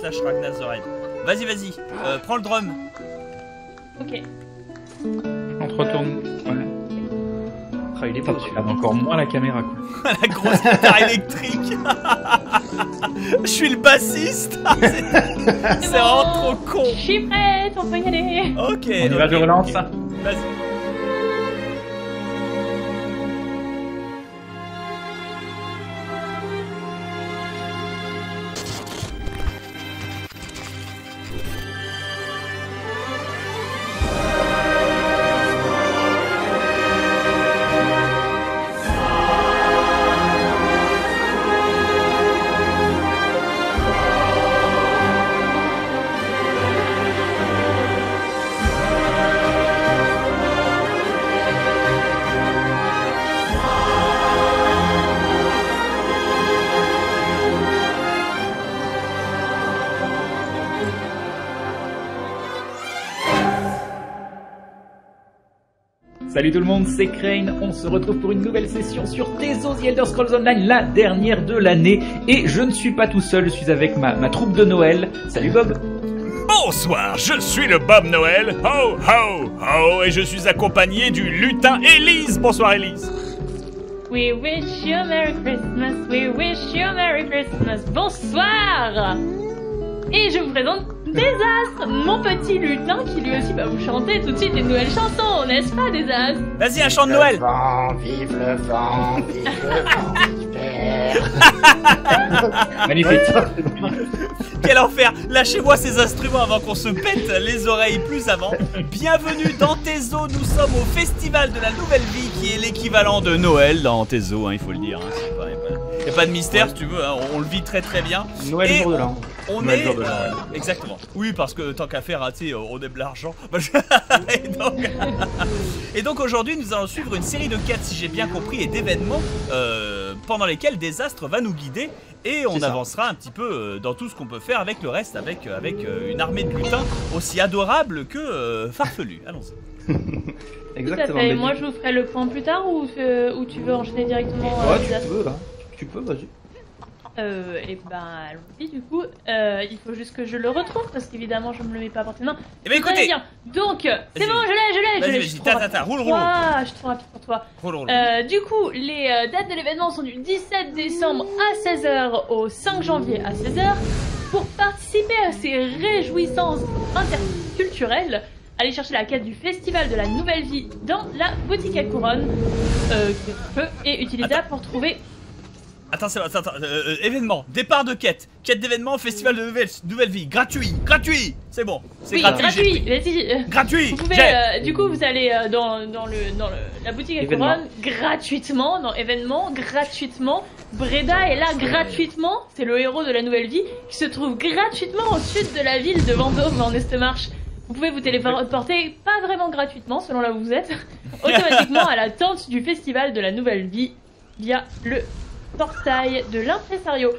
slash Ragnar Zoren. Vas-y, vas-y, prends le drum. Ok. On te retourne. Ouais. Ah, il est pas dessus. Encore moins la caméra, quoi. La grosse guitare électrique. Je suis le bassiste. C'est vraiment trop con. Je suis prête, on peut y aller. Ok. On y va, je relance. Okay. Vas-y. Salut tout le monde, c'est Crane, on se retrouve pour une nouvelle session sur Tesos The Elder Scrolls Online, la dernière de l'année. Et je ne suis pas tout seul, je suis avec ma troupe de Noël. Salut Bob. Bonsoir, je suis le Bob Noël, ho ho ho, et je suis accompagné du lutin Élise. Bonsoir Élise. We wish you a Merry Christmas, we wish you a Merry Christmas, bonsoir. Et je vous présente Désastre, mon petit lutin qui lui aussi va vous chanter tout de suite une nouvelle chanson, n'est-ce pas Désastre? Vas-y, un chant de Noël. Vive le vent, vive le vent d'hiver. Magnifique. Quel enfer. Lâchez-moi ces instruments avant qu'on se pète les oreilles plus avant. Bienvenue dans Tesos, nous sommes au festival de la nouvelle vie qui est l'équivalent de Noël dans Tesos, hein, il faut le dire, hein, c'est pareil. Y a pas de mystère, si tu veux, hein, on le vit très très bien. Noël et jour de l'an. On Noël est jour de l'an, ouais. Exactement. Oui, parce que tant qu'à faire, on aime l'argent. Et donc aujourd'hui, nous allons suivre une série de quêtes, si j'ai bien compris, et d'événements pendant lesquels Désastre va nous guider. Et on avancera un petit peu dans tout ce qu'on peut faire avec le reste, avec une armée de lutins aussi adorable que farfelue. Allons-y. Exactement. Tout à fait. Moi, je vous ferai le point plus tard ou tu veux enchaîner directement. Ouais, Désastre. Tu peux, là. Tu peux, vas-y. Et ben, allons-y du coup. Il faut juste que je le retrouve parce qu'évidemment, je me le mets pas à portée de main. Eh ben écoutez. Donc, c'est bon, je l'ai. Vas-y, tata, roule. Ah, je suis trop rapide pour toi. Roule. Du coup, les dates de l'événement sont du 17 décembre à 16h au 5 janvier à 16h. Pour participer à ces réjouissances interculturelles, allez chercher la quête du festival de la nouvelle vie dans la boutique à couronne qui est utilisable pour trouver. Attends, événement, départ de quête d'événement, festival de nouvelle vie, gratuit, c'est bon, c'est oui, gratuit, vas-y, gratuit, vous pouvez, du coup vous allez dans la boutique à couronne, gratuitement, dans événement, gratuitement, Breda est là gratuitement, c'est le héros de la nouvelle vie, qui se trouve gratuitement au sud de la ville de Vendôme en Est-Marche. Vous pouvez vous téléporter, pas vraiment gratuitement selon là où vous êtes, automatiquement à la tente du festival de la nouvelle vie, via le portail de l'impresario.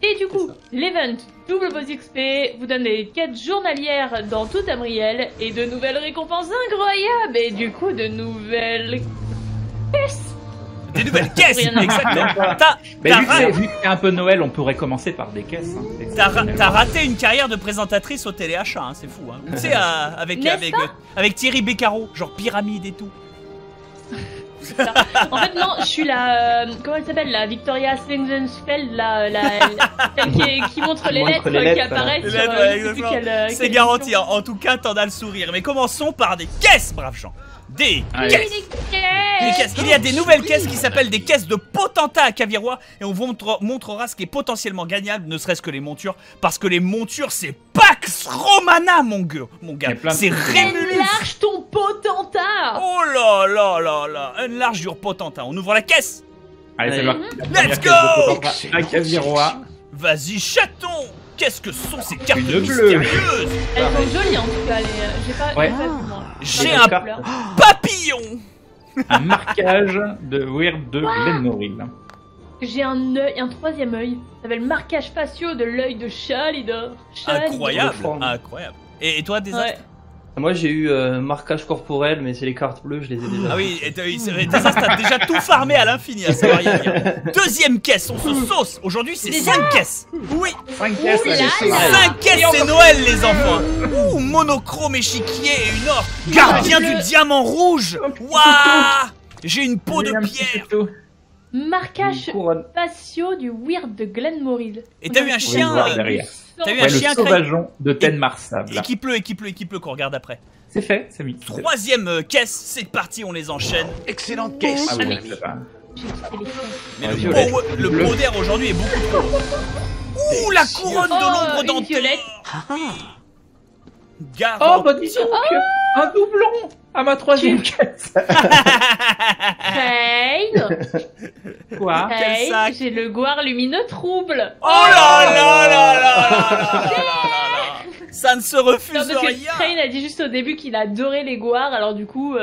Et du coup, l'event double vos XP, vous donne des quêtes journalières dans toute Amriel et de nouvelles récompenses incroyables et du coup de nouvelles caisses. Des nouvelles caisses, exactement. Vu que c'est un peu Noël, on pourrait commencer par des caisses. Hein. T'as raté une carrière de présentatrice au téléachat, hein, c'est fou. Hein. Tu sais, avec Thierry Beccaro, genre pyramide et tout. En fait non, je suis la comment elle s'appelle, la Victoria Slingensfeld, celle qui montre les lettres qui apparaissent. C'est garanti, en tout cas t'en as le sourire. Mais commençons par des caisses, braves gens. Des caisses. Il y a des nouvelles caisses qui s'appellent des caisses de Potenta à Cavirois. Et on vous montrera ce qui est potentiellement gagnable, ne serait-ce que les montures. Parce que les montures, c'est Pax Romana, mon gars. C'est Rémulus. Enlarge ton Potenta. Oh là là là là. Enlarge your Potenta. On ouvre la caisse. Allez, c'est parti. Let's go à Cavirois. Vas-y, chaton. Qu'est-ce que sont ces cartes mystérieuses? Elles sont jolies en tout cas. J'ai un papillon. Un marquage de Weird de Lennoril. J'ai un œil, un troisième œil. Ça s'appelle marquage faciaux de l'œil de Chalidor. Incroyable. Et toi, Désastre? Moi j'ai eu marquage corporel, mais c'est les cartes bleues, je les ai déjà. Ah oui, et t'as déjà tout farmé à l'infini, à savoir rien dire. Deuxième caisse, on se sauce. Aujourd'hui c'est 5 caisses. Oui, 5 caisses, c'est Noël les enfants. Ouh, monochrome échiquier et une or. Gardien du diamant rouge. Waouh, j'ai une peau de pierre. Marquage patio du Weird de Glenmorill. Et t'as eu un chien derrière. T'as eu un chien sauvageon de Tenmarsable. Et qui pleut, et qui pleut, et qui pleut, qu'on regarde après. C'est fait, c'est mis. Troisième caisse, c'est parti, on les enchaîne. Excellente caisse. Ah oui, c'est pas. Mais le poder aujourd'hui est beaucoup trop long. Ouh, la couronne de l'ombre d'Antelette. Oh, bah disons que un doublon à ma troisième caisse. Quoi? J'ai le goire lumineux trouble. Oh là là là là là. Ça ne se refuse rien. Parce que Crane a dit juste au début qu'il adorait les goires, alors du coup...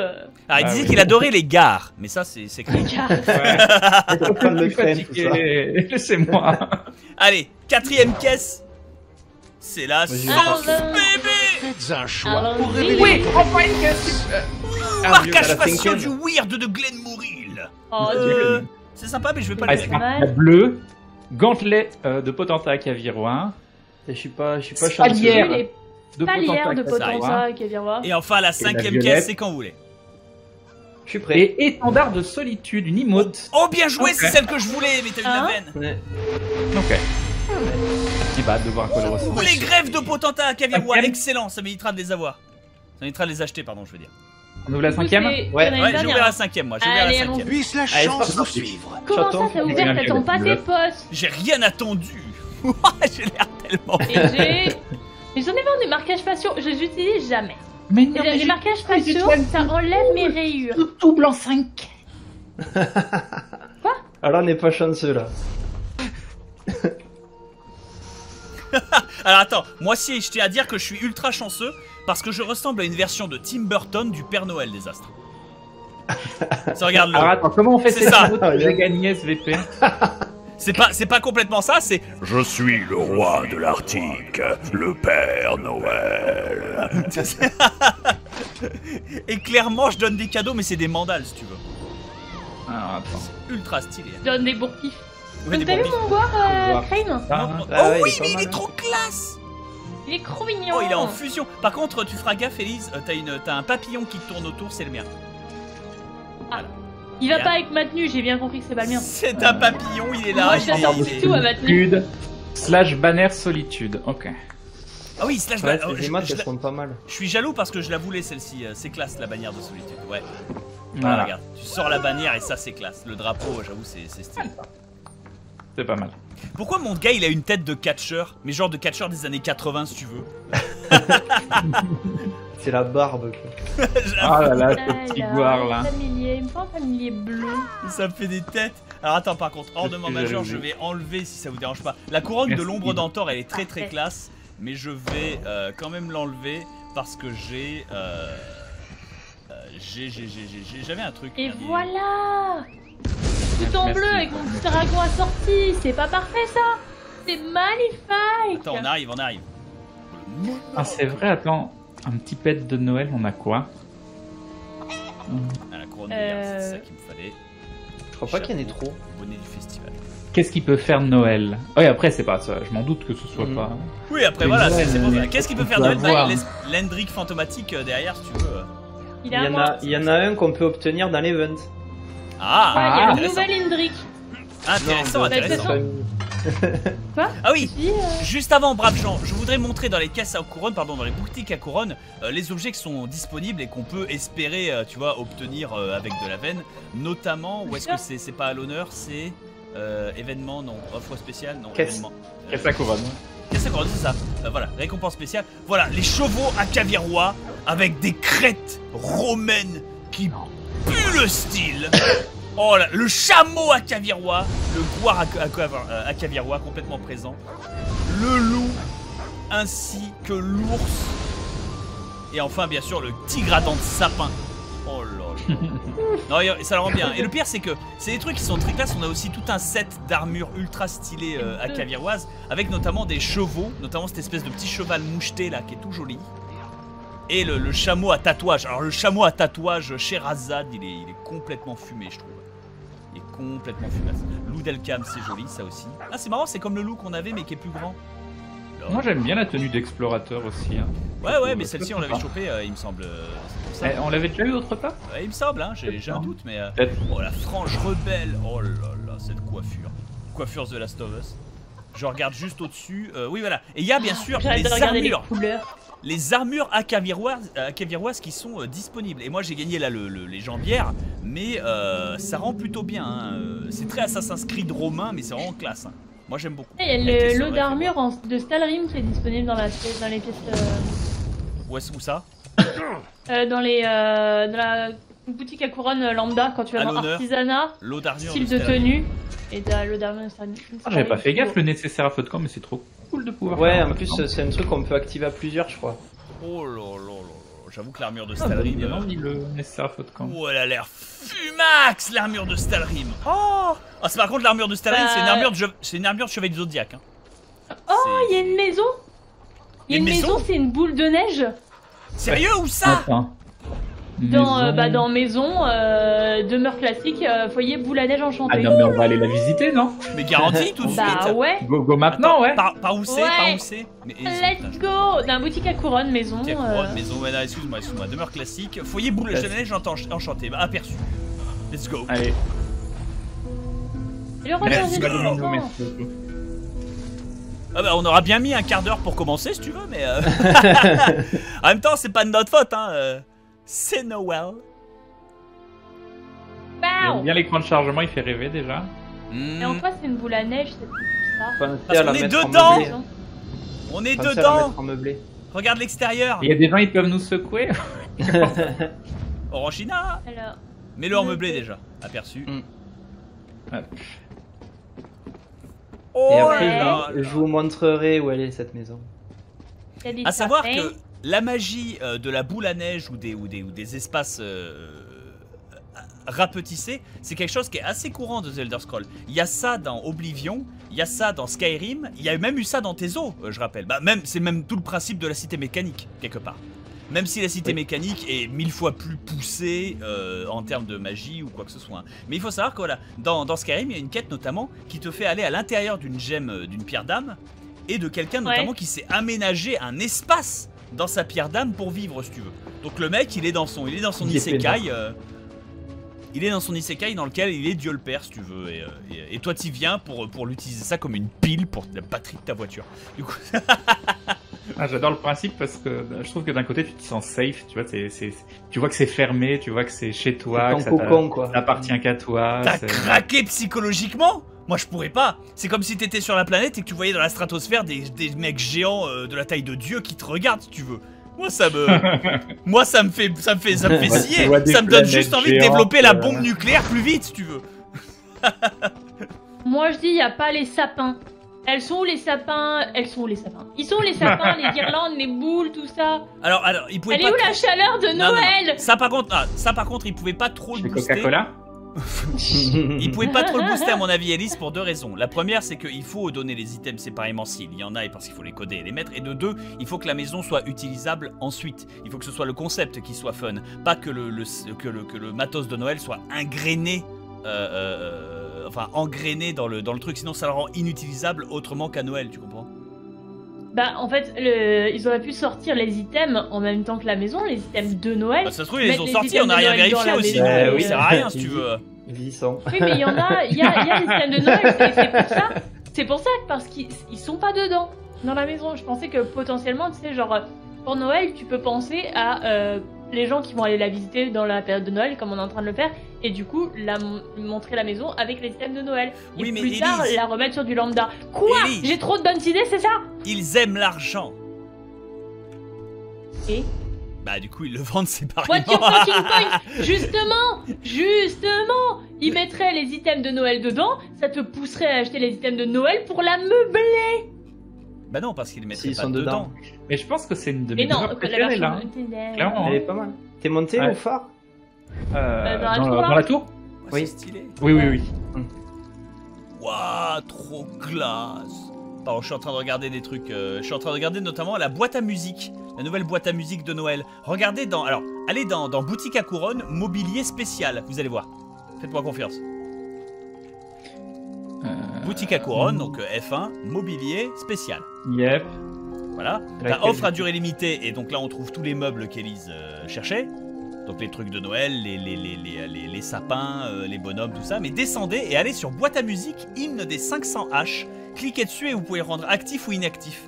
Ah, il disait qu'il adorait les gares, mais ça c'est... Les gares. Laissez-moi. Allez, quatrième caisse. C'est la sauce bébé. Faites un choix. Oui, enfin une caisse. Marquage facial du Weird de Glenmorill. Oh, c'est sympa, mais je vais pas le faire. Bleu, gantelet de Potenta à Cavirois. Je suis pas chanceux. Spalière de Potenta à Cavirois. Et enfin, la cinquième caisse, c'est quand vous voulez. Je suis prêt. Et étendard de solitude, une emote. Oh, bien joué, c'est celle que je voulais, mais t'as eu la veine. Ok. Devoir ou les greffes de Potenta à Cavirois, excellent, ça m'évitera de les avoir. Ça m'évitera de les acheter, pardon, je veux dire. On ouvre la cinquième. Ouais, j'ouvre la cinquième, moi, j'ouvre la cinquième. Puisse la chance vous suivre. Comment ça, t'as ouvert, t'attends pas tes postes? J'ai rien attendu. J'ai l'air tellement... Mais j'en ai marre des marquages faciaux, je les utilise jamais. Mais non, les marquages faciaux, ça enlève mes rayures. Tout blanc 5. Quoi? Alors on n'est pas chanceux, là. Alors attends, moi si je tiens à dire que je suis ultra chanceux parce que je ressemble à une version de Tim Burton du Père Noël Désastre. Ça regarde le. Alors attends, comment on fait ça? J'ai gagné ce VP. C'est pas complètement ça, c'est... Je suis le roi de l'Arctique, le Père Noël. Et clairement je donne des cadeaux, mais c'est des mandales si tu veux. Alors attends. C'est ultra stylé. Je donne des bourkis. Donc t'as vu mon goire, Crane? Oh oui, mais il est trop classe. Il est trop mignon. Oh, il est en fusion. Par contre, tu feras gaffe, Élise, t'as un papillon qui tourne autour, c'est le mien. Ah, il va pas avec ma tenue, j'ai bien compris que c'est pas le mien. C'est un papillon, il est là. Il tout à ma tenue. Slash banner solitude, ok. Ah oui, slash banner. Les maths, elles sont pas mal. Je suis jaloux parce que je la voulais, celle-ci. C'est classe, la bannière de solitude, ouais. Voilà, regarde, tu sors la bannière et ça, c'est classe. Le drapeau, j'avoue, c'est stylé. C'est pas mal. Pourquoi mon gars il a une tête de catcheur? Mais genre de catcheur des années 80 si tu veux. C'est la barbe quoi. Ah là là, ce petit goire là. Il me faut un familier bleu. Ça me fait des têtes. Alors attends, par contre, ornement majeur, je vais enlever si ça vous dérange pas. La couronne de l'ombre d'Antor, elle est très très classe. Mais je vais quand même l'enlever parce que j'ai... J'avais un truc. Et voilà. Tout en bleu avec mon petit dragon assorti, c'est pas parfait ça? C'est magnifique. Attends, on arrive. Ah c'est vrai, attends, un petit pet de Noël, on a quoi? Ah, la couronne de c'est ça qu'il me fallait. Je crois pas qu'il y en ait trop. Bonnet du festival. Qu'est-ce qu'il peut faire Noël? Oui, après c'est pas ça, je m'en doute que ce soit pas... Oui, après voilà, c'est pour ça. Qu'est-ce qu'il peut faire Noël? Bah, l'Hendrick fantomatique derrière si tu veux. Il y en a un qu'on peut obtenir dans l'event. Ah, il y a le nouvel Hendrick. Intéressant, intéressant. Quoi? Ah oui, juste avant, braves gens, je voudrais montrer dans les caisses à couronne, pardon, dans les boutiques à couronne, les objets qui sont disponibles et qu'on peut espérer, tu vois, obtenir avec de la veine. Notamment, où est-ce que c'est pas à l'honneur, c'est événement, non, offre spéciale, non, événement. Caisse à couronne. Caisse à couronne, c'est ça. Voilà, récompense spéciale. Voilà, les chevaux à Cavirois avec des crêtes romaines qui... Plus le style. Oh là, le chameau à Cavirois, le goire à Cavirois complètement présent, le loup ainsi que l'ours et enfin bien sûr le tigre à dents de sapin. Oh là là. Non, ça le rend bien. Et le pire c'est que c'est des trucs qui sont très classe. On a aussi tout un set d'armures ultra stylées à Caviroise avec notamment des chevaux, notamment cette espèce de petit cheval moucheté là qui est tout joli. Et le chameau à tatouage. Alors le chameau à tatouage chez Razad, il est complètement fumé, je trouve. Il est complètement fumé. Loup d'Elkam, c'est joli, ça aussi. Ah, c'est marrant, c'est comme le loup qu'on avait, mais qui est plus grand. Alors... Moi, j'aime bien la tenue d'explorateur aussi. Hein. Ouais, ouais, mais celle-ci, on l'avait chopée, il me semble. Ça, on l'avait déjà eu autre part ouais, il me semble, hein, j'ai un doute, mais... Oh, la frange rebelle. Oh là là, cette coiffure. Coiffure The Last of Us. Je regarde juste au-dessus. Oui, voilà. Et il y a bien sûr les armures. Les armures à Caviroises qui sont disponibles. Et moi, j'ai gagné là les jambières, mais ça rend plutôt bien. Hein. C'est très Assassin's Creed romain, mais c'est vraiment classe. Hein. Moi, j'aime beaucoup. Il y a le lot d'armure de Stalrim qui est disponible dans les pièces. Où ça dans la boutique à couronne lambda, quand tu vas dans artisanat, style de tenue. Et j'avais pas fait gaffe le nécessaire à feu de camp, mais c'est trop cool de pouvoir. Ouais, en plus, c'est un truc qu'on peut activer à plusieurs, je crois. Oh là là, j'avoue que l'armure de Stalrim. Le nécessaire à feu de camp. Oh, elle a l'air fumax, l'armure de Stalrim. Oh, c'est par contre l'armure de Stalrim, c'est une armure de chevalier du Zodiac. Oh, il y a une maison. Il y a une maison, c'est une boule de neige. Sérieux, où ça? Dans maison, demeure classique, foyer, boule à neige enchantée. Ah non, mais on va aller la visiter, non? Mais garantie, tout de suite. Ouais. Go maintenant, ouais. Par où c'est? Let's go. Dans la boutique à couronne, maison. Boutique à couronne, maison, excuse-moi. Demeure classique, foyer, boule à neige enchantée. Bah, aperçu. Let's go. Allez. Let's go. Ah bah on aura bien mis un quart d'heure pour commencer, si tu veux, mais... en même temps, c'est pas de notre faute, hein. C'est Noël. Wow. Bien l'écran de chargement, il fait rêver déjà. Et en quoi c'est une boule à neige, c'est ça? Parce qu'on est dedans. On est dedans. Regarde l'extérieur. Il y a des gens, ils peuvent nous secouer. Orangina. Mets-le en meublé déjà, aperçu. Ouais. Oh, et après, je vous montrerai où elle est cette maison. À savoir que la magie de la boule à neige ou des espaces rapetissés, c'est quelque chose qui est assez courant de The Elder Scrolls. Il y a ça dans Oblivion, il y a ça dans Skyrim, il y a même eu ça dans Tesos, je rappelle. Bah, c'est même tout le principe de la cité mécanique, quelque part. Même si la cité mécanique est 1000 fois plus poussée en termes de magie ou quoi que ce soit. Mais il faut savoir que voilà, dans Skyrim, il y a une quête notamment qui te fait aller à l'intérieur d'une gemme, d'une pierre d'âme, et de quelqu'un notamment qui s'est aménagé un espace dans sa pierre d'âme pour vivre, si tu veux. Donc le mec, il est dans son isekai. Il est dans son isekai dans lequel il est Dieu le Père, si tu veux. Et toi, tu viens pour l'utiliser ça comme une pile pour la batterie de ta voiture. Du coup... Ah, j'adore le principe parce que je trouve que d'un côté tu te sens safe, tu vois, tu vois que c'est fermé, tu vois que c'est chez toi, que ça t'appartient qu'à toi. T'as craqué psychologiquement? Moi je pourrais pas. C'est comme si t'étais sur la planète et que tu voyais dans la stratosphère des mecs géants de la taille de Dieu qui te regardent, si tu veux. Moi ça me, ça me fait scier. Ça me donne juste envie de développer la bombe nucléaire plus vite, si tu veux. Moi je dis y a pas les sapins. Elles sont où les sapins? Elles sont où les sapins? Ils sont où les sapins? Les guirlandes, les boules, tout ça. Alors ils pouvaient pas. Elle est où la chaleur de Noël? Non. Ça par contre, ils pouvaient pas trop le booster. Coca-Cola. Ils pouvaient pas trop le booster à mon avis, Élise, pour deux raisons. La première, c'est qu'il faut donner les items séparément s'il y en a, et parce qu'il faut les coder et les mettre. Et de deux, il faut que la maison soit utilisable ensuite. Il faut que ce soit le concept qui soit fun, pas que le matos de Noël soit ingréné. Enfin, engrainer dans le truc, sinon ça le rend inutilisable autrement qu'à Noël, tu comprends? Bah, en fait, ils auraient pu sortir les items en même temps que la maison, les items de Noël. Bah, ça se trouve, ils les ont sortis, on n'a rien vérifié aussi. Oui, ça sert à rien si tu veux. Oui, mais il y en a, il y a les items de Noël, c'est pour ça, parce qu'ils sont pas dedans, dans la maison. Je pensais que potentiellement, tu sais, genre, pour Noël, tu peux penser à. Les gens qui vont aller la visiter dans la période de Noël, comme on est en train de le faire, et du coup, montrer la maison avec les thèmes de Noël. Et oui, mais plus tard, la remettre sur du lambda. Quoi? J'ai trop de bonnes idées, c'est ça? Ils aiment l'argent. Et? Bah du coup, ils le vendent séparément. What your fucking point? Justement, ils mettraient les items de Noël dedans, ça te pousserait à acheter les items de Noël pour la meubler. Bah non, parce qu'ils les mettraient pas dedans. Mais je pense que c'est une de mes meilleures préférées là. Clairement, elle est pas mal. T'es monté au phare dans la tour? Oui, stylé. Oui. Waouh, trop classe. Pardon, je suis en train de regarder des trucs. Je suis en train de regarder notamment la boîte à musique. La nouvelle boîte à musique de Noël. Regardez dans... Alors, allez dans Boutique à Couronne, mobilier spécial. Vous allez voir. Faites-moi confiance. Boutique à Couronne, donc F1, mobilier spécial. Yep. Voilà. T'as offre à durée limitée. Et donc là, on trouve tous les meubles qu'Élise cherchait. Donc les trucs de Noël, les sapins, les bonhommes, tout ça. Mais descendez et allez sur boîte à musique, hymne des 500H. Cliquez dessus et vous pouvez le rendre actif ou inactif.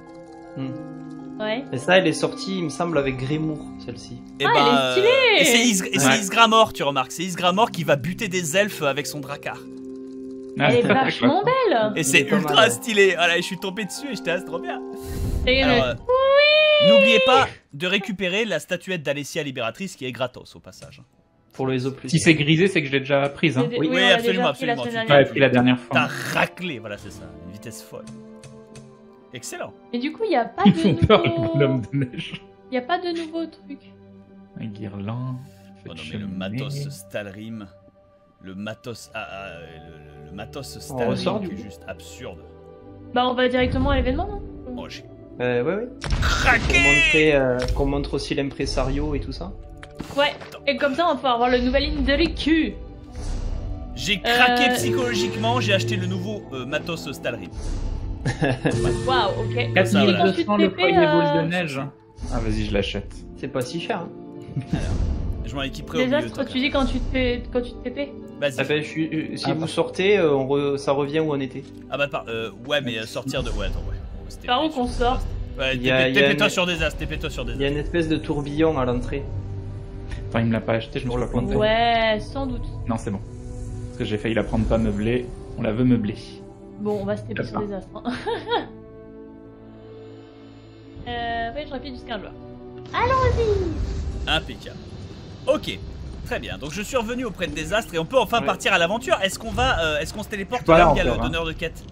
Ouais. Et ça, elle est sortie, il me semble, avec Grimoire, celle-ci. Et ah, ben, elle est stylée. Et c'est Isgramor, tu remarques. C'est Isgramor qui va buter des elfes avec son drakkar. Elle est vachement belle. Et c'est ultra stylé. Voilà, je suis tombé dessus et j'étais trop bien. Oui. N'oubliez pas de récupérer la statuette d'Alessia Libératrice qui est gratos au passage. Pour le ESO+. Si c'est grisé, c'est que je l'ai déjà prise. Hein. Oui, oui absolument, absolument. Tu l'as pris la dernière fois. T'as raclé, voilà, c'est ça. Une vitesse folle. Excellent. Mais du coup, il n'y a pas de nouveau... Il n'y a pas de nouveau truc. Un guirland. Oh non, mais le matos Stalrim. Le matos... le matos Stalrim qui est juste absurde. Bah, on va directement à l'événement, non? Oh, j'ai... ouais. Craqué. Qu'on montre aussi l'impresario et tout ça. Ouais, et comme ça on peut avoir le nouvel hymne de l'EQ. J'ai craqué psychologiquement, j'ai acheté le nouveau matos Stalrim. Waouh, ok. 4200 le premier boule de neige. Ah vas-y, je l'achète. C'est pas si cher. Hein. Alors, je m'en équiperai au milieu. Désastre, tu dis quand tu te TP. Vas-y. Ah bah, si vous sortez, ça revient où on était. Ah bah ouais, mais sortir de... Ouais, attends, ouais. Par où qu'on sort? Ouais, TP-toi sur Désastre, TP-toi sur Désastre. Il y a une espèce de tourbillon à l'entrée. Enfin, il me l'a pas acheté, je me suis pas content. Ouais, sans doute. Non, c'est bon. Parce que j'ai failli la prendre pas meublée. On la veut meublée. Bon, on va se taper sur Désastre. Hein. Voyage rapide jusqu'à un joueur. Allons-y. Impeccable. Ok. Très bien, donc je suis revenu auprès de Désastre et on peut enfin partir à l'aventure. Est-ce qu'on va, est-ce qu'on se téléporte là où il y a le donneur de quête?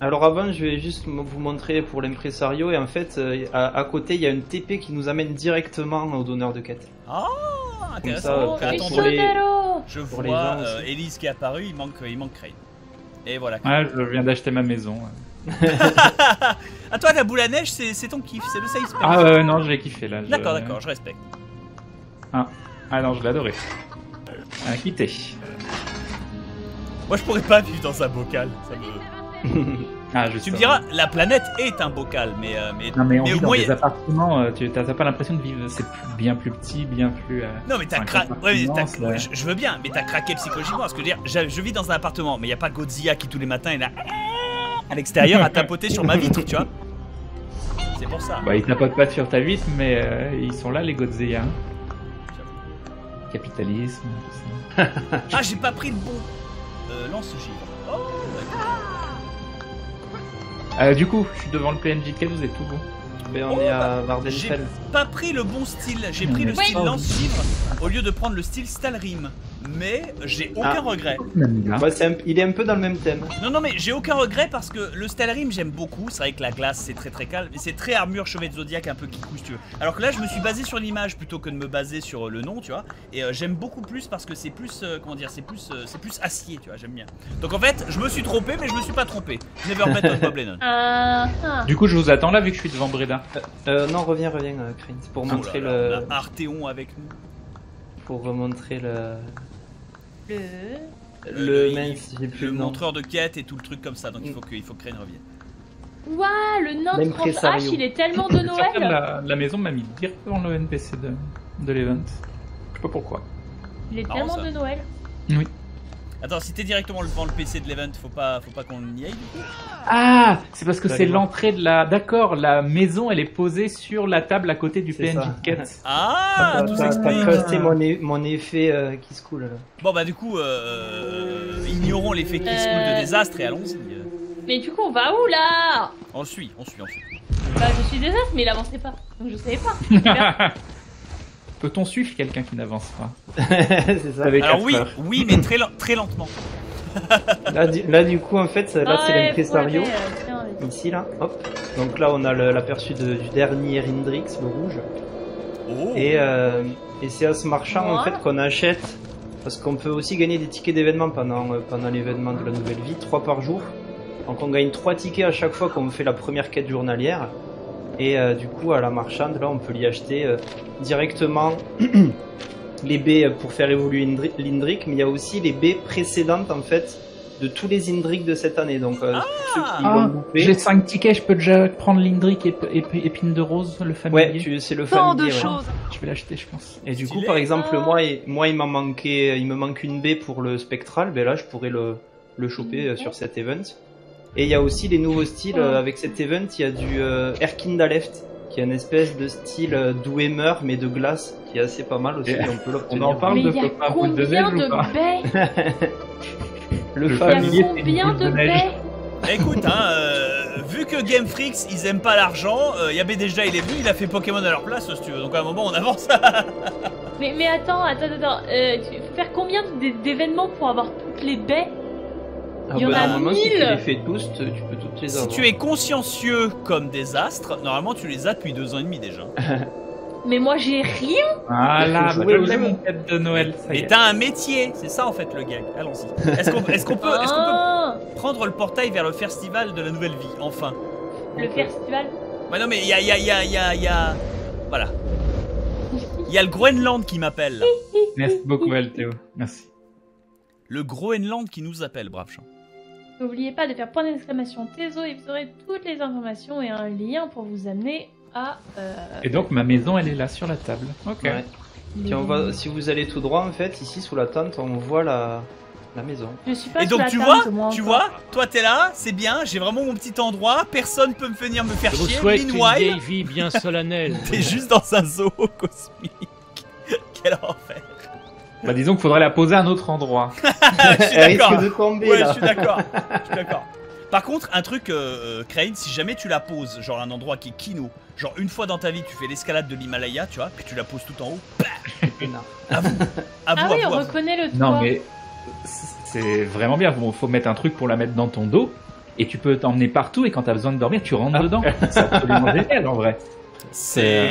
Alors avant, je vais juste vous montrer pour l'impresario et en fait, à côté, il y a une TP qui nous amène directement au donneur de quête. Ah, intéressant. Je vois Élise qui est apparue, il manque Crane. Et voilà. Ah, je viens d'acheter ma maison. Ah toi, la boule à neige, c'est ton kiff, c'est le safe space. Ah ouais, non, j'ai kiffé là. D'accord, d'accord, je respecte. Ah non, je l'ai adoré. À quitter. Moi, je pourrais pas vivre dans un bocal, ça me... Ah, tu me diras, la planète est un bocal, mais on vit dans des appartements, t'as pas l'impression de vivre, c'est bien plus petit, bien plus... Non mais t'as craqué, je veux bien, mais t'as craqué psychologiquement, parce que je vis dans un appartement, mais y a pas Godzilla qui tous les matins est là, à l'extérieur, à tapoter sur ma vitre, tu vois. C'est pour ça. Bah ils tapotent pas sur ta vitre, mais ils sont là les Godzilla. Capitalisme, tout ça. Ah, j'ai pas pris le bon lance-givre. Oh, du coup, je suis devant le PNJ de quel vous êtes tout bon. Mais on est à Vardenfell. J'ai pas pris le bon style, j'ai pris le style lance-givre au lieu de prendre le style Stalrim. Mais j'ai aucun regret. Bah, il est un peu dans le même thème. Non, mais j'ai aucun regret parce que le Stalrim j'aime beaucoup. C'est vrai que la glace c'est très très calme. C'est très armure, chevet de zodiaque, un peu kikou si tu veux. Alors que là je me suis basé sur l'image plutôt que de me baser sur le nom, tu vois. Et j'aime beaucoup plus parce que c'est plus, comment dire, c'est plus acier, tu vois, j'aime bien. Donc en fait je me suis trompé mais je me suis pas trompé. Never met on Bob Lennon. Du coup je vous attends là vu que je suis devant Breda. Non, reviens, Crane, pour montrer le... Arthéon avec nous. Pour remontrer le mince, j'ai plus le montreur de quête et tout le truc comme ça, donc il faut que Crane revienne. Waouh, le nain de 30H, il est tellement de Noël. La maison m'a mis direct devant le NPC de l'event. Je sais pas pourquoi. Il est tellement de Noël. Oui. Attends, si t'es directement devant le PC de l'event, faut pas qu'on y aille du coup. Ah, c'est parce que c'est l'entrée de la... D'accord, la maison, elle est posée sur la table à côté du PNJ de quête. Ah, tout s'explique. C'est mon effet qui se coule. Bon bah du coup, ignorons l'effet qui se coule de Désastre et allons-y. Mais du coup, on va où là? On suit. Bah je suis Désastre, mais il avançait pas, donc je savais pas. Peut-on suivre quelqu'un qui n'avance pas? C'est ça. Alors oui, mais très lentement. là du coup en fait, là c'est l'impresario. Ici là, hop. Donc là on a l'aperçu du dernier Indrix, le rouge. Oh. Et c'est à ce marchand en fait qu'on achète, parce qu'on peut aussi gagner des tickets d'événements pendant l'événement de la nouvelle vie, 3 par jour. Donc on gagne 3 tickets à chaque fois qu'on fait la première quête journalière. Et du coup à la marchande, là on peut lui acheter directement les baies pour faire évoluer l'Indric, mais il y a aussi les baies précédentes en fait de tous les Indric de cette année. Donc j'ai 5 tickets, je peux déjà prendre l'Indric épine de rose, le familier. Ouais, c'est le familier. Tant de choses. Je vais l'acheter je pense. Et du coup par exemple moi il me manque une baie pour le spectral, ben là je pourrais le choper sur cet event. Et il y a aussi les nouveaux styles avec cet event, il y a du Herkindaleft qui est une espèce de style Dwemer mais de glace qui est assez pas mal aussi. Et on en parle de copain à boule de neige ou pas? Le familier fait combien de baies? Écoute, hein, vu que Game Freaks ils aiment pas l'argent, Yabé déjà il est venu, il a fait Pokémon à leur place si tu veux, donc à un moment on avance. mais attends, faut faire combien d'événements pour avoir toutes les baies? Il y en a 1000. Si tu les fais tous, tu peux toutes les avoir. Si tu es consciencieux comme Désastre, normalement tu les as depuis 2 ans et demi déjà. Mais moi j'ai rien. Ah là, j'ai mon tête de Noël. Et t'as un métier, c'est ça en fait le gag. Allons-y. Est-ce qu'on peut prendre le portail vers le festival de la nouvelle vie, enfin? Le festival? Ouais non mais il y a... Voilà. Il y a le Groenland qui m'appelle. Merci beaucoup Althéo, merci. Le Groenland qui nous appelle, brave champ. N'oubliez pas de faire point d'exclamation Tesos et vous aurez toutes les informations et un lien pour vous amener à... Et donc ma maison elle est là sur la table. Ok. Ouais. Tiens, si vous allez tout droit en fait, ici sous la tente on voit la maison. Je suis pas et donc tu vois, toi t'es là, c'est bien, j'ai vraiment mon petit endroit, personne peut venir me faire chier. Meanwhile, une vie bien solennelle. T'es juste dans un zoo cosmique. Quel enfer. Bah disons qu'il faudrait la poser à un autre endroit. Je suis d'accord. Par contre, un truc, Crane, si jamais tu la poses, genre un endroit qui est kino, genre une fois dans ta vie, tu fais l'escalade de l'Himalaya, tu vois, puis tu la poses tout en haut, à vous. Reconnaît le toit. Non mais, c'est vraiment bien, faut mettre un truc pour la mettre dans ton dos, et tu peux t'emmener partout, et quand t'as besoin de dormir, tu rentres dedans. C'est absolument génial en vrai. C'est.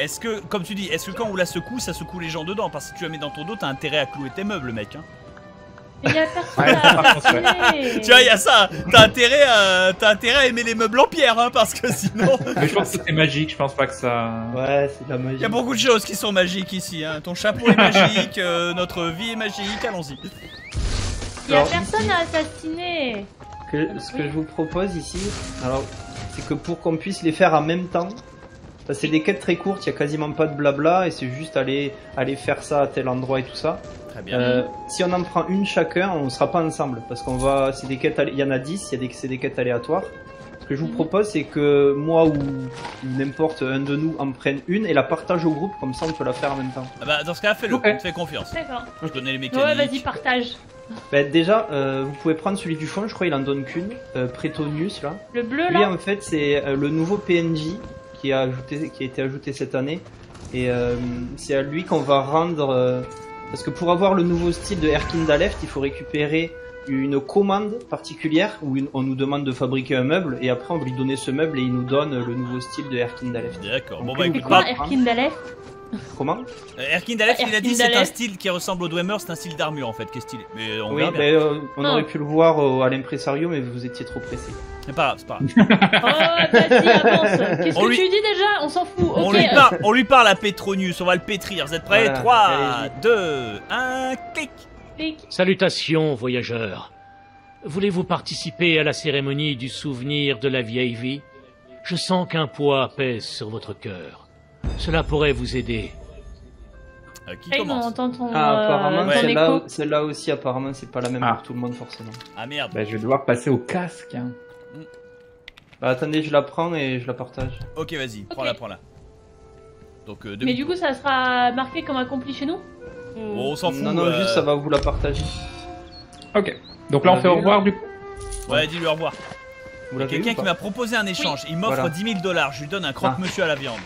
Est-ce que, comme tu dis, est-ce que quand on la secoue, ça secoue les gens dedans? Parce que si tu la mets dans ton dos, t'as intérêt à clouer tes meubles, mec. Hein. Mais il y a personne à... Tu vois, il y a ça. T'as intérêt à aimer les meubles en pierre, hein, parce que sinon. Mais je pense que c'est magique, je pense pas que ça. Ouais, c'est de la magie. Il y a beaucoup de choses qui sont magiques ici. Hein. Ton chapeau est magique, notre vie est magique, allons-y. Il y a personne à assassiner. Ce que je vous propose ici, alors, c'est que pour qu'on puisse les faire en même temps. C'est des quêtes très courtes, il n'y a quasiment pas de blabla et c'est juste aller faire ça à tel endroit et tout ça. Très bien. Si on en prend une chacun, on ne sera pas ensemble parce qu'on va. C'est des quêtes. Il y en a 10, c'est des quêtes aléatoires. Ce que je vous propose, c'est que moi ou n'importe un de nous en prenne une et la partage au groupe, comme ça on peut la faire en même temps. Ah bah, dans ce cas, fais-le, on te fait confiance. D'accord. Je te donne les mécaniques. Ouais, vas-y, partage. Bah, déjà, vous pouvez prendre celui du fond, je crois il en donne qu'une. Prétonius là. Le bleu là. Lui, en fait, c'est le nouveau PNJ. Qui a été ajouté cette année et c'est à lui qu'on va rendre parce que pour avoir le nouveau style de Herkindaleft il faut récupérer une commande particulière où on nous demande de fabriquer un meuble et après on va lui donner ce meuble et il nous donne le nouveau style de Herkindaleft. D'accord. Bon bah écoute, Herkindaleft il a dit c'est un style qui ressemble au Dwemer, c'est un style d'armure en fait qui est stylé. Mais on, oui, mais on aurait pu le voir à l'impresario mais vous étiez trop pressé. C'est pas grave, c'est pas grave. Oh, vas-y, avance. Qu'est-ce que tu dis déjà? On s'en fout. On lui parle à Petronius, on va le pétrir. Vous êtes prêts? Voilà. 3, allez. 2, 1, clic. Salutations, voyageurs. Voulez-vous participer à la cérémonie du souvenir de la vieille vie? Je sens qu'un poids pèse sur votre cœur. Cela pourrait vous aider. Apparemment, celle-là aussi, apparemment, c'est pas la même pour tout le monde, forcément. Ah merde. Bah, je vais devoir passer au casque. Hein. Bah, attendez, je la prends et je la partage. Ok, vas-y, prends-la. Donc, mais du coup, ça sera marqué comme accompli chez nous? Bon, on s'en fout. Non, juste, ça va vous la partager. Ok. Donc là, on fait au revoir, du coup. Ouais, dis-lui au revoir. Quelqu'un qui m'a proposé un échange. Il m'offre 10 000 $. Je lui donne un croque-monsieur à la viande.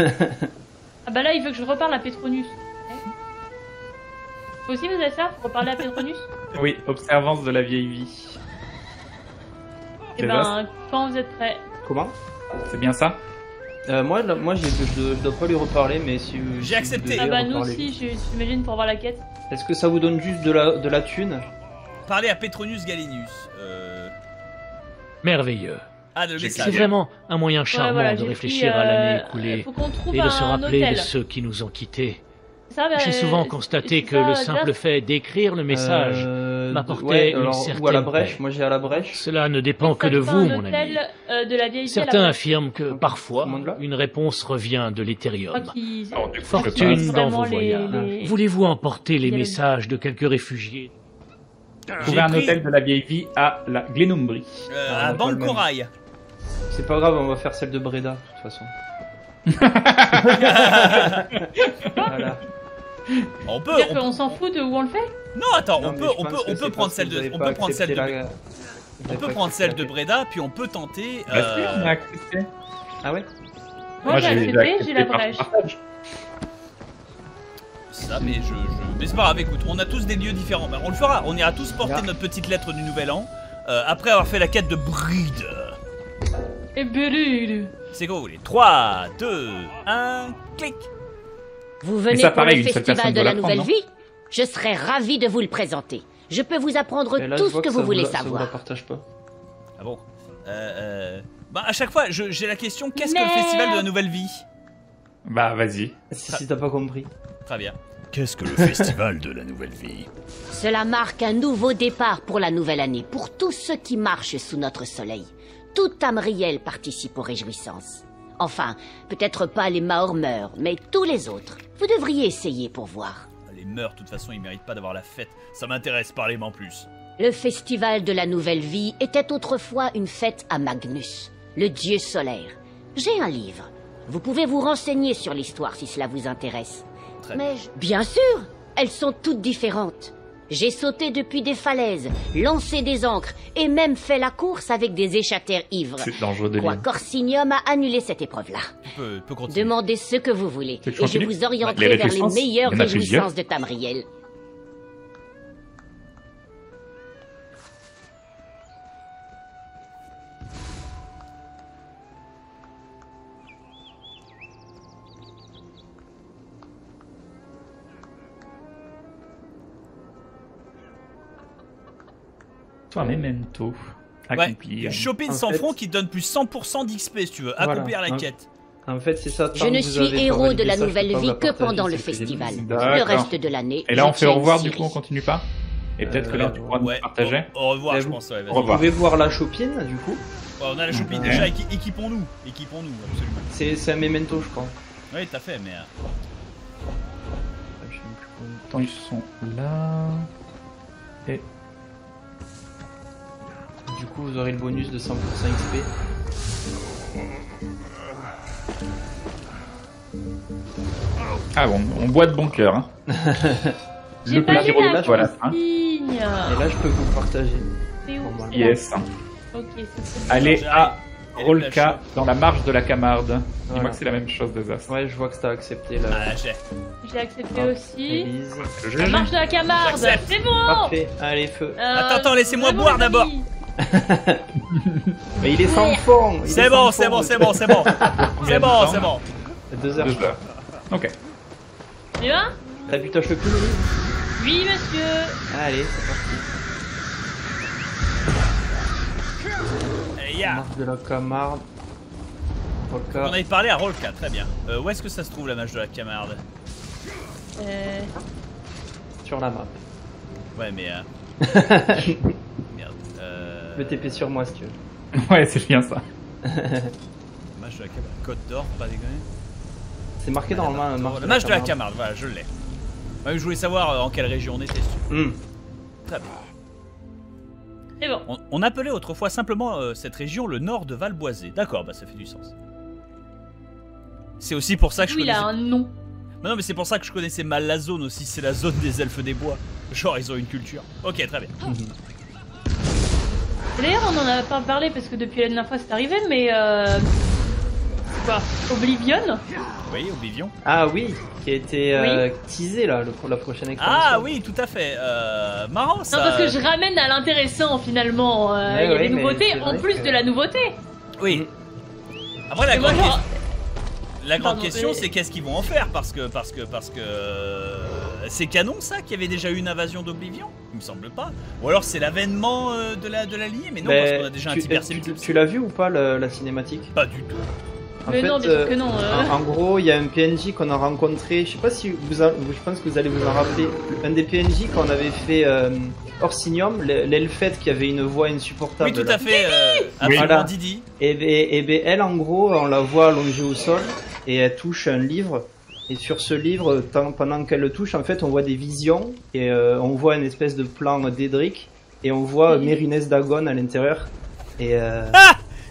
Ah bah là il veut que je reparle à Petronius. Vous aussi vous avez ça? Reparler à Petronius? Oui, observance de la vieille vie. Et ben quand vous êtes prêts. Comment? C'est bien ça? Moi je dois pas lui reparler mais si... J'ai accepté. Ah bah nous aussi j'imagine pour voir la quête. Est-ce que ça vous donne juste de la thune? Parler à Petronius Galenius. merveilleux. Ah, c'est vraiment un moyen charmant de réfléchir à l'année écoulée et de se rappeler de ceux qui nous ont quittés. J'ai souvent constaté que le simple fait d'écrire le message m'apportait une certaine paix. Cela ne dépend que de vous, mon ami. Certains affirment que, parfois, une réponse revient de l'éthérium. Fortune dans vos voyages. Voulez-vous emporter les messages de quelques réfugiés? Trouver un hôtel de la vieille vie à la Glenumbrie. À Bancorail. C'est pas grave, on va faire celle de Breda, de toute façon. Voilà. On s'en fout de où on le fait? Non, attends, on peut prendre celle de Breda, puis on peut tenter. On a accepté. Ah ouais. Moi j'ai accepté, j'ai la brèche. Ça, mais je... Mais c'est pas grave, écoute, on a tous des lieux différents. Ben, on le fera, on ira tous porter notre petite lettre du Nouvel An, après avoir fait la quête de Bride. Et Bride. C'est quoi vous voulez? 3, 2, 1, clic. Vous venez pour le festival de la nouvelle vie? Je serais ravi de vous le présenter. Je peux vous apprendre tout ce que vous voulez savoir. Je ne partage pas. Ah bon? Bah à chaque fois, j'ai la question, qu'est-ce que le festival de la nouvelle vie? Bah vas-y. Si t'as pas compris. Très bien. Qu'est-ce que le festival de la nouvelle vie? Cela marque un nouveau départ pour la nouvelle année, pour tous ceux qui marchent sous notre soleil. Tout Amriel participe aux réjouissances. Enfin, peut-être pas les Maormeurs, mais tous les autres. Vous devriez essayer pour voir. Les meurs, de toute façon, ils méritent pas d'avoir la fête. Ça m'intéresse, parlez-moi en plus. Le festival de la nouvelle vie était autrefois une fête à Magnus, le dieu solaire. J'ai un livre. Vous pouvez vous renseigner sur l'histoire si cela vous intéresse. Très bien. Bien sûr, elles sont toutes différentes. J'ai sauté depuis des falaises, lancé des ancres et même fait la course avec des échatters ivres. C'est dangereux de lire. Corsinium a annulé cette épreuve-là. Demandez ce que vous voulez et je vous orienterai vers les meilleures réjouissances de Tamriel. Un memento accompli. Ouais, choper de 100 francs qui donne plus 100% d'XP si tu veux, accomplir la quête. En fait, c'est ça. Je ne suis héros de la nouvelle vie que pendant le festival. Le reste de l'année. Et là, on fait au revoir du coup, on continue pas? Et peut-être que là, tu pourras nous partager. Au revoir, je pense. Vous pouvez voir la chopine du coup. On a la chopine déjà, équipons-nous. Équipons-nous, absolument. C'est un memento, je crois. Oui, tout à fait, mais. Je sais plus combien de temps ils sont là. Et. Du coup, vous aurez le bonus de 100% XP. Ah bon, on boit de bon cœur. Hein. Le plat qui roule, voilà. Hein. Et là, je peux vous partager. Où yes. Okay, allez à Rolka dans la marche de la Camarde. Voilà. Dis-moi que c'est la même chose, Désastre. Ouais, je vois que t'as accepté là. Ah, j'ai accepté aussi. La marche de la Camarde, c'est bon. Parfait. Allez, feu. Attends, laissez-moi boire d'abord. Mais il est sans fond. C'est bon, c'est bon, c'est bon, c'est bon. C'est bon, c'est bon. 2 heures. Ok. Tu vas? T'as vu ta cheveux? Oui, monsieur. Allez, c'est parti. Marche de la Camarde. Rolka. On avait parlé à Rolka, très bien. Où est-ce que ça se trouve la marche de la Camarde? Sur la map. Ouais, mais. Merde. Je peux TP sur moi si tu veux. Ouais, c'est bien ça. Match de la Camarde. Côte d'Or, pas déconner. C'est marqué dans le match de la Camarde, voilà, je l'ai. Bah, je voulais savoir en quelle région on était. Très bien. Et bon. On appelait autrefois simplement cette région le nord de Valboisé. D'accord, bah ça fait du sens. C'est aussi pour ça que je connaissais... il a un nom. Bah, non, mais c'est pour ça que je connaissais mal la zone aussi. C'est la zone des elfes des bois. Genre, ils ont une culture. Ok, très bien. D'ailleurs, on en a pas parlé parce que depuis la dernière fois c'est arrivé, mais quoi, Oblivion? Oui, Oblivion. Ah oui, qui a été teasé là pour la prochaine extension. Ah oui, tout à fait. Marrant ça. Non, parce que je ramène à l'intéressant finalement. Il y a des nouveautés en plus de la nouveauté. Oui. Après la grande, la grande question, c'est qu'est-ce qu'ils vont en faire, parce que c'est canon ça qu'il y avait déjà eu une invasion d'Oblivion, il me semble pas. Ou alors c'est l'avènement de la lignée, mais non, mais parce qu'on a déjà un Cybercellus. Tu l'as vu ou pas la cinématique? Pas du tout. En fait, non. En gros, il y a un PNJ qu'on a rencontré, je sais pas si je pense que vous allez vous en rappeler, un des PNJ qu'on avait fait Orsinium, l'elfette qui avait une voix insupportable. Oui, tout à fait, voilà. Didi. Et ben, elle, en gros, on la voit allongée au sol et elle touche un livre. Et sur ce livre, pendant qu'elle le touche, en fait, on voit des visions et on voit une espèce de plan d'Edric et on voit Mérines Dagon à l'intérieur. Et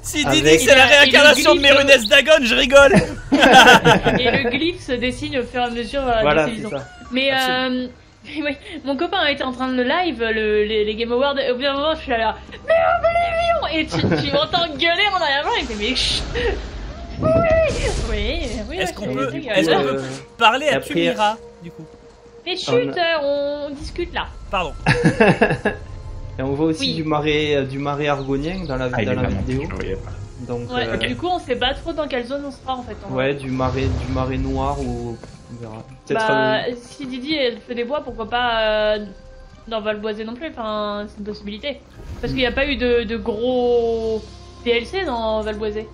si Didi, c'est la réincarnation de Mérines Dagon, je rigole. Et le glyphe se dessine au fur et à mesure des saisons. Mais ouais, mon copain était en train de le live, les Game Awards, et au bout d'un moment je suis là, mais Oblivion! Et tu m'entends gueuler en arrière-plan, et mais oui. Est-ce qu'on peut parler à Tumira, du coup? Mais chut, on discute là. Pardon. Et on voit aussi du marais argonien dans la vidéo. Donc, ouais, du coup, on sait pas trop dans quelle zone on sera en fait. Ouais, du marais noir ou on verra. Bah, si Didi elle fait des bois, pourquoi pas dans Valboisé non plus. Enfin, c'est une possibilité. Parce qu'il n'y a pas eu de gros DLC dans Valboisé.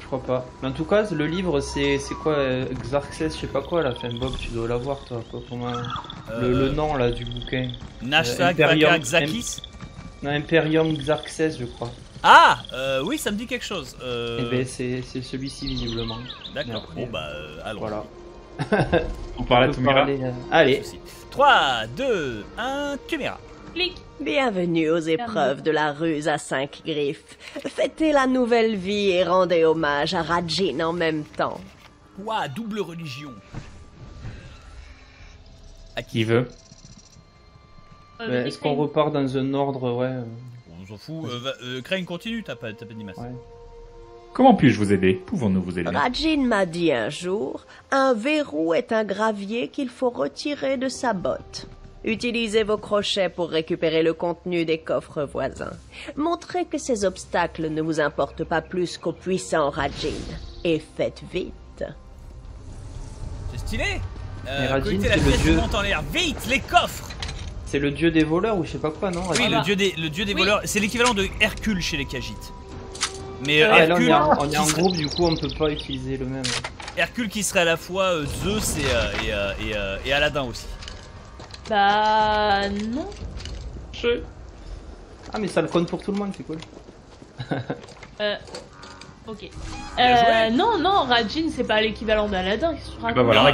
Je crois pas. Mais en tout cas, le livre, c'est quoi Xarxes, je sais pas quoi là. Enfin, Bob, tu dois l'avoir toi. Comment... Le nom là du bouquin. Nashak, Xakis. Non, Imperium Xarxes, je crois. Ah oui, ça me dit quelque chose. Eh ben, c'est celui-ci visiblement. D'accord. Bon bah allons. Voilà. On parle à Tumira. Allez. 3, 2, 1, Tumira. Clic. Bienvenue aux épreuves de la ruse à 5 griffes. Fêtez la nouvelle vie et rendez hommage à Rajin en même temps. Ouah, double religion. À qui veut. Est-ce qu'on repart dans un ordre? Ouais. On s'en fout. Crane, continue, t'as pas d'image. Ouais. Comment puis-je vous aider? Pouvons-nous vous aider? Rajin m'a dit un jour, un verrou est un gravier qu'il faut retirer de sa botte. Utilisez vos crochets pour récupérer le contenu des coffres voisins. Montrez que ces obstacles ne vous importent pas plus qu'au puissant Rajin. Et faites vite. C'est stylé. Rajin, c'est le dieu. En l'air. Vite, les coffres. C'est le dieu des voleurs ou je sais pas quoi, non? Oui, le dieu des voleurs. C'est l'équivalent de Hercule chez les Kajites. Mais Hercule, là, on est en groupe, du coup on peut pas utiliser le même. Hercule qui serait à la fois Zeus et Aladdin aussi. Bah non. Ah mais ça le compte pour tout le monde, c'est cool. Ok. Non, Rajin, c'est pas l'équivalent d'Aladin. Bah voilà,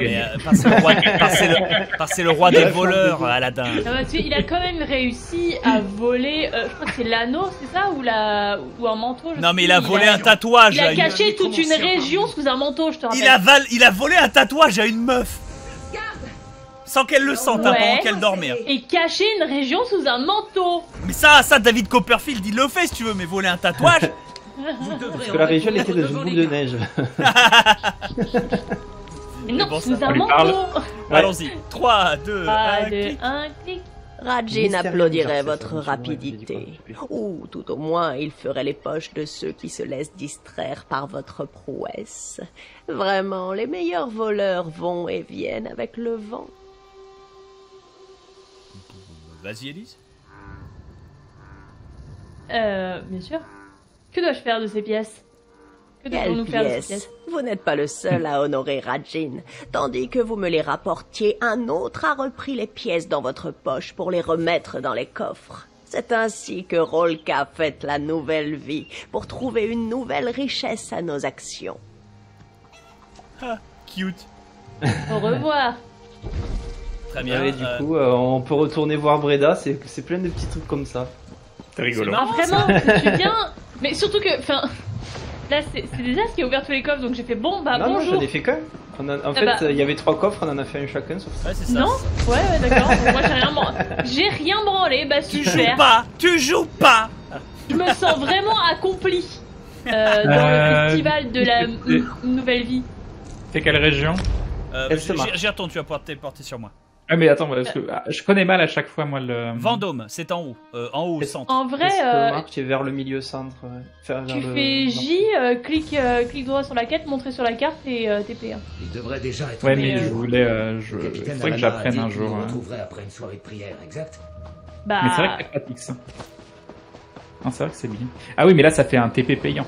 c'est le roi des voleurs, Aladin. Ah bah, il a quand même réussi à voler, je crois que c'est l'anneau, c'est ça, ou un manteau. Non, mais il a volé un tatouage. Il a caché toute une région sous un manteau, je te rappelle. Il a volé un tatouage à une meuf. Sans qu'elle le sente, pendant qu'elle dormait. Et cacher une région sous un manteau. Mais ça, David Copperfield, il le fait si tu veux, mais voler un tatouage. Parce que la région était dans une boule de neige. Non, nous avons allons-y. 3, 2, 1, clic. Rajin applaudirait votre rapidité. Ou tout au moins, il ferait les poches de ceux qui se laissent distraire par votre prouesse. Vraiment, les meilleurs voleurs vont et viennent avec le vent. Vas-y, Élise. Bien sûr. Que dois-je faire de ces pièces? Que dois-je faire de ces pièces? Vous n'êtes pas le seul à honorer Rajin. Tandis que vous me les rapportiez, un autre a repris les pièces dans votre poche pour les remettre dans les coffres. C'est ainsi que Rolka fête la nouvelle vie, pour trouver une nouvelle richesse à nos actions. Ah, cute. Au revoir. Très bien. Ouais, du coup, on peut retourner voir Breda, c'est plein de petits trucs comme ça. C'est rigolo. Ah, vraiment, c'est bien. Mais surtout que, enfin, là c'est Désastre qui a ouvert tous les coffres, donc j'ai fait bon bah non, bonjour. Non, j'en ai fait qu'un. En fait, il y avait 3 coffres, on en a fait un chacun sauf ça. Ouais, c'est ça. Non, ouais, d'accord. Moi j'ai rien branlé, bah super. Tu joues pas. Je me sens vraiment accompli dans le festival de la nouvelle vie. C'est quelle région? J'y retourne, tu vas pouvoir te téléporter sur moi. Ah mais attends, parce que je connais mal à chaque fois moi le... Vendôme, c'est en haut centre. En vrai, c'est vers le milieu centre. Enfin, tu fais le... J, clique droit sur la quête, montrer sur la carte et TP1. Il devrait déjà être. Ouais mais je voulais, il faudrait que j'apprenne un jour. Retrouverai après une soirée de prière, exact. Bah. Mais c'est vrai que c'est pratique ça. Non, c'est vrai que c'est bien. Ah oui mais là ça fait un TP payant.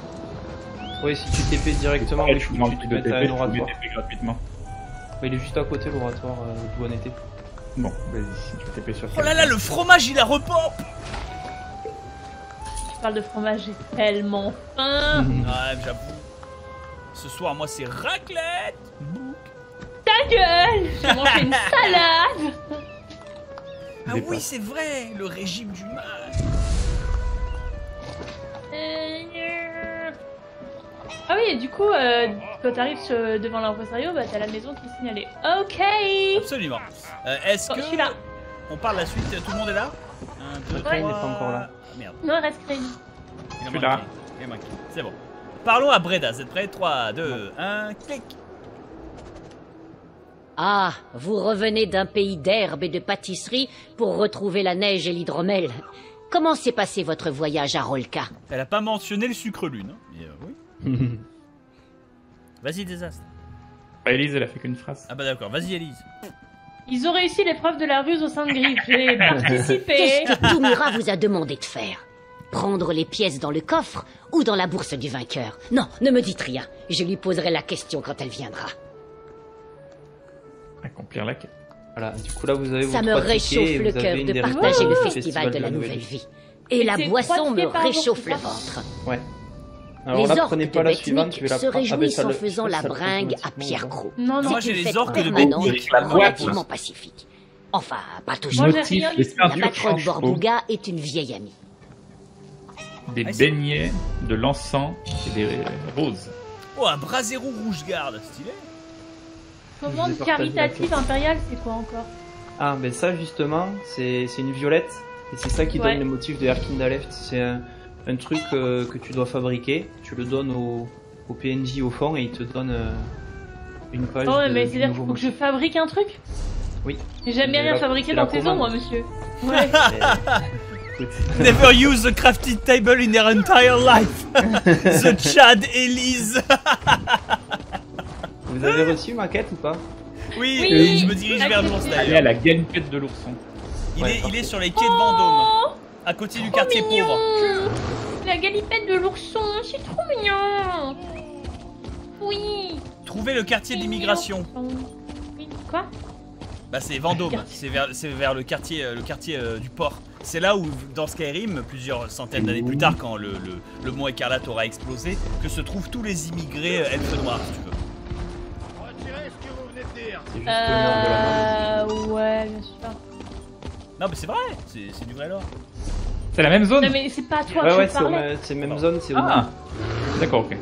Oui si tu TP directement, mais je m'en prie de TP gratuitement. Il est juste à côté l'oratoire d'où on était. Bon, vas-y, tu t'es payé sur ça. Oh là là, le fromage il a repompe. Je parle de fromage, j'ai tellement faim. Ouais, j'avoue. Ce soir, moi c'est raclette. Ta gueule. J'ai mangé une salade. Ah oui, c'est vrai, le régime du mal. Ah oui, et du coup, quand t'arrives devant l'impresario, bah t'as la maison qui est signalée. Ok. Absolument. Est-ce que... Je suis là. On parle la suite, tout le monde est là? Crane n'est pas encore là. Merde. Non, reste Crane. Je suis là. C'est bon. Parlons à Breda, vous êtes prêts? 3, 2, 1, clic. Ah, vous revenez d'un pays d'herbes et de pâtisseries pour retrouver la neige et l'hydromel. Comment s'est passé votre voyage à Rolka? Elle a pas mentionné le sucre lune. Hein. Oui. Vas-y, Désastre. Bah, Élise, elle a fait qu'une phrase. Ah, bah d'accord, vas-y, Élise. Ils ont réussi l'épreuve de la ruse au sein de Griffe. J'ai participé. Qu'est-ce que Tumira vous a demandé de faire? Prendre les pièces dans le coffre ou dans la bourse du vainqueur? Non, ne me dites rien. Je lui poserai la question quand elle viendra. Accomplir la quête. Voilà, du coup, là, vous avez. Ça me réchauffe le cœur de partager le festival de la nouvelle vie. Et la boisson me réchauffe le ventre. Ouais. Alors les orques de Betnik se réjouissent en faisant la bringue à Pierre Croc. Non, non, moi j'ai les orques de Betnik. Relativement pacifique. Enfin, pas toujours. La matrone Borbouga est une vieille amie. Des beignets, de l'encens et des roses. Oh, un brasero rouge garde, stylé. Commande caritative impériale, c'est quoi encore? Ah, ben ça justement, c'est une violette. Et c'est ça qui donne le motif de Herkindaleft. C'est un truc que tu dois fabriquer, tu le donnes au PNJ au fond et il te donne une page. Oh, mais c'est-à-dire qu'il faut que je fabrique un truc? Oui. J'ai jamais rien fabriqué dans tes ondes, moi, monsieur. Ouais. Never use the crafted table in their entire life. The Chad Elise. Vous avez reçu ma quête ou pas? Oui, oui, je me dirige vers l'ours d'ailleurs. Elle est à la gagne-quête de l'ourson. Il est sur les quais de Vendôme, à côté du quartier pauvre. La galipette de l'ourson, c'est trop mignon. Oui. Trouver le quartier d'immigration. Quoi? Bah c'est Vendôme, c'est vers le quartier du port. C'est là où, dans Skyrim, plusieurs centaines d'années plus tard, quand le mont Écarlate aura explosé, que se trouvent tous les immigrés elfes noirs, si tu veux. Retirez ce que vous venez de dire. C'est juste le nom de la ouais, bien sûr. Non mais c'est vrai, c'est du vrai lore. C'est la même zone. Non mais c'est pas à toi que je parlais. Ouais, c'est la même zone, c'est où? Ah, d'accord, ok.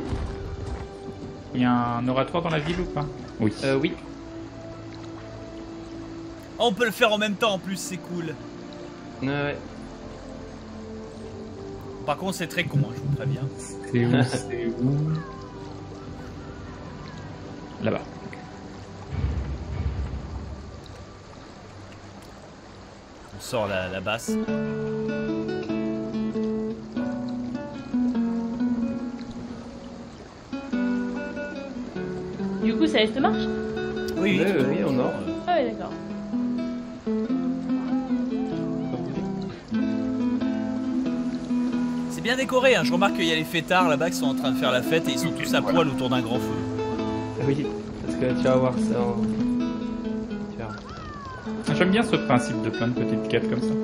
Il y a un oratoire dans la ville ou pas? Oui. Oui. Oh, on peut le faire en même temps en plus, c'est cool. Ouais. Par contre, c'est très con, hein, je vous préviens. C'est où? C'est où? Là-bas. On sort la basse. Du coup, ça laisse te marche? Oui, oui, on dort. Ah oui, d'accord. C'est bien décoré, hein. Je remarque qu'il y a les fêtards là-bas qui sont en train de faire la fête et ils sont tous à poil autour d'un grand feu. Oui, parce que tu vas voir ça. Hein. J'aime bien ce principe de plein de petites quêtes comme ça.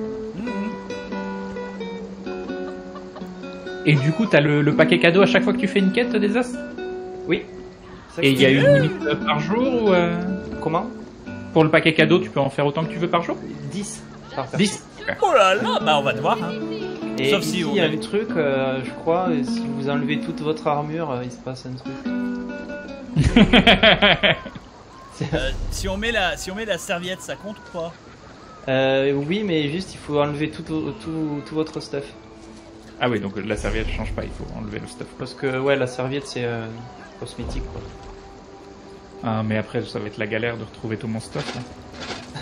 Et du coup, t'as le paquet cadeau à chaque fois que tu fais une quête, Désastre? Oui. Et il y a une limite par jour ou comment? Pour le paquet cadeau, tu peux en faire autant que tu veux par jour? 10 par personne. 10 okay. Oh là là, bah on va devoir. Hein. Et sauf si il y a un truc, je crois, si vous enlevez toute votre armure, il se passe un truc. si on met la serviette, ça compte ou pas? Oui, mais juste il faut enlever tout votre stuff. Ah oui, donc la serviette change pas, il faut enlever le stuff. Parce que ouais, la serviette c'est cosmétique quoi. Ah mais après ça va être la galère de retrouver tout mon stock là.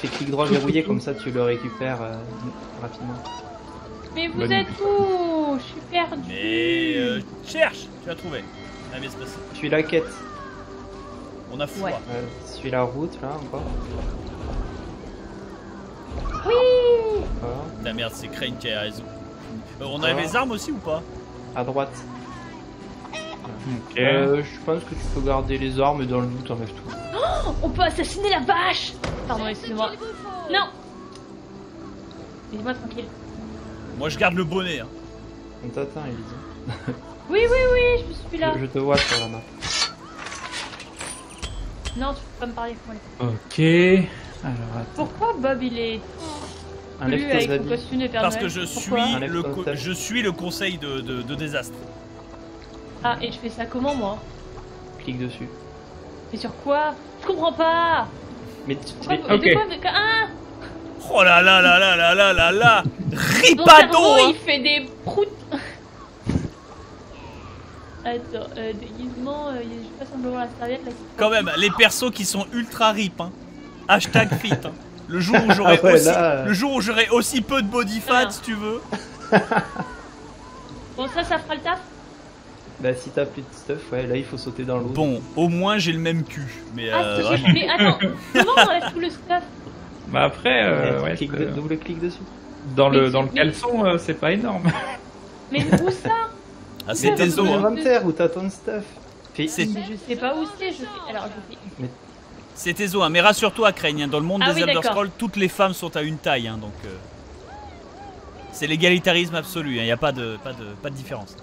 Fais clic droit verrouillé, comme ça tu le récupères rapidement. Mais vous êtes où? Je suis perdu. Mais cherche, tu as trouvé. Ah, mais c'est passé. Je suis la quête. On a foi. Ouais. Je suis la route là encore. Oui. La merde, c'est Crane qui a raison. On a les armes aussi ou pas? À droite. Okay. Je pense que tu peux garder les armes et dans le doute enlève tout. Oh, on peut assassiner la vache. Pardon, excusez-moi. Non. Laissez-moi tranquille. Moi je garde le bonnet. Hein. On t'atteint, Élise. Oui, oui, oui, je suis là. Je te vois sur la map. Non, tu peux pas me parler. Ok. Alors, pourquoi Bob il est bleu avec son costume éternel? Parce que je suis le conseil de Désastre. Ah, et je fais ça comment moi? Clique dessus. Mais sur quoi? Je comprends pas. Mais tu de quoi mais... Ah. Oh là là là là là là là là. Ripado cerveau, hein. Il fait des proutes. Attends, déguisement, je passe simplement la serviette là. Quand même, les persos qui sont ultra rip, hein. Hashtag fit. Hein. Le jour où j'aurai aussi peu de body fat, si tu veux. Bon, ça fera le taf. Bah si t'as plus de stuff, ouais, là il faut sauter dans l'eau. Bon, au moins j'ai le même cul. Mais, mais attends, comment on enlève tout le stuff? Bah après, ouais, double clic dessus. Dans le caleçon, c'est pas énorme. Mais où ça? Ah, c'est tes os. C'est l'inventaire où t'as ton stuff. Je sais pas où c'est, c'est tes os, hein, mais rassure-toi, Crane, hein, dans le monde des Elder Scrolls, toutes les femmes sont à une taille, hein, donc... c'est l'égalitarisme absolu, il n'y a pas de différence.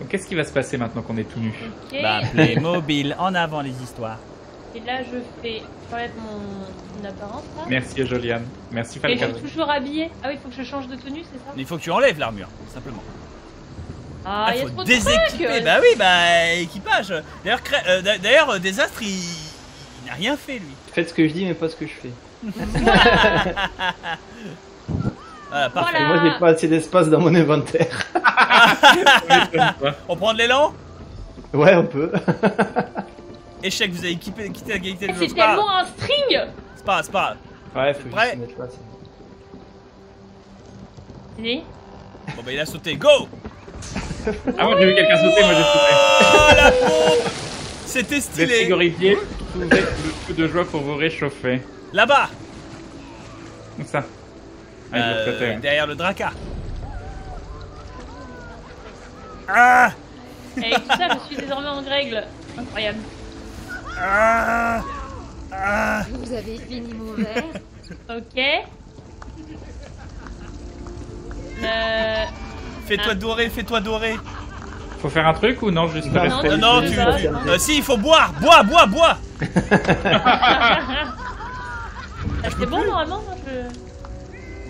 Donc qu'est-ce qui va se passer maintenant qu'on est tout nus? Bah, Playmobil, en avant les histoires. Et là, je fais... j'enlève mon apparence, là. Merci, Joliane. Merci, Falcao. Et je suis toujours habillée. Ah oui, il faut que je change de tenue, c'est ça? Mais il faut que tu enlèves l'armure, simplement. Ah, il faut déséquiper. Bah oui, bah, équipage. D'ailleurs, Désastre, il n'a rien fait, lui. Faites ce que je dis, mais pas ce que je fais. Voilà, parfait. Voilà. Moi, j'ai pas assez d'espace dans mon inventaire. On prend de l'élan? Ouais, on peut. Échec, vous avez quitté la qualité de jeu. C'est tellement un string! C'est pas grave, c'est pas grave. Ouais, faut juste se mettre là. Oui. Bon, bah, il a sauté. Go! Ah moi j'ai vu quelqu'un sauter, moi j'ai sauté. Oh la pompe. C'était stylé. Vous êtes frigorifié, vous êtes le coup de joie pour vous réchauffer. Là-bas. Où ça? Ah, derrière le dracar. Ah. Avec tout ça je suis désormais en règle. Incroyable. Ah. Ah. Vous avez fini mon verre. Ok. Fais-toi dorer, fais-toi dorer. Faut faire un truc ou non? Juste rester. Non, tu... si, il faut boire. Bois, bois, bois. C'est bon, normalement. Je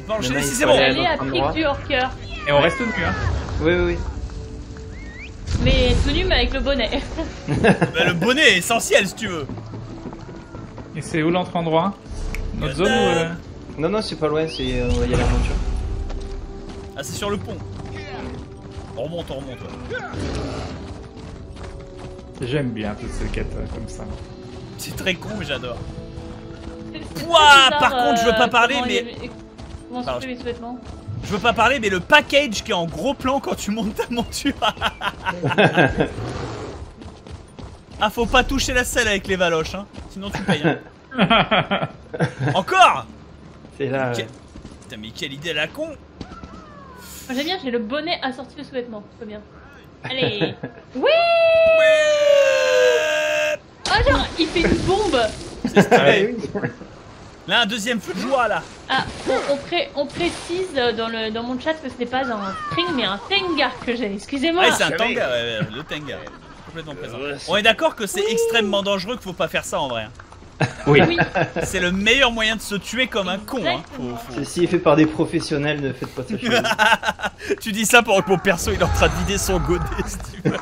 peux enchaîner si c'est bon. Aller à pic du hors-cœur. Et on reste tout nu, hein. Oui, oui, oui. Mais tout nu, mais avec le bonnet. Bah, le bonnet est essentiel, si tu veux. Et c'est où l'entre endroit? Notre zone ou... Non, non, c'est pas loin, c'est... Il y a l'aventure. Ah, c'est sur le pont. On remonte, ouais. J'aime bien toutes ces quêtes comme ça. C'est très con, mais j'adore. Ouah, par contre, je veux pas parler, mais... Comment sont faits mes sous-vêtements? Je veux pas parler, mais le package qui est en gros plan quand tu montes ta monture. Ah, faut pas toucher la selle avec les valoches, hein. Sinon tu payes, hein. Encore. C'est là... Putain, mais quelle idée la con. J'aime bien, j'ai le bonnet assorti au sous-vêtement, c'est bien. Allez. Oui, oui. Oh genre, il fait une bombe. C'est stylé. Là, un deuxième feu de joie, là. Ah, on précise dans mon chat que ce n'est pas un string, mais un tengar que j'ai, excusez-moi. Ah, c'est un tengar, le tengar, complètement présent. On est d'accord que c'est extrêmement dangereux, qu'il faut pas faire ça en vrai. Oui. Oui. C'est le meilleur moyen de se tuer comme un con. Hein. Ceci est fait par des professionnels, ne faites pas ça chez vous. Tu dis ça pendant que mon perso il est en train de vider son godet, si tu veux.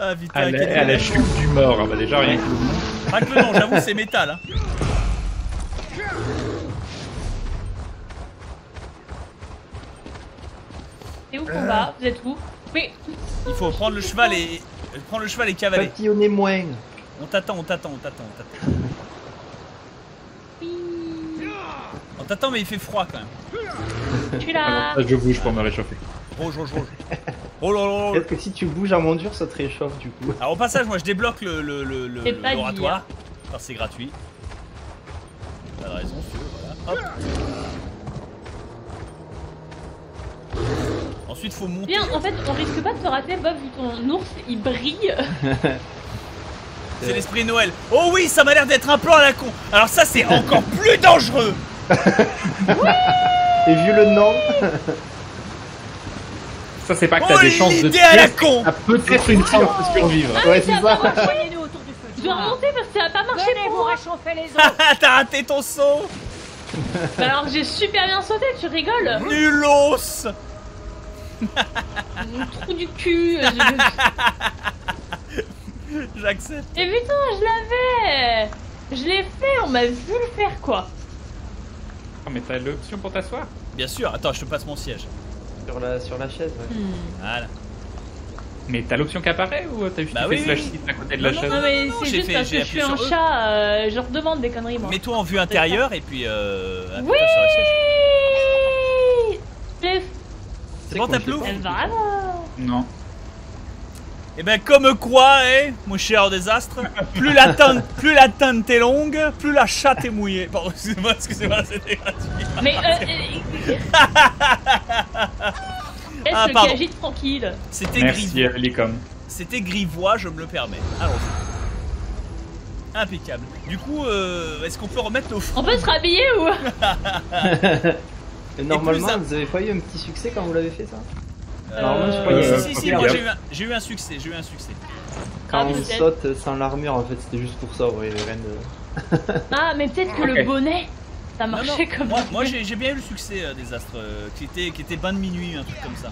Ah putain, à la chute du mort, ah, bah déjà rien que le nom. Pas que le nom, j'avoue, c'est métal. Hein. C'est où qu'on va? Vous êtes où? Oui. Il faut prendre le cheval et cavaler. Papillonner moins. On t'attend, on t'attend. On t'attend mais il fait froid quand même. Je suis là. Je bouge pour me réchauffer. Rouge. Oh là là. Est-ce que si tu bouges à mon dur ça te réchauffe du coup? Alors au passage moi je débloque l'oratoire. Enfin c'est gratuit. Pas de raison, voilà. Hop. Ensuite faut monter. Bien, en fait on risque pas de se rater Bob vu ton ours il brille. C'est l'esprit Noël. Oh oui, ça m'a l'air d'être un plan à la con. Alors ça c'est encore plus dangereux. Oui. Et vu le nom. Ça c'est pas que t'as des chances de peut-être une chance de survivre. Ah, ouais, c'est ça. Je dois remonter parce que ça a pas marché pour vous réchauffer les autres. T'as raté ton saut. Bah alors j'ai super bien sauté, tu rigoles. Nulos. Trou du cul. J'accepte. Et putain, je l'avais. Je l'ai fait, on m'a vu le faire quoi. Oh, mais t'as l'option pour t'asseoir? Bien sûr, attends, je te passe mon siège. Sur la chaise, ouais. Voilà. Mais t'as l'option qui apparaît ou t'as juste fait slash site à côté de la chaise? Non, mais c'est juste parce que je suis un chat, je leur demande des conneries moi. Mets-toi en vue intérieure et puis appuie-toi sur la siège. C'est bon, t'as plouf? Non. Et ben comme quoi, mon cher désastre, plus la teinte est longue, plus la chatte est mouillée. Pardon, excusez-moi, c'était gratuit. Mais gagite tranquille. C'était grivois. C'était grivois, je me le permets. Allons-y. Impeccable. Du coup, est-ce qu'on peut remettre nos fronts? On peut se rhabiller ou? Et normalement, vous avez pas eu un petit succès quand vous l'avez fait ça? Si, moi j'ai eu un succès, Quand on saute sans l'armure en fait, c'était juste pour ça, ouais, rien de... Ah, mais peut-être que le bonnet, ça marchait comme ça. Moi j'ai bien eu le succès désastre, qui était bain de minuit, un truc comme ça.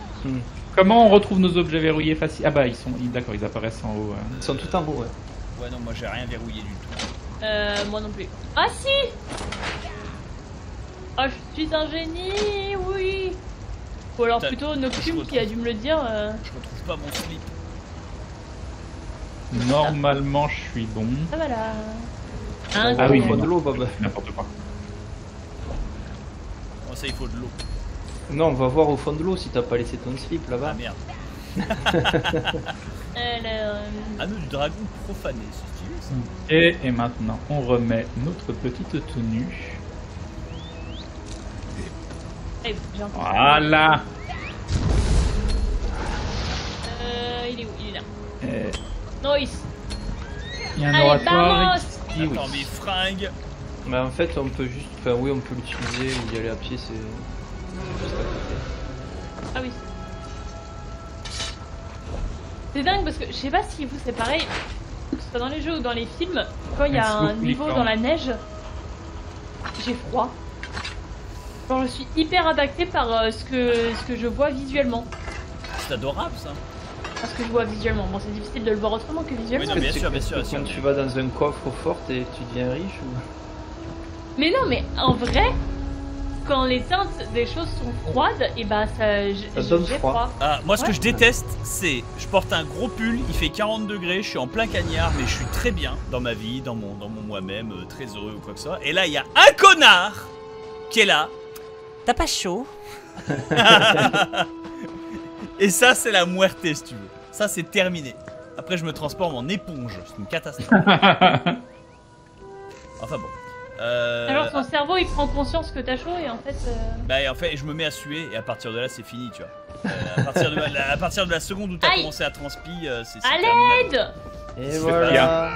Comment on retrouve nos objets verrouillés faciles? Ah bah ils sont, d'accord, ils apparaissent en haut. Ils sont tout en haut, ouais. Ouais non, moi j'ai rien verrouillé du tout. Moi non plus. Ah si! Oh, je suis un génie, oui! Ou alors plutôt Noctum qui a dû me le dire. Je retrouve pas mon slip. Normalement je suis bon. Ah voilà. Ah oui, il faut de l'eau Bob. N'importe quoi. Comment ça il faut de l'eau? Non, on va voir au fond de l'eau si t'as pas laissé ton slip là-bas. Ah merde. Anneau du dragon profané, c'est stylé ça. Et maintenant on remet notre petite tenue. Voilà. Il est où? Il est là. Noise. Il y a un oratoire. Attends, mes fringues. Bah en fait on peut juste... Enfin oui, on peut l'utiliser ou y aller à pied, c'est... Ah oui. C'est dingue parce que je sais pas si vous c'est pareil, que ce soit dans les jeux ou dans les films, quand il y a un niveau dans la neige, j'ai froid. Genre, je suis hyper impactée par ce que je vois visuellement. C'est adorable ça. Parce que je vois visuellement. Bon, c'est difficile de le voir autrement que visuellement. Oui, non, bien sûr. Quand tu vas dans un coffre au fort et tu deviens riche ou... Mais non, mais en vrai, quand les teintes des choses sont froides, et ben ça donne froid. Ah, moi, ce que je déteste, c'est je porte un gros pull, il fait 40 degrés, je suis en plein cagnard, mais je suis très bien dans ma vie, dans mon moi-même, très heureux ou quoi que ce soit. Et là, il y a un connard qui est là. T'as pas chaud? Et ça, c'est la muerté, si tu veux. Ça, c'est terminé. Après, je me transforme en éponge. C'est une catastrophe. Enfin bon. Alors, ton cerveau, il prend conscience que t'as chaud et en fait... Bah, et en fait, je me mets à suer et à partir de là, c'est fini, tu vois. À partir de la seconde où t'as commencé à transpirer, c'est terminé. À l'aide! Et voilà.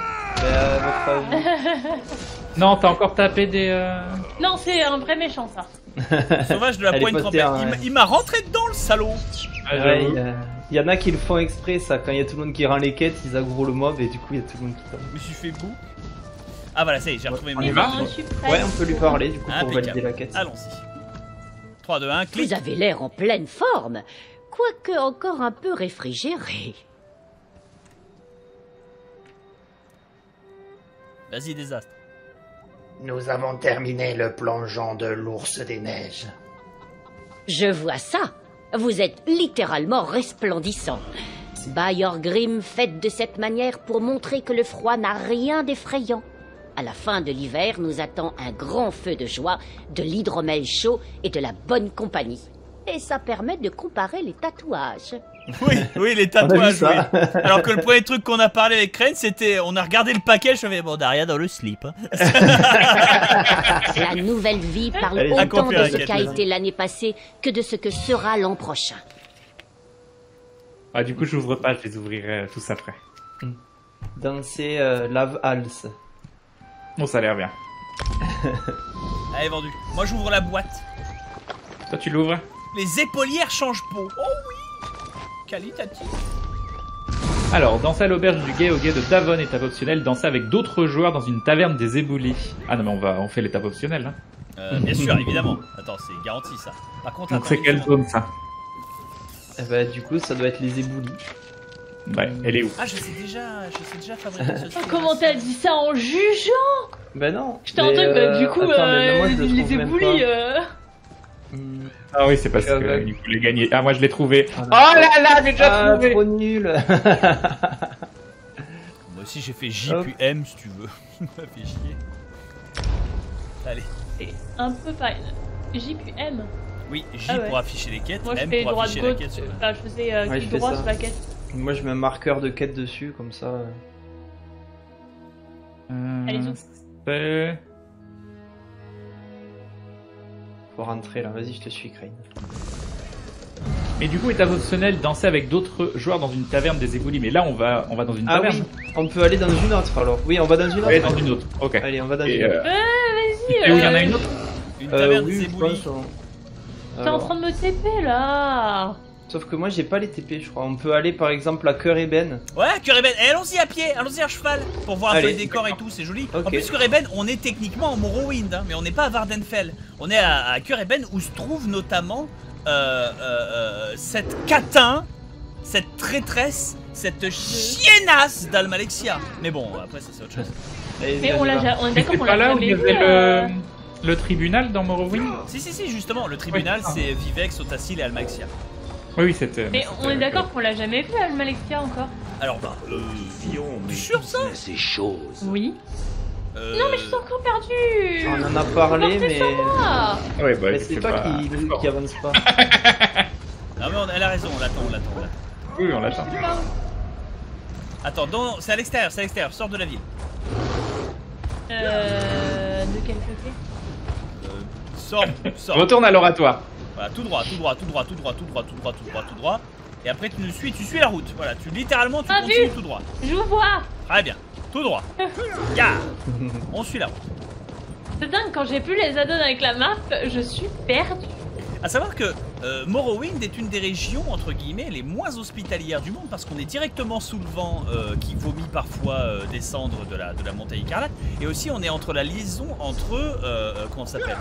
Non, t'as encore tapé des... Non, c'est un vrai méchant, ça. Sauvage de la poigne trempée. Il m'a rentré dedans, le salaud. Ouais, il y en a qui le font exprès, ça. Quand il y a tout le monde qui rend les quêtes, ils aggroent le mob et du coup, il y a tout le monde qui tombe. Je me suis fait bout. Ah voilà, ça y est, j'ai retrouvé mes marques. Ouais, on peut lui parler, du coup, pour valider la quête. Allons-y. 3, 2, 1, clic. Vous avez l'air en pleine forme, quoique encore un peu réfrigéré. Vas-y, désastre. Nous avons terminé le plongeon de l'ours des neiges. Je vois ça. Vous êtes littéralement resplendissant. Bayorgrim fête de cette manière pour montrer que le froid n'a rien d'effrayant. À la fin de l'hiver, nous attend un grand feu de joie, de l'hydromel chaud et de la bonne compagnie. Et ça permet de comparer les tatouages. Oui, oui, les tatouages, oui. Alors que le premier truc qu'on a parlé avec Crane, c'était... On a regardé le paquet, je me dis, bon, on n'a rien dans le slip. Hein. La nouvelle vie parle autant de ce qu'a été l'année passée que de ce que sera l'an prochain. Ah, du coup, j'ouvre pas, je les ouvrirai tous après. Danser lave-hals. Bon, ça a l'air bien. Allez, vendu. Moi, j'ouvre la boîte. Toi, tu l'ouvres? Les épaulières changent peau. Oh oui! Qualitatif. Alors, danser à l'auberge du guet au guet de Davon, étape optionnelle. Danser avec d'autres joueurs dans une taverne des éboulis. Ah non, mais on fait l'étape optionnelle. Hein. Bien sûr, évidemment. Attends, c'est garanti ça. Par contre, donc, c'est quelle zone ça? Eh ben, du coup, ça doit être les éboulis. Ouais, elle est où? Ah, je sais déjà fabriquer ce truc. Comment t'as dit ça en jugeant? Bah non. Je t'ai entendu, bah du coup, attends, moi, les éboulis. Ah oui, c'est parce que il voulait gagner. Ah, moi je l'ai trouvé. Oh là là, j'ai déjà trouvé. Trop nul. Moi aussi j'ai fait J puis M si tu veux. Ça fait chier. Allez. C'est un peu pareil. J puis M. Oui, J pour afficher les quêtes. Moi je fais droit de gauche. Enfin, je faisais clic droit sur la quête. Moi je mets un marqueur de quête dessus comme ça. Allez-y. Faut rentrer là, vas-y je te suis Crane. Mais du coup étape optionnelle, danser avec d'autres joueurs dans une taverne des éboulis. Mais là on va dans une taverne. Ah oui, on peut aller dans une autre alors. Oui, on va dans une autre. Allez, dans une autre, ok. Allez, on va dans une autre. Vas-y. Et où il y en a une autre? Une taverne des éboulis. T'es en train de me TP là. Sauf que moi j'ai pas les TP je crois. On peut aller par exemple à Cœur Eben. Ouais, Cœur Eben, allons-y à pied, allons-y à cheval. Pour voir un peu les décors et tout, c'est joli. Okay. En plus Cœur Eben, on est techniquement en Morrowind hein, mais on n'est pas à Vardenfell. On est à Cœur Eben où se trouve notamment cette catin, cette traîtresse, cette chiennasse d'Almalexia. Mais bon, après ça c'est autre chose. Mais on l'a déjà, on est d'accord qu'on l'a jamais vu. Le tribunal dans Morrowind. Si si si, justement, le tribunal c'est Vivex, Sotacil et Almalexia. Oui, c'était... Mais on est d'accord qu'on l'a jamais vu, Almalexia, encore. Alors, bah... Sur ça ces choses. Oui. Non, mais je suis encore perdu. On en a parlé, mais... Ouais, bah, mais c'est toi qui avance pas. Non, mais elle a raison, on l'attend. Oui, on l'attend. Attends, c'est à l'extérieur, sors de la ville. De quel côté? Sors. Retourne à l'oratoire. Voilà, tout droit. Et après tu suis la route. Voilà, tu continues tout droit. Je vous vois. Très bien, tout droit. Yeah. On suit la route. C'est dingue, quand j'ai plus les add-ons avec la map, je suis perdu. A savoir que Morrowind est une des régions, entre guillemets, les moins hospitalières du monde, parce qu'on est directement sous le vent qui vomit parfois descendre de la montagne écarlate. Et aussi on est entre la liaison entre, comment ça s'appelle,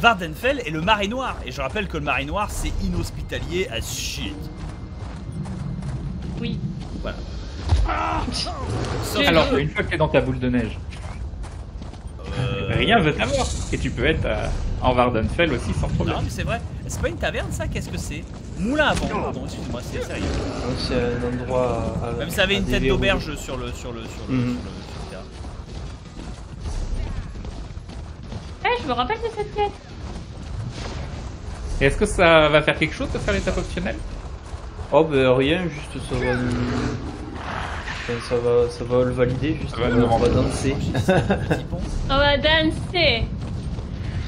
Vardenfell et le Marais Noir. Et je rappelle que le Marais Noir, c'est inhospitalier as shit. Oui. Voilà. Alors, une fois que t'es dans ta boule de neige, rien veut t'avoir. Et tu peux être en Vardenfell aussi sans problème. Non, mais c'est vrai. C'est pas une taverne, ça? Qu'est-ce que c'est? Moulin à vent, pardon, excuse-moi, c'est sérieux. C'est un endroit... Même ça avait une tête d'auberge sur le je me rappelle de cette quête. Et est-ce que ça va faire quelque chose de faire l'étape optionnelle? Oh bah rien, juste ça va nous... Enfin, ça va le valider, juste on va danser. On va danser.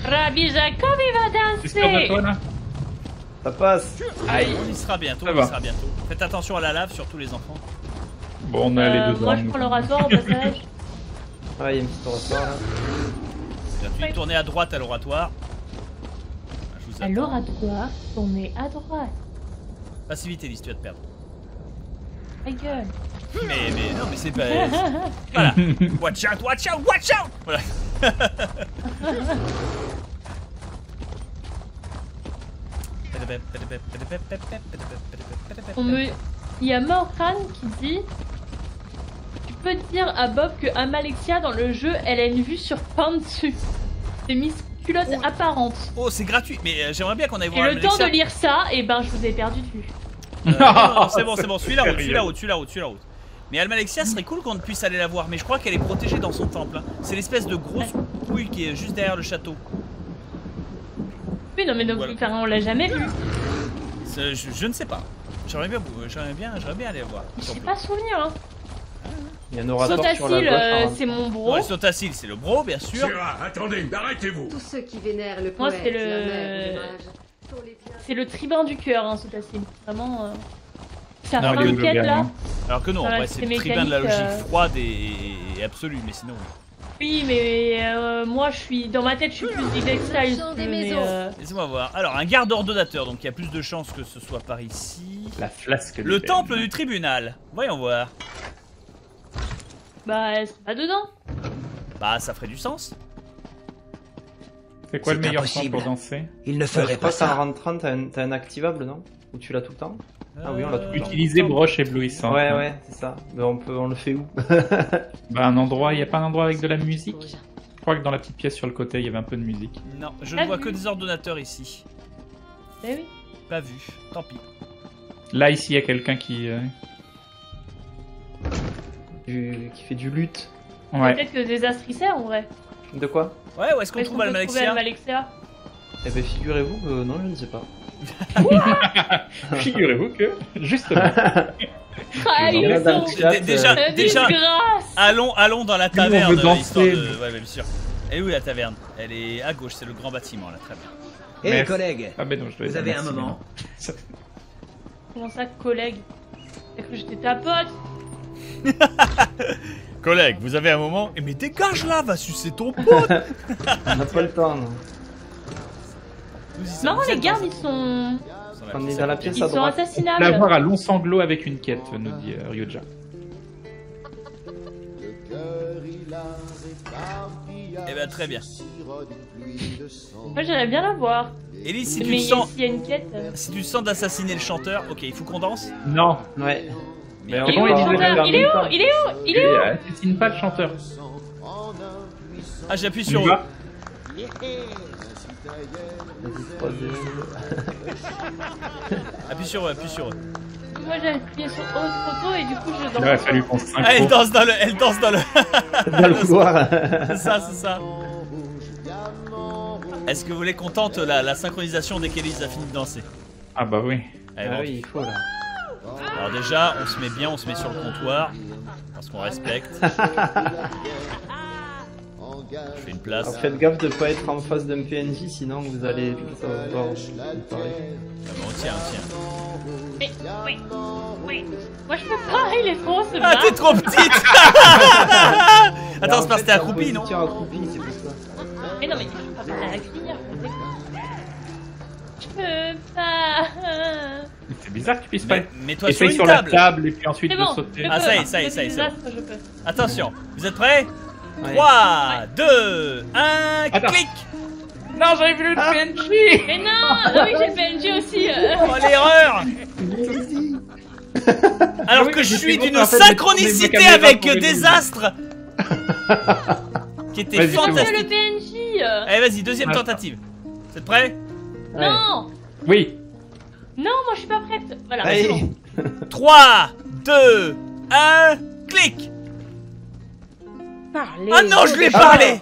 Rabbi Jacob il va danser. Ça passe. Aïe. On y sera bientôt, Faites attention à la lave, surtout les enfants. Bon, on a les deux. Moi je prends le rasoir au passage. Ah, il y a une petite rasoir là. Tournez à droite à l'oratoire. À l'oratoire, tournez à droite. Passivité, Élise, tu vas te perdre. Ma gueule. Mais non, mais c'est pas... Voilà. Watch out. Voilà. Il y a Morhan qui dit... Tu peux dire à Bob que Amalexia dans le jeu, elle a une vue sur pain dessus. C'est Miss culotte apparente. Oh, c'est gratuit, mais j'aimerais bien qu'on aille voir. Et le temps de lire ça, et ben je vous ai perdu de vue. Non, c'est bon, celui-là, celui-là. Mais Almalexia serait cool qu'on puisse aller la voir, mais je crois qu'elle est protégée dans son temple. Hein. C'est l'espèce de grosse couille qui est juste derrière le château. Oui, non, mais donc, voilà. Enfin, on l'a jamais vue. Je ne sais pas. J'aimerais bien aller la voir. J'ai pas souvenir, hein. Il y a Nora Sotacil, c'est mon bro. Ouais, Sotacil, c'est le bro, bien sûr. Attendez, arrêtez-vous. Tous ceux qui vénèrent le poète, c'est le... C'est le tribun du cœur, hein, Sotacil. Vraiment... C'est un fin de quête, là. Alors que non, enfin, c'est le tribun de la logique froide et absolue, mais sinon... Oui, mais moi, je suis... Dans ma tête, je suis plus d'extérieur. Laissez-moi voir. Alors, un garde ordonnateur, donc il y a plus de chances que ce soit par ici. La flasque. Le temple du tribunal. Voyons voir. Bah, c'est pas dedans. Bah, ça ferait du sens. C'est quoi le meilleur temps pour danser? Il ne ferait pas ça. En rentrant, t'as un activable, non? Ou tu l'as tout le temps? Ah oui, on l'a tout le temps. Utiliser broche éblouissante. Ouais, ouais, c'est ça. Mais on le fait où? Bah, un endroit, y a pas un endroit avec de la musique? Je crois que dans la petite pièce sur le côté, il y avait un peu de musique. Non, je ne vois que des ordonnateurs ici. Bah oui. Pas vu, tant pis. Là, ici, y a quelqu'un qui fait du lutte. Ouais. Peut-être que Désastre y sert en vrai. De quoi? Ouais, où est-ce qu'on trouve Almalexia? Eh ben figurez-vous que non, je ne sais pas. Figurez-vous que justement. Déjà, allons dans la taverne. Histoire de... Ouais, bien sûr. Elle est où la taverne? Elle est à gauche, c'est le grand bâtiment là, très bien. Et les collègues, vous avez un moment. Comment ça, collègue? C'est que j'étais ta pote. Collègue, vous avez un moment. Mais dégage là, va sucer ton pote. On n'a pas le temps. Non, les gardes ils sont. Ils sont assassinables. On va voir à long sanglot avec une quête, nous dit Ryoja. Eh ben très bien. Moi j'aimerais bien la voir. Élise, si tu sens. Si tu sens d'assassiner le chanteur, ok, il faut qu'on danse. Non. Ouais. Il est où? Assassine pas le chanteur. Ah, j'appuie sur eux. Appuie sur eux. Moi j'ai appuyé sur autre photo et du coup je danse. Ouais, fallu qu'on synchro. Ah, elle danse dans le dans le couloir. C'est ça, c'est ça. Est-ce que vous voulez qu'on tente la synchronisation dès qu'Élise a fini de danser? Ah bah oui. Allez, oui, il faut là. Alors déjà, on se met bien, on se met sur le comptoir, parce qu'on respecte. Je fais une place. Alors faites gaffe de ne pas être en face d'un PNJ, sinon vous allez... Tiens. Oui. Moi je peux pas, il est trop, c'est marrant. Ah, t'es trop petite. Attends, c'est parce que t'es accroupi, non? C'est pour ça. Mais non, mais je peux pas faire la crinière. Je peux pas... C'est bizarre que tu puisses pas. Mets-toi sur la table et puis ensuite de sauter. Ah, ça y est. Attention, vous êtes prêts? 3, 2, 1, clic! Non, j'avais vu le PNJ! Mais non! Oui, j'ai le PNJ aussi! Oh, l'erreur! Alors que je suis d'une synchronicité avec Désastre! Qui était fantastique! Le PNJ! Allez, vas-y, deuxième tentative. Vous êtes prêts? Non! Oui! Non, moi je suis pas prête. Voilà, c'est bon. 3, 2, 1, clic. Parlez. Ah non, je l'ai parlé.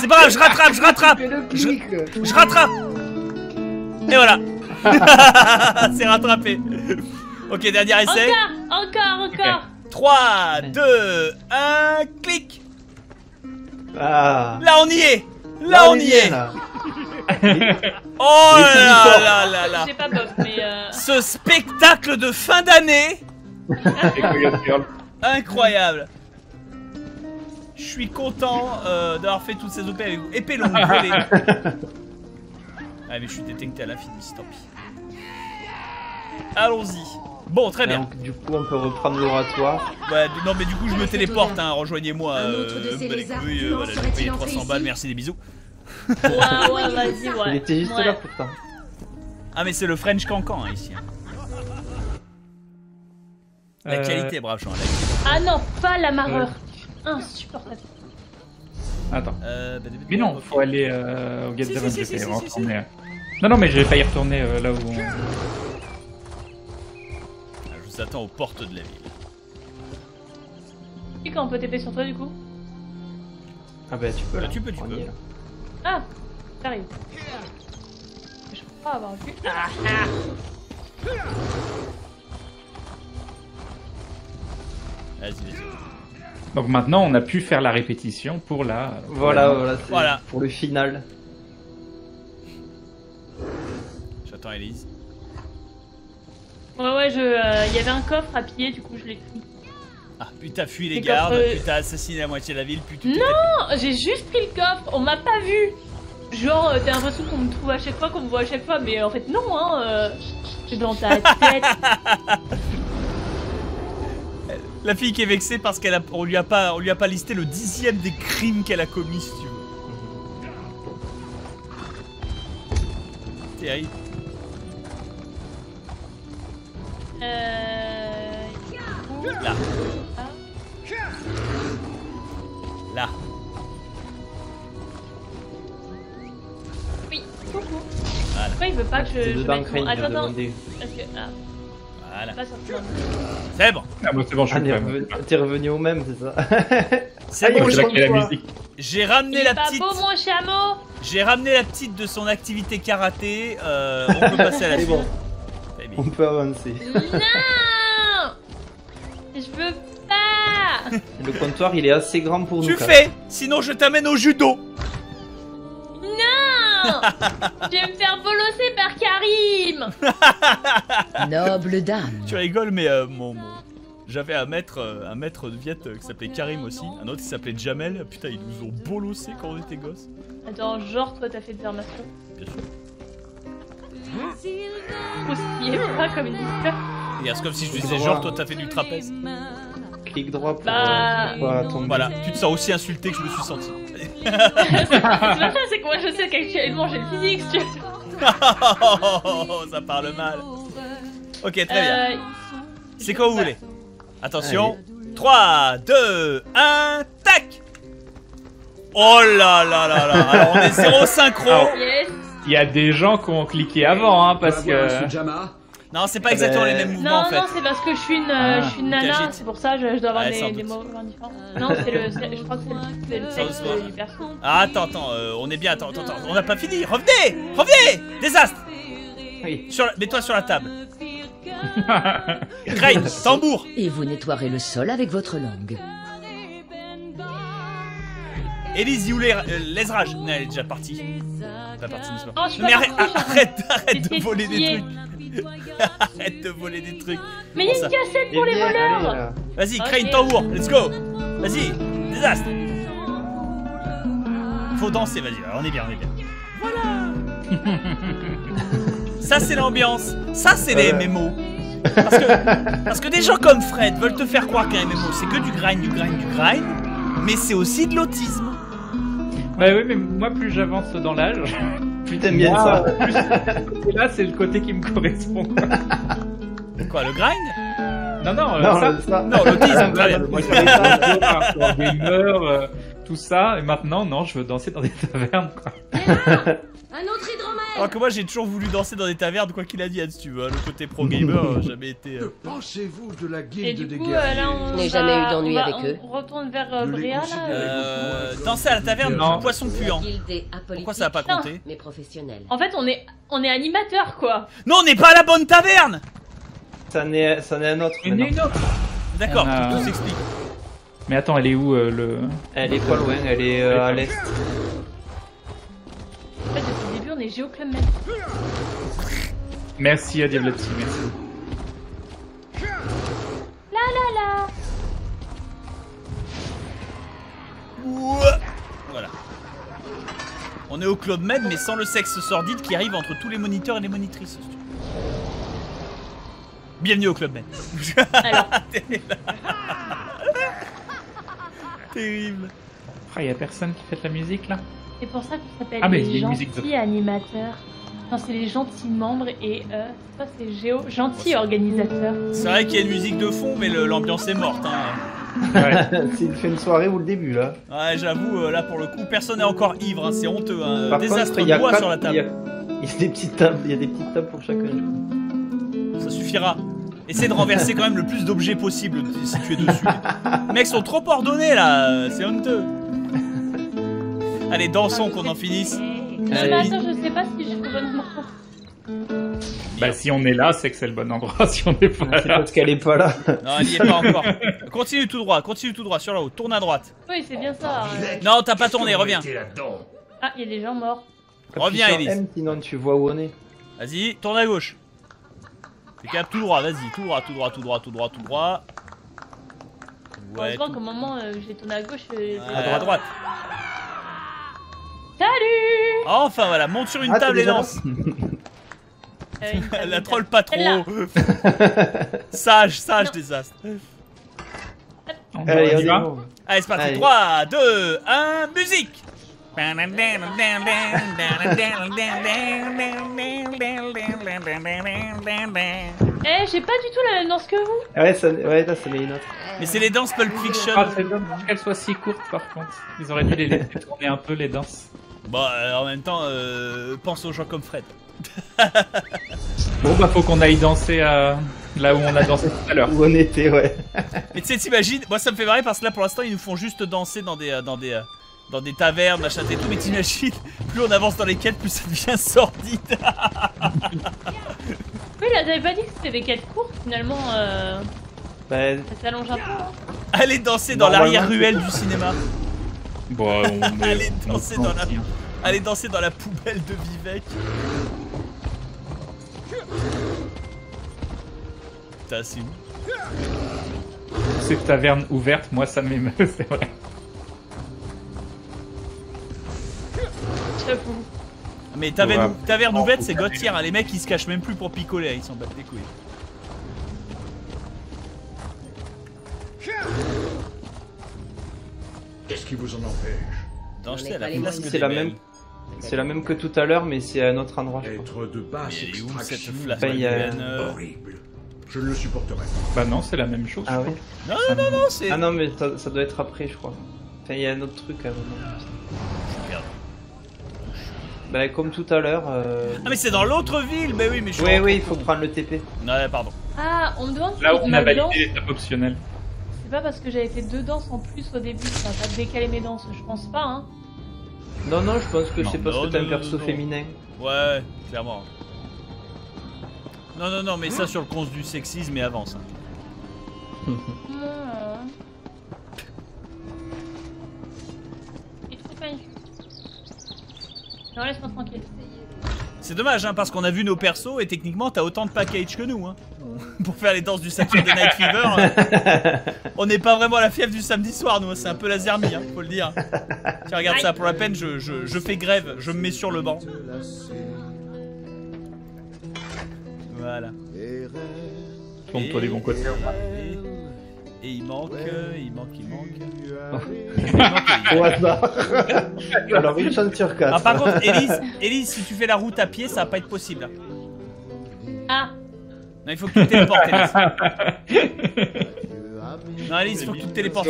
C'est pas grave, je rattrape. Et voilà. C'est rattrapé. Ok, dernier essai. Encore. 3, 2, 1, clic. Ah. Là on y est. Là on y est. Oh là là. J'ai pas bof, mais ce spectacle de fin d'année. Incroyable. Je suis content d'avoir fait toutes ces OP avec vous. Épée longue volée. Ah mais je suis détecté à l'infini, tant pis. Allons-y. Bon, très bien. Donc, du coup on peut reprendre l'oratoire. Ouais, non mais du coup je me téléporte, hein, rejoignez-moi. Voilà, j'ai payé 300 balles, merci, des bisous. Ouais, vas-y, ouais. Il était juste là pourtant. Ah, mais c'est le French cancan, hein, ici. La qualité, bravo, Jean. Ah non, pas la marreur. Insupportable. Attends. Bah, mais non, faut aller au Gate d'Avon, je vais retourner. Non, non, mais je vais pas y retourner là où on... Je vous attends aux portes de la ville. Et quand on peut TP sur toi du coup? Ah bah tu peux là. Tu peux. Ah, t'arrives. Je peux pas avoir vu. Ah, ah. Vas-y. Donc maintenant on a pu faire la répétition pour la... Voilà. Pour le final. J'attends Élise. Ouais je... y avait un coffre à piller du coup je l'ai pris. Ah, puis t'as fui les gardes, puis t'as assassiné la moitié de la ville, puis tu... Non, j'ai juste pris le coffre, on m'a pas vu. Genre, t'as l'impression qu'on me trouve à chaque fois, qu'on me voit à chaque fois, mais en fait non, hein. C'est dans ta tête. La fille qui est vexée parce qu'on lui a pas, listé le 10e des crimes qu'elle a commis, si tu veux. Terrible. Là. Là. Oui, coucou. Voilà. Pourquoi il veut pas que je mette mon... Attends, attends. Voilà. C'est bon. Ah bon, c'est bon, je suis revenu. T'es revenu au même, c'est ça? C'est bon, j'ai la musique. J'ai ramené la petite. Pas beau, mon chameau. J'ai ramené la petite de son activité karaté. On peut passer à la suite. Bon. On peut avancer. Non. Je veux pas. Le comptoir il est assez grand pour nous. Tu fais, sinon je t'amène au judo. Non. Je vais me faire bolosser par Karim. Noble dame. Tu rigoles mais j'avais un maître de Viet qui s'appelait Karim aussi, un autre qui s'appelait Jamel. Putain ils nous ont bolossé quand on était gosses. Attends genre toi t'as fait de l'armation? Bien sûr. Faut se fier pas comme une histoire. C'est comme si je disais genre toi t'as fait du trapèze. Clic droit pour tomber. Voilà, tu te sens aussi insulté que je me suis senti. C'est pas ça, c'est que moi je sais qu'actuellement j'ai le physique, tu vois. Ça parle mal. Ok, très bien. C'est quoi vous voulez? Attention, 3, 2, 1, tac. Oh là là là là. Alors on est zéro synchro. Il y a des gens qui ont cliqué avant, hein, parce que... Non, c'est pas exactement les mêmes mouvements en fait. Non, c'est parce que je suis une, nana, c'est pour ça que je dois avoir des mouvements différents. Non, c'est le, je crois que c'est le sexe du perso. Ah, attends, on est bien, attends, on n'a pas fini. Revenez, Désastre. Oui. Mets-toi sur la table. Crane, tambour. Et vous nettoierez le sol avec votre langue. Élise, you l'aiserage. Non, elle est déjà partie. Pas partie, n'est-ce pas? Mais arrête de voler des trucs. Arrête de voler des trucs. Mais il y a une cassette pour les voleurs. Vas-y, Crane, tambour, let's go. Vas-y, Désastre. Faut danser, vas-y, on est bien. Voilà. Ça c'est l'ambiance, ça c'est les MMO. Parce que des gens comme Fred veulent te faire croire qu'un MMO c'est que du grind. Mais c'est aussi de l'autisme. Bah oui, mais moi plus j'avance dans l'âge, plus t'aimes bien ça. Et là, c'est le côté qui me correspond. Quoi, le grind? Non, ça. Non, l'autisme, très bien. Moi, j'avais ça, des humeurs, tout ça, et maintenant, non, je veux danser dans des tavernes, quoi. Un autre hydromène. Alors que moi, j'ai toujours voulu danser dans des tavernes, quoi qu'il a dit, si tu veux. Le côté pro-gamer, jamais été... Que pensez-vous de la guilde des guerriers? On n'a jamais eu d'ennui avec eux. On retourne vers Bréa, là. Danser à la taverne, poisson puant. Pourquoi ça n'a pas compté? Mais professionnel. En fait, on est animateur, quoi. Non, on n'est pas à la bonne taverne. Ça n'est un autre. Une autre. D'accord, tout s'explique. Mais attends, elle est où, le... Elle est pas loin, elle est à l'est. En fait, depuis le début, on est géoclub même. Merci à Diablotsi, merci. Ouah. Voilà. On est au Club Med mais sans le sexe sordide qui arrive entre tous les moniteurs et les monitrices. Bienvenue au Club Med. Alors. Terrible. Il y a personne qui fait de la musique là. C'est pour ça qu'on s'appelle les gentils animateurs. Non, c'est les gentils membres et ça c'est Géo, gentils organisateurs. C'est vrai qu'il y a une musique de fond mais l'ambiance est morte. Hein. Ouais. C'est une soirée ou le début, là. Ouais, j'avoue, là, pour le coup, personne n'est encore ivre, hein, c'est honteux. Hein. Par Désastre contre, bois sur la table. Il y a des petites tables, il y a des petites tables pour chacun. Ça suffira. Essaye de renverser quand même le plus d'objets possible si tu es dessus. Les mecs sont trop ordonnés, là, c'est honteux. Allez, dansons, qu'on en finisse. Mais attends, je sais pas si je suis au bon endroit. Bah si on est là, c'est que c'est le bon endroit, si on n'est pas là. C'est parce qu'elle est pas là. Non, elle n'y est pas encore. Continue tout droit, sur la route, tourne à droite. Oui, c'est bien ça. Non, t'as pas tourné, reviens. Ah, il y a des gens morts. Reviens, Élise. Sinon tu vois où on est. Vas-y, tourne à gauche. Fais cap, tout droit, vas-y, tout droit, tout droit, tout droit, tout droit, tout droit. Heureusement qu'au moment où j'ai tourné à gauche, à droite. Salut! Enfin voilà, monte sur une table et lance. La troll pas trop. Sage, Désastre. Allez, on y va. Allez, c'est parti. 3, 2, 1, musique. Eh, j'ai pas du tout la même danse que vous. Ouais, ça, ça met une autre. Mais c'est les danses Pulp Fiction. Ah, c'est dommage qu'elles soient si courtes par contre. Ils auraient dû les laisser tourner un peu les danses. Bon, en même temps, pense aux gens comme Fred. Bon, bah faut qu'on aille danser là où on a dansé tout à l'heure. Où on était, ouais. Mais tu sais, t'imagines, moi ça me fait marrer parce que là pour l'instant ils nous font juste danser dans des tavernes, machin et tout. Mais t'imagines, plus on avance dans les quêtes, plus ça devient sordide. Oui, là t'avais pas dit que c'était des quêtes courtes finalement. Ça s'allonge un peu. Hein. Allez danser dans l'arrière-ruelle du cinéma. Bon, allez danser dans la poubelle de Vivek. Putain, c'est une... Cette taverne ouverte, moi ça m'émeut, c'est vrai. J'avoue. Mais taverne ouverte, c'est Gauthier, hein. Les mecs ils se cachent même plus pour picoler, hein. Ils s'en battent les couilles. Qu'est-ce qui vous en empêche? C'est la même. C'est la même que tout à l'heure, mais c'est à un autre endroit. Je crois. De base, mais où cette flamme horrible. Je ne le supporterai pas. Bah non, c'est la même chose. Ah ouais. Non, c'est. Ah non, mais ça doit être après, je crois. Enfin, il y a un autre truc avant. Merde. Bah comme tout à l'heure. Ah mais c'est dans l'autre ville. Mais oui, mais je. Oui, il faut prendre le TP. Non, pardon. Ah, on me demande. Là où on a validé l'étape optionnelle. C'est pas parce que j'avais fait deux danses en plus au début, ça va pas décaler mes danses, je pense pas, hein. Non, je pense que je sais pas ce que t'as un perso féminin. Ouais, clairement. Non, mais ça sur le compte du sexisme et avance. Hein. Non, laisse-moi tranquille. C'est dommage, hein, parce qu'on a vu nos persos et techniquement t'as autant de package que nous. Hein. Pour faire les danses du Saturday Night Fever, on n'est pas vraiment à la fièvre du samedi soir, nous. C'est un peu la zermie, hein, faut le dire. Tiens, regarde ça, pour la peine, je fais grève, je me mets sur le banc. Voilà. Tourne-toi les bons côtés. Et il manque. Au hasard. Alors une chance sur 4. Ah, par contre, Élise, si tu fais la route à pied, ça va pas être possible. Ah. Non, il faut que tu te téléportes, Élise. Non, Élise, il faut que tu te téléportes.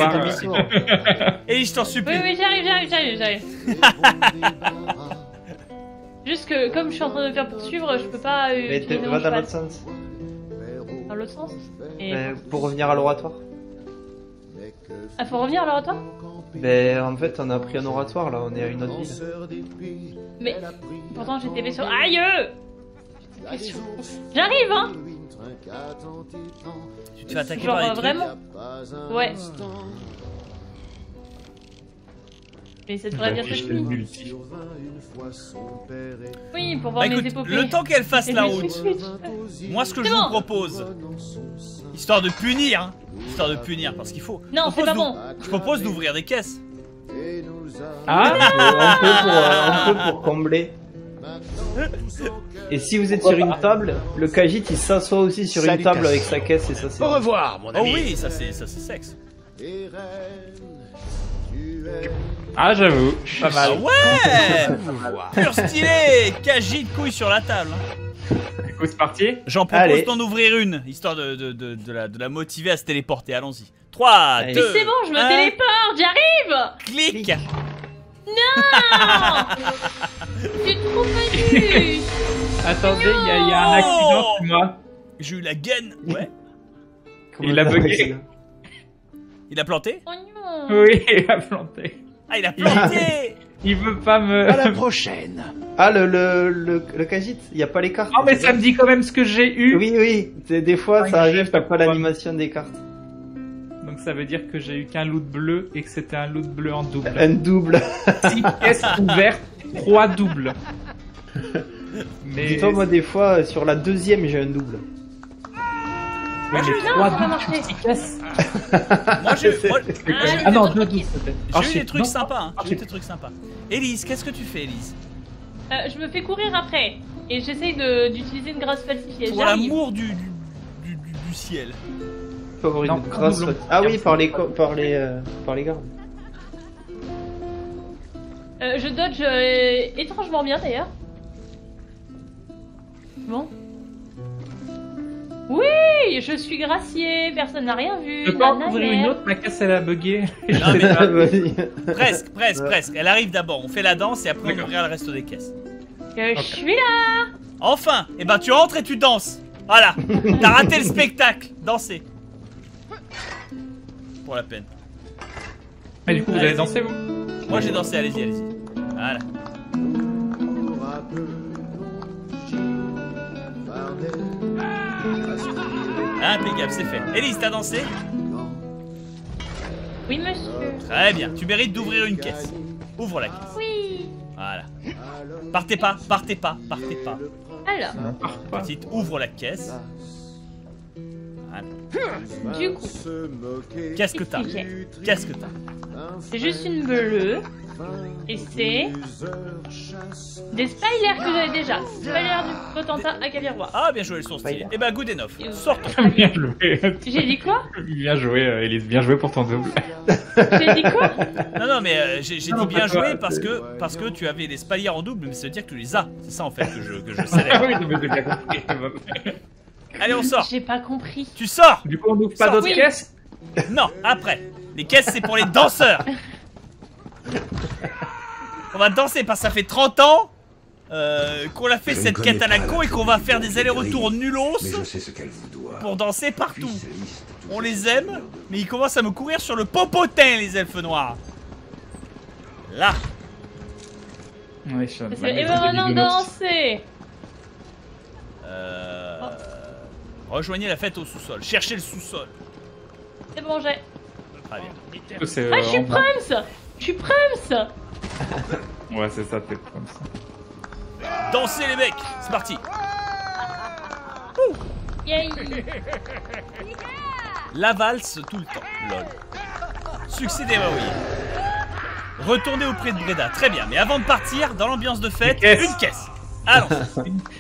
Élise, je t'en supplie. Oui, j'arrive. Juste que, comme je suis en train de me faire poursuivre, je peux pas... Mais tu vas dans l'autre sens. Dans l'autre sens et... Pour revenir à l'oratoire. Ah, faut revenir à l'oratoire? Mais en fait, on a pris un oratoire, là, on est à une autre ville. Mais pourtant, j'ai TV sur... Aïe! J'arrive, hein! Tu te fais attaquer par les trucs. Vraiment? Ouais. Mais ça devrait bien se finir. Oui, pour voir mes épopées. Le temps qu'elle fasse la route, moi ce que je vous propose, histoire de punir, hein, parce qu'il faut. Non, c'est pas bon. Je propose d'ouvrir des caisses. Ah, on peut pour combler. Et si vous êtes sur une table, le Khajiit il s'assoit aussi sur une table avec sa caisse et ça c'est. Au revoir, mon ami. Oh oui, ça c'est sexe. Ah, j'avoue, pas mal. Ouais. Pur stylé. Khajiit couille sur la table. coup, c'est parti. J'en propose d'en ouvrir une, histoire de la motiver à se téléporter. Allons-y. 3, 2, 1... C'est bon, je me téléporte, j'arrive. Clic. Non. Je suis trop venu. Attendez, il y a un accident sur moi. J'ai eu la gaine. Ouais. Il a bugué. Il a planté. Oh non. Oui, il a planté. Ah, il a planté. Il veut pas me... À la prochaine. Ah, le cagite, il n'y a pas les cartes. Oh, mais ça me dit quand même ce que j'ai eu. Oui, oui, des fois, ça arrive, t'as pas l'animation des cartes. Donc ça veut dire que j'ai eu qu'un loot bleu et que c'était un loot bleu en double. Un double. 6 pièces ouvertes, 3 doubles. Mais... Dis-toi, moi, des fois, sur la deuxième, j'ai un double. Moi j'ai 3 doubles. Ah non, 2 doubles peut-être. J'ai eu des trucs sympas. J'ai eu des trucs sympas. Élise, qu'est-ce que tu fais, Élise? Je me fais courir après et j'essaye d'utiliser une grâce falsifiée. Pour l'amour du ciel. Non, grâce... Ah oui, par les gardes. Je dodge étrangement bien d'ailleurs. Bon. Oui, je suis gracié, personne n'a rien vu. Je peux en ouvrir une autre, ma casse elle a bugué. Presque, presque, presque. Elle arrive d'abord, on fait la danse et après on ouvrira le reste des caisses. Je suis là. Enfin, et ben tu rentres et tu danses. Voilà, t'as raté le spectacle, danser. Pour la peine. Mais du coup, vous allez danser, vous? Moi j'ai dansé, allez-y, allez-y. Voilà. Impeccable, c'est fait. Élise, t'as dansé? Oui, monsieur. Très bien, tu mérites d'ouvrir une caisse. Ouvre la caisse. Oui. Voilà. Partez pas, partez pas, partez pas. Alors. Petite, ouvre la caisse. Voilà. Du coup, qu'est-ce que t'as? Qu'est-ce que t'as? C'est juste une bleue. Et c'est des spoilers que j'avais déjà. Spoilers du Potenta à Cavirois. Ah, bien joué le sourcil. Et bah, good enough. Sortons. Bien joué. J'ai dit quoi? Bien joué, Élise. Bien joué pour ton double. J'ai dit quoi? Non, non, mais j'ai dit bien joué parce que tu avais les spoilers en double, mais ça veut dire que tu les as. C'est ça en fait que je célèbre. Oui, mais j'ai compris. Allez, on sort. J'ai pas compris. Tu sors. Du coup, on n'ouvre pas d'autres caisses? Non, après. Les caisses, c'est pour les danseurs. On va danser parce que ça fait 30 ans qu'on a fait cette quête à la con et qu'on va faire des allers-retours nulos pour danser partout. On les aime, mais ils commencent à me courir sur le popotin, les elfes noirs. Là. Oui, je parce que Eberron danser. Rejoignez la fête au sous-sol. Cherchez le sous-sol. C'est bon, j'ai. Très bien. Ah, je suis Prums. Je suis Prums. Ouais, c'est ça, t'es Prums. Dansez, les mecs. C'est parti. Yeah. La valse tout le temps. Lol. Succédez, oui. Retournez auprès de Breda. Très bien. Mais avant de partir, dans l'ambiance de fête, une caisse. Alors,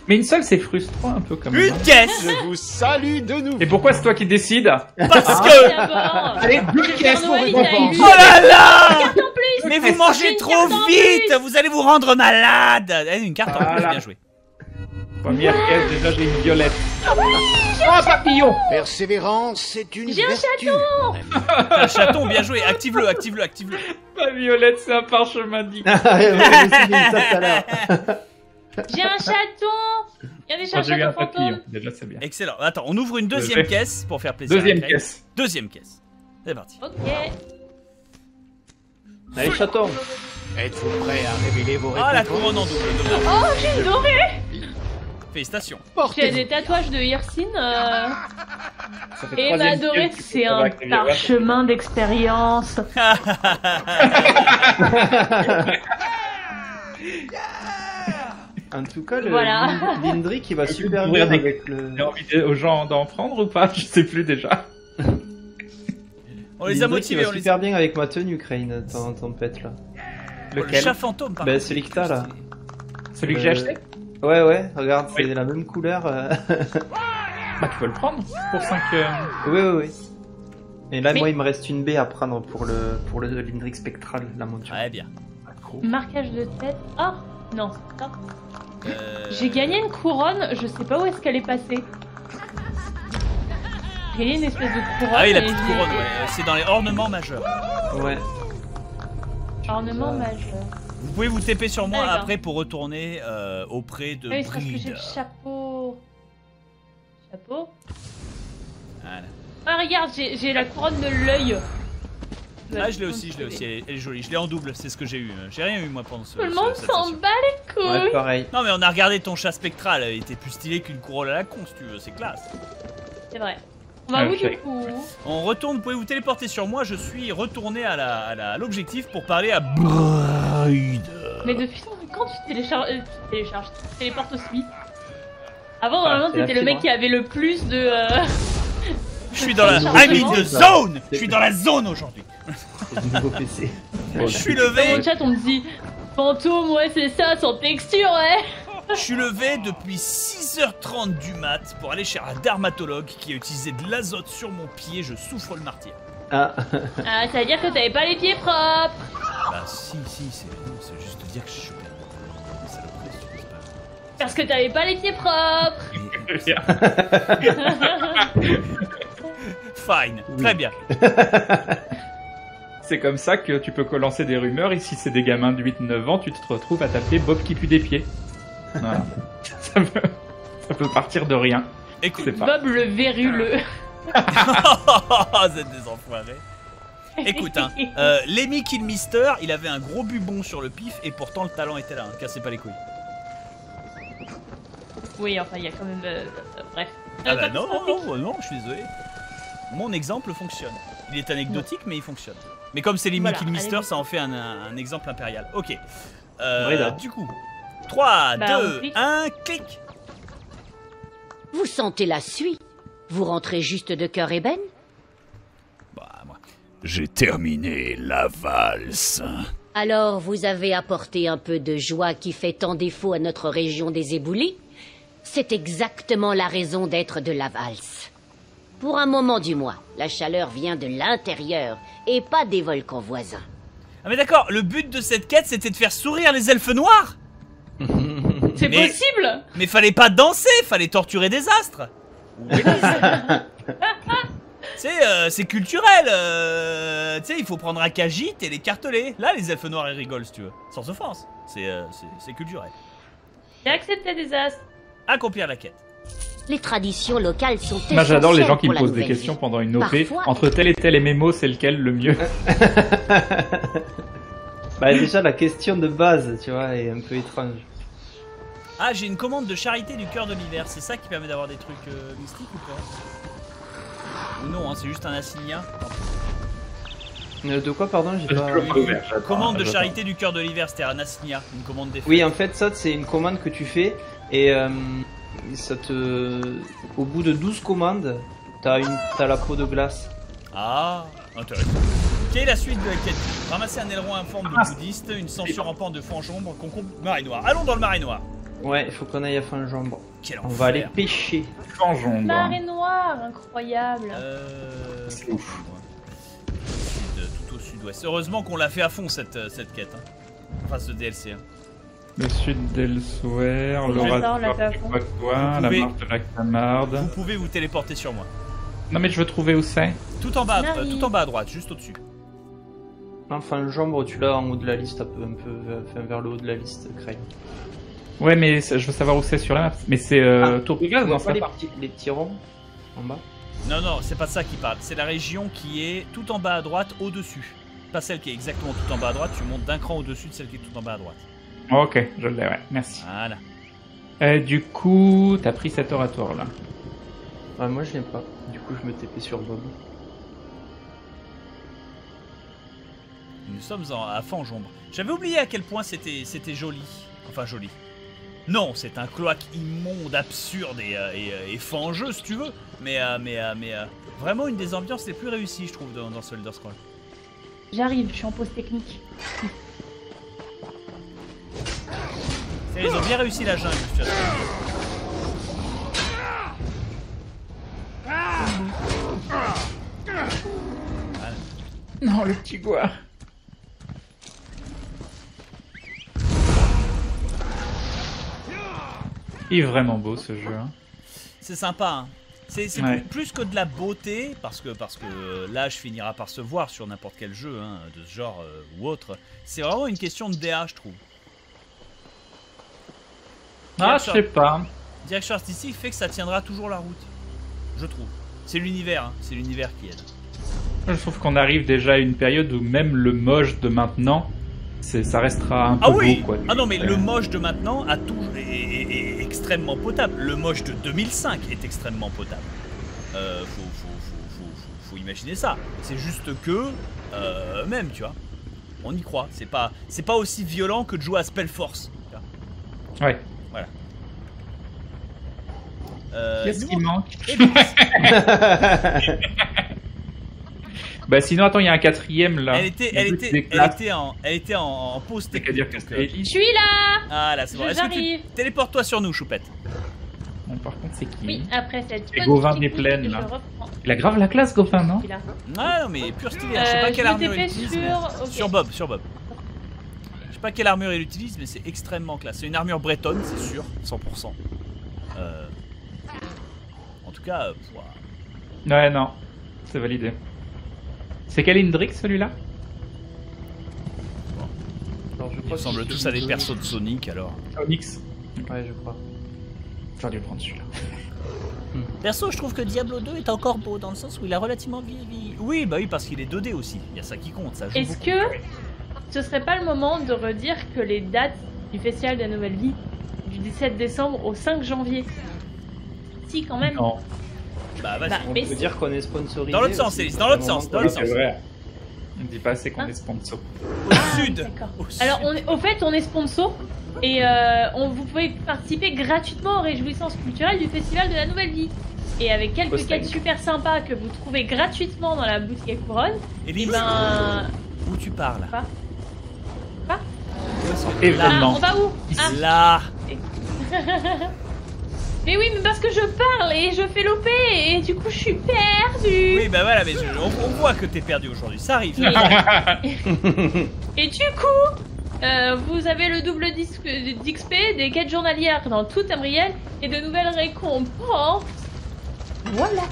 mais une seule, c'est frustrant un peu quand même. Une caisse. Je vous salue de nouveau. Et pourquoi c'est toi qui décides? Parce que. Allez, deux caisses pour récompense. Oh là là. Mais vous mangez trop vite. Vous allez vous rendre malade. Une carte en plus, bien joué. Première caisse, déjà j'ai une violette. Ah, papillon. Persévérance, c'est une vertu. J'ai un chaton. Un chaton, bien joué. Active-le, active-le, active-le. Pas violette, c'est un parchemin dit. J'ai un chaton! Il y a des chatons. J'ai eu un papillon, déjà c'est bien. Excellent. Attends, on ouvre une deuxième caisse pour faire plaisir. Deuxième caisse. Deuxième caisse. C'est parti. Ok. Allez, chaton. Êtes-vous prêts à révéler vos réponses? Ah, la couronne en double. Oh, j'ai une dorée! Félicitations. J'ai des tatouages de Hirsine. Et ma dorée, c'est un parchemin d'expérience. En tout cas, voilà. Lindrick il va super bien avec le... J'ai envie aux gens d'en prendre ou pas? Je sais plus déjà. On les a motivés. On super bien avec ma tenue, Crane, ton pet là. Lequel? Le chat fantôme, par contre. Celui que t'as là. Celui que j'ai acheté? Ouais, ouais, regarde, c'est la même couleur. Bah, tu peux le prendre pour 5... Oui, oui, oui. Et là, moi, il me reste une baie à prendre pour le Lindrick spectral, la monture. Ouais, bien. Marquage de tête. Oh non, stop. J'ai gagné une couronne, je sais pas où est-ce qu'elle est passée. J'ai gagné une espèce de couronne. Ah oui, la petite couronne, ouais. C'est dans les ornements majeurs. Ouais. Ornements majeurs. Vous pouvez vous TP sur moi après pour retourner auprès de Breda. Oui, j'ai le chapeau. Chapeau. Voilà. Ah, regarde, j'ai la couronne de l'œil. Ah, je l'ai aussi, elle est jolie. Je l'ai en double, c'est ce que j'ai eu. J'ai rien eu moi pendant ce. Tout le monde s'en bat les couilles. Ouais, pareil. Non, mais on a regardé ton chat spectral, il était plus stylé qu'une couronne à la con si tu veux, c'est classe. C'est vrai. On va où du coup? On retourne, vous pouvez vous téléporter sur moi, je suis retourné à l'objectif pour parler à Breda. Mais depuis quand tu téléportes au SMI? Avant, normalement, c'était le mec qui avait le plus de. Je suis dans la zone. Je suis dans la zone aujourd'hui. Je suis levé. Dans mon chat on me dit fantôme, ouais c'est ça, sans texture, ouais. Je suis levé depuis 6h30 du mat pour aller chez un dermatologue qui a utilisé de l'azote sur mon pied, je souffre le martyre. Ah, ah ça veut dire que t'avais pas les pieds propres. Bah si, c'est juste de dire que je suis parce que t'avais pas les pieds propres. Fine, oui. Très bien. C'est comme ça que tu peux lancer des rumeurs et si c'est des gamins de 8-9 ans, tu te retrouves à t'appeler Bob qui pue des pieds. Voilà. ça peut partir de rien. Écoute, Bob le véruleux. Vous êtes des enfoirés. Écoute, hein, Lemmy Kill Mister, il avait un gros bubon sur le pif et pourtant le talent était là, hein, cassez pas les couilles. Oui, enfin, il y a quand même... bref. Ah bah non, je suis désolé. Mon exemple fonctionne. Il est anecdotique, mais il fonctionne. Mais comme c'est Lemmy Kill Mister, ça en fait un exemple impérial. Ok. Du coup, 3, 2, 1, clic. Vous sentez la suie? Vous rentrez juste de Cœur Eben? Bah, moi... J'ai terminé la valse. Alors, vous avez apporté un peu de joie qui fait tant défaut à notre région des éboulis? C'est exactement la raison d'être de la valse. Pour un moment du mois, la chaleur vient de l'intérieur et pas des volcans voisins. Ah mais d'accord, le but de cette quête c'était de faire sourire les elfes noirs. C'est possible. Mais fallait pas danser, fallait torturer Désastre. C'est culturel, tu sais, il faut prendre un cagite et les carteler. Là les elfes noirs ils rigolent si tu veux, sans offense, c'est culturel. J'ai accepté Désastre. Accomplir la quête. Les traditions locales sont essentielles. Moi j'adore les gens qui me posent des questions pendant une OP. Entre tel et tel MMO, c'est lequel le mieux? Bah déjà la question de base, tu vois, est un peu étrange. Ah, j'ai une commande de charité du cœur de l'hiver, c'est ça qui permet d'avoir des trucs mystiques ou quoi? Non, hein, c'est juste un assigna. De quoi, pardon? J'ai pas... Une commande de charité du cœur de l'hiver, c'était un assigna, une commande des fêtes. Oui, en fait, ça, c'est une commande que tu fais, et ça te... Au bout de 12 commandes, t'as la peau de glace. Ah, intéressant. Quelle est la suite de la quête? Ramasser un aileron informe de bouddhiste, une censure en pan de Fangeombre, concombre, Marais Noir. Allons dans le Marais Noir. Ouais, il faut qu'on aille à Fangeombre. On va aller pêcher. Fangeombre. Marais Noir, incroyable. C'est ouf. Sud-ouest. Heureusement qu'on l'a fait à fond cette quête, hein. Enfin ce DLC. Hein. Le sud d'Elsewhere, le Radois, la marque de la Camarde. Vous pouvez vous téléporter sur moi. Non mais je veux trouver où c'est. Tout en bas à droite, juste au-dessus. Enfin le jambe, tu l'as en haut de la liste, un peu vers le haut de la liste, Crane. Ouais mais je veux savoir où c'est sur la map. Mais c'est Touriglas dans ça. Les petits ronds en bas. Non, c'est pas ça qui parle, c'est la région qui est tout en bas à droite, au-dessus. Pas celle qui est exactement tout en bas à droite, tu montes d'un cran au-dessus de celle qui est tout en bas à droite. Ok, je l'ai, ouais, merci. Voilà. Du coup, t'as pris cet oratoire là. Ah, moi je l'aime pas, du coup je me TP sur Bob. Nous sommes à Fangeombre. J'avais oublié à quel point c'était joli. Enfin joli. Non, c'est un cloaque immonde, absurde et fangeux si tu veux, mais vraiment une des ambiances les plus réussies je trouve dans ce Elder Scrolls. J'arrive, je suis en pause technique. Ils ont bien réussi la jungle, tu vois. Voilà. Non, le petit goir. Il est vraiment beau ce jeu. Hein. C'est sympa. Hein. C'est ouais. Plus que de la beauté, parce que l'âge finira par se voir sur n'importe quel jeu hein, de ce genre ou autre. C'est vraiment une question de DA, je trouve. Ah, je sais pas. Direction artistique fait que ça tiendra toujours la route, je trouve. C'est l'univers, hein, c'est l'univers qui aide. Je trouve qu'on arrive déjà à une période où même le moche de maintenant, ça restera un peu beau, quoi. Ah non, mais le moche de maintenant a toujours est extrêmement potable. Le moche de 2005 est extrêmement potable. Faut imaginer ça. C'est juste que même, tu vois, on y croit. C'est pas aussi violent que de jouer à Spellforce. Ouais. Voilà. Qu'est-ce qui manque? Bah sinon attends, il y a un quatrième là. Elle était en pause technique. Je suis là. Ah là c'est bon. Est-ce que tu téléportes-toi sur nous, Choupette? Bon, par contre c'est qui? Oui, après cette Gauvin des plaines là. Il a grave la classe, Gauvin, non? Ah non mais pur stylé. Je sais pas quelle armure il utilise. Sur Bob. Je sais pas quelle armure il utilise, mais c'est extrêmement classe. C'est une armure bretonne, c'est sûr, 100%. En tout cas, ouais non, c'est validé. C'est quel Indrik celui-là? Ils ressemblent tous à des persos de Sonic alors. Onyx. Ouais, je crois. J'aurais dû prendre celui-là. Perso, je trouve que Diablo 2 est encore beau dans le sens où il a relativement vieilli. Oui, bah oui, parce qu'il est 2D aussi. Il y a ça qui compte, ça joue. Est-ce que ce serait pas le moment de redire que les dates du Festival de la Nouvelle Vie du 17 décembre au 5 janvier? Si, quand même. Non. Bah, on peut dire qu'on est sponsorisé. Dans l'autre sens, Élise, dans l'autre sens. C'est vrai. On ne dit pas assez qu'on est sponsor. Au sud. Alors, au fait, on est sponsor et vous pouvez participer gratuitement aux réjouissances culturelles du Festival de la Nouvelle Vie. Et avec quelques quêtes super sympas que vous trouvez gratuitement dans la boutique à couronne. Et ben. Où tu parles? Quoi? Événement. On va où? Là. Mais oui, mais parce que je parle et je fais l'OP et du coup je suis perdue. Oui, bah voilà, mais on voit que t'es perdue aujourd'hui, ça arrive. Et du coup, vous avez le double d'XP des quêtes journalières dans toute Amriel et de nouvelles récompenses. Voilà.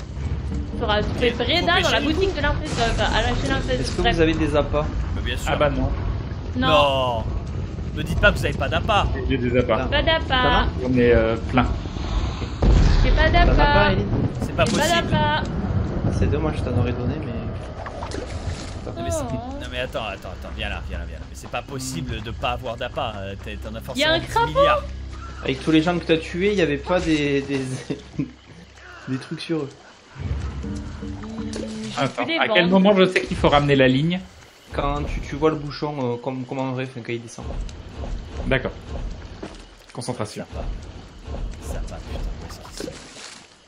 Il faudra trouver Breda dans la boutique de l'impression. Est-ce que vous avez des appâts? Bien sûr. Ah bah non. Non. Ne dites pas que vous avez pas d'appâts. J'ai des appâts. Pas d'appâts. On est plein. J'ai pas d'appât. C'est pas possible. C'est dommage, t'en aurais donné, mais... Oh. Non mais attends, viens là. Mais c'est pas possible de pas avoir d'appât. T'en as forcément... Y'a un crapaud. Avec tous les gens que t'as tués, y'avait pas des trucs sur eux. Attends, à quel moment je sais qu'il faut ramener la ligne? Quand tu vois le bouchon comme en vrai, quand il descend. D'accord. Concentration. Ça va, putain.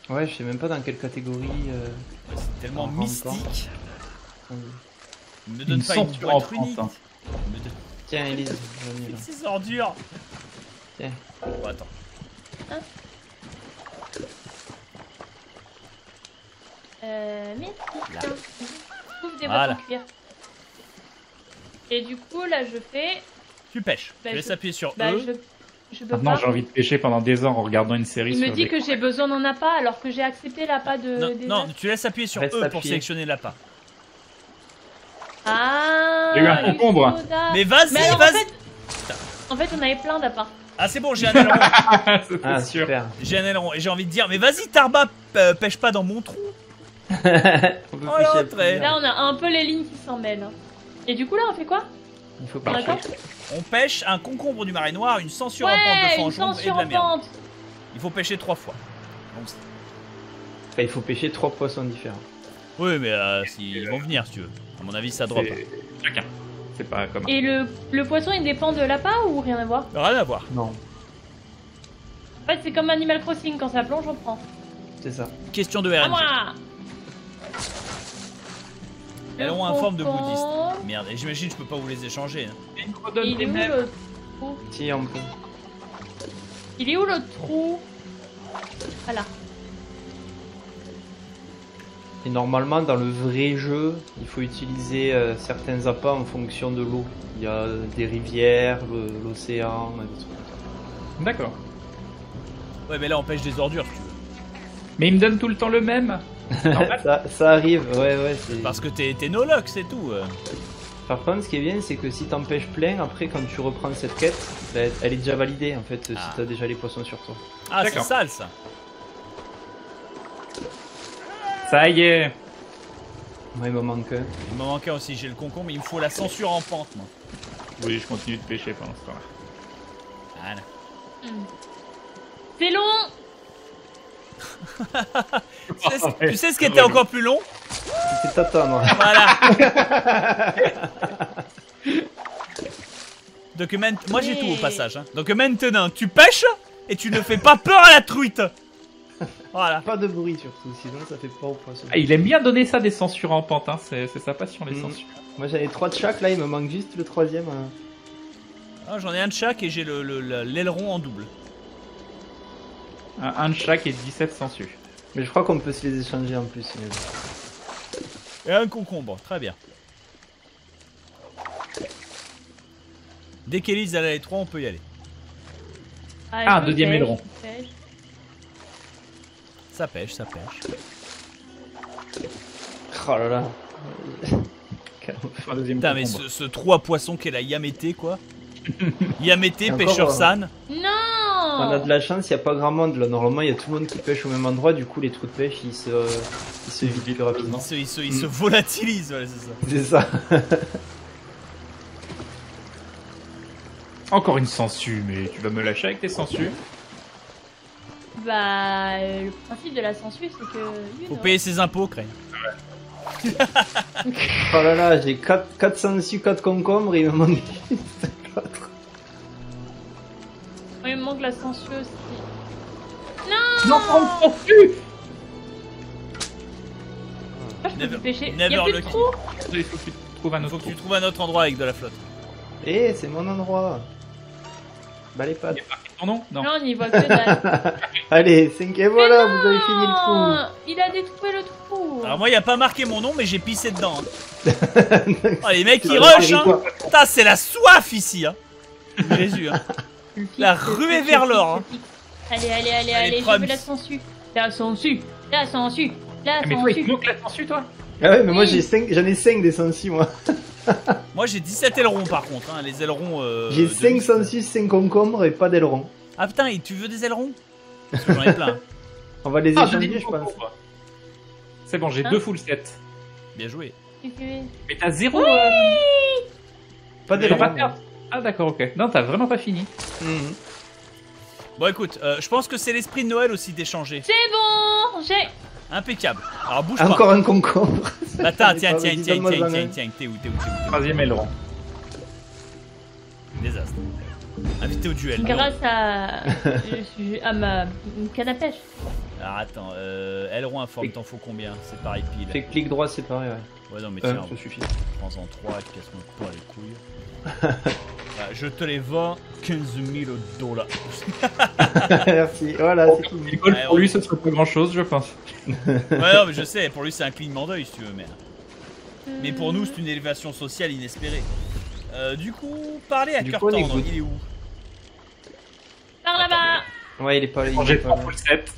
Ouais, je sais même pas dans quelle catégorie. Ouais, c'est tellement mystique. Ne donne pas une toile unique. Tiens, Elise. Ces ordures. Tiens. Oh, attends. Hein? Mais. Là. Je trouve des boîtes en cuir. Et du coup, là, je fais. Tu pêches. Bah, je laisse appuyer sur E. Maintenant j'ai envie de pêcher pendant des heures en regardant une série. Il me dit que j'ai besoin d'un appât alors que j'ai accepté l'appât de... Non, tu laisses appuyer sur E pour sélectionner l'appât. Ah, il y a eu un concombre. Mais vas-y, vas-y. En fait on avait plein d'appâts. Ah c'est bon, j'ai un aileron. Ah sûr. J'ai un aileron et j'ai envie de dire mais vas-y Tarba, pêche pas dans mon trou. Là on a un peu les lignes qui s'en mêlent. Et du coup là on fait quoi? Il faut pas. On pêche un concombre du Marais Noir, une censure en pente de Fangeombre et de la merde. Il faut pêcher 3 fois. Donc, il faut pêcher 3 poissons différents. Oui, mais ils vont venir si tu veux. À mon avis, ça drop. Chacun. C'est pas commun. Et le poisson, il dépend de l'appât ou rien à voir? Rien à voir. Non. En fait, c'est comme Animal Crossing, quand ça plonge, on prend. C'est ça. Question de RNG. À moi. Elles ont un forme de bouddhiste. Merde, et j'imagine que je peux pas vous les échanger. Hein. Il est où le trou? Si, on peut. Il est où le trou? Voilà. Et normalement, dans le vrai jeu, il faut utiliser certains appâts en fonction de l'eau. Il y a des rivières, l'océan, des trucs. D'accord. Ouais, mais là on pêche des ordures, si tu veux. Mais il me donne tout le temps le même. Ça arrive, ouais. Parce que t'es nologue, c'est tout. Par contre, ce qui est bien, c'est que si t'en pêches plein, après quand tu reprends cette quête, bah, elle est déjà validée en fait, si t'as déjà les poissons sur toi. Ah, c'est sale ça. Ça y est. Ouais, il me manque un. Il me manque un aussi, j'ai le concombre, mais il me faut la censure en pente, moi. Oui, je continue de pêcher pendant ce temps-là. Voilà. C'est long. Tu sais ce qui était encore plus long? C'était t'attendre. Voilà. Donc moi j'ai tout au passage. Hein. Donc maintenant, tu pêches et tu ne fais pas peur à la truite. Voilà. Pas de bruit surtout, sinon ça fait pas au poisson. Ah, il aime bien donner ça des censures en pente, hein. C'est sa passion les censures. Moi j'avais 3 de chaque, là il me manque juste le 3ème. Ah, j'en ai un de chaque et j'ai l'aileron en double. Un de chaque et 17 censures. Mais je crois qu'on peut se les échanger en plus. Et un concombre, très bien. Dès qu'Élise a les 3, on peut y aller. Ah, deuxième aileron. Ça pêche, ça pêche. Oh là là. Putain, mais ce 3 poissons qu'est la Yamété, quoi. Yamété, pêcheur san. Non. On a de la chance, il n'y a pas grand monde là. Normalement, il y a tout le monde qui pêche au même endroit. Du coup, les trous de pêche, ils se vident plus rapidement. Ils se volatilisent, voilà, c'est ça. C'est ça. Encore une sangsue, mais tu vas me lâcher avec tes sangsues. Bah, le principe de la censure, c'est que... Faut payer ses impôts, Crane. Ouais. Oh là là, j'ai 4 sangsues, 4 concombres et il me manque 4. Il me manque la censure aussi. Non, non, prends mon cul. Ah, je peux plus pêcher. Il y a plus de trou. Il faut que tu trouves un autre endroit avec de la flotte. Eh, c'est mon endroit. Bah les pattes. Non, on y voit que dalle. Allez, 5 et voilà, vous avez fini le trou. Il a détruit le trou. Alors moi, il n'y a pas marqué mon nom, mais j'ai pissé dedans. Hein. Oh, les mecs, ils rushent. Hein. Putain, c'est la soif ici. Hein. Jésus. Hein. La ruée vers l'or. Hein. Allez, je veux la sangsue. La sangsue. Mais toi, il te manque la sangsue, toi. Ah ouais, mais moi, j'en ai 5 des sangsues, moi. Moi j'ai 17 ailerons par contre, hein, les ailerons. J'ai 5 sangsues, 5 concombres et pas d'ailerons. Ah putain, et tu veux des ailerons? Parce que j'en ai plein. On va les échanger, je pense. C'est bon, j'ai 2 full sets. Bien joué. Mais t'as 0. Oui pas d'ailerons. Ah d'accord, ok. Non, t'as vraiment pas fini. Bon, écoute, je pense que c'est l'esprit de Noël aussi d'échanger. C'est bon, j'ai. Impeccable. Alors bouge pas. Encore un concombre. Attends, tiens, t'es où. Troisième aileron. Désastre. Invité au duel. Grâce à ma canne à pêche. Alors attends, aileron informe, t'en faut combien? C'est pareil pile. Fais clic droit, c'est pareil, ouais. Ouais, non, mais tiens, ça suffit. Prends-en 3, casse mon poids les couilles. Bah, je te les vends 15 000 $. Merci, voilà, c'est tout. Pour lui, ce ne serait pas grand chose, je pense. Ouais, non, mais je sais, pour lui, c'est un clignement d'œil, si tu veux, merde. Mais pour nous, c'est une élévation sociale inespérée. Du coup, parler à Cœur Tendre, il est où? Par là-bas. Ouais, il est pas là. J'ai pas full set.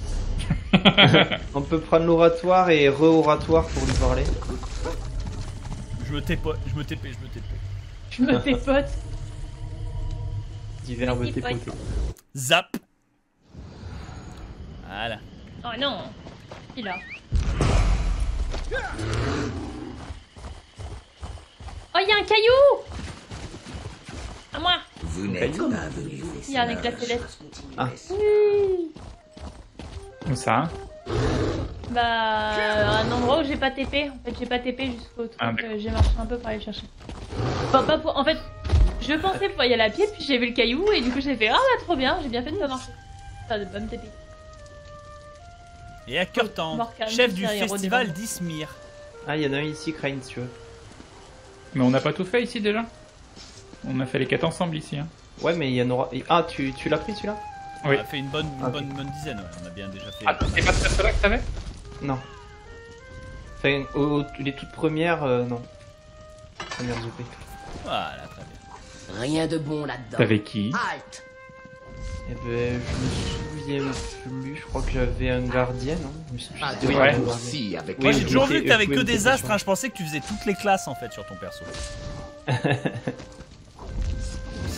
On peut prendre l'oratoire et re-oratoire pour lui parler. Je me tépote. Du verbe tépoter. Zap. Voilà. Oh non. Il a. Oh, il y a un caillou. À moi. Vous n'êtes pas venu. Il y a un éclat céleste. Ah. Comme ça. Bah, un endroit où j'ai pas TP. En fait, j'ai pas TP jusqu'au truc. J'ai marché un peu pour aller le chercher. Enfin, pas pour. En fait. Je pensais pouvoir y aller à pied, puis j'ai vu le caillou et du coup j'ai fait ah bah trop bien, j'ai bien fait de pas marcher. Enfin, de pas me TP. Et à Cœur Tendre, chef du festival d'Ismir. Ah, il y en a un ici, Crane, si tu veux. Mais on n'a pas tout fait ici déjà. On a fait les 4 ensemble ici. Hein. Ouais, mais il y en aura. Ah, tu l'as pris celui-là? Oui. On a fait une bonne dizaine, ouais. On a bien déjà fait. Ah, c'est pas celle-là que t'avais? Non. Enfin, les toutes premières, non. Premières OP. Voilà, très bien. Rien de bon là-dedans. Avec qui? Halt. Eh ben, je me j'avais plus, je crois que j'avais un gardien, non? Ah, oui, ouais. Si, avec moi, j'ai toujours vu que t'avais que des astres, hein, je pensais que tu faisais toutes les classes en fait sur ton perso.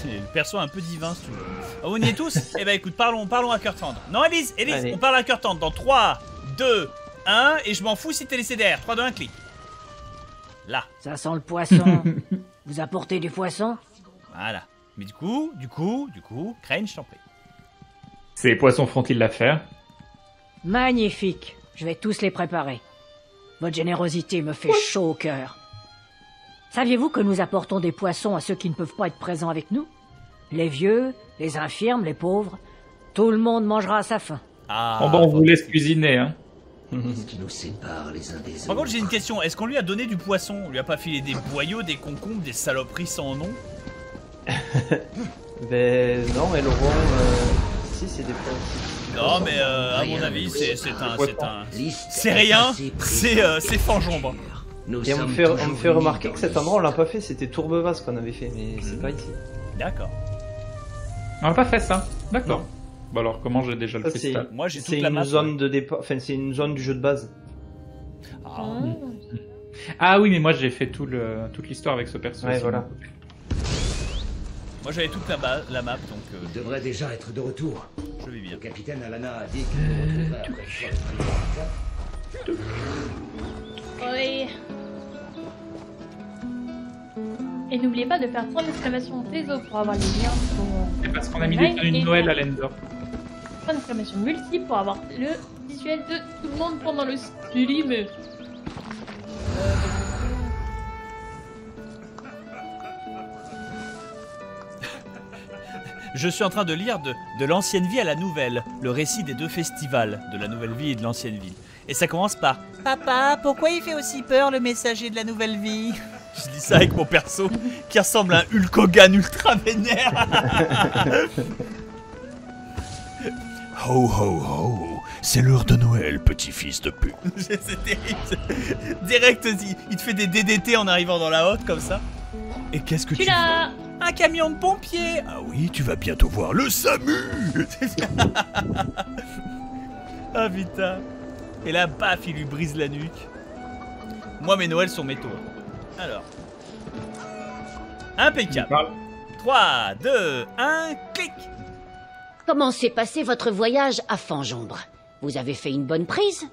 Le perso un peu divin, si tu veux. Oh, on y est tous? Eh ben écoute, parlons à cœur tendre. Non, Élise, on parle à cœur tendre dans 3, 2, 1, et je m'en fous si t'es laissé derrière. 3, 2, 1, clic. Là. Ça sent le poisson. Vous apportez du poisson? Voilà. Mais du coup, Crane, je t'en prie. Ces poissons feront-ils l'affaire? Magnifique. Je vais tous les préparer. Votre générosité me fait chaud au cœur. Saviez-vous que nous apportons des poissons à ceux qui ne peuvent pas être présents avec nous? Les vieux, les infirmes, les pauvres, tout le monde mangera à sa faim. Ah, bon, on vous laisse cuisiner, hein. Qu'est-ce qui nous sépare les uns des autres? Par contre, j'ai une question, est-ce qu'on lui a donné du poisson? On lui a pas filé des boyaux, des concombres, des saloperies sans nom? Ben non, mais le roi... Si, c'est des poissons. Non, mais à mon avis, c'est rien, c'est Fangeombre. Et on me fait remarquer que cet endroit on l'a pas fait, c'était Tourbevas qu'on avait fait, mais c'est pas ici. D'accord. On n'a pas fait ça, d'accord. Bah alors comment j'ai déjà le fait? Moi j'ai toute la map. C'est une zone du jeu de base. Ah, ah oui, mais moi j'ai fait toute l'histoire avec ce personnage. Ouais, voilà. Moi j'avais toute la map, donc... Il devrait déjà être de retour. Je vais bien. Le capitaine Alana a dit que... Oui. Et n'oubliez pas de faire 3 exclamations Tesos pour avoir les liens pour... C'est parce qu'on a mis des cadeaux de Noël à l'Endor. 3 exclamations multiples pour avoir le visuel de tout le monde pendant le stream. Je suis en train de lire de l'ancienne vie à la nouvelle, le récit des deux festivals, de la nouvelle vie et de l'ancienne ville. Et ça commence par « Papa, pourquoi il fait aussi peur le messager de la nouvelle vie ?» Je dis ça avec mon perso qui ressemble à un Hulk Hogan ultra vénère. Ho ho ho, c'est l'heure de Noël, petit fils de pute. C'est terrible. Direct, il te fait des DDT en arrivant dans la hotte comme ça. Et qu'est-ce que tu fais? Un camion de pompiers. Ah oui, tu vas bientôt voir le SAMU. Ah putain. Et là, paf, il lui brise la nuque. Moi, mes Noëls sont métaux. Alors. Impeccable. 3, 2, 1, clic. Comment s'est passé votre voyage à Fangeombre? Vous avez fait une bonne prise?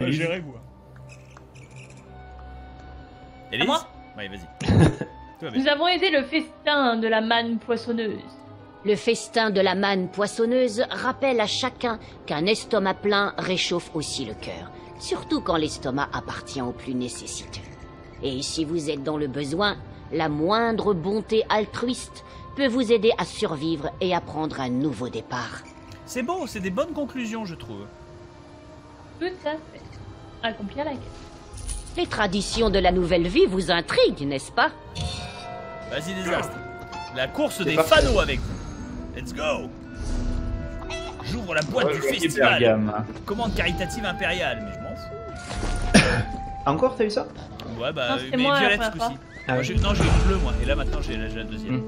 Gérez-vous. Élise? Oui, vas-y. Nous avons aidé le festin de la manne poissonneuse. Le festin de la manne poissonneuse rappelle à chacun qu'un estomac plein réchauffe aussi le cœur, surtout quand l'estomac appartient aux plus nécessiteux. Et si vous êtes dans le besoin, la moindre bonté altruiste peut vous aider à survivre et à prendre un nouveau départ. C'est beau, c'est des bonnes conclusions, je trouve. Tout à fait. Accompli à la quête. Les traditions de la nouvelle vie vous intriguent, n'est-ce pas? Vas-y, Désastre. La course des fanaux avec vous. Let's go! J'ouvre la boîte du festival. Commande caritative impériale, mais je m'en fous. Encore, t'as eu ça? Ouais, bah, non, mais moi, violette ce coup-ci. Ah, oui. Non, j'ai eu le bleu, moi, et là maintenant j'ai la deuxième.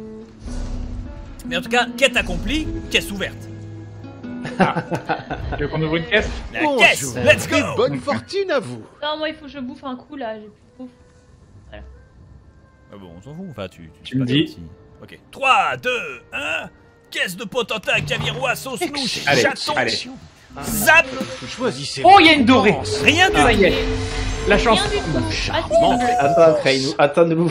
Mais en tout cas, quête accomplie, caisse ouverte. Tu veux qu'on ouvre une caisse? La caisse! Let's go! Bonne fortune à vous! Non, moi il faut que je bouffe un coup là, j'ai plus de bouffe. Voilà. Ah bon, on s'en fout, enfin, tu me dis. Ok. 3, 2, 1. Caisse de Potenta à Cavirois, sauce louche, chaton, zap. Choisissez. Oh, il y a une dorée. Rien de rien. La chance. Attends, Crane, attends de vous.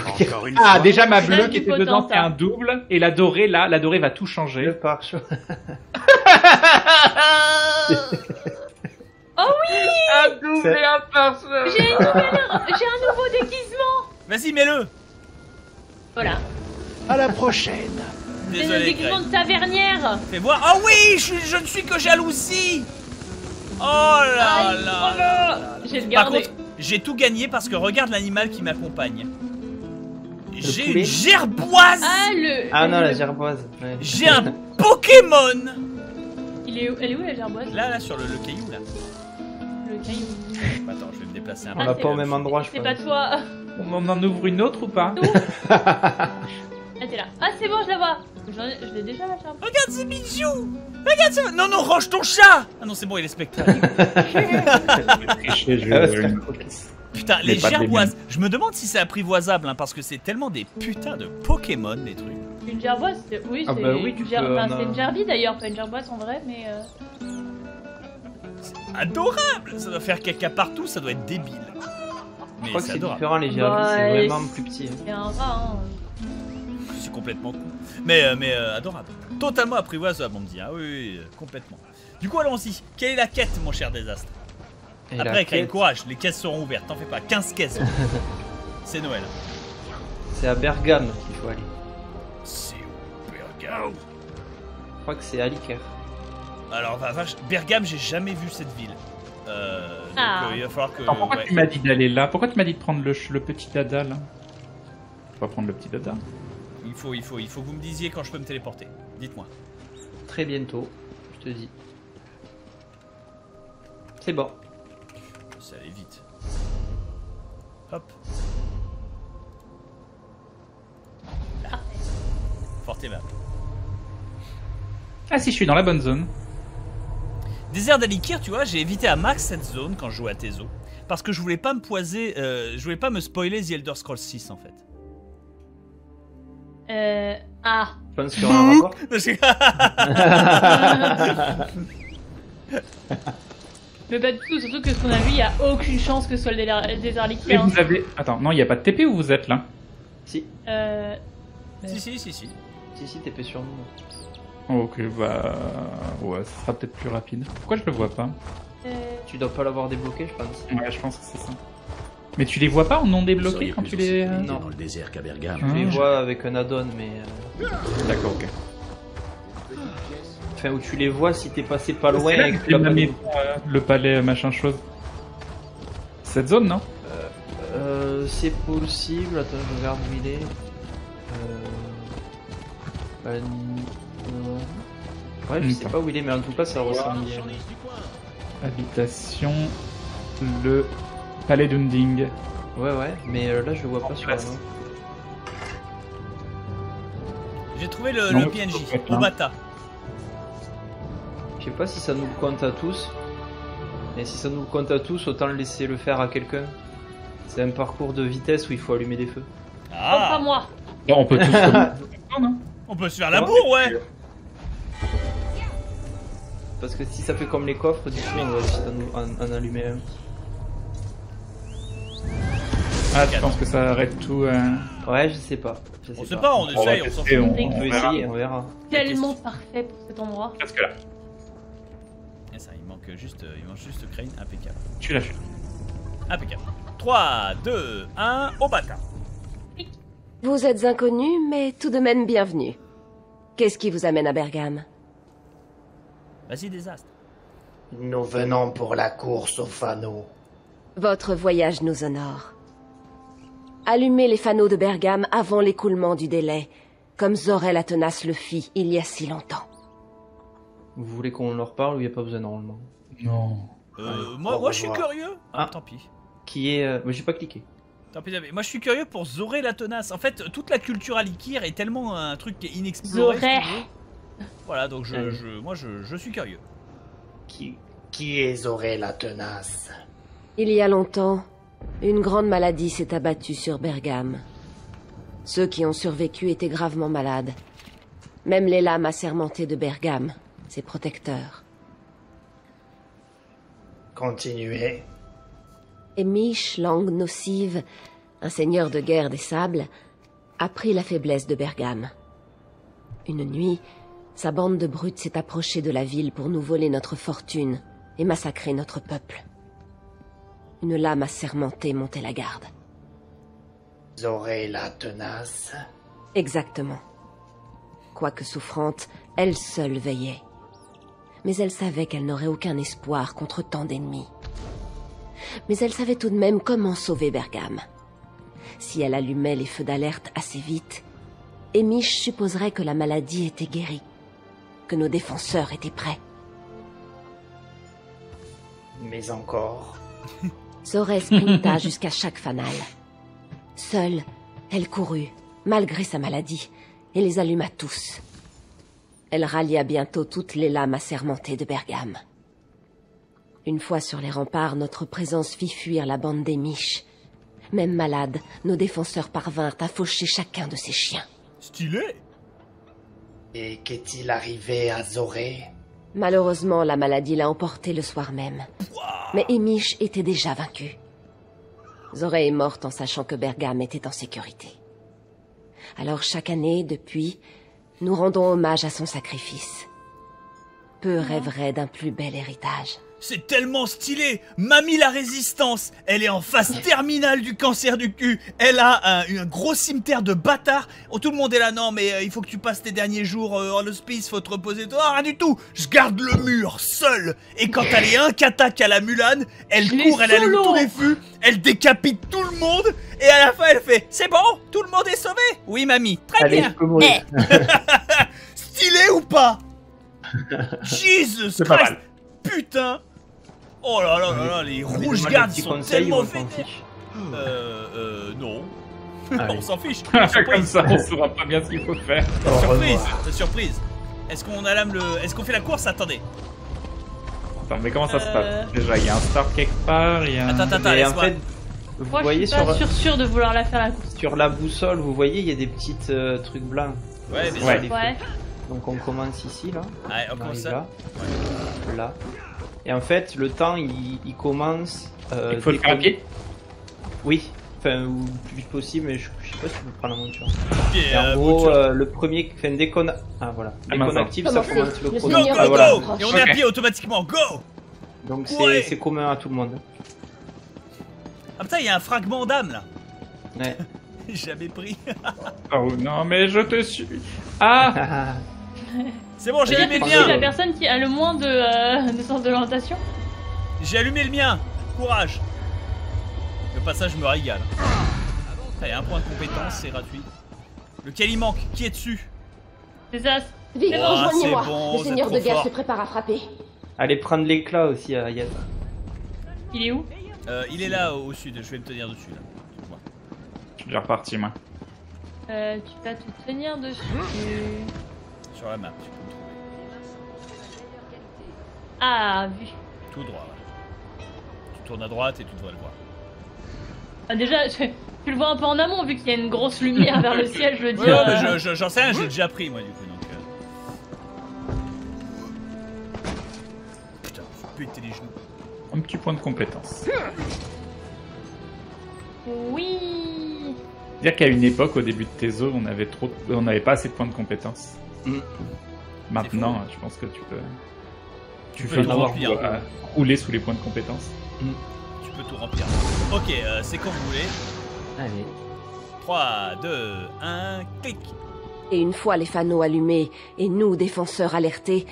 Ah, déjà ma bleue qui était dedans, c'est un double. Et la dorée, là, la dorée va tout changer. Le pare-choix. Oh oui. Un double et un pare-choix. J'ai un nouveau déguisement. Vas-y, mets-le. Voilà. À la prochaine. C'est le déguisement de tavernière. Fais voir. Oh oui, je ne suis que jalousie. Oh là là. J'ai le gardé. Par contre, j'ai tout gagné parce que regarde l'animal qui m'accompagne. J'ai une gerboise. Ah non, la gerboise. Ouais. J'ai un Pokémon. Elle est où la gerboise? Là, sur le caillou là. Le caillou. Attends, je vais me déplacer un peu. On va pas au même endroit, je crois. C'est pas toi. On en ouvre une autre ou pas? Ah, t'es là. Ah, c'est bon, je la vois. Je l'ai déjà la charme. Regarde, c'est bijou. Regarde ça. Non, non, range ton chat. Ah non, c'est bon, il est spectacle. Putain, les gerboises. Je me demande si c'est apprivoisable, hein, parce que c'est tellement des putains de Pokémon, les trucs. Une gerboise, oui, c'est une gerbie d'ailleurs, pas une gerboise en vrai, mais... C'est adorable. Ça doit faire caca partout, ça doit être débile. Mais je crois que c'est différent, les gerbies, bah, c'est vraiment plus petit. C'est un rat, hein. Je suis complètement con. Mais adorable. Totalement apprivoisable, on me dit. Ah oui, complètement. Du coup, allons-y. Quelle est la quête, mon cher Désastre? Et après, Crane, courage, les caisses seront ouvertes. T'en fais pas, 15 caisses. C'est Noël. C'est à Bergame qu'il faut aller. C'est où, Bergame? Je crois que c'est à Liker. Alors, bah, vache, Bergame, j'ai jamais vu cette ville. Donc, il va falloir que... Attends, pourquoi tu m'as dit d'aller là? Pourquoi tu m'as dit de prendre le petit dada là? Je vais prendre le petit dada. Il faut que vous me disiez quand je peux me téléporter. Dites-moi. Très bientôt, je te dis. C'est bon. Ça allait vite. Hop. Là. Fortement. Ah si, je suis dans la bonne zone. Désert d'Alikir, tu vois, j'ai évité à max cette zone quand je jouais à Tesos, parce que je voulais pas me poiser, je voulais pas me spoiler The Elder Scrolls 6 en fait. Je pense qu'il y aura un rapport. Mais pas du tout, surtout que ce qu'on a vu, il n'y a aucune chance que ce soit le désert d'Alikir. Mais vous avez... Attends, non, il n'y a pas de TP où vous êtes là? Si. Si, TP sur nous. Ok, bah... Ouais, ça sera peut-être plus rapide. Pourquoi je le vois pas? Tu dois pas l'avoir débloqué, je pense. Ouais, je pense que c'est ça. Mais tu les vois pas en non débloqué quand tu les... Non, dans le désert qu'à Bergame. Tu les vois avec un add-on, mais... D'accord, ok. Enfin, où tu les vois si t'es passé pas loin avec le palais machin chose. Cette zone, non? C'est possible. Attends, je regarde où il est. Ouais, je sais pas où il est, mais en tout cas, ça ressemble bien. Habitation, le palais d'Unding. Ouais, mais là, je le vois pas sur la zone. J'ai trouvé le PNJ, Obata. Je sais pas si ça nous compte à tous, mais si ça nous compte à tous, autant laisser le faire à quelqu'un. C'est un parcours de vitesse où il faut allumer des feux. Ah, pas moi. On peut tous. On peut se faire la bourre, ouais. Parce que si ça fait comme les coffres, du coup on va juste en allumer un. Ah, je pense que ça arrête tout. Ouais, je sais pas. On sait pas, on essaye, on s'en fout. On peut essayer, on verra. Tellement parfait pour cet endroit. Parce que là. Et ça, il manque juste Crane, impeccable. Tu l'as fait. Impeccable. 3, 2, 1, au bâtard. Vous êtes inconnus, mais tout de même bienvenue. Qu'est-ce qui vous amène à Bergame? Vas-y, Désastre. Nous venons pour la course aux fanaux. Votre voyage nous honore. Allumez les fanaux de Bergame avant l'écoulement du délai, comme Zoré la Tenace le fit il y a si longtemps. Vous voulez qu'on leur parle ou il n'y a pas besoin normalement? Non. Moi je suis curieux. Ah, tant pis. Qui est... Moi j'ai pas cliqué. Tant pis, moi je suis curieux pour Zoré la Tenace. En fait, toute la culture à Likir est tellement un truc qui est inexploré. Zoré. Voilà, donc moi je suis curieux. Qui est Zoré la Tenace? Il y a longtemps, une grande maladie s'est abattue sur Bergame. Ceux qui ont survécu étaient gravement malades. Même les lames assermentées de Bergame, ses protecteurs. Continuez. Émiche, langue nocive, un seigneur de guerre des sables, a pris la faiblesse de Bergame. Une nuit, sa bande de brutes s'est approchée de la ville pour nous voler notre fortune et massacrer notre peuple. Une lame assermentée montait la garde. Zoré la Tenace. Exactement. Quoique souffrante, elle seule veillait. Mais elle savait qu'elle n'aurait aucun espoir contre tant d'ennemis. Mais elle savait tout de même comment sauver Bergame. Si elle allumait les feux d'alerte assez vite, Émiche supposerait que la maladie était guérie, que nos défenseurs étaient prêts. Mais encore... Zoré sprinta jusqu'à chaque fanal. Seule, elle courut, malgré sa maladie, et les alluma tous, elle rallia bientôt toutes les lames assermentées de Bergame. Une fois sur les remparts, notre présence fit fuir la bande des miches. Même malades, nos défenseurs parvinrent à faucher chacun de ces chiens. Stylé! Et qu'est-il arrivé à Zoré? Malheureusement, la maladie l'a emporté le soir même. Wow. Mais Emish était déjà vaincue. Zoré est morte en sachant que Bergame était en sécurité. Alors chaque année, depuis, nous rendons hommage à son sacrifice. Peu rêverait d'un plus bel héritage. C'est tellement stylé! Mamie la Résistance, elle est en phase terminale du cancer du cul. Elle a un gros cimetière de bâtards. Oh, tout le monde est là, non mais il faut que tu passes tes derniers jours en hospice, faut te reposer. Toi, rien du tout. Je garde le mur, seul. Et quand elle est un qu'attaque à la Mulan, elle court, elle allume tous les feux, elle décapite tout le monde. Et à la fin, elle fait, c'est bon, tout le monde est sauvé. Oui, mamie, très allez, bien. Stylé ou pas? Jesus Christ, putain. Oh là là là là, les rouges gardes sont tellement vénères. Non. On s'en fiche. Comme ça, on saura pas bien ce qu'il faut faire. Surprise, surprise. Est-ce qu'on alame le... Est-ce qu'on fait la course? Attendez. Attends, mais comment ça se passe? Déjà, il y a un start quelque part, il y a un... Attends, attends, laisse-moi. Vous voyez sur... Moi, je suis pas sûr de vouloir la faire la course. Sur la boussole, vous voyez, il y a des petites trucs blancs. Ouais, bien sûr. Ouais. Donc on commence ici, là. Ouais, on commence là. Là. Et en fait, le temps, il commence... il faut le faire pied. Oui, enfin, ou le plus vite possible, mais je sais pas si je peux prendre la monture. Okay, et en gros, le premier... Enfin, dès qu'on... Ah, voilà. Dès qu'on active, ça commence le chrono. Go, go, go, ah, voilà. Et on est à pied automatiquement, go. Donc ouais, c'est commun à tout le monde. Ah putain, il y a un fragment d'âme, là. Ouais. Jamais pris. Oh non, mais je te suis. Ah. C'est bon, j'ai allumé le mien. La personne qui a le moins de sens de l'orientation. J'ai allumé le mien. Courage. Le passage me régale. Allez, un point de compétence, c'est gratuit. Lequel il manque? Qui est dessus? Désastre. Vite, rejoignez-moi. Le seigneur de guerre se prépare à frapper. Allez prendre l'éclat aussi, Yad. Il est où? Il est là, au sud. Je vais me tenir dessus. Là. J'ai reparti, moi. Tu vas te tenir dessus. Sur la map, tu peux me trouver. Ah, vu. Tout droit, là. Tu tournes à droite et tu dois le voir. Ah, déjà, tu le vois un peu en amont, vu qu'il y a une grosse lumière vers le ciel, je veux dire. Non, mais j'en sais rien, j'ai déjà pris, moi, du coup, donc. Putain, je peux péter les genoux. Un petit point de compétence. Oui. Dire qu'à une époque, au début de Tesos, on n'avait pas assez de points de compétence. Maintenant, je pense que tu peux. Tu peux tout remplir. Rouler sous les points de compétence. Tu peux tout remplir. Ok, c'est quand vous voulez. Allez. 3, 2, 1, clic. Et une fois les fanaux allumés et nous, défenseurs alertés,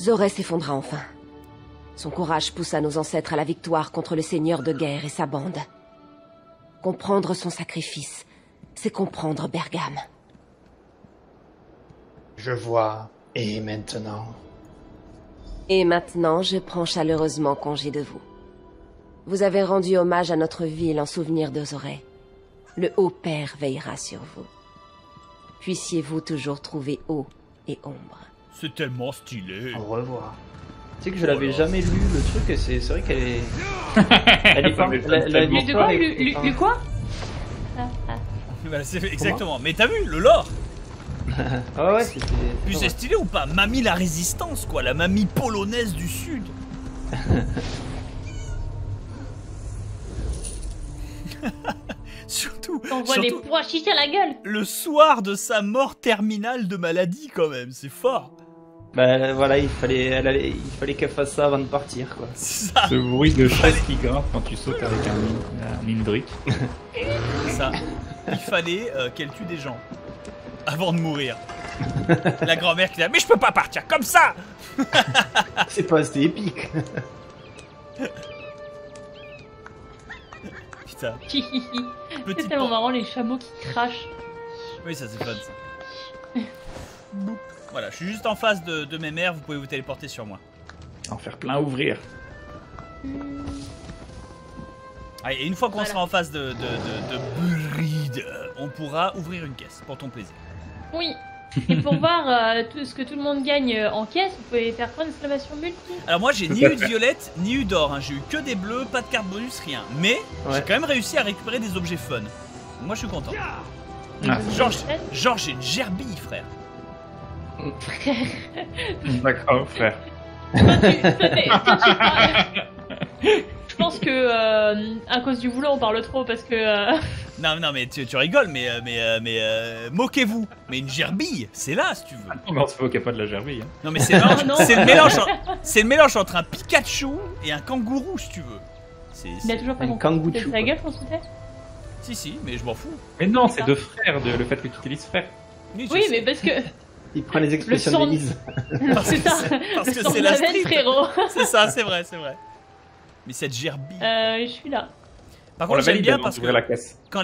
Zoré s'effondra enfin. Son courage poussa nos ancêtres à la victoire contre le seigneur de guerre et sa bande. Comprendre son sacrifice, c'est comprendre Bergame. Je vois. Et maintenant? Et maintenant, je prends chaleureusement congé de vous. Vous avez rendu hommage à notre ville en souvenir de Zoré. Le Haut-Père veillera sur vous. Puissiez-vous toujours trouver eau et ombre. C'est tellement stylé. Au revoir. Tu sais que je l'avais jamais lu, le truc, et c'est vrai qu'elle est... Elle est pas... Lu quoi? Exactement, mais t'as vu, le lore. Ah ouais, c'était... Puis c'est stylé ou pas? Mamie la Résistance, quoi, la mamie polonaise du sud. Surtout... On voit des pois chiches à la gueule. Le soir de sa mort terminale de maladie, quand même, c'est fort. Bah voilà, il fallait qu'elle fasse ça avant de partir, quoi. Ça. Ce bruit de chasse qui grimpe quand tu sautes avec un Indrik. Ça, il fallait qu'elle tue des gens. Avant de mourir. La grand-mère qui dit « Mais je peux pas partir comme ça !» C'est pas assez épique. Putain. C'est tellement marrant, les chameaux qui crachent. Oui, ça c'est fun, ça. Voilà, je suis juste en face de mes mères, vous pouvez vous téléporter sur moi. En faire plein ouvrir. Allez, et une fois qu'on sera en face de Breda, on pourra ouvrir une caisse, pour ton plaisir. Oui. Et pour voir tout ce que tout le monde gagne en caisse, vous pouvez faire point d'exclamation multi. Alors moi j'ai ni eu de violette, ni eu d'or, hein. J'ai eu que des bleus, pas de carte bonus, rien. Mais j'ai quand même réussi à récupérer des objets fun. Donc moi je suis content. Ah, genre j'ai une gerbille, frère. D'accord, frère. Je pense que à cause du boulot on parle trop parce que. Non mais tu rigoles mais moquez-vous. Mais une gerbille, c'est là si tu veux. Ah, non, on se moquait pas de la gerbille. Hein. Non mais c'est le mélange entre un Pikachu et un kangourou si tu veux. Il a toujours pas mon kangourou. C'est la gueule qu'on se fait. Si mais je m'en fous. Mais non c'est deux frères de le fait que tu utilises frère. Oui mais parce que. Il prend les expressions d'Élise. C'est ça. Parce que c'est la strip. C'est ça, c'est vrai. Mais cette gerbille. Je suis là. Par contre, j'aime bien parce que quand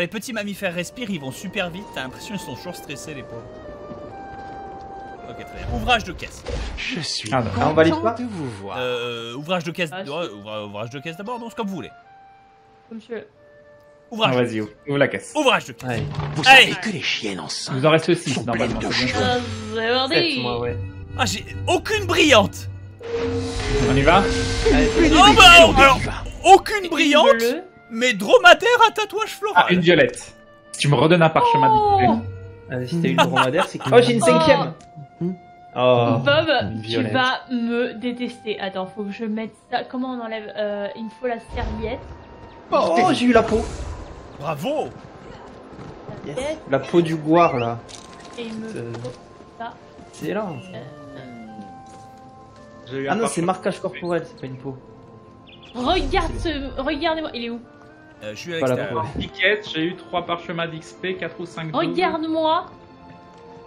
les petits mammifères respirent, ils vont super vite. T'as l'impression qu'ils sont toujours stressés, les pauvres. Ok, très bien. Ouvrage de caisse. Je suis content de vous voir. Ouvrage de caisse. Ouvrage de caisse d'abord, non, c'est comme vous voulez. Comme je veux. Ouvrage. Vas-y, ouvre la caisse. Ouvrage de caisse. Allez. Vous savez que les chiennes enceintes. Vous en reste 6 normalement. Ah, j'ai aucune brillante. On y va. Oh bah alors, aucune brillante, mais dromadaire à tatouage floral. Ah, une violette. Tu me redonnes un parchemin. Si t'as une dromadaire, c'est que. Oh, j'ai une 5e. Oh, Bob, tu vas me détester. Attends, faut que je mette ça. Comment on enlève? Il me faut la serviette. Oh, j'ai eu la peau. Bravo. Yes. La peau du goire là. Et il me faut ça. C'est là. Ah non, c'est marquage corporel, c'est pas une peau. Regardez-moi, il est où? Je suis à l'extérieur. J'ai eu 3 parchemins d'XP, 4 ou 5 de... Regarde-moi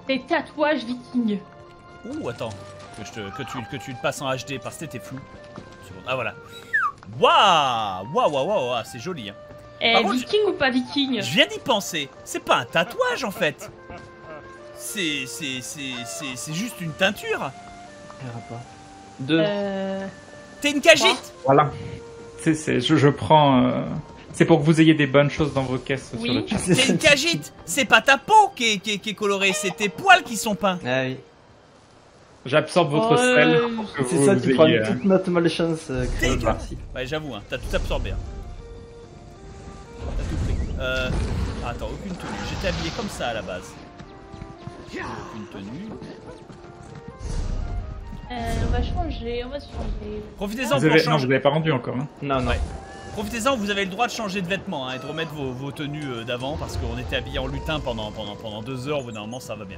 tes tatouages vikings. Ouh, attends, que tu le passes en HD parce que t'es flou. Ah voilà. Waouh, c'est joli. Hein. Viking ou pas viking? Je viens d'y penser, c'est pas un tatouage en fait. C'est juste une teinture. T'es une cagite. Voilà. Je prends... C'est pour que vous ayez des bonnes choses dans vos caisses sur le chat. T'es une cagite. C'est pas ta peau qui est colorée, c'est tes poils qui sont peints. Ah oui. J'absorbe votre sel. C'est ça, tu prends toute notre malchance. Ouais, j'avoue, hein, t'as tout absorbé. Hein. T'as tout pris. Attends, aucune tenue. J'étais habillé comme ça à la base. Aucune tenue. On va changer. Profitez-en pour changer. Non, je ne l'avais pas rendu encore. Hein. Non. Ouais. Profitez-en, vous avez le droit de changer de vêtements et de remettre vos tenues d'avant parce qu'on était habillés en lutin pendant 2 heures. Au bout d'un moment, ça va bien.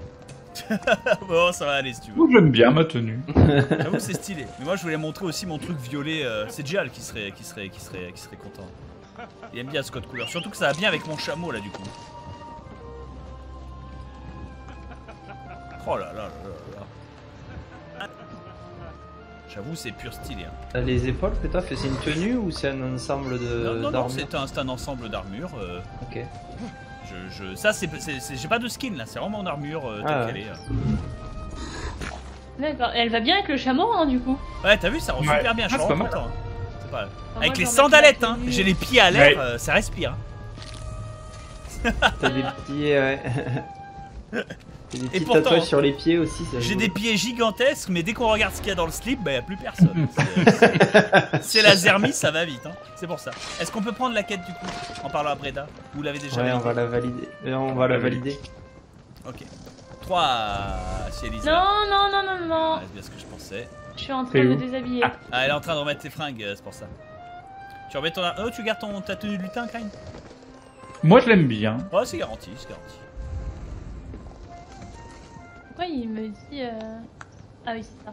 Bon, ça va aller si tu veux. J'aime bien ma tenue. J'avoue, c'est stylé. Mais moi, je voulais montrer aussi mon truc violet. C'est Gial qui serait content. Il aime bien ce code couleur. Surtout que ça va bien avec mon chameau là, du coup. Oh là là là là. J'avoue, c'est pur stylé. Hein. Les épaules que t'as fait, c'est une tenue ou c'est un ensemble d'armure? Non, c'est un ensemble d'armure. Ok. Ça, j'ai pas de skin là, c'est vraiment une armure telle qu'elle est. D'accord, elle va bien avec le chameau, hein, du coup. Ouais, t'as vu, ça rend super bien, je suis content. Hein. Avec les sandalettes, hein, j'ai les pieds à l'air, ça respire. Hein. T'as des pieds, ouais. Des petits tatouages sur les pieds aussi. J'ai des pieds gigantesques, mais dès qu'on regarde ce qu'il y a dans le slip, bah y a plus personne. C'est la zermie, ça va vite. Hein. C'est pour ça. Est-ce qu'on peut prendre la quête du coup en parlant à Breda? Vous l'avez déjà validée? On va la valider. Ok. 3 si Elise. Non. Ah, c'est bien ce que je pensais. Je suis en train de déshabiller. Ah, elle est en train de remettre tes fringues, c'est pour ça. Tu remets ton. Oh, tu gardes ta tenue de lutin, Crane? Moi, je l'aime bien. Oh, c'est garanti, c'est garanti. Ouais, il me dit ah oui, c'est ça.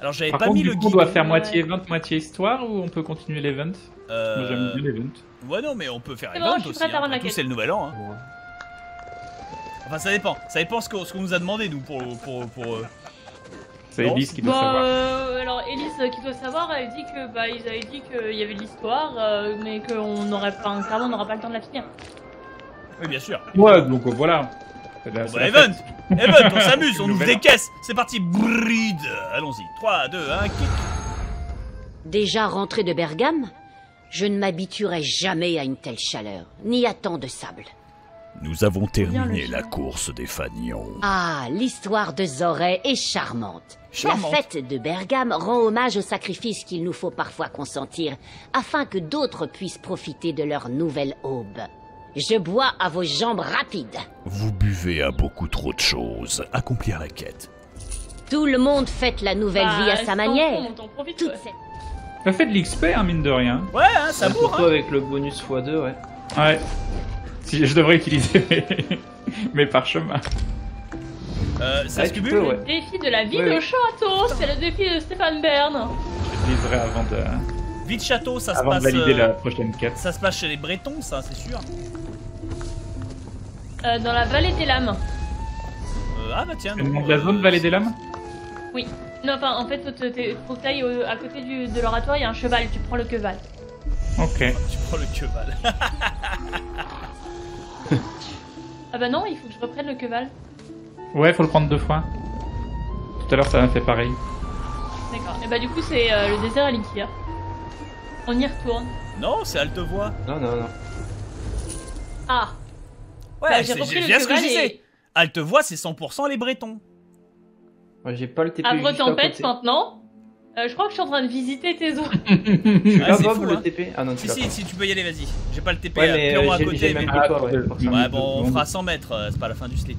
Alors j'avais pas mis le guide. On doit faire moitié event, moitié histoire ou on peut continuer l'event? Moi j'aime bien l'event. Ouais non mais on peut faire l'event aussi. Hein. C'est le nouvel an. Hein. Ouais. Enfin ça dépend ce qu'on nous a demandé nous pour c'est Elise qui doit savoir. Alors Elise qui doit savoir, elle dit que ils avaient dit qu'il y avait de l'histoire mais qu'on n'aurait pas on n'aura pas le temps de la finir. Oui bien sûr. Ouais donc voilà. Là, bon, Event, on s'amuse, on ouvre des caisses. C'est parti, bride. Allons-y, 3, 2, 1, kick. Déjà rentré de Bergame, je ne m'habituerai jamais à une telle chaleur, ni à tant de sable. Nous avons terminé la course des fanions. Ah, l'histoire de Zoré est charmante. La fête de Bergame rend hommage aux sacrifices qu'il nous faut parfois consentir, afin que d'autres puissent profiter de leur nouvelle aube. Je bois à vos jambes rapides. Vous buvez à beaucoup trop de choses. Accomplir la quête. Tout le monde fête la nouvelle vie à sa manière. Ça fait de l'XP, hein, mine de rien. Ouais, hein, ça bourre. Surtout avec le bonus x2, ouais. Ouais. Si je devrais utiliser mes parchemins. Ça se cumule, ouais. Le défi de la vie de château, c'est le défi de Stéphane Bern. J'utiliserai avant de... Vie de château, ça se passe... Avant de valider la prochaine quête. Ça se passe chez les Bretons, ça, c'est sûr. Dans la vallée des lames. Ah bah tiens... Donc, la zone vallée des lames. Oui. Non, enfin, en fait, faut que t'ailles à côté de l'oratoire, il y a un cheval, tu prends le cheval. Ok. Tu prends le cheval. Ah bah non, il faut que je reprenne le cheval. Ouais, faut le prendre 2 fois. Tout à l'heure, ça m'a fait pareil. D'accord. Et bah du coup, c'est le désert à l'Ikea. On y retourne. Non, c'est Altevoix. Non, non, non. Ah. Ouais, bah, j'ai bien ce que je disais. Altevoix, c'est 100% les Bretons. Ouais, j'ai pas le TP. Tempête maintenant. Je crois que je suis en train de visiter tes eaux. Ah, c'est fou, le TP. Ah non, si tu peux y aller, vas-y. J'ai pas le TP, clairement à côté. Ouais, bon, on fera 100 mètres, c'est pas la fin du slip.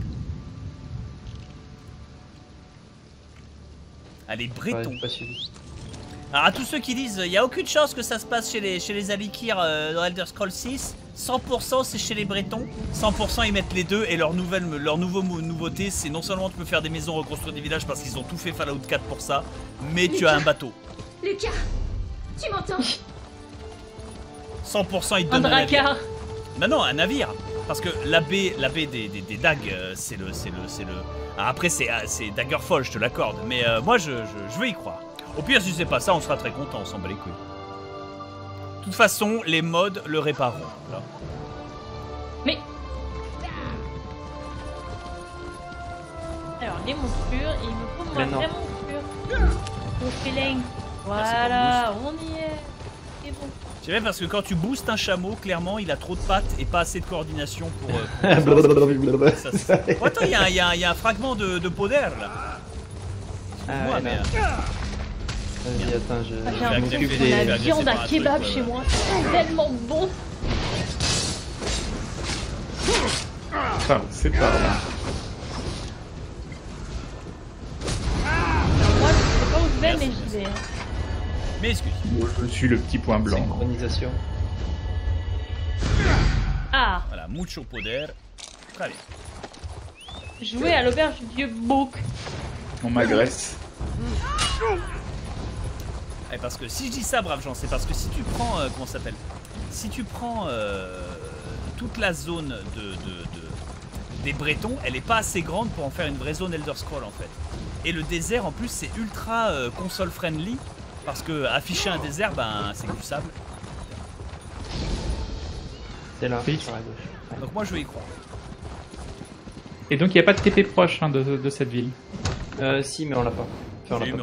Allez, Breton. Alors, à tous ceux qui disent, il n'y a aucune chance que ça se passe chez les Alikir dans Elder Scrolls 6, 100% c'est chez les Bretons, 100% ils mettent les deux, et leur nouveauté, c'est non seulement tu peux faire des maisons, reconstruire des villages parce qu'ils ont tout fait Fallout 4 pour ça, mais Lucas, tu as un bateau. Lucas, tu m'entends? 100% ils te donnent un navire. Bah non, un navire. Parce que la baie des dagues, c'est le... Ah, après, c'est Daggerfall, je te l'accorde, mais moi, je veux y croire. Au pire, si c'est pas ça, on sera très content, on s'en bat les couilles. De toute façon, les mods le répareront. Là. Mais... Alors, les monstures, il me faut moins de monstures. Mon feeling. Voilà, on y est. C'est bon. C'est vrai parce que quand tu boostes un chameau, clairement, il a trop de pattes et pas assez de coordination pour ça. Oh, attends, il y a un fragment de peau d'air là. Moi, mais... Vas-y, attends, j'ai la viande à kebab chez moi, c'est tellement bon. Enfin, c'est pas vrai. Alors moi, je sais pas où je vais, mais j'y vais. Mais excuse. Moi, je suis le petit point blanc. Synchronisation. Ah. Voilà, mucho poder. Très bien. Jouer à l'auberge du vieux bouc. On m'agresse. Et parce que si je dis ça, brave gens, c'est parce que si tu prends comment ça s'appelle, si tu prends toute la zone des Bretons, elle est pas assez grande pour en faire une vraie zone Elder Scroll en fait. Et le désert en plus c'est ultra console friendly parce que afficher un désert, ben c'est du sable. C'est là. Oui. Donc moi je vais y croire. Et donc il n'y a pas de TP proche hein, de cette ville. Si mais on l'a pas. Oui, mais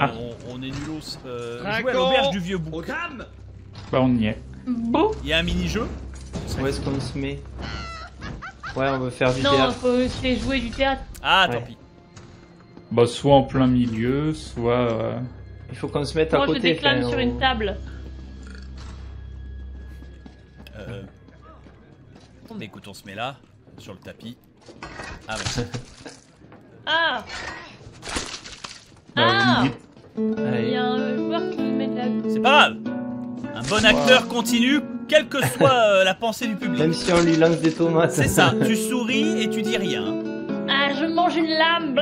on est nulos. Jouer à l'auberge du vieux bouc. Bah on y est. Bon. Il y a un mini-jeu. Où est-ce qu'on se met? Ouais, on veut faire du théâtre. Non, on se fait jouer du théâtre. Ah, tant pis. Bah soit en plein milieu, soit... Il faut qu'on se mette à côté. Moi je déclame sur une table. Écoute, on se met là, sur le tapis. Ah ouais. Ah. Ah, il y a un joueur qui met la... C'est pas grave. Un bon acteur continue, quelle que soit la pensée du public. Même si on lui lance des tomates. C'est ça, tu souris et tu dis rien. Ah, je mange une lame.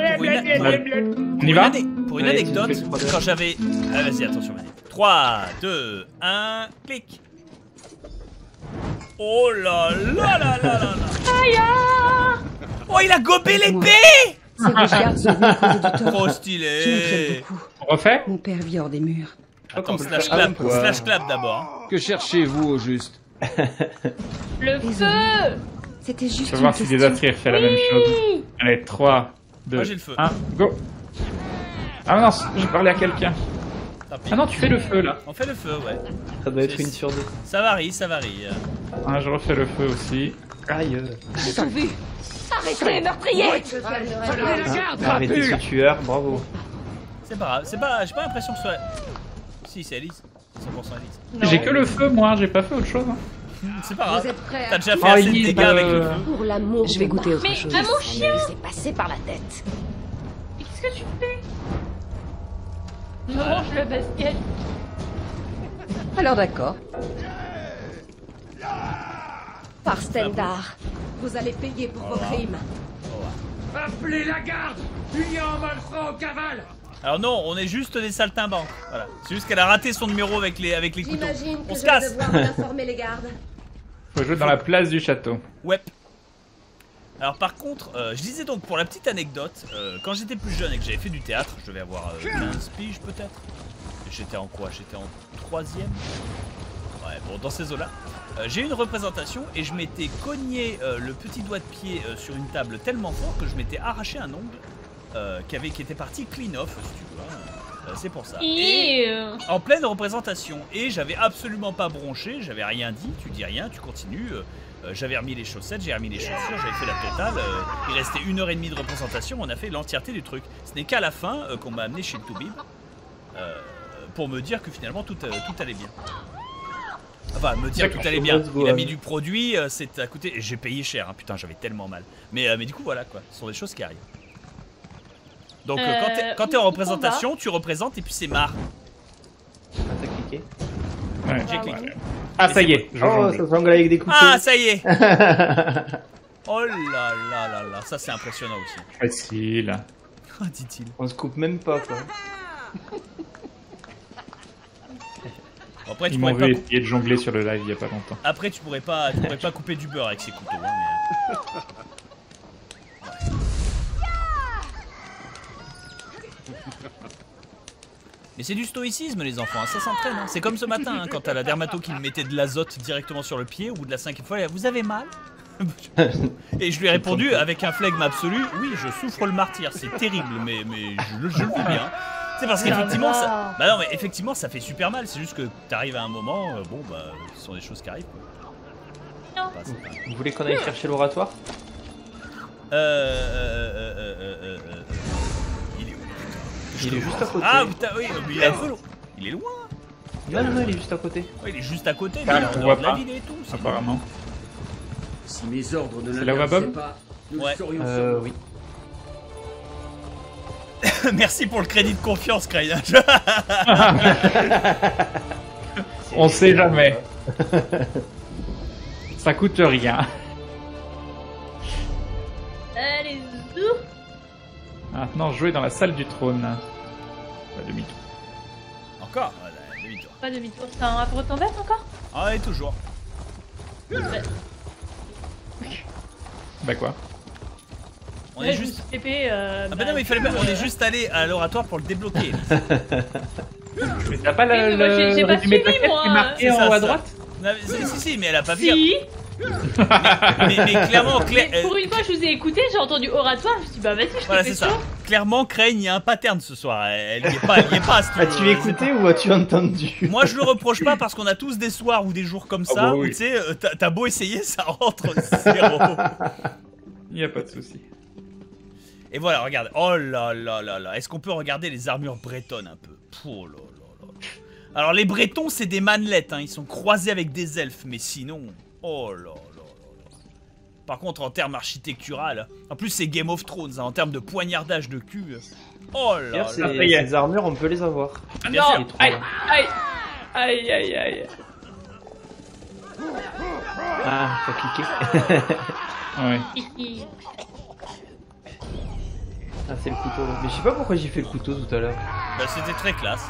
On y va. Pour une anecdote, quand j'avais... Ah, vas-y, attention, vas-y. 3, 2, 1, clic. Oh là là là là là. Aïe. Oh, il a gobé l'épée. Trop stylé. On refait. Mon père vit hors des murs. Attends, slash clap d'abord. Que cherchez-vous au juste? Le feu. C'était juste. Je vais voir si les autres refait la même chose. Allez, 3, 2, 1, go. Ah non, je parlais à quelqu'un. Ah non, tu fais le feu là. On fait le feu, ouais. Ça doit être une sur deux. Ça varie, ça varie. Ah, je refais le feu aussi. Sauvé. Arrêtez les meurtriers. Arrêtez ce tueur, bravo. C'est pas grave, j'ai pas l'impression que ce soit... Si, c'est Elise, 100% Elise. J'ai que le feu, moi, j'ai pas fait autre chose. C'est pas grave, t'as déjà fait assez de dégâts avec le feu. Pour l'amour, je vais goûter autre chose. Mais à mon chien, c'est passé par la tête. Et qu'est-ce que tu fais? Je mange le basket. Alors d'accord. Par Stendar, vous allez payer pour vos crimes. Appelez la garde! Il y a un malfrat au cavale! Alors non, on est juste des saltimbanques. Voilà. C'est juste qu'elle a raté son numéro avec les couteaux. On se casse. Les gardes. Faut jouer dans la place du château. Ouais. Alors par contre, je disais donc pour la petite anecdote, quand j'étais plus jeune et que j'avais fait du théâtre, je devais avoir 15 piges peut-être. J'étais en quoi? J'étais en 3e. Ouais, bon, dans ces eaux-là. J'ai eu une représentation et je m'étais cogné le petit doigt de pied sur une table tellement fort que je m'étais arraché un ongle. Qui était parti clean off, si tu veux, hein. C'est pour ça. En pleine représentation, et j'avais absolument pas bronché, j'avais rien dit, tu dis rien, tu continues. J'avais remis les chaussettes, j'ai remis les chaussures, j'avais fait la totale. Il restait 1h30 de représentation, on a fait l'entièreté du truc. Ce n'est qu'à la fin qu'on m'a amené chez le Toubib pour me dire que finalement tout allait bien. Enfin, me dire tout allait bien. Il a mis du produit, c'est à coûter. J'ai payé cher, hein. Putain, j'avais tellement mal. Mais du coup, voilà quoi, ce sont des choses qui arrivent. Donc quand t'es en représentation, tu représentes et puis c'est marre. T'as cliqué? Ouais, j'ai cliqué. Ah ça y est, oh, ça s'engueule avec des couteaux. Ah ça y est. Oh là là là là, ça c'est impressionnant aussi. Facile. Oh, dit-il. On se coupe même pas quoi. Après, ils m'ont vu essayer de jongler sur le live il y a pas longtemps. Après tu pourrais pas couper du beurre avec ces couteaux. Hein, mais... Mais c'est du stoïcisme les enfants, hein, ça s'entraîne. Hein. C'est comme ce matin hein, quand t'as la dermato qui me mettait de l'azote directement sur le pied, au bout de la 5e fois, elle a, vous avez mal? Et je lui ai répondu avec un flegme absolu, oui je souffre le martyr, c'est terrible mais je le vis bien. C'est parce qu'effectivement ça... Bah non mais effectivement ça fait super mal, c'est juste que t'arrives à un moment, bon bah ce sont des choses qui arrivent. Quoi. Enfin, vous voulez qu'on aille chercher l'oratoire? Il est juste à côté. Ah putain, oui, mais il est loin. Il est loin. Non, il est juste à côté. Ouais, il est juste à côté, mais on voit pas. Et tout, apparemment. Si mes ordres ne l'interrogent pas, nous le saurions sûrement. Oui. Merci pour le crédit de confiance, Crane. On sait jamais. Ça coûte rien. Allez, zou. Maintenant, jouer dans la salle du trône. Pas demi-tour. Encore demi-tour. Pas demi-tour, c'est un rapport en vert encore? Ah, et toujours. Bah quoi? On est juste. Ah bah non, mais il fallait pas. On est juste allé à l'oratoire pour le débloquer. Mais t'as pas le. J'ai pas suivi moi. C'est marqué en haut à droite? Si, si, mais elle a pas vu. Si. Mais clairement, pour une fois, je vous ai écouté, j'ai entendu oratoire, je me suis dit bah vas-y, je voilà, c'est ça. Clairement, Crane, il y a un pattern ce soir. Elle n'y est pas, à ce tu l'as écouté ou as-tu entendu? Moi, je le reproche pas parce qu'on a tous des soirs ou des jours comme ça. Oh, bah, oui. Tu sais, t'as beau essayer, ça rentre zéro. Il n'y a pas de souci. Et voilà, regarde. Oh là là là là. Est-ce qu'on peut regarder les armures bretonnes un peu? Oh là là là. Alors, les Bretons, c'est des manelettes. Hein. Ils sont croisés avec des elfes, mais sinon. Oh là là là. Par contre, en termes architecturales, en plus c'est Game of Thrones, hein, en termes de poignardage de cul. Oh là là. Les armures, on peut les avoir. Ah non, sûr, aïe, aïe, aïe, aïe, aïe. Ah, faut cliquer. Ouais. Ah, c'est le couteau. Mais je sais pas pourquoi j'ai fait le couteau tout à l'heure. Bah, c'était très classe.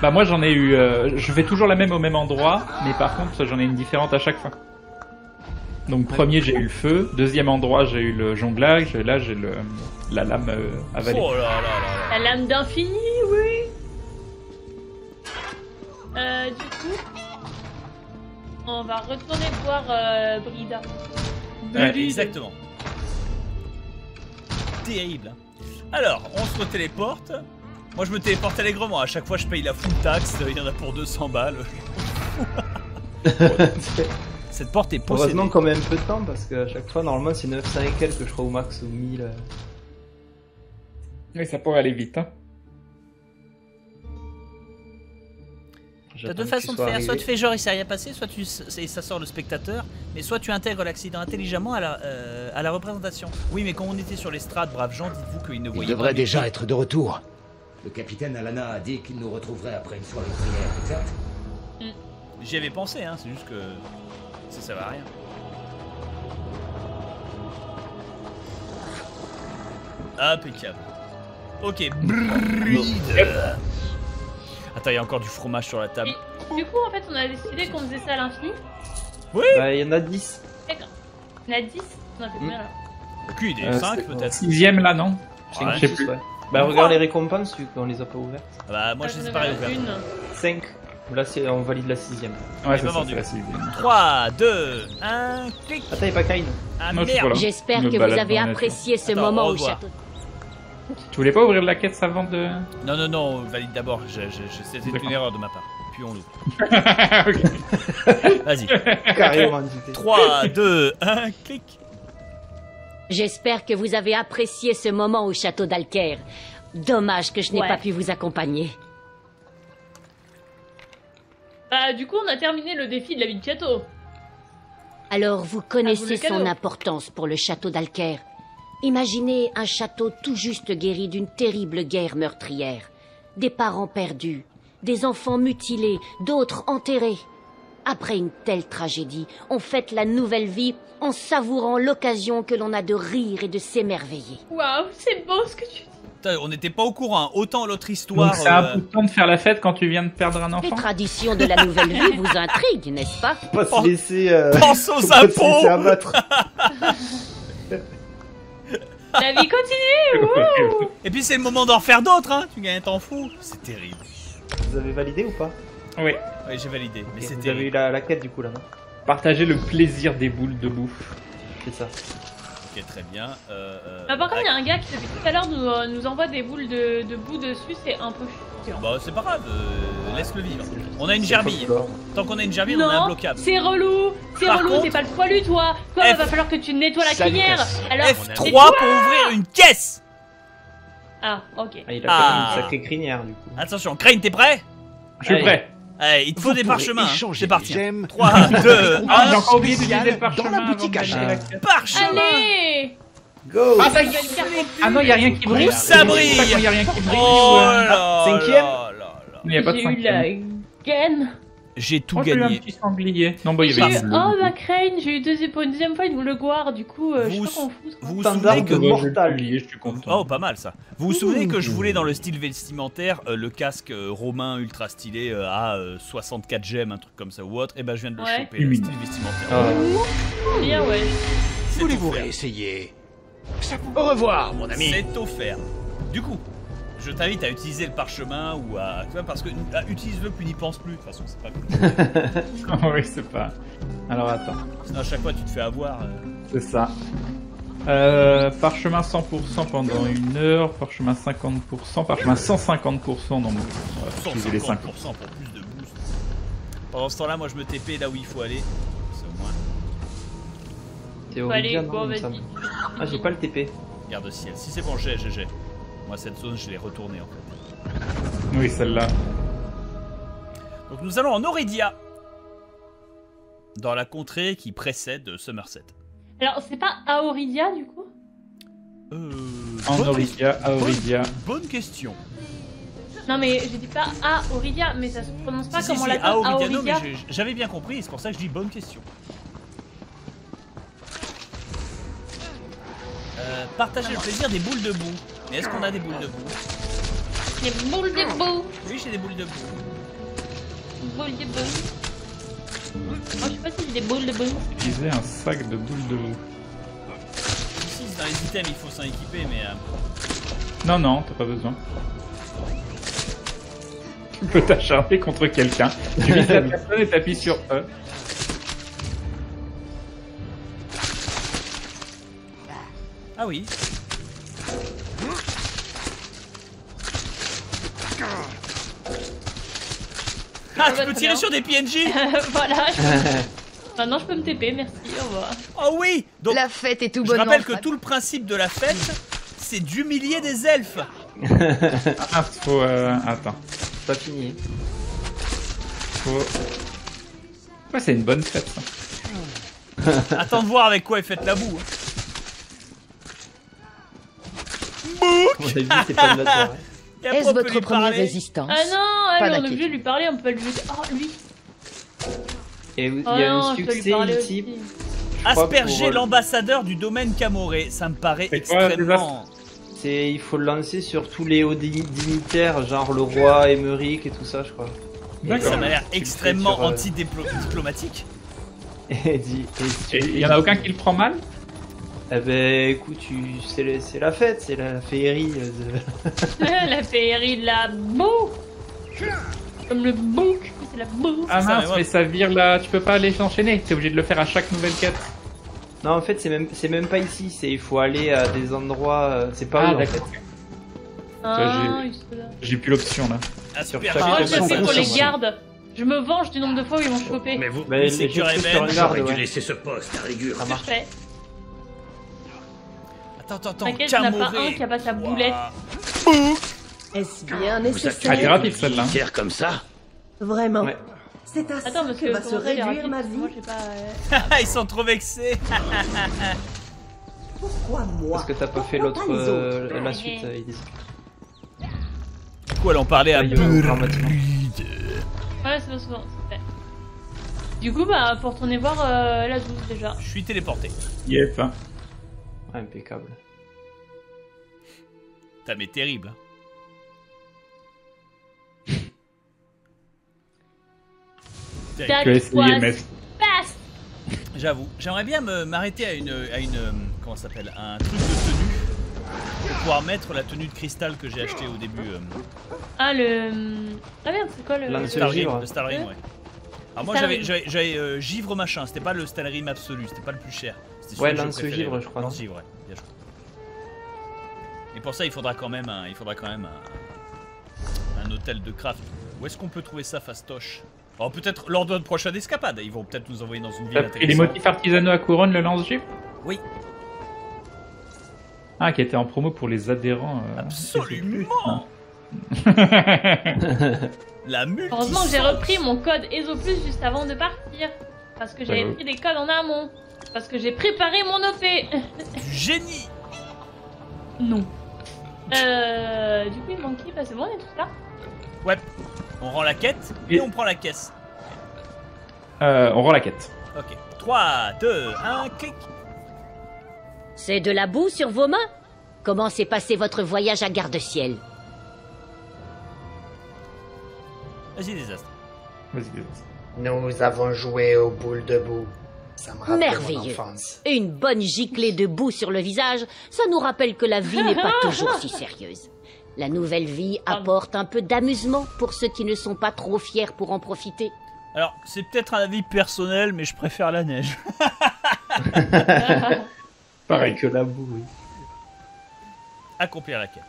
Bah moi j'en ai eu, je fais toujours la même au même endroit, mais par contre j'en ai une différente à chaque fois. Donc premier j'ai eu le feu, deuxième endroit j'ai eu le jonglage, et là j'ai le la lame avalée. Oh là là là là. La lame d'infini, oui. Du coup, on va retourner voir Breda. Ouais, exactement. Terrible. Alors on se téléporte. Moi je me téléporte allègrement, à chaque fois je paye la full taxe, il y en a pour 200 balles. Cette porte est possédée. Heureusement quand même peu de temps parce qu'à chaque fois normalement c'est 900 et quelques je crois au max ou 1000. Oui ça pourrait aller vite hein. T'as deux façons de faire, soit tu fais genre il s'est rien passé, soit tu, ça sort le spectateur, mais soit tu intègres l'accident intelligemment à la représentation. Oui mais quand on était sur l'estrade, braves gens, dites-vous qu'ils ne voyaient pas... Il devrait déjà être de retour. Le capitaine Alana a dit qu'il nous retrouverait après une soirée de prière, exact. J'y avais pensé, hein, c'est juste que... ça va à rien. Impeccable. Ok, brrrr. Attends, il y a encore du fromage sur la table. Et, du coup, en fait, on a décidé qu'on faisait ça à l'infini. Oui. Bah, il y en a 10. D'accord. Il y en a 10. On a fait combien là? Aucune idée. 5 peut-être. 6ème là, non? Je sais plus. Ouais. Bah, regarde les récompenses, vu qu'on les a pas ouvertes. Bah, moi, je les ai pas ouvertes. 5. Là, on valide la 6ème. Ouais, c'est vendu. 3, 2, 1, clic. Attends, y'a pas Kain. Ah merde. J'espère que vous avez apprécié ce moment au château. Tu voulais pas ouvrir la quête avant de... Non, non, non, valide d'abord, c'était une erreur de ma part. Puis on l'ouvre. Vas-y. Carrément. 3, 2, 1, clic. J'espère que vous avez apprécié ce moment au château d'Alcaire. Dommage que je n'ai pas pu vous accompagner. Bah du coup on a terminé le défi de la vie de château. Alors vous connaissez son importance pour le château d'Alcaire. Imaginez un château tout juste guéri d'une terrible guerre meurtrière. Des parents perdus, des enfants mutilés, d'autres enterrés. Après une telle tragédie, on fête la nouvelle vie en savourant l'occasion que l'on a de rire et de s'émerveiller. Waouh, c'est beau ce que tu dis. Putain, on n'était pas au courant, autant l'autre histoire... Donc c'est un peu de temps de faire la fête quand tu viens de perdre un enfant. Les traditions de la nouvelle vie vous intriguent, n'est-ce pas? Pas se laisser... Pense aux impôts. La vie continue. Wow. Et puis c'est le moment d'en faire d'autres, hein. Tu gagnes un temps fou. C'est terrible. Vous avez validé ou pas? Oui. Oui, j'ai validé. Okay, mais c'était... Vous avez eu la quête du coup là, non? Partagez le plaisir des boules de bouffe. C'est ça. Ok, très bien. Bah, par contre, il y a un gars qui depuis tout à l'heure nous envoie des boules de boue dessus, c'est un peu chiant. Bah, c'est pas grave, laisse-le vivre. On a une gerbille. Tant qu'on a une gerbille, on est imbloquable. C'est relou, c'est relou, t'es pas le poilu toi. Quoi, va falloir que tu nettoies la crinière. Alors, F3 pour ouvrir une caisse. Ah, ok. Ah, il a fait une sacrée crinière du coup. Attention, Crane, t'es prêt? Je suis prêt. Allez, il te faut des parchemins, hein. C'est parti. 3, 2, 1, j'ai encore oublié d'utiliser le parchemin. Dans la boutique à parchemin. Allez, go. Ah, ça, ah non, y'a rien qui brille. Ça brille. Y'a rien qui brille. Oh là. 5ème. Il n'y a pas de 5ème. J'ai tout gagné. J'ai eu un petit sanglier. Non, bah, il y avait une... Oh, ma Crane, j'ai eu pour une deuxième fois une gloire, du coup, je sais pas qu'on fout. Vous vous souvenez que... Mortal, je suis content. Oh, pas mal, ça. Vous vous souvenez que je voulais, dans le style vestimentaire, le casque romain ultra stylé à 64 gemmes, un truc comme ça ou autre. Et ben, je viens de le choper, le style vestimentaire. Bien, ouais. Voulez-vous réessayer? Au revoir, mon ami. C'est offert. Du coup... Je t'invite à utiliser le parchemin ou à... Tu vois, parce que utilise-le puis n'y pense plus. De toute façon, c'est pas cool. Oui, c'est pas... Alors, attends. Sinon, à chaque fois, tu te fais avoir. C'est ça. Parchemin 100% pendant une heure. Parchemin 50%. Parchemin 150%. Non, mais... 150% pour plus de boost. Pendant ce temps-là, moi, je me TP là où il faut aller. C'est au moins... T'es Auridia, non, il me semble. Ah, j'ai pas le TP. Garde ciel. Si c'est bon, j'ai, Moi, cette zone, je l'ai retournée en fait. Oui, celle-là. Donc, nous allons en Auridia, dans la contrée qui précède Somerset. Alors, c'est pas Auridia du coup? En Auridia, Auridia. Bonne question. Non, mais je dis pas Auridia, mais ça se prononce pas comme on l'appelle. Auridia, j'avais bien compris, c'est pour ça que je dis bonne question. Partagez le plaisir des boules de boue. Mais est-ce qu'on a des boules de boue? Des boules de boue? Oui, j'ai des boules de boue. Boules de boue. Moi, je sais pas si j'ai des boules de boue. Je disais un sac de boules de boue. Si, dans les items, il faut s'en équiper, mais... Non, non, t'as pas besoin. Tu peux t'acharner contre quelqu'un. Tu vises la personne et t'appuies sur E. Ah oui. Ah, tu peux tirer sur des PNJ. Voilà. Maintenant je peux me TP, merci, au revoir. Oh oui. Donc, la fête est tout bonne. Je rappelle que tout le principe de la fête, c'est d'humilier des elfes. Ah, faut... attends. Pas fini. Faut... Ouais, c'est une bonne fête, ça. Attends de voir avec quoi ils fêtent la boue. Bouc. Est-ce votre premier résistant? Ah non, elle, on est obligé de lui parler, on peut lui... Oh, lui. Et il y a un succès type... Asperger l'ambassadeur du domaine Camoré, ça me paraît extrêmement... Il faut le lancer sur tous les hauts dignitaires, genre le roi, Émeric et tout ça, je crois. Ça m'a l'air extrêmement anti-diplomatique. Et il y en a aucun qui le prend mal? Eh ben écoute, c'est la fête, c'est la féerie de... La féerie de la boue. Comme le bouc, c'est la boue. Ah mince, mais ça vire là, tu peux pas les enchaîner, t'es obligé de le faire à chaque nouvelle quête. Non, en fait, c'est même pas ici, c'est il faut aller à des endroits, c'est pas là en fait. Ah, j'ai plus l'option là. Ah, sur chaque option, je sais qu'on les garde. Je me venge du nombre de fois où ils m'ont chopé. Mais vous, c'est Cœur Eben, j'aurais dû laisser ce poste à rigueur. Ça marche. Attends, Camoré. T'inquiète, il n'y en a pas un qui a pas sa boulette. Est-ce bien nécessaire? Elle est rapide celle-là. Comme ça. Vraiment. C'est à ça que va se réduire ma vie. Ils sont trop vexés. Pourquoi moi? Parce que t'as pas fait l'autre, la suite, Élise. Du coup, elle en parlait à dramatiquement. Ouais, c'est pas souvent. Du coup, bah, pour retourner voir la 12 déjà. Je suis téléporté. Yep. Impeccable. T'as mais terrible. J'avoue, j'aimerais bien m'arrêter à une comment ça s'appelle, un truc de tenue pour pouvoir mettre la tenue de cristal que j'ai acheté au début. Ah le, ah merde, c'est quoi le Stalrim, le Stalrim, ouais. Alors moi j'avais givre machin, c'était pas le Stalrim absolu, c'était pas le plus cher. Ouais, lance-givre je crois. Lance-givre, ouais, bien joué. Et pour ça il faudra quand même un hôtel de craft. Où est-ce qu'on peut trouver ça fastoche? Alors peut-être lors de notre prochaine escapade, ils vont peut-être nous envoyer dans une ville intéressante. Et les motifs artisanaux à couronne, le lance-givre? Oui. Ah, qui était en promo pour les adhérents. Absolument. La multi. Heureusement que j'ai repris mon code ESO+ juste avant de partir. Parce que j'avais pris des codes en amont. Parce que j'ai préparé mon OP. Du génie. Non. Du coup il manque qui? Bah c'est bon, on est tous là. Ouais. On rend la quête et on prend la caisse. On rend la quête. Ok. 3, 2, 1, clic. C'est de la boue sur vos mains? Comment s'est passé votre voyage à Garde-Ciel? Vas-y, Désastre. Vas-y, Désastre. Nous avons joué aux boules de boue. Ça me rappelle mon enfance. Merveilleux. Une bonne giclée de boue sur le visage, ça nous rappelle que la vie n'est pas toujours si sérieuse. La nouvelle vie apporte un peu d'amusement pour ceux qui ne sont pas trop fiers pour en profiter. Alors, c'est peut-être un avis personnel, mais je préfère la neige. Pareil que la boue, oui. Accomplir la quête.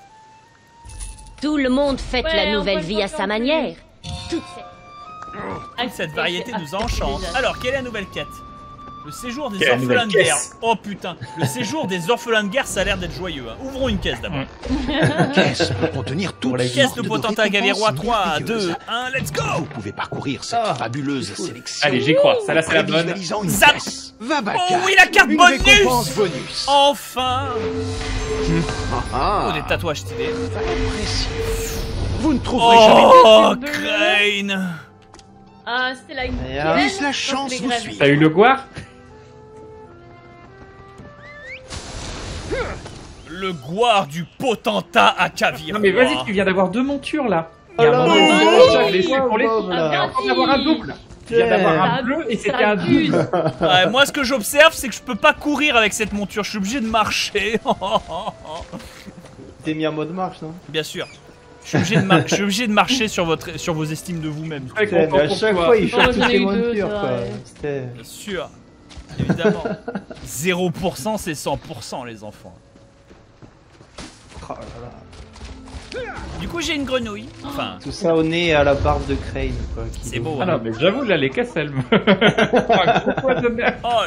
Tout le monde fête la nouvelle vie à sa manière. Toute cette variété nous enchante. Alors, quelle est la nouvelle quête? Le séjour des orphelins de guerre. Oh putain, le séjour des orphelins de guerre, ça a l'air d'être joyeux. Hein. Ouvrons une caisse d'abord. Caisse peut contenir toutes les caisses de Potenta à Cavirois. 3, 2, 1, let's go. Vous pouvez parcourir cette fabuleuse sélection. Allez, j'y crois, ça là c'est la bonne. Zap. Oh oui, la carte bonus. Enfin. Oh, des tatouages stylés. Vous ne trouverez jamais. Oh, Crane. Ah, c'était la guerre. Laisse la chance vous suivre. T'as eu le goire? Le goire du Potenta à Cavirois. Non mais vas-y, tu viens d'avoir deux montures là. Il y a un moment où j'ai laissé pour les filles. Il vient d'avoir un double. Il vient d'avoir un bleu et c'était un double. Ouais, moi ce que j'observe c'est que je peux pas courir avec cette monture, je suis obligé de marcher. T'es mis en mode marche, non? Bien sûr. Je suis obligé de marcher sur vos estimes de vous-même. À chaque fois, il change toutes les montures. Bien sûr. Évidemment. 0% c'est 100% les enfants. Oh là là. Du coup, j'ai une grenouille. Enfin... Tout ça au nez à la barbe de Crane, quoi. C'est beau. Ah non, mais j'avoue, là, les Casselme. Oh là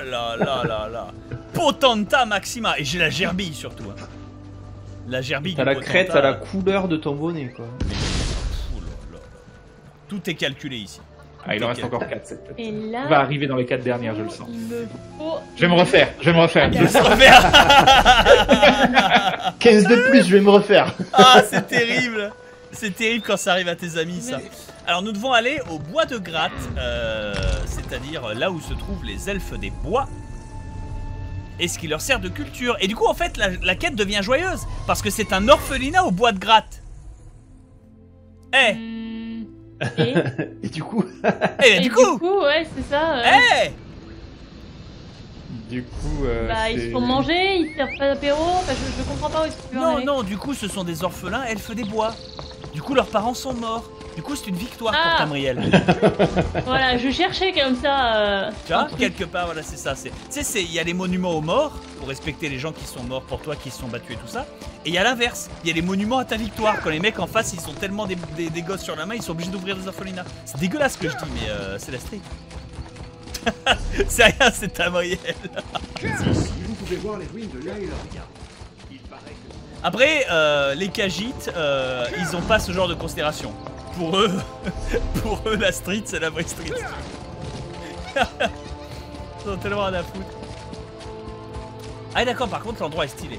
là là là. Potenta maxima. Et j'ai la gerbille, surtout. Hein. La gerbille du Potenta. T'as la crête à la couleur de ton bonnet, quoi. Oh là là. Tout est calculé ici. Ah, il en reste encore 4, cette tête. On va arriver dans les 4 dernières, je le sens. Je vais me refaire. Ah, 15 de plus, je vais me refaire. Ah, c'est terrible. C'est terrible quand ça arrive à tes amis, ça. Alors, nous devons aller au bois de gratte, c'est-à-dire là où se trouvent les elfes des bois. Et ce qui leur sert de culture. Et du coup, en fait, la quête devient joyeuse. Parce que c'est un orphelinat au bois de gratte. Eh hey. Et du coup, ouais, c'est ça. Hey du coup, bah, ils se font manger, ils servent pas d'apéro. Enfin, je comprends pas où est-ce que tu veux en aller. Non, du coup, ce sont des orphelins elfes des bois. Du coup, leurs parents sont morts. Du coup, c'est une victoire pour Amriel. Voilà, je cherchais comme ça. Tu vois, quelque part, voilà, c'est ça. Tu sais, il y a les monuments aux morts pour respecter les gens qui sont morts pour toi, qui se sont battus et tout ça. Et il y a l'inverse. Il y a les monuments à ta victoire. Quand les mecs en face, ils sont tellement des gosses sur la main, ils sont obligés d'ouvrir des orphelinats. C'est dégueulasse ce que je dis, mais c'est la street. C'est rien, c'est Amriel. Vous pouvez voir les ruines de l'œil et leur regard. Il paraît que... Après, les Kajites, ils n'ont pas ce genre de considération. Pour eux, la street, c'est la vraie street. Ils ont tellement rien à foutre. Ah d'accord, par contre, l'endroit est stylé.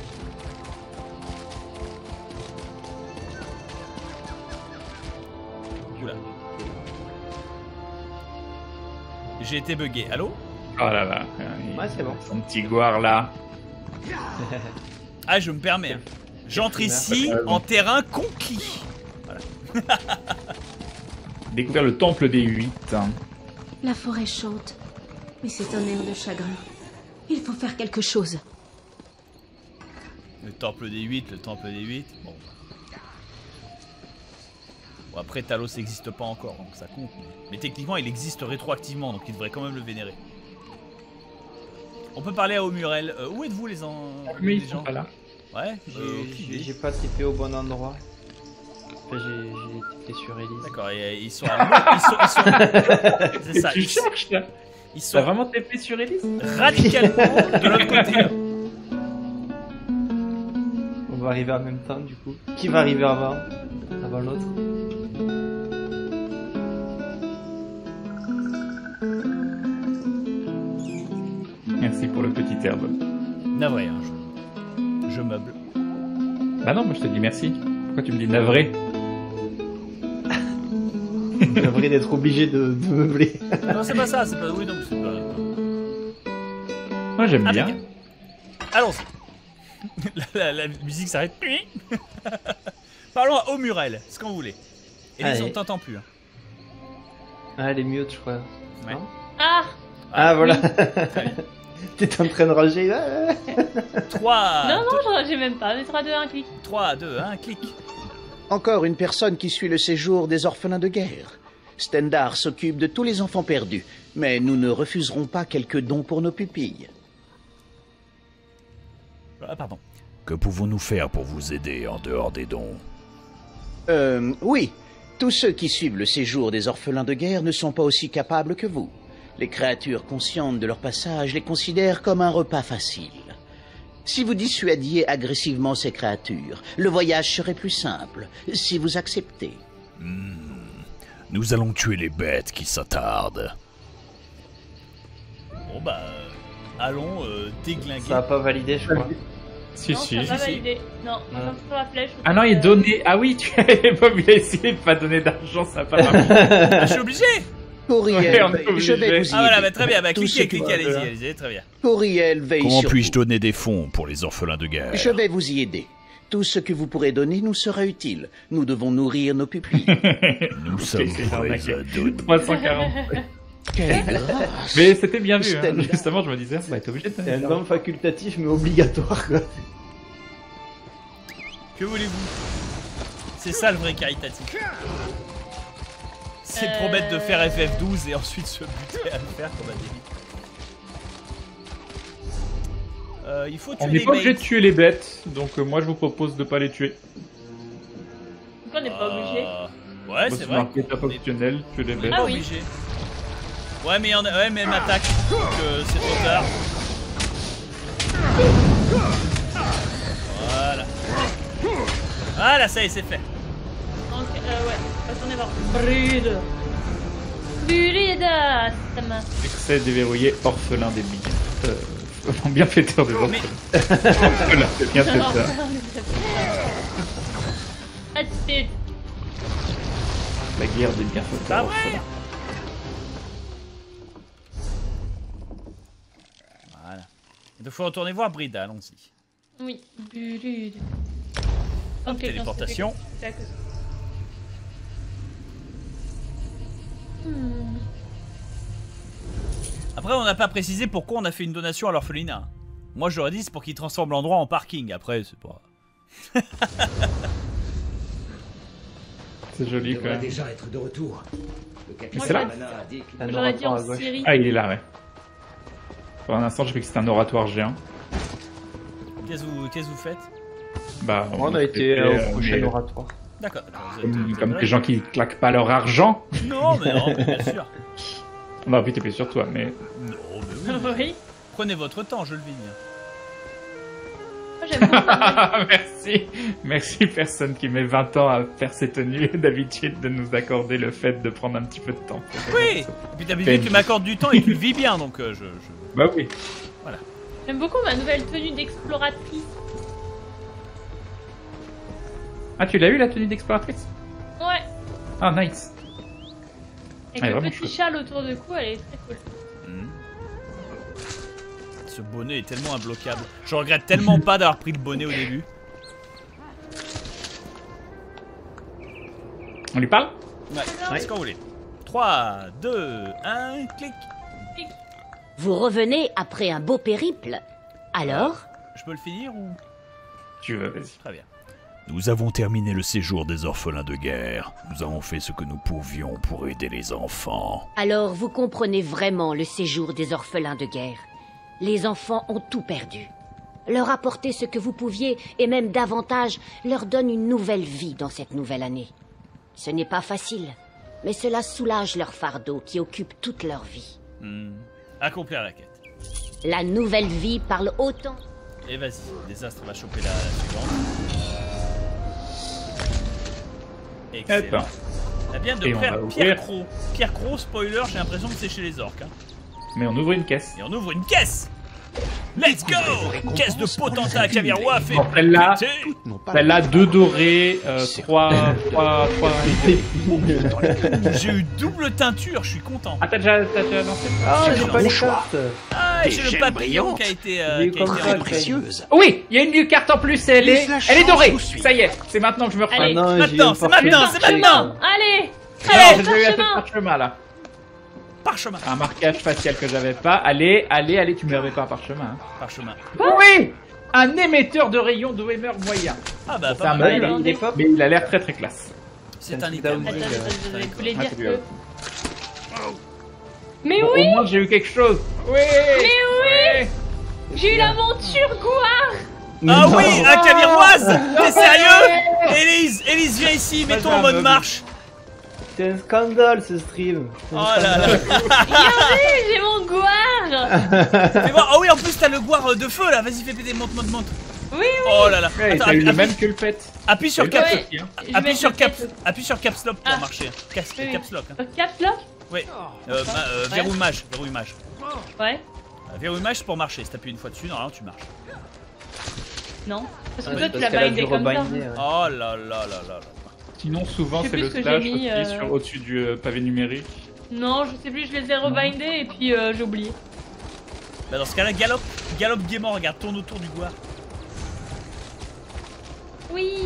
Oula. J'ai été bugué. Allô? Oh là là. Ouais, c'est bon. Son petit goire, là. Ah, je me permets. Hein. J'entre ici en terrain conquis. Découvert le temple des 8. La forêt chante, mais c'est un air de chagrin. Il faut faire quelque chose. Le temple des 8, le temple des 8. Bon. Bon après, Talos n'existe pas encore, donc ça compte. Mais techniquement, il existe rétroactivement, donc il devrait quand même le vénérer. On peut parler à Omurel. Où êtes-vous les gens pas là. Ouais, j'ai pas tippé au bon endroit. J'ai été sur Élise. D'accord, ils sont à... ils sont... C'est ça. Tu cherches là. Ils sont... T'as vraiment tapé sur Élise. Radicalement de l'autre côté. On va arriver en même temps du coup. Qui va arriver avant l'autre? Merci pour le petit herbe. Navré, hein, je meuble. Bah non, moi je te dis merci. Pourquoi tu me dis navré? C'est vrai d'être obligé de meubler. Non, c'est pas ça, c'est pas. Oui, donc c'est pas. Moi j'aime bien. Allons-y. La musique s'arrête. Parlons à Omurel, ce qu'on voulait. Et allez. On t'entend plus. Ah, elle est mute, je crois. Ouais. Ah, voilà. Oui. T'es en train de rager là. 3. Non, je rageais même pas. 3, 2, 1, clic. 3, 2, 1, clic. Encore une personne qui suit le séjour des orphelins de guerre. Stendar s'occupe de tous les enfants perdus, mais nous ne refuserons pas quelques dons pour nos pupilles. Ah, pardon. Que pouvons-nous faire pour vous aider en dehors des dons? Oui. Tous ceux qui suivent le séjour des orphelins de guerre ne sont pas aussi capables que vous. Les créatures conscientes de leur passage les considèrent comme un repas facile. Si vous dissuadiez agressivement ces créatures, le voyage serait plus simple, si vous acceptez. Nous allons tuer les bêtes qui s'attardent. Bon bah, allons déglinguer. Ça n'a pas validé, je crois. Si, non, si. Ça n'a pas validé. Non, pas la flèche. Ah non, il est donné. Ah oui, tu as essayé de pas donner d'argent, ça n'a pas marché. Ah, je suis obligé. Auriel, ouais, je vais vous y voilà, bah, très bien, bah, cliquez, allez-y, très bien. Auriel veille sur vous. Comment puis-je donner des fonds pour les orphelins de guerre? Je vais vous y aider. Tout ce que vous pourrez donner nous sera utile. Nous devons nourrir nos pupilles. Nous sommes prêts à donner. 340. Quelle grâce. Mais c'était bien vu, hein. Justement, je me disais, bah, t'es obligé de... C'est un norme facultatif, mais obligatoire, quoi. Que voulez-vous? C'est ça, le vrai caritatif. C'est promettre de faire FF12 et ensuite se buter à le faire comme un débile. Il faut tuer les bêtes. On n'est pas obligé de tuer les bêtes, donc moi je vous propose de pas les tuer. n'est pas obligé. Ouais, c'est vrai. C'est un optionnel, tu les mets. Ah oui. Ouais, mais elle m'attaque. Donc c'est trop tard. Voilà. Voilà, ça y est, c'est fait. Donc, ouais, retournez voir. Brûle. Brûlida. Excès déverrouillé, orphelin des billes. Bienfaiteur de l'orphelin. Orphelin, c'est bien fait ça. Attitude. La guerre des bienfaiteurs orphelins. Voilà. Il faut retourner voir Breda, allons-y. Oui. Hop, téléportation. Après, on n'a pas précisé pourquoi on a fait une donation à l'orphelinat. Moi, j'aurais dit c'est pour qu'il transforme l'endroit en parking. Après, c'est pas... C'est joli, quoi. Déjà être de retour. Le capitaine a dit qu'il en Syrie. Ah, il est là, ouais. Pour l'instant, je fais que c'est un oratoire géant. Qu'est-ce que vous faites? Bah, on a été au prochain oratoire. D'accord. Comme les gens qui claquent pas leur argent. Non, mais non, mais bien sûr. Bah, oui, t'es plus sûr, toi, mais. Non, mais oui. Oui. Prenez votre temps, je le vigne. Merci, merci personne qui met 20 ans à faire ses tenues d'habitude de nous accorder le fait de prendre un petit peu de temps. Oui, et puis d'habitude tu m'accordes du temps et tu le vis bien donc Bah oui. Voilà. J'aime beaucoup ma nouvelle tenue d'exploratrice. Ah tu l'as eu la tenue d'exploratrice? Ouais. Ah nice. Avec le petit châle autour du cou, elle est très cool. Ce bonnet est tellement imbloquable. Je regrette tellement pas d'avoir pris le bonnet au début. On lui parle? Ouais, c'est quand vous voulez. 3, 2, 1, clic. Vous revenez après un beau périple. Alors? Je peux le finir ou? Tu veux, vas-y. Très bien. Nous avons terminé le séjour des orphelins de guerre. Nous avons fait ce que nous pouvions pour aider les enfants. Alors vous comprenez vraiment le séjour des orphelins de guerre? Les enfants ont tout perdu. Leur apporter ce que vous pouviez, et même davantage, leur donne une nouvelle vie dans cette nouvelle année. Ce n'est pas facile, mais cela soulage leur fardeau qui occupe toute leur vie. Accomplir la quête. La nouvelle vie parle autant... Et vas-y, Désastre va choper la suivante. Excellent. Ça vient de faire Pierre Croc. Pierre Croc, spoiler, j'ai l'impression que c'est chez les orques. Hein. Mais on ouvre une caisse. Et on ouvre une caisse. Let's go. Une caisse de Potenta à Cavirois fait. Celle-là, celle-là, 2 dorés, 3. J'ai eu double teinture, je suis content. Ah t'as déjà lancé. Ah j'ai pas les cartes. Ah j'ai le papillon qui a été très précieuse. Oui, il y a une vieille carte en plus, elle est dorée. Ça y est, c'est maintenant que je me reprends. Maintenant, c'est maintenant. Allez, parchemin là. Parchemin. Un marquage facial que j'avais pas. Allez, tu me l'avais pas un parchemin. Hein. Parchemin. Oui. Un émetteur de rayons de Wemmer moyen. Ah bah pas mal. Mais il a l'air très classe. C'est un item. Attends, je voulais dire que... Mais oui. Au moins j'ai eu quelque chose. Oui. Mais oui. J'ai eu l'aventure Gouard. Ah oui, un Caviroise. T'es sérieux? Élise, viens ici, mettons en mode marche. C'est un scandale ce stream. Oh là là. Regardez, j'ai mon gouard. Oh oui, en plus t'as le gouard de feu là. Vas-y, fais péter, monte. Oui. Oh là là. T'as eu le même que le pet. Appuie sur cap. Appuie sur cap slop pour marcher. Cap slop. Cap slop. Oui. Verrouillage. Ouais. Verrouillage pour marcher. Si t'appuies une fois dessus, normalement tu marches. Non. Parce que toi tu l'as bindé comme ça. Oh là là là là. Sinon, souvent, c'est le slash au-dessus du pavé numérique. Non, je sais plus, je les ai rebindés et puis j'ai oublié. Bah, dans ce cas-là, galope gaiement, regarde, tourne autour du gouard. Oui.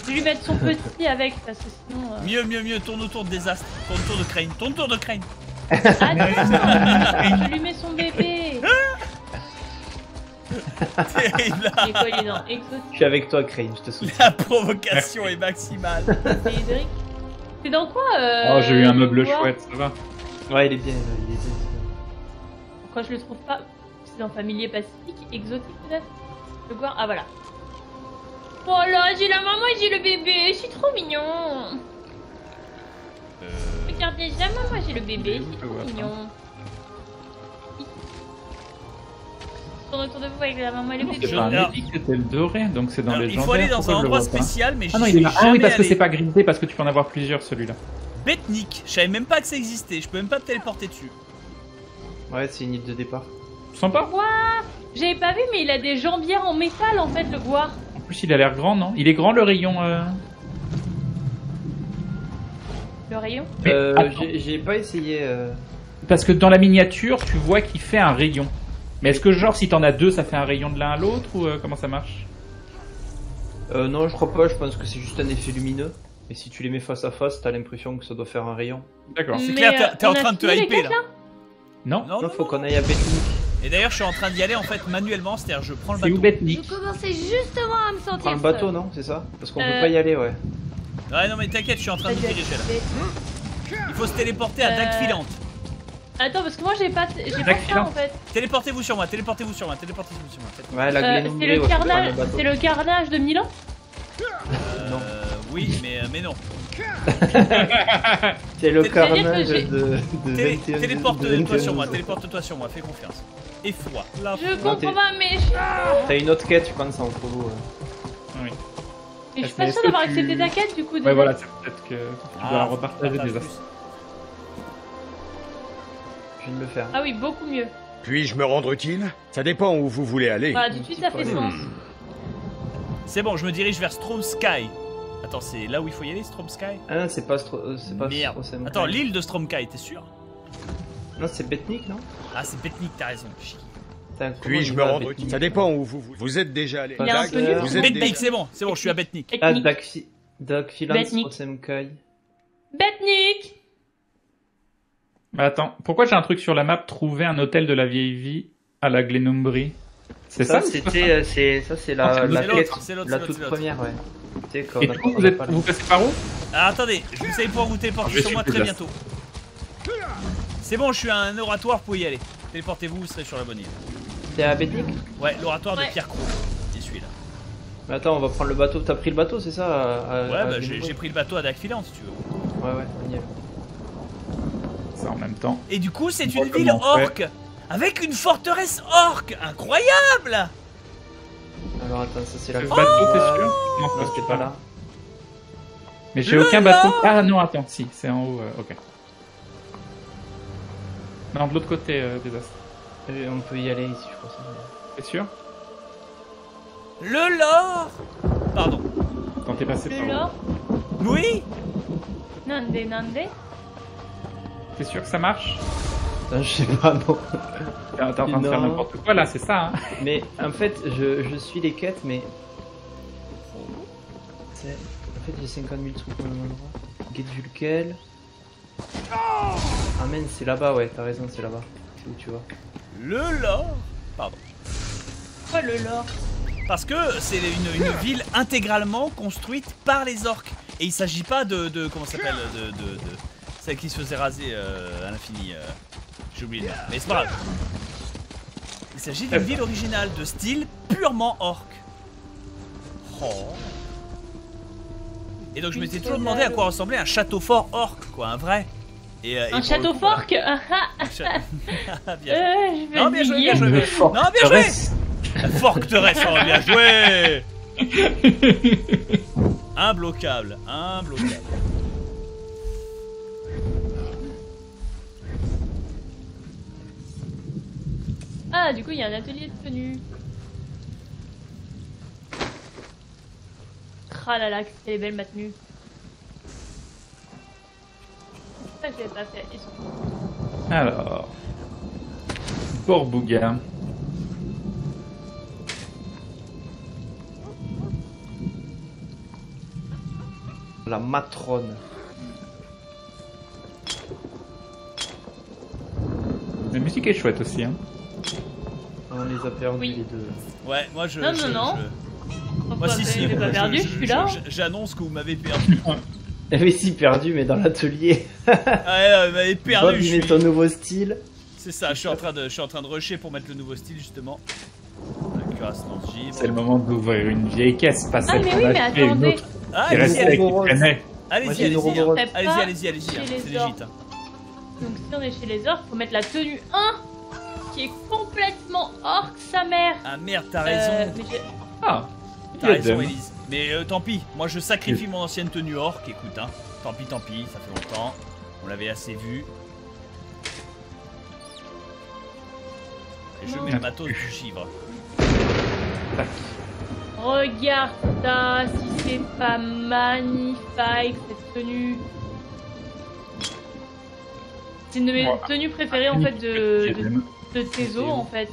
Je vais lui mettre son petit avec, parce que sinon... Mieux, tourne autour de Désastre, tourne autour de Crane, Attends, je lui mets son bébé. Je suis avec toi, Crane, je te soutiens. La provocation est maximale. C'est dans quoi Oh, j'ai eu un meuble chouette, ça va. Ouais, il est bien. Pourquoi je le trouve pas? C'est dans Familier Pacifique, Exotique peut-être? Le Gouard, ah voilà. Oh là, j'ai la maman et j'ai le bébé, c'est trop mignon. Regardez, j'ai la maman et j'ai le bébé, c'est trop mignon. Autour de vous avec la maman et le bébé. C'est un mythique, c'était le doré, donc c'est dans les gens. Il faut aller dans un endroit spécial, mais je suis jamais allé. Ah oui, parce que c'est pas grisé, parce que tu peux en avoir plusieurs celui-là. Betnik, je savais même pas que ça existait, je peux même pas me téléporter dessus. Ouais, c'est une île de départ. Sympa. Waouh, j'avais pas vu, mais il a des jambières en métal en fait, le voir. En plus, il a l'air grand, non? Il est grand le rayon. Le rayon? J'ai pas essayé. Parce que dans la miniature, tu vois qu'il fait un rayon. Mais est-ce que, genre, si t'en as deux, ça fait un rayon de l'un à l'autre ou comment ça marche? Non, je crois pas, je pense que c'est juste un effet lumineux. Et si tu les mets face à face, t'as l'impression que ça doit faire un rayon. D'accord, c'est clair, t'es en train de te hyper là. Non, non, faut qu'on aille à Betnik. Et d'ailleurs, je suis en train d'y aller en fait manuellement, c'est-à-dire je prends le bateau. C'est où Betnik? Je commençais justement à me sentir. Prends le bateau, non? C'est ça? Parce qu'on peut pas y aller, ouais. Ouais, non, mais t'inquiète, je suis en train de diriger là. Il faut se téléporter à Dague Filante. Attends, parce que moi j'ai pas ça en fait. Téléportez-vous sur moi, téléportez-vous sur moi, téléportez-vous sur moi. Ouais, la c'est le carnage de Milan? Non. Oui, mais non. C'est le carnage de. Téléporte-toi sur moi, téléporte-toi sur moi, fais confiance. Et foi. Je comprends pas, mais. T'as une autre quête, je pense, ça en trop lourd. Oui. Et je suis pas sûr d'avoir accepté ta quête du coup. Ouais, voilà, peut-être que tu dois la repartager déjà. Je viens de le faire. Ah oui, beaucoup mieux. Puis-je me rendre utile? Ça dépend où vous voulez aller. Voilà, tout de suite, ça fait sens. C'est bon, je me dirige vers Stromsky. Attends, c'est là où il faut y aller, Stromsky? Ah non, c'est pas Stromsky. Attends, l'île de Stromsky, t'es sûr? Non, c'est Betnik, non? Ah, c'est Betnik, t'as raison. Puis-je me rendre utile? Ça dépend où vous voulez. Vous êtes déjà allé. Betnik, c'est bon, je suis à Betnik. Ah, Dague Filante, Stromsky. Betnik! Attends, pourquoi j'ai un truc sur la map? Trouver un hôtel de la vieille vie à la Glenumbrie. C'est ça? Ça, c'est la quête, la toute première, ouais. Et tout, vous passez par où? Ah, attendez, vous allez pouvoir vous téléporter sur moi très bientôt. C'est bon, je suis à un oratoire, pour y aller. Téléportez-vous, vous serez sur la bonne île. C'est à Betnik? Ouais, l'oratoire de Pierre Croix. C'est celui-là. Mais attends, on va prendre le bateau. T'as pris le bateau, c'est ça? Ouais, bah j'ai pris le bateau à Dague Filante si tu veux. Ouais, on y est. Ça en même temps. Et du coup, c'est une ville orque avec une forteresse orque. Incroyable! Alors attends, ça c'est la bateau, t'es sûr? Non, c'est pas là. Mais j'ai aucun bateau. Ah non, attends, si, c'est en haut, ok. Non, de l'autre côté, désastre. On peut y aller ici, je crois. T'es sûr? Le lore! Pardon. Quand t'es passé par là. Oui! Nandé? T'es sûr que ça marche? Je sais pas, non. T'es en train de faire n'importe quoi là, c'est ça, hein. Mais en fait, je suis les quêtes, mais. En fait, j'ai 50 000 trucs au même endroit. Guide du lequel. Ah, man, c'est là-bas, ouais, t'as raison, c'est là-bas. C'est où tu vois. Le lore. Pardon. Pourquoi le lore? Parce que c'est une ville intégralement construite par les orques. Et il s'agit pas de comment ça s'appelle de celle qui se faisait raser à l'infini. J'ai oublié. Mais c'est pas grave. Il s'agit d'une ville originale de style purement orc. Oh. Et donc je m'étais toujours demandé à quoi ressemblait un château fort orc, quoi, un vrai. Et un château fort que. Non, bien joué, bien joué. Non, bien joué. La forteresse, bien joué. Imbloquable, imbloquable. Ah, du coup, il y a un atelier de tenue. Tralala, que c'était belle ma tenue. Ça, je l'ai pas fait. Alors. Borbouga. La matrone. La musique est chouette aussi, hein. On les a perdus les deux. Ouais, moi je. Non, non, non. Moi si, si, pas perdu, je suis là. J'annonce que vous m'avez perdu. Mais si, perdu, mais dans l'atelier. Ouais, vous m'avez perdu. Bob, il met ton nouveau style. C'est ça, je suis en train de rusher pour mettre le nouveau style justement. Donc, grâce dans ce gym. C'est le moment d'ouvrir une vieille caisse, pas celle qu'on a fait, une autre qui restait, qui traînait. Allez-y, allez-y, allez-y, allez-y, c'est légit. Donc si on est chez les orques, faut mettre la tenue 1 qui est complètement orque sa mère. Ah merde, t'as raison. Ah, t'as raison, Élise. Mais tant pis, moi je sacrifie mon ancienne tenue orque, écoute, hein. Tant pis, ça fait longtemps, on l'avait assez vu. Et je mets le matos du givre. Regarde ça, si c'est pas magnifique cette tenue. C'est une de mes tenues préférées en fait de Tesos en fait.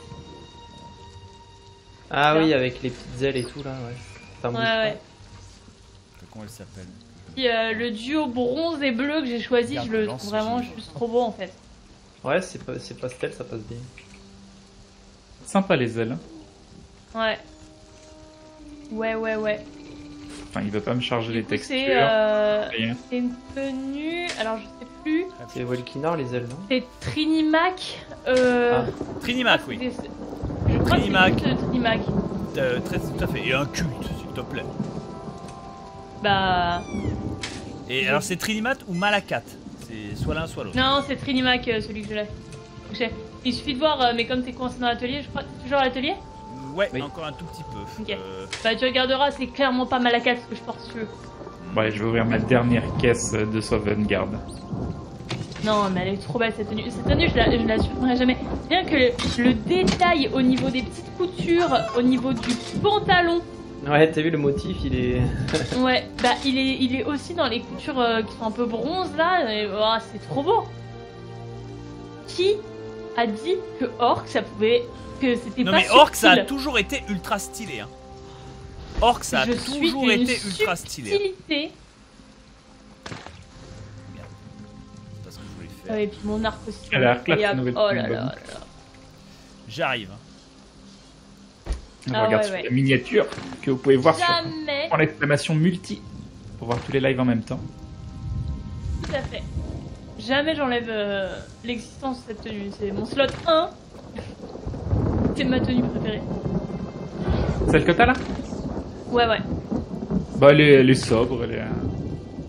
Ah oui, avec les petites ailes et tout là, ouais. Ça me bouge pas. Comment elle s'appelle? Le duo bronze et bleu que j'ai choisi, je le trouve vraiment juste trop beau en fait. Ouais, c'est pastel, ça passe bien. Sympa les ailes. Ouais. Ouais, ouais, ouais. Enfin, il va pas me charger les textures. C'est une tenue. Alors, je sais plus. C'est Walkinar les ailes, non? C'est Trinimac. Trinimac, oui. Trinimac. Trinimac. Tout à fait. Et un culte, s'il te plaît. Bah. Et alors, c'est Trinimac ou Malakat? C'est soit l'un, soit l'autre. Non, c'est Trinimac, celui que je l'ai. Il suffit de voir, mais comme t'es coincé dans l'atelier, je crois que c'est toujours à l'atelier? Ouais, oui. Encore un tout petit peu. Okay. Bah tu regarderas, c'est clairement pas Malakat ce que je porte. Ouais, je vais ouvrir ma dernière caisse de Sauvegarde. Non, mais elle est trop belle cette tenue. Cette tenue, je la supprimerai jamais. Bien que le détail au niveau des petites coutures, au niveau du pantalon. Ouais, t'as vu le motif, il est... ouais, bah il est aussi dans les coutures qui sont un peu bronze là. Oh, c'est trop beau. Qui a dit que orc, ça pouvait... Non mais Orc ça a toujours été ultra stylé hein. Orc ça a toujours été ultra stylé hein. Merde. C'est pas ce que je voulais faire. Et puis mon arc aussi. Oh là là. J'arrive. Regarde sur la miniature que vous pouvez voir sur l'exclamation multi pour voir tous les lives en même temps. Tout à fait. Jamais j'enlève l'existence de cette tenue. C'est mon slot 1. C'est ma tenue préférée. Celle que t'as là? Ouais, ouais. Bah, elle est sobre, elle est...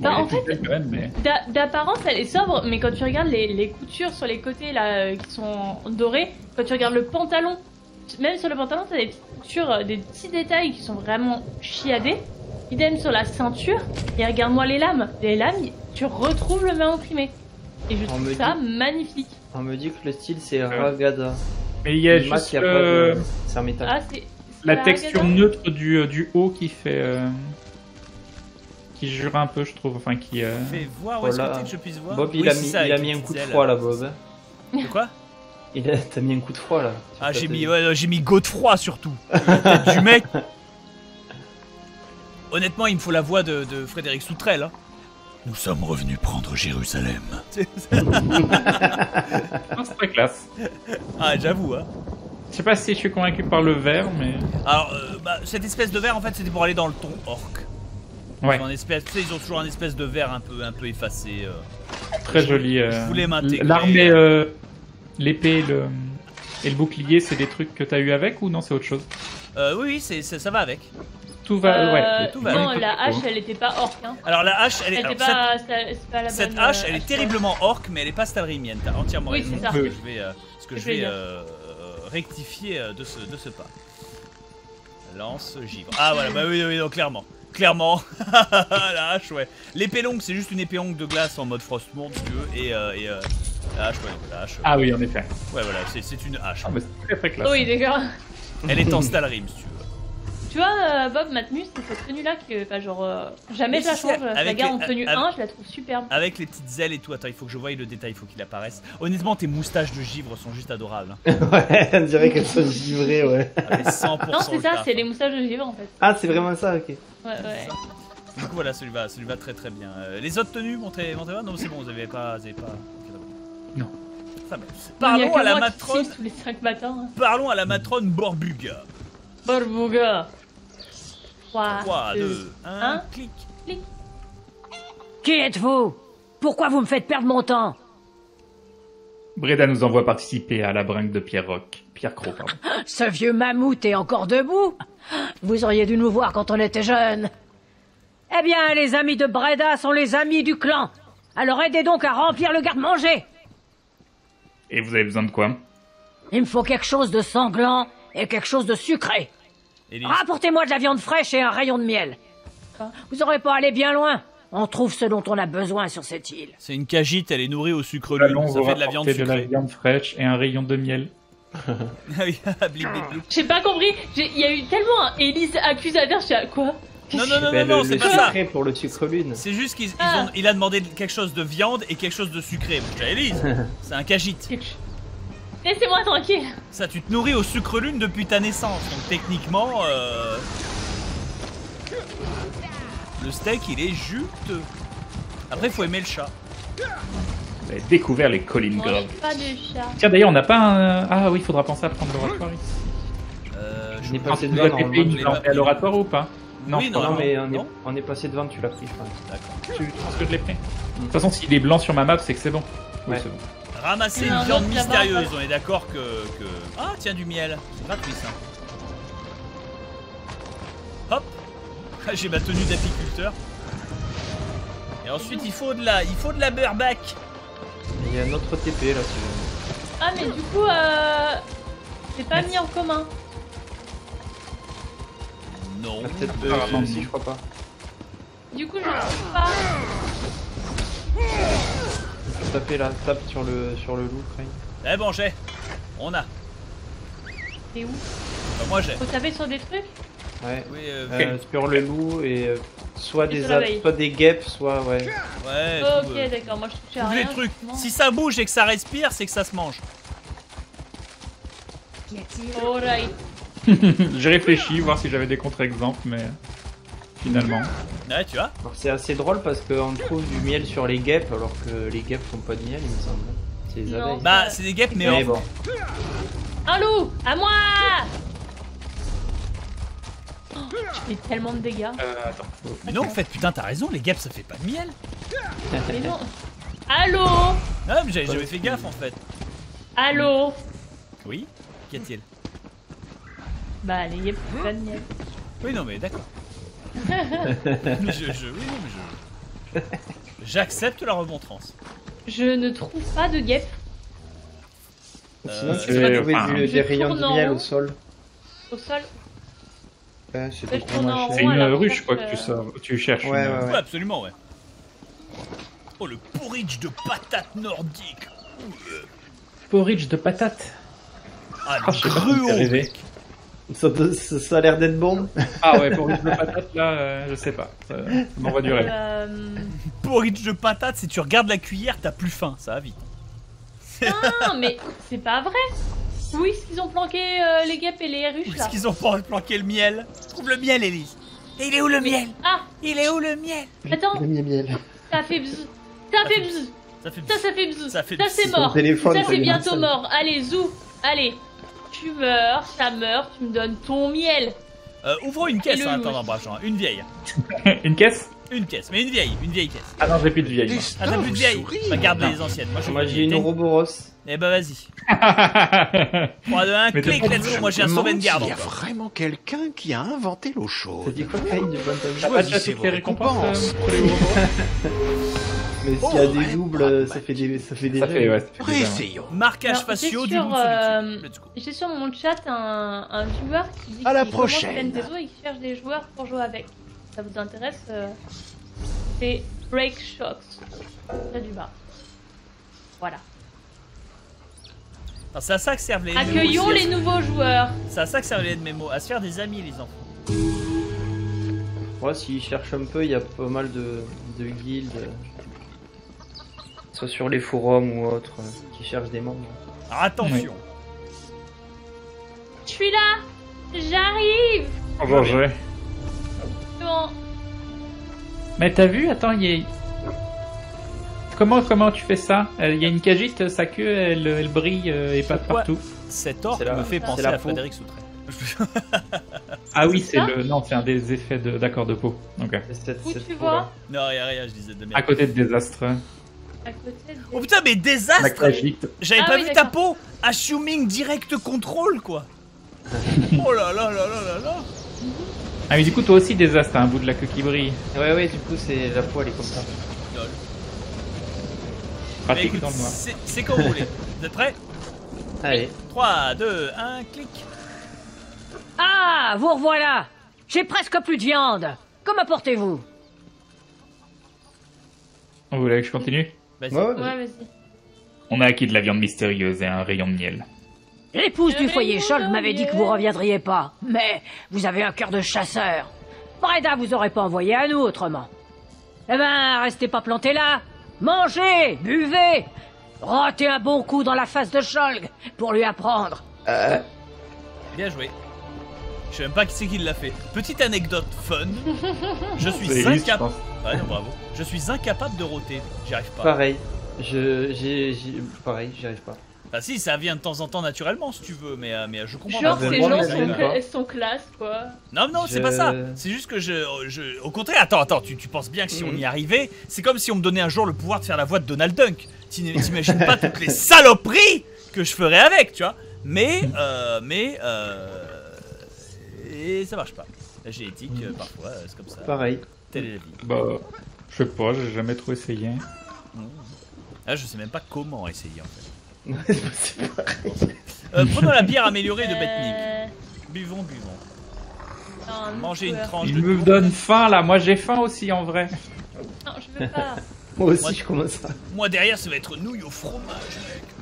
Bah, bon, en fait, mais... d'apparence, elle est sobre, mais quand tu regardes les coutures sur les côtés, là, qui sont dorées, quand tu regardes le pantalon, même sur le pantalon, t'as des petites coutures, des petits détails qui sont vraiment chiadés. Idem sur la ceinture, et regarde-moi les lames. Les lames, tu retrouves le même imprimé. Et je trouve ça magnifique. On me dit que le style, c'est Ragada. Mais il y a juste c'est un métal. Ah, c'est la texture neutre du haut qui fait... qui jure un peu, je trouve. Enfin, qui... Fais voir où est-ce que je puisse voir. Bob, il a mis un coup de froid, là, Bob. De quoi? T'as mis un coup de froid, là. Ah, j'ai mis go de froid, surtout. La tête du mec. Honnêtement, il me faut la voix de Frédéric Soutrel. Hein. Nous sommes revenus prendre Jérusalem. C'est très classe. Ah, j'avoue, hein. Je sais pas si je suis convaincu par le verre, mais... Alors, bah, cette espèce de verre, en fait, c'était pour aller dans le ton orc. Ouais. Espèce, tu sais, ils ont toujours un espèce de verre un peu effacé. Très joli. Je voulais m'intégrer. L'arme et l'épée et le bouclier, c'est des trucs que t'as eu avec ou non, c'est autre chose? Oui, ça va avec. Tout va, ouais, tout va. Non, la hache, elle était pas orque. Hein. Alors la hache, elle est pas, pas la cette hache, elle est terriblement orque, mais elle est pas stalrimienne. T'as entièrement raison. Oui, c'est ça. Ce que je vais rectifier de ce pas. Lance givre. Ah voilà, bah oui, non, clairement. La hache, ouais. L'épée longue, c'est juste une épée longue de glace en mode Frostmourne, si tu veux, et la hache, ouais, la hache. Ah oui, en effet. Ouais, voilà, c'est une hache. Ah, mais c'est très classe. Oui, d'accord. Elle est en Stalrim, si tu veux. Tu vois, Bob, ma tenue, c'est cette tenue-là que, enfin, genre, jamais je la change. La garde en tenue 1, je la trouve superbe. Avec les petites ailes et tout, attends, il faut que je voie le détail, il faut qu'il apparaisse. Honnêtement, tes moustaches de givre sont juste adorables. Hein. Ouais, on dirait qu'elles sont givrées, ouais. Ah, 100%. Non, c'est ça, c'est les moustaches de givre en fait. Ah, c'est vraiment ça, ok. Ouais, ouais. Du coup, voilà, celui-là très bien. Les autres tenues, montrez-moi. Non, c'est bon, vous avez pas. Non. Ça va. Parlons à la matrone. Tous les 5 matins. Hein. Parlons à la matrone Borbuga. Borbuga. 3, 2, 1, clic. Qui êtes-vous? Pourquoi vous me faites perdre mon temps? Breda nous envoie participer à la brinque de Pierre Croc. Ce vieux mammouth est encore debout. Vous auriez dû nous voir quand on était jeunes. Eh bien, les amis de Breda sont les amis du clan. Alors aidez donc à remplir le garde-manger. Et vous avez besoin de quoi? Il me faut quelque chose de sanglant et quelque chose de sucré. Rapportez-moi de la viande fraîche et un rayon de miel. Vous n'aurez pas à aller bien loin. On trouve ce dont on a besoin sur cette île. C'est une cagite, elle est nourrie au sucre lune. Ça fait de la viande sucrée. De la viande fraîche et un rayon de miel. J'ai pas compris. Il y a eu tellement un Élise accuse à dire, je suis à quoi? Non, c'est pas ça. Pour le sucre lune. C'est juste qu'il a demandé quelque chose de viande et quelque chose de sucré. Bon, Élise, c'est un cagite. Laissez-moi tranquille. Ça, tu te nourris au sucre lune depuis ta naissance. Donc techniquement, le steak, il est juteux. Après, faut aimer le chat. Vous avez découvert les collines graves. Tiens, d'ailleurs, on n'a pas un... Ah oui, il faudra penser à prendre l'oratoire ici. Je n'ai pas assez de 20. Tu l'as fait à l'oratoire ou pas? Non, oui, non, mais on est passé de 20, tu l'as pris, je crois. D'accord. Tu penses que je l'ai pris? De toute façon, s'il est blanc sur ma map, c'est que c'est bon. Ouais. Oui, c'est bon. Ramasser une viande mystérieuse, on est d'accord que... Ah, tiens, du miel. C'est gratuit, ça. Hop. J'ai ma tenue d'apiculteur. Et ensuite il faut de la beurbac. Il y a un autre TP là si vous... Ah mais du coup c'est pas mis en commun. Non. Peut-être si je crois pas. Du coup je trouve pas. Faut taper là, tape sur le loup, Crane. Eh bon j'ai. On a. C'est où? Enfin, moi j'ai. Faut taper sur des trucs. Ouais, oui, sur le loup et soit des guêpes, soit ouais. Oh, ok, d'accord, moi je touche à rien. Les trucs. Si ça bouge et que ça respire, c'est que ça se mange. Alright. J'ai réfléchi, voir si j'avais des contre-exemples, mais finalement. Ouais, tu vois. C'est assez drôle parce qu'on trouve du miel sur les guêpes, alors que les guêpes font pas de miel, il me semble. C'est les abeilles. Bah, c'est des guêpes, mais bon. Un loup, à moi! Je fais tellement de dégâts. Attends. Mais non, en fait, putain, t'as raison, les guêpes ça fait pas de miel. Mais non. Allô? Non, mais j'avais fait gaffe en fait. Allô? Oui? Qu'y a-t-il? Bah, les guêpes font pas de miel. Oui, non, mais d'accord. J'accepte la remontrance. Je ne trouve pas de guêpes. Sinon, tu peux trouver des rayons de miel au sol. Au sol? C'est une ruche, quoi, que tu cherches. Ouais, absolument, ouais. Oh, le porridge de patates nordique. Porridge de patates. Ah, cruau. Ça a l'air d'être bon. Ah ouais, porridge de patates, là, je sais pas. On va durer. Porridge de patates, si tu regardes la cuillère, t'as plus faim, ça va vite. Non, mais c'est pas vrai. Où est-ce qu'ils ont planqué les guêpes et les ruches là? Où est-ce qu'ils ont planqué le miel? Trouve le miel, Élise. Et il est où le miel? Ah, il est où le miel? Attends. Le miel. Ça fait bzz. Ça fait bzz. Ça fait bzz. Ça c'est mort. Ça c'est bientôt mort. Allez, zou. Allez. Tu meurs, ça meurt, tu me donnes ton miel. Ouvrons une caisse, attends, embrasse, une vieille. Une caisse? Une caisse, mais une vieille caisse. Ah non, j'ai plus de vieille. Ah, t'as plus de vieille. Regarde les anciennes. Moi j'ai une Ouroboros. Eh bah vas-y. 3, 2, 1, clic, let's go, moi j'ai un sauvegarde. Il y a vraiment quelqu'un qui a inventé l'eau chaude. C'est quoi, Crane? Choisissez vos récompenses. Mais s'il y a des doubles, ça fait des... Essayons. Marquage faciaux du loup de solitude. J'ai sur mon chat un joueur qui dit qu'il commence Nintendo et qui cherche des joueurs pour jouer avec. Ça vous intéresse? C'est Break Shocks. Là du bas. Voilà. C'est à ça que servent les... Accueillons les nouveaux joueurs. C'est à ça que servent les MMO, à se faire des amis les enfants. Ouais, s'ils cherchent un peu, il y a pas mal de guildes, soit sur les forums ou autres, qui cherchent des membres. Attention. Oui. Je suis là. J'arrive. Oh, bonjour. Bon. Mais t'as vu? Attends, il... Comment tu fais ça? Il y a une cagite, sa queue elle brille et passe partout. Cet orc me fait penser à Frédéric Soutré. Ah oui, c'est le... Non, c'est un des effets d'accord de peau. Ok. Où tu vois? Non, y'a rien, je disais de merde. À côté de Désastre. À côté de Désastre. Oh putain, mais désastre! J'avais pas vu ta peau! Assuming direct contrôle, quoi! Oh là là là là là là! Ah, mais du coup, toi aussi, désastre, t'as un bout de la queue qui brille. Ouais, ouais, du coup, c'est la peau, elle est comme ça. Pratique dans le noir. C'est comme vous voulez. Vous êtes prêts? Allez. 3, 2, 1, clic! Ah, vous revoilà! J'ai presque plus de viande! Comment portez-vous? Vous voulez que je continue? Vas-y. Ouais, vas-y. On a acquis de la viande mystérieuse et un rayon de miel. L'épouse du foyer Scholz m'avait dit que vous reviendriez pas, mais vous avez un cœur de chasseur. Breda vous aurait pas envoyé à nous autrement. Eh ben, restez pas plantés là. Mangez, buvez, rotez un bon coup dans la face de Scholz pour lui apprendre. Bien joué. Je sais même pas qui c'est qui l'a fait. Petite anecdote fun. Je suis incapable. Ouais, bravo. Je suis incapable de roter. J'y arrive pas. Pareil. Pareil, j'y arrive pas. Bah si, ça vient de temps en temps naturellement si tu veux, mais je comprends pas. Genre ces gens sont classe quoi. Non non, c'est pas ça. C'est juste que au contraire, attends, tu penses bien que si on y arrivait, c'est comme si on me donnait un jour le pouvoir de faire la voix de Donald Duck. T'imagines pas toutes les saloperies que je ferais avec, tu vois. Et ça marche pas. La génétique, parfois, c'est comme ça. Pareil. Telle est la vie. Bah, je sais pas, j'ai jamais trop essayé. Ah, je sais même pas comment essayer en fait. C'est pareil. Prenons la bière améliorée de Betnik. Buvons. Non, mangez une tranche de. Il me donne faim là, moi j'ai faim aussi en vrai. Non, je veux pas. Moi aussi, je commence à. Moi derrière, ça va être nouilles au fromage, mec.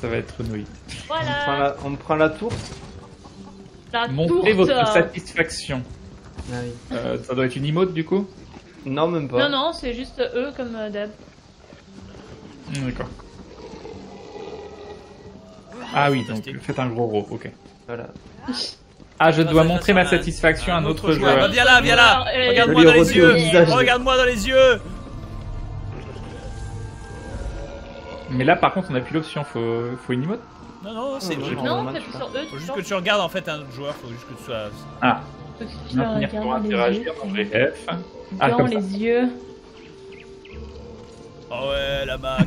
Ça va être nouille. Voilà. On prend la tourte. Montrez votre satisfaction. Ah oui. Ça doit être une emote du coup? Non, même pas. Non, c'est juste eux comme d'hab. D'accord. Ah oui, donc faites un gros row, ok. Voilà. Ah, je dois montrer ma satisfaction à un autre joueur. Viens là. Regarde-moi dans les yeux. Mais là, par contre, on appuie l'option, faut une emote. Non, c'est vrai. Non, t'appuies sur eux. Faut juste que tu regardes en fait un autre joueur, faut juste que tu sois. Ah. Maintenir pour interagir, manger F. Dans les yeux. Oh ouais, la max.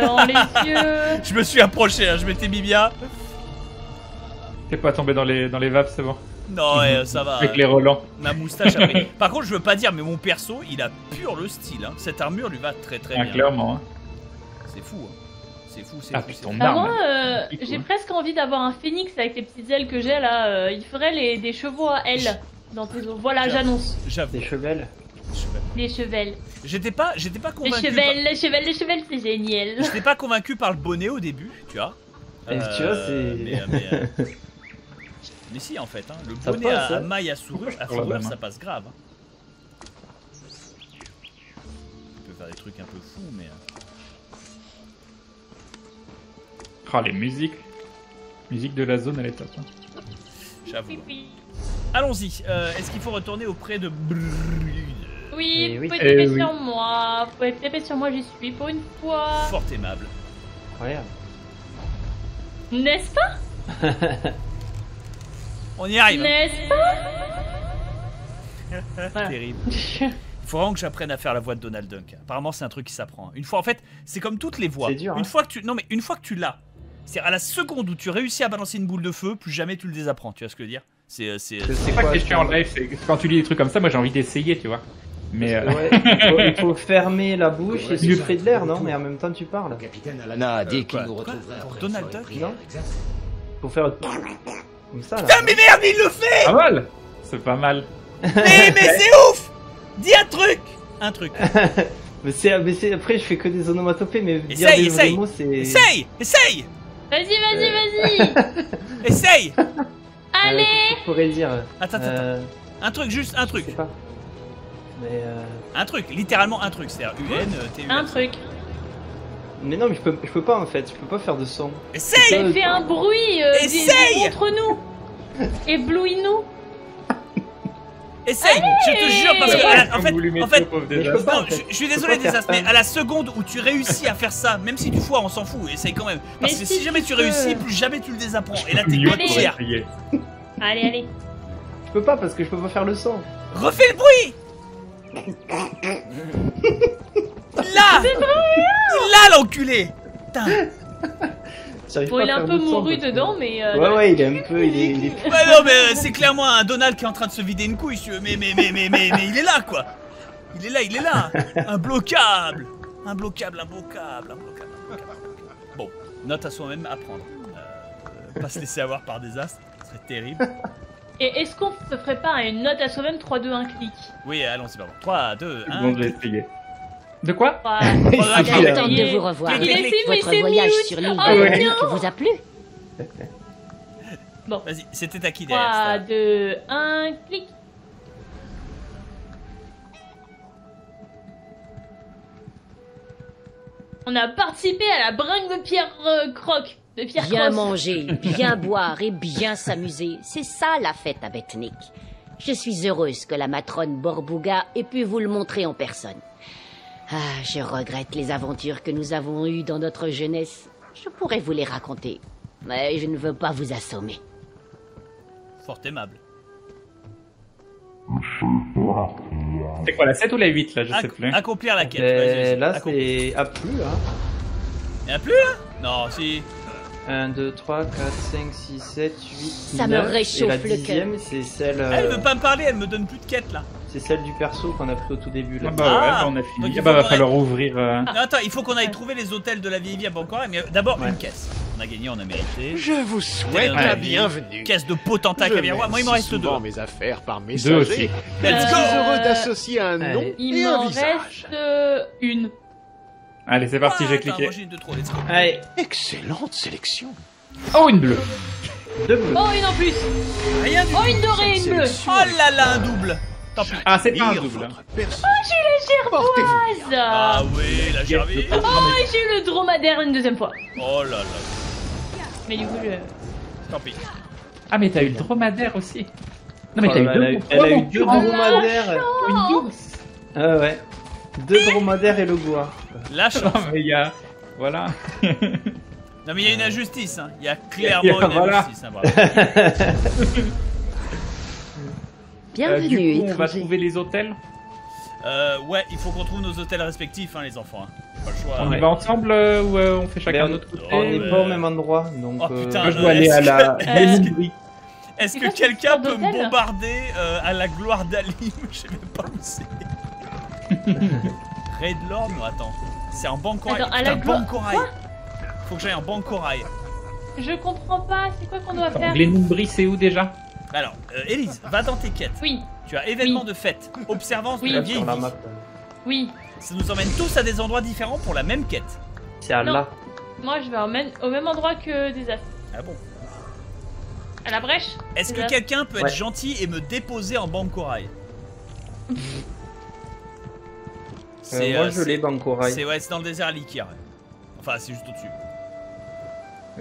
Dans les yeux. Je me suis approché, je m'étais mis bien. T'es pas tombé dans les vapes, c'est bon. Non, ouais, ça va. Avec les relents. Ma moustache a pris. Par contre, je veux pas dire, mais mon perso, il a pur le style. Cette armure lui va très très bien. Clairement. C'est fou, hein. C'est fou. Moi, j'ai presque envie d'avoir un phénix avec les petites ailes que j'ai là. Il ferait des chevaux à ailes dans tes os. Voilà, j'annonce. Des chevelles. Les chevelles. J'étais pas convaincu. Les chevelles, c'est génial. J'étais pas convaincu par le bonnet au début, tu vois. Tu vois, c'est. Mais si, en fait, hein, le bonnet à maille à fourrure, ça passe grave. On peut faire des trucs un peu fous, mais. Ah, les musiques. Musique de la zone, elle est top. J'avoue. Allons-y. Est-ce qu'il faut retourner auprès de. Oui, vous pouvez taper sur moi. Vous pouvez taper sur moi, j'y suis pour une fois. Fort aimable. Incroyable. N'est-ce pas? On y arrive. N'est-ce pas? Voilà. Terrible. Il faut vraiment que j'apprenne à faire la voix de Donald Duck. Apparemment, c'est un truc qui s'apprend. Une fois, en fait, c'est comme toutes les voix. C'est dur. Une fois que tu l'as. C'est-à-dire à la seconde où tu réussis à balancer une boule de feu, plus jamais tu le désapprends, tu vois ce que je veux dire? C'est pas que je suis en live, c'est quand tu lis des trucs comme ça, moi j'ai envie d'essayer, tu vois. Mais ouais, il faut fermer la bouche et souffler de l'air, non? Mais en même temps tu parles. Capitaine Alana a dit qu'il nous retrouverait après Donald Duck, non? Pour faire comme ça là. Putain mais merde, il le fait. Pas mal. C'est pas mal. Mais c'est ouf. Dis un truc. Mais après je fais que des onomatopées, mais dire des mots c'est... Essaye. Vas-y. Essaye. Allez. Je pourrais dire. Attends. Un truc. Je sais pas. Mais un truc, littéralement un truc, c'est-à-dire UN, un truc. Mais non, mais je peux pas en fait, je peux pas faire de son. Essaye. Fais un bruit. Essaye. Contre nous. Éblouis-nous. Essaye. Je te jure parce que en fait, je suis désolé Désastre, mais à la seconde où tu réussis à faire ça, même si tu foires, on s'en fout, essaye quand même. Parce que si jamais tu réussis, plus jamais tu le désapprends. Et là t'es gouttière. Allez. Je peux pas parce que je peux pas faire le son. Refais le bruit. enculé. Putain. Bon, il est un peu mouru dedans, mais... ouais, il est un peu... il est... Ouais, non, mais c'est clairement un Donald qui est en train de se vider une couille, mais il est là, quoi. Il est là. Imbloquable. Bon, note à soi-même à prendre. Pas se laisser avoir par Désastre, ce serait terrible. Et est-ce qu'on se ferait pas à une note à soi-même 3, 2, 1, clic? Oui, allons, c'est bon. 3, 2, 1... Bon, je vais expliquer. De quoi? J'attends de vous revoir. Votre voyage sur l'île de vous a plu? Bon. Vas-y, c'était à qui derrière? 3, 2, 1, clic. On a participé à la bringue de Pierre Croc. Bien manger, bien boire et bien s'amuser. C'est ça la fête à Betnik. Je suis heureuse que la matrone Borbouga ait pu vous le montrer en personne. Ah, je regrette les aventures que nous avons eues dans notre jeunesse. Je pourrais vous les raconter, mais je ne veux pas vous assommer. Fort aimable. C'est quoi, la 7 ou la 8, là? Je sais plus. Accomplir la quête. Là, c'est à plus, hein. À plus, hein? Non, si. 1, 2, 3, 4, 5, 6, 7, 8, ça 9. Ça me réchauffe le cœur. La dixième, c'est celle... Elle veut pas me parler, elle me donne plus de quête, là. C'est celle du perso qu'on a pris au tout début là. Ah bah ouais, on a fini. Ah bah va falloir ouvrir... Non, attends, il faut qu'on aille trouver les hôtels de la vieille vie à Bancorat, mais d'abord une caisse. On a gagné, on a mérité. Je vous souhaite la bienvenue. Caisse de Potenta à Cavirois, moi il m'en reste 2. Je mes affaires par messager. 2 aussi. Let's go. Heureux d'associer un nom et un visage. Il m'en reste une. Allez, c'est parti, j'ai cliqué. Moi j'ai 2 trop, let's go. Allez. Excellente sélection. Oh, une bleue. 2 bleues. Oh, une en plus. Rien du tout. Oh, une dorée, une bleue. Oh là là, un double. Ah, c'est pas un double. Oh, j'ai la gerboise. Ah oui, la gerboise. Oh, j'ai eu le dromadaire une deuxième fois. Oh là là. Mais du coup, tant pis. Ah, mais t'as eu le dromadaire aussi. Non, mais t'as eu 2. Elle a eu 2 dromadaires. Une douce. Ah ouais. 2 dromadaires et le goa. La chance. Mais y'a... Voilà. Non, mais il y a une injustice, hein. Il y a clairement une injustice, hein. Bienvenue, du coup, on va trouver les hôtels. Ouais, il faut qu'on trouve nos hôtels respectifs, hein, les enfants. Hein. Pas le choix. On y va ensemble ou on fait chacun notre côté? On n'est pas au même endroit, donc oh, putain, je dois aller à la... Est-ce que quelqu'un peut me bombarder à la gloire d'Ali? Je sais même pas où c'est. Raid Lord, non, attends. C'est en Bancorail. Faut que j'aille en Bancorail. Je comprends pas, c'est quoi qu'on doit faire? Glenbry, c'est où déjà? Alors, Élise, va dans tes quêtes. Oui. Tu as événement de fête, observance de la vieille vie. Oui. Ça nous emmène tous à des endroits différents pour la même quête. C'est à là. Moi, je vais au même endroit que Désastre. Ah bon? À la brèche. Est-ce que quelqu'un peut être gentil et me déposer en Bancorail? Moi, je l'ai, Bancorail. C'est dans le désert liquide. Enfin, c'est juste au-dessus.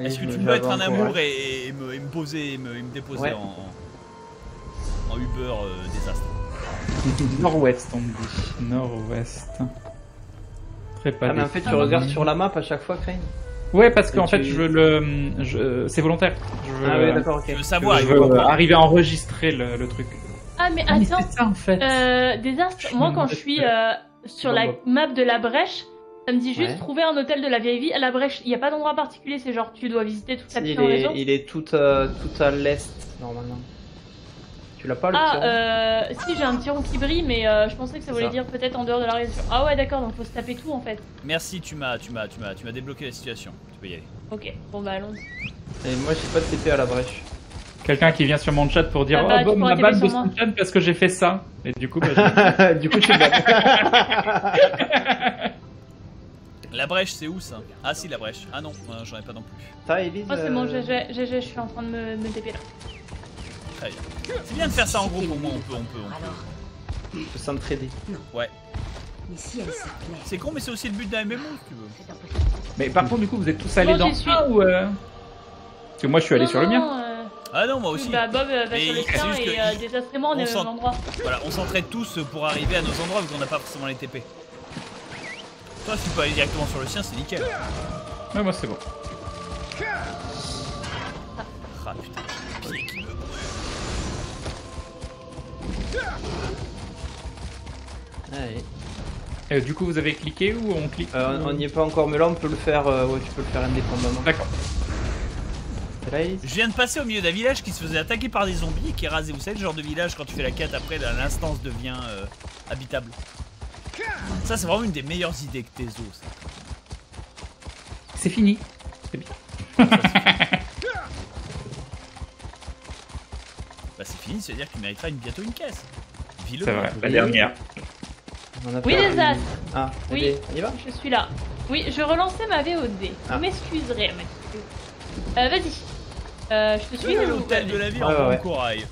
Est-ce que tu peux être un amour et me poser et me déposer en... Uber Désastre. Nord-ouest, on me dit. Nord-ouest. Très pas. Ah, mais en fait, tu regardes sur la map à chaque fois, Crane. Ouais, parce qu'en fait, c'est volontaire. Je veux, d'accord, ok. Je veux savoir, je veux arriver à enregistrer le truc. Ah, mais attends. C'est ça, en fait. Désastre, moi, quand je suis sur la map de la brèche, ça me dit juste trouver un hôtel de la vieille vie à la brèche. Il n'y a pas d'endroit particulier, c'est genre tu dois visiter toute la petite région. Il est tout à l'est, normalement. Tu l'as pas, le petit rond? Si, j'ai un petit rond qui brille, mais je pensais que ça voulait dire peut-être en dehors de la région. Ah ouais, d'accord, donc faut se taper tout en fait. Merci, tu m'as débloqué la situation. Tu peux y aller. Ok, bon bah allons-y. Et moi j'ai pas de TP à la brèche. Quelqu'un qui vient sur mon chat pour dire oh, Bob m'a ban de son chat parce que j'ai fait ça. Et du coup, bah, du coup, tu l'as. La brèche, c'est où ça? Ah si, la brèche. Ah non, j'en ai pas non plus. Oh, c'est bon, je suis en train de me TP là. C'est bien de faire ça en groupe, au moins on peut s'entraider. Ouais. C'est con, mais c'est aussi le but d'un MMO si tu veux. Mais par contre, du coup, vous êtes tous allés dans ça ou parce que moi je suis allé sur le mien. Ah non, moi aussi. Bah Bob va sur le sien et désastrément on est au même endroit. Voilà, on s'entraide tous pour arriver à nos endroits vu qu'on n'a pas forcément les TP. Toi, si tu peux aller directement sur le sien, c'est nickel. Ouais, moi c'est bon. Ah putain. Allez. Du coup, vous avez cliqué ou on clique ou... On n'y est pas encore, mais là on peut le faire. Ouais, tu peux le faire indépendamment. D'accord. Je viens de passer au milieu d'un village qui se faisait attaquer par des zombies et qui est rasé. Vous savez, le genre de village, quand tu fais la quête, après l'instance devient habitable. Ça, c'est vraiment une des meilleures idées que Tesos. C'est fini. C'est bien. Bah, c'est fini, c'est-à-dire que tu mériteras bientôt une caisse. Ville. C'est vrai, la dernière. Oui, Désastre. Ah, oui, je suis là. Oui, je relançais ma VOD. Vous m'excuserez, mec. Vas-y. Je te suis. L'hôtel de la ville en bon corail.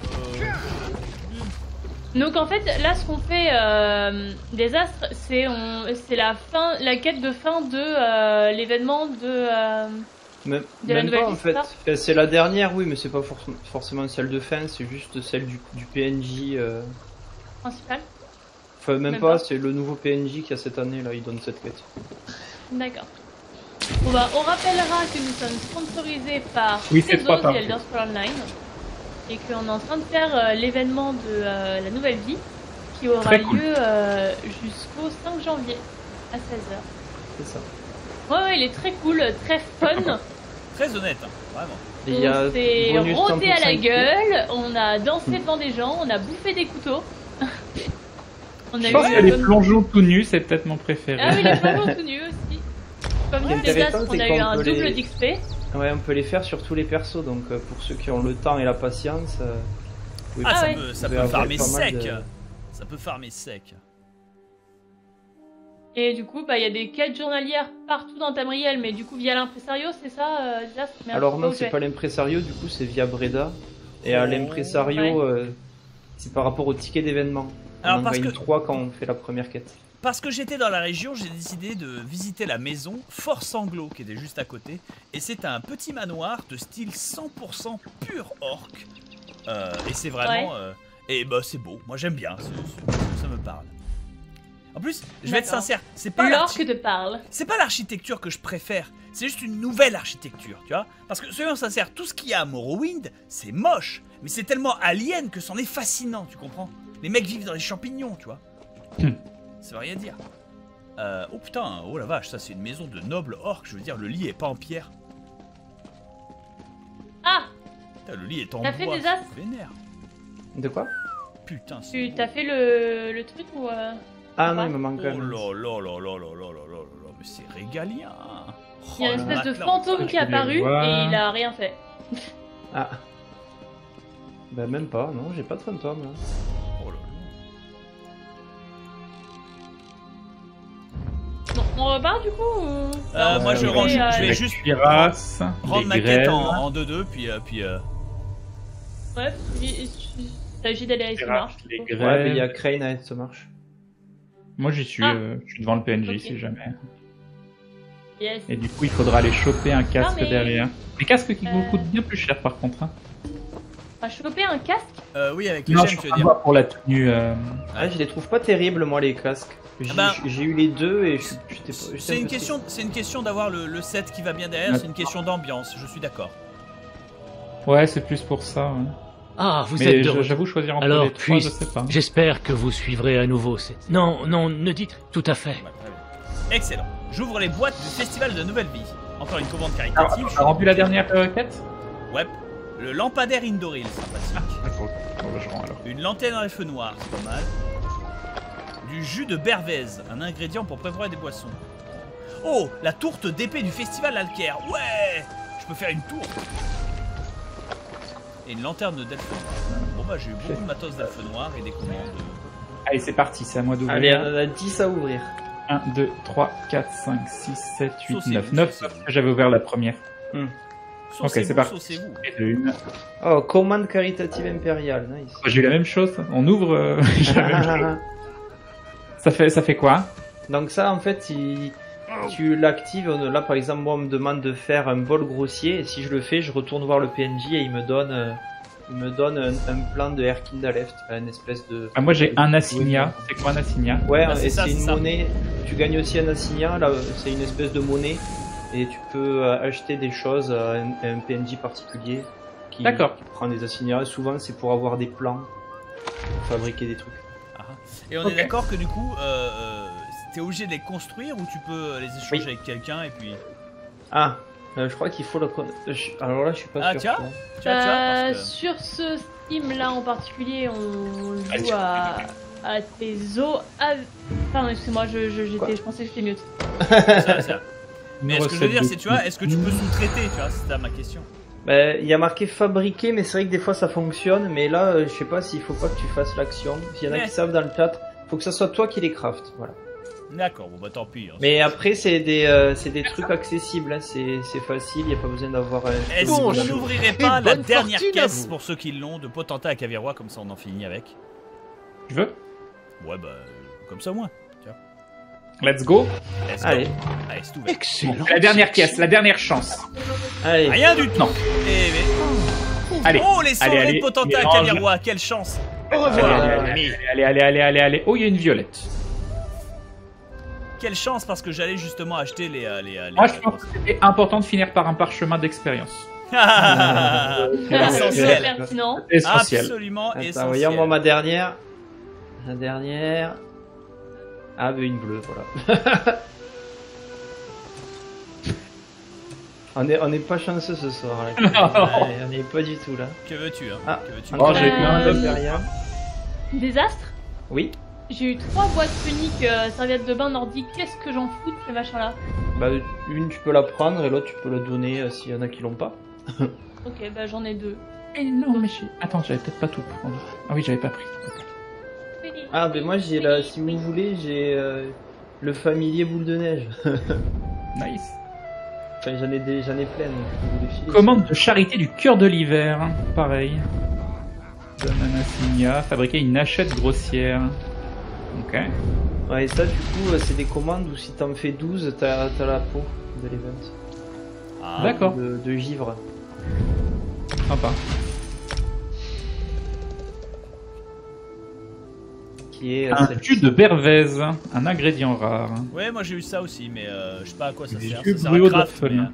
Donc en fait, là ce qu'on fait, Désastre, c'est la fin, la quête de fin de l'événement de. De la nouvelle histoire. En fait. C'est la dernière, oui, mais c'est pas forcément celle de fin, c'est juste celle du PNJ. Principal. Enfin, même pas, c'est le nouveau PNJ qu'il y a cette année, là, il donne cette quête. D'accord. Bon bah, on rappellera que nous sommes sponsorisés par Tesos et Elder Scrolls Online et qu'on est en train de faire l'événement de la nouvelle vie qui aura lieu jusqu'au 5 janvier à 16h. C'est ça. Ouais, ouais, il est très cool, très fun. Très honnête, hein, vraiment. On s'est rôté à la gueule, on a dansé devant des gens, on a bouffé des couteaux. On a je pense qu'il y a les plongeons tout nus, c'est peut-être mon préféré. Ah oui, les plongeons tout nus aussi. Comme Désastre, on a eu un double d'XP. Ouais, on peut les faire sur tous les persos, donc pour ceux qui ont le temps et la patience. Ah ouais, ça peut farmer sec. Ça peut farmer sec. Et du coup, bah il y a des quêtes journalières partout dans Tamriel, mais du coup via l'impresario, c'est ça, Désastre? Alors non, c'est pas l'impresario, du coup c'est via Breda. Et à l'impresario, c'est par rapport au ticket d'événement. Alors parce que 3 quand on fait la première quête. Parce que j'étais dans la région, j'ai décidé de visiter la maison Fort Sanglot, qui était juste à côté. Et c'est un petit manoir de style 100% pur orc. Et c'est vraiment... et bah c'est beau, moi j'aime bien, ça me parle. En plus, je vais être sincère, c'est pas l'architecture que je préfère, c'est juste une nouvelle architecture, tu vois. Parce que soyons sincères, tout ce qu'il y a à Morrowind, c'est moche. Mais c'est tellement alien que c'en est fascinant, tu comprends. Les mecs vivent dans les champignons, tu vois. Ça veut rien dire. Oh putain, oh la vache, ça c'est une maison de noble orc, je veux dire, le lit est pas en pierre. Ah putain, le lit est en bois, c'est vénère. De quoi? Putain, c'est... Tu t'as fait le truc ou... Ah non, il me manque un... Oh là là là là là là là, mais c'est régalien. Il y a une espèce de fantôme qui est apparu et il a rien fait. Ah. Bah même pas, non, j'ai pas de fantôme là. On repart du coup ou... moi je range, je vais juste rendre ma quête en 2-2 puis... Ouais, il s'agit d'aller à Isgramor. Ouais, mais il y a Crane à Isgramor. Moi j'y suis, je suis devant le PNJ si jamais. Yes. Et du coup il faudra aller choper un casque derrière. Les casques qui vous coûtent bien plus cher par contre. Ah, choper un casque? Oui, avec les chaînes, je veux dire. Pour la tenue... Ah, je les trouve pas terribles moi les casques. J'ai eu les deux et c'est une question d'avoir le set qui va bien derrière, c'est une question d'ambiance, je suis d'accord. Ouais, c'est plus pour ça. Ouais. Ah, vous êtes de... J'avoue choisir entre les trois, je sais pas. J'espère que vous suivrez à nouveau cette... Non, non, ne dites tout à fait. Excellent. J'ouvre les boîtes du Festival de Nouvelle Vie. Encore une commande caritative. Ah, t'as rempli la dernière quête? Ouais. Le lampadaire Indoril, sympathique. Une lanterne à feu noir, c'est pas mal. Du jus de bervèze, un ingrédient pour préparer des boissons. Oh, la tourte d'épée du festival Alcaire. Ouais, je peux faire une tourte. Et une lanterne d'elfe noir. Bon bah j'ai eu beaucoup de matos d'elfe noir et des commandes. Allez c'est parti, c'est à moi d'ouvrir. Allez, on a 10 à ouvrir. 1, 2, 3, 4, 5, 6, 7, 8, 9. 9, j'avais ouvert la première. Ok, c'est parti. Oh, commande caritative impériale, nice. J'ai eu la même chose, on ouvre, j'ai la même chose. Ça fait quoi? Donc ça, en fait, tu l'actives. Là, par exemple, moi, on me demande de faire un bol grossier. Et si je le fais, je retourne voir le PNJ et il me donne un plan de Herkindaleft, une espèce de... Ah, moi, j'ai un assignat. C'est quoi un assignat? Ouais, bah, et c'est une monnaie. Tu gagnes aussi un assignat. Là, c'est une espèce de monnaie. Et tu peux acheter des choses à un PNJ particulier qui prend des assignats. Souvent, c'est pour avoir des plans, pour fabriquer des trucs. Et on est d'accord que du coup, T'es obligé de les construire ou tu peux les échanger avec quelqu'un et puis... Ah, je crois qu'il faut le... Alors là, je suis pas sûr. Tiens, tiens, parce que... Sur ce stream là en particulier, on joue à Tesos. Pardon, excuse-moi, je pensais que c'était mieux. Mais ce que je veux dire, c'est, tu vois, est-ce que tu peux sous-traiter, tu vois, c'était ma question. Il y a marqué fabriquer, mais c'est vrai que des fois ça fonctionne, mais là, je sais pas s'il faut pas que tu fasses l'action. S'il y en a qui savent dans le chat, faut que ça soit toi qui les craft, voilà. D'accord, bon bah tant pis. Hein, mais après, c'est des trucs accessibles, hein, c'est facile, il n'y a pas besoin d'avoir... Est-ce qu'on n'ouvrirait pas la dernière caisse pour ceux qui l'ont de Potenta à Cavirois, comme ça on en finit avec? Tu veux? Ouais, bah, comme ça au moins. Let's go. Let's go. Allez, allez, c'est ouvert. Excellent. La dernière caisse, la dernière chance. Allez. Rien du tout. Et... Allez. Oh, les cendres de Potenta à Cavirois, quelle chance. Allez. Oh, il y a une violette. Quelle chance, parce que j'allais justement acheter les... Moi, je pense que c'était important de finir par un parchemin d'expérience. Essentiel. Essentiel. Absolument essentiel. Voyons-moi ma dernière. La dernière... Ah, bah une bleue, voilà. on est pas chanceux ce soir. Là. On est pas du tout là. Que veux-tu, hein? Que veux-tu? Oh, j'ai rien. Désastre? Oui. J'ai eu 3 boîtes uniques serviettes de bain nordique. Qu'est-ce que j'en fous de ces machins-là? Bah, une tu peux la prendre et l'autre tu peux la donner s'il y en a qui l'ont pas. Ok, bah j'en ai 2. Et non, mais attends, j'avais peut-être pas tout prendre. Ah oui, j'avais pas pris. Ah ben moi j'ai la, si vous voulez, j'ai le familier boule de neige. Nice. Enfin j'en ai plein. Commande de charité du cœur de l'hiver, pareil. Donne fabriquer une hachette grossière. Ok. Ouais, et ça du coup c'est des commandes où si t'en fais 12 t'as la peau de l'event. Ah, d'accord. De givre. Sympa. Un jus de bervèse, un ingrédient rare. Ouais, moi j'ai eu ça aussi, mais je sais pas à quoi ça sert. Ça sert à craft, mais...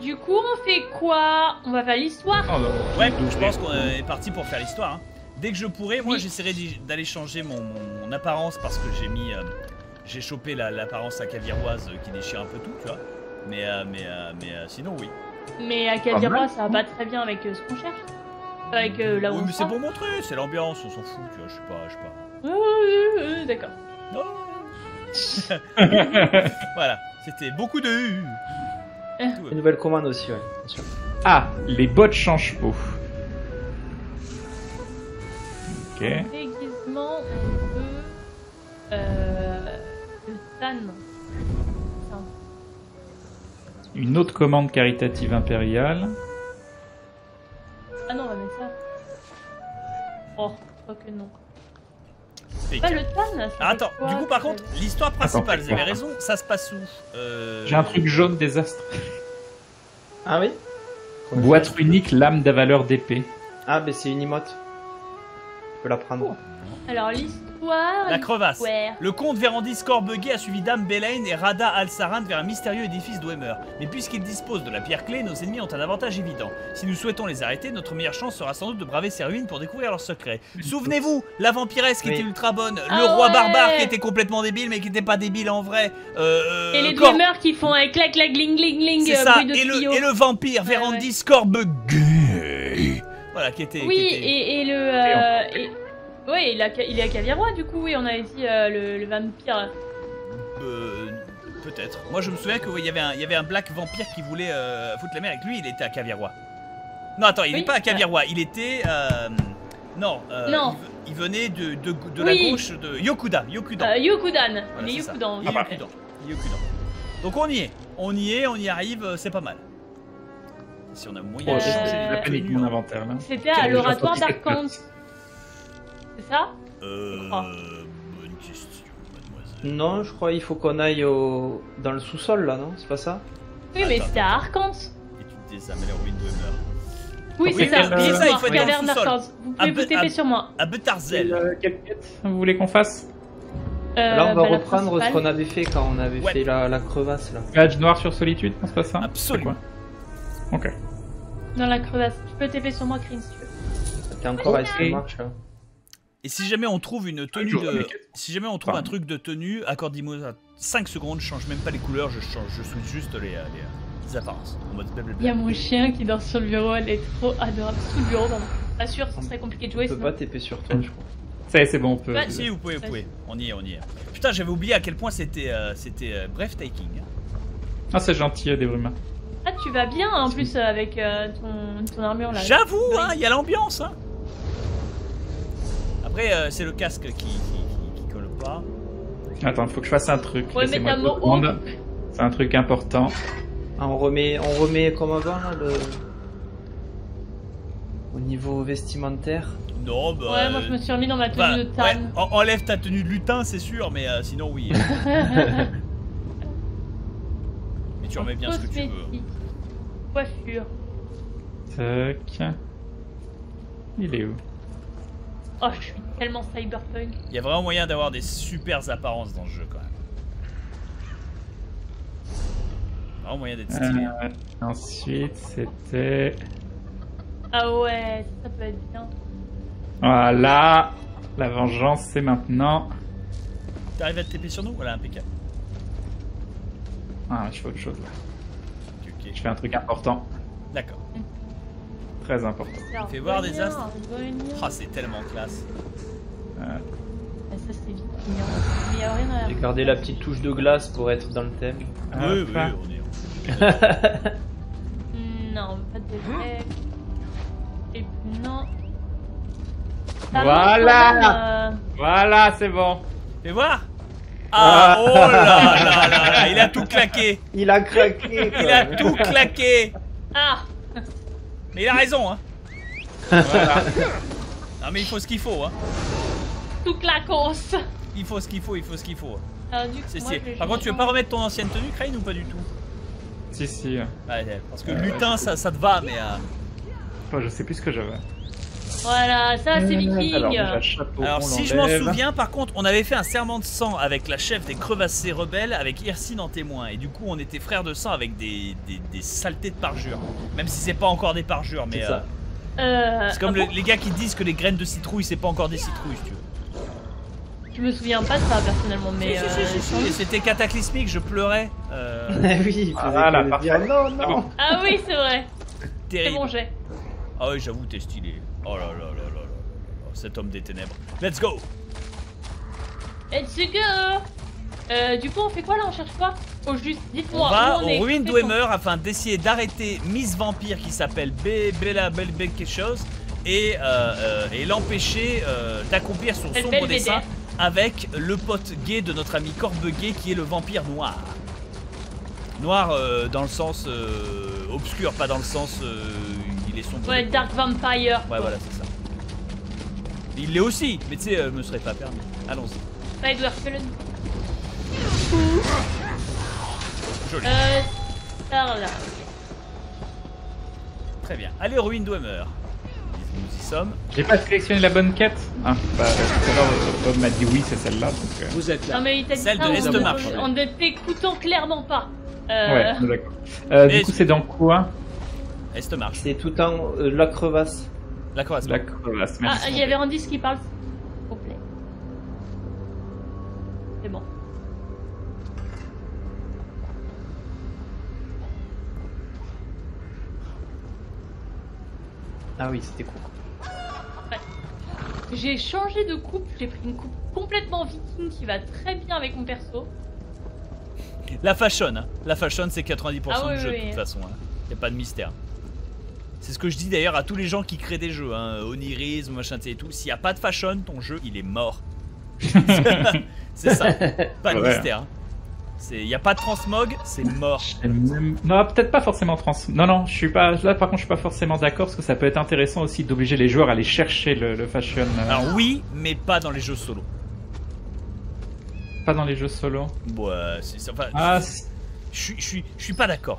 Du coup, on fait quoi? On va faire l'histoire. Ouais, donc je pense qu'on est parti pour faire l'histoire. Hein. Dès que je pourrai, moi j'essaierai d'aller changer mon apparence parce que j'ai mis, j'ai chopé l'apparence à caviroise qui déchire un peu tout, tu vois. Mais sinon oui. Mais à Cavirois, ça va pas très bien avec ce qu'on cherche. Avec là où oui, mais c'est pour montrer, c'est l'ambiance, on s'en fout, tu vois, je sais pas. D'accord. Non. Voilà, c'était beaucoup de U. Une nouvelle commande aussi, ouais, bien sûr. Ah, les bottes changent peau. Ok. Déguisement, on peut... Le tan. Une autre commande caritative impériale. Ah non, on va mettre ça. Oh, je crois que non. Pas le tan. Attends, du coup, par contre, l'histoire principale, vous avez raison, ça se passe où? J'ai un truc jaune désastre. Ah oui? Boîte unique, lame d'avaleur d'épée. Ah, ben c'est une emote. Tu peux la prendre. Alors, l'histoire. La crevasse. Le comte Vérandis Scorbuggy a suivi Dame Belaine et Rada Al-Sarand vers un mystérieux édifice d'Oemer. Mais puisqu'ils disposent de la pierre clé, nos ennemis ont un avantage évident. Si nous souhaitons les arrêter, notre meilleure chance sera sans doute de braver ces ruines pour découvrir leurs secrets. Souvenez-vous, la vampiresse qui était ultra bonne, le roi barbare qui était complètement débile mais qui n'était pas débile en vrai. Et les Dwemer qui font clac clac gling gling gling. C'est ça, et le vampire Vérandis Scorbuggy. Voilà, qui était... Oui, et le... Oui, il est à Cavirois, du coup, oui, on avait dit le vampire. Peut-être. Moi, je me souviens qu'il y avait un black vampire qui voulait foutre la merde avec lui, il était à Cavirois. Non, attends, il n'est pas à Cavirois, il était... Non, il venait de la gauche de Yokudan. Yokudan, il est Yokudan. Donc on y arrive, c'est pas mal. Si on a moyen de changer la panique de mon inventaire, là. C'était à l'oratoire d'Arcance. C'est ça? Bonne question, mademoiselle. Non, je crois qu'il faut qu'on aille au... dans le sous-sol, là, non? C'est pas ça? Oui, mais c'était à Arcance. Et tu désamènes les ruines de Meur. Oui, c'est ça. C'est ça, il faut aller dans le sous-sol. Vous pouvez vous taper sur moi. À Betarzel. Quelle quête vous voulez qu'on fasse? Là, on va reprendre ce qu'on avait fait quand on avait fait la crevasse, là. Badge noir sur solitude, c'est pas ça? Absolument. Ok. Dans la crevasse. Tu peux taper sur moi, Crane, si tu veux. T'es encore à essayer de marcher, là. Et si jamais on trouve une tenue de... Si jamais on trouve un truc de tenue, accordez-moi 5 secondes, je change même pas les couleurs, je souligne juste les apparences. Il y a mon chien qui dort sur le bureau, elle est trop adorable sous le bureau. Pas sûr, ça serait compliqué de jouer. On peut pas TP sur toi, je crois. C'est bon, on peut. Ah, si, vous pouvez, vous pouvez. On y est, on y est. Putain, j'avais oublié à quel point c'était breathtaking. Ah, c'est gentil, des brumes. Ah, tu vas bien en plus avec ton armure là. J'avoue, hein, il y a l'ambiance, hein. Après, c'est le casque qui colle pas. Attends, faut que je fasse un truc. Laissez-moi deux secondes. C'est un truc important. Ah, on remet comme avant là le. Au niveau vestimentaire. Non, bah. Ouais, moi je me suis remis dans ma tenue de tan. Ouais, enlève ta tenue de lutin, c'est sûr, mais sinon oui. Mais tu remets bien ce que tu veux. Coiffure. Tac. Il est où? Oh, je suis tellement cyberpunk. Il y a vraiment moyen d'avoir des super apparences dans le jeu quand même. Vraiment moyen d'être stylé. Ensuite, c'était. Ah ouais, ça peut être bien. Voilà, la vengeance c'est maintenant. T'arrives à te TP sur nous? Voilà, impeccable. Ah, je fais autre chose là. Okay. Je fais un truc important. D'accord. Très important. Fais voir des astres. Ah, c'est tellement classe. Ça c'est vite. J'ai gardé la petite touche de glace pour être dans le thème. Oui, oui, on est. Non, pas de. Non. Voilà. Voilà, c'est bon. Fais voir. Ah, oh là là là là, il a tout claqué. Il a craqué. Il a tout claqué. Ah. Mais il a raison, hein. Voilà. Non mais il faut ce qu'il faut, hein. Tout claquosse. Il faut ce qu'il faut, il faut ce qu'il faut. Par contre, tu veux pas remettre ton ancienne tenue, Crane, ou pas du tout? Si, si. Ouais, parce que lutin, ça te va, mais. Oh, je sais plus ce que j'avais. Voilà, ça c'est viking. Alors si je m'en souviens, par contre, on avait fait un serment de sang avec la chef des crevassés rebelles, avec Irsine en témoin. Et du coup, on était frères de sang avec des saletés de parjure. Même si c'est pas encore des parjures, mais... C'est comme les gars qui disent que les graines de citrouille, c'est pas encore des citrouilles, si tu veux. Je me souviens pas de ça, personnellement, mais... C'était cataclysmique, je pleurais. Oui, voilà, non, non. Ah oui, c'est vrai. C'est bon, j'ai. Ah oui, j'avoue, t'es stylé. Oh là là là là là là, cet homme des ténèbres. Let's go. Let's go. Du coup, on fait quoi là? On cherche quoi? Au juste, dites-moi. On va aux ruines d'Oemer afin d'essayer d'arrêter Miss Vampire qui s'appelle Bella Belbel quelque chose et l'empêcher d'accomplir son sombre dessein avec le pote gay de notre ami Corbeguet qui est le vampire noir. Noir dans le sens obscur, pas dans le sens... Ouais, Dark Vampire. Ouais, voilà, c'est ça. Il l'est aussi, mais tu sais, me serait pas permis. Allons-y. Ouais, Edward Cullen. Joli. Par là. Très bien. Allez, ruine d'Oemer. Nous y sommes. J'ai pas sélectionné la bonne quête. Ah, bah, tout à l'heure, Bob m'a dit oui, c'est celle-là. Vous êtes là. Non, mais il t'a dit celle de l'Est-Marche. En ne t'écoutant clairement pas. Ouais, d'accord. Du coup, c'est dans quoi? C'est tout en la crevasse. La crevasse. La crevasse. Merci. Ah, il y avait Randy qui parle. S'il vous plaît. C'est bon. Ah oui, c'était court. Ouais. J'ai changé de coupe. J'ai pris une coupe complètement viking qui va très bien avec mon perso. La fashion. Hein. La fashion, c'est 90% du jeu de toute façon. Hein. Y a pas de mystère. C'est ce que je dis d'ailleurs à tous les gens qui créent des jeux, hein, onirisme, machin, et tout. S'il n'y a pas de fashion, ton jeu, il est mort. C'est ça. Pas de mystère. Il n'y a pas de transmog, c'est mort. Non, peut-être pas forcément transmog. Non, non, je suis pas... là par contre, je suis pas forcément d'accord parce que ça peut être intéressant aussi d'obliger les joueurs à aller chercher le fashion. Alors oui, mais pas dans les jeux solo. Pas dans les jeux solo? Ouais, c'est ça. Enfin, je suis pas d'accord,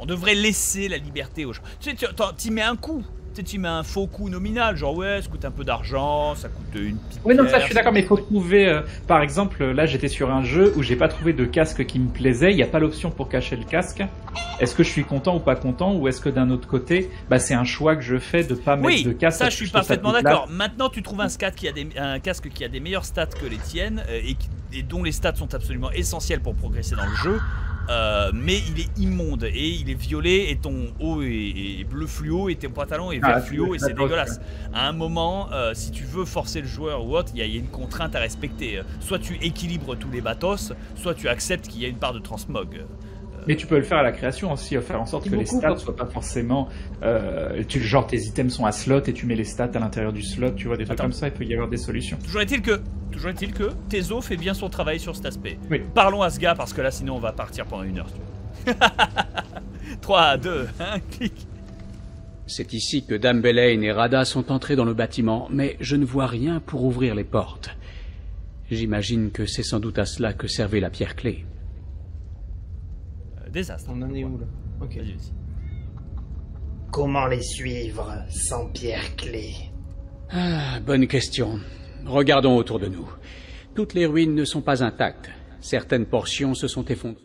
on devrait laisser la liberté aux gens. Tu sais, t'y mets un coup, Peut-être il met un faux coût nominal, genre ouais, ça coûte un peu d'argent, ça coûte une petite. Oui, non, ça je suis d'accord, mais il faut trouver. Par exemple, là j'étais sur un jeu où j'ai pas trouvé de casque qui me plaisait, il n'y a pas l'option pour cacher le casque. Est-ce que je suis content ou pas content, ou est-ce que d'un autre côté, bah, c'est un choix que je fais de pas mettre de casque. Ça je suis parfaitement d'accord. Maintenant tu trouves un casque qui a des meilleurs stats que les tiennes et dont les stats sont absolument essentiels pour progresser dans le jeu. Mais il est immonde et il est violet et ton haut est bleu fluo et ton pantalon est vert fluo et c'est dégueulasse. À un moment, si tu veux forcer le joueur ou autre, il y a une contrainte à respecter. Soit tu équilibres tous les batos, soit tu acceptes qu'il y a une part de transmog. Mais tu peux le faire à la création aussi, faire en sorte que les stats soient pas forcément... genre tes items sont à slot et tu mets les stats à l'intérieur du slot, tu vois, des trucs comme ça, il peut y avoir des solutions. Toujours est-il que Tesos fait bien son travail sur cet aspect. Oui. Parlons à ce gars parce que là sinon on va partir pendant une heure. 3, 2, 1, clic. C'est ici que Dame Belaine et Rada sont entrés dans le bâtiment, mais je ne vois rien pour ouvrir les portes. J'imagine que c'est sans doute à cela que servait la pierre clé. Désastre. On en est où là? Ok. Vas-y, vas-y. Comment les suivre sans pierre clé? Ah, bonne question. Regardons autour de nous. Toutes les ruines ne sont pas intactes. Certaines portions se sont effondrées.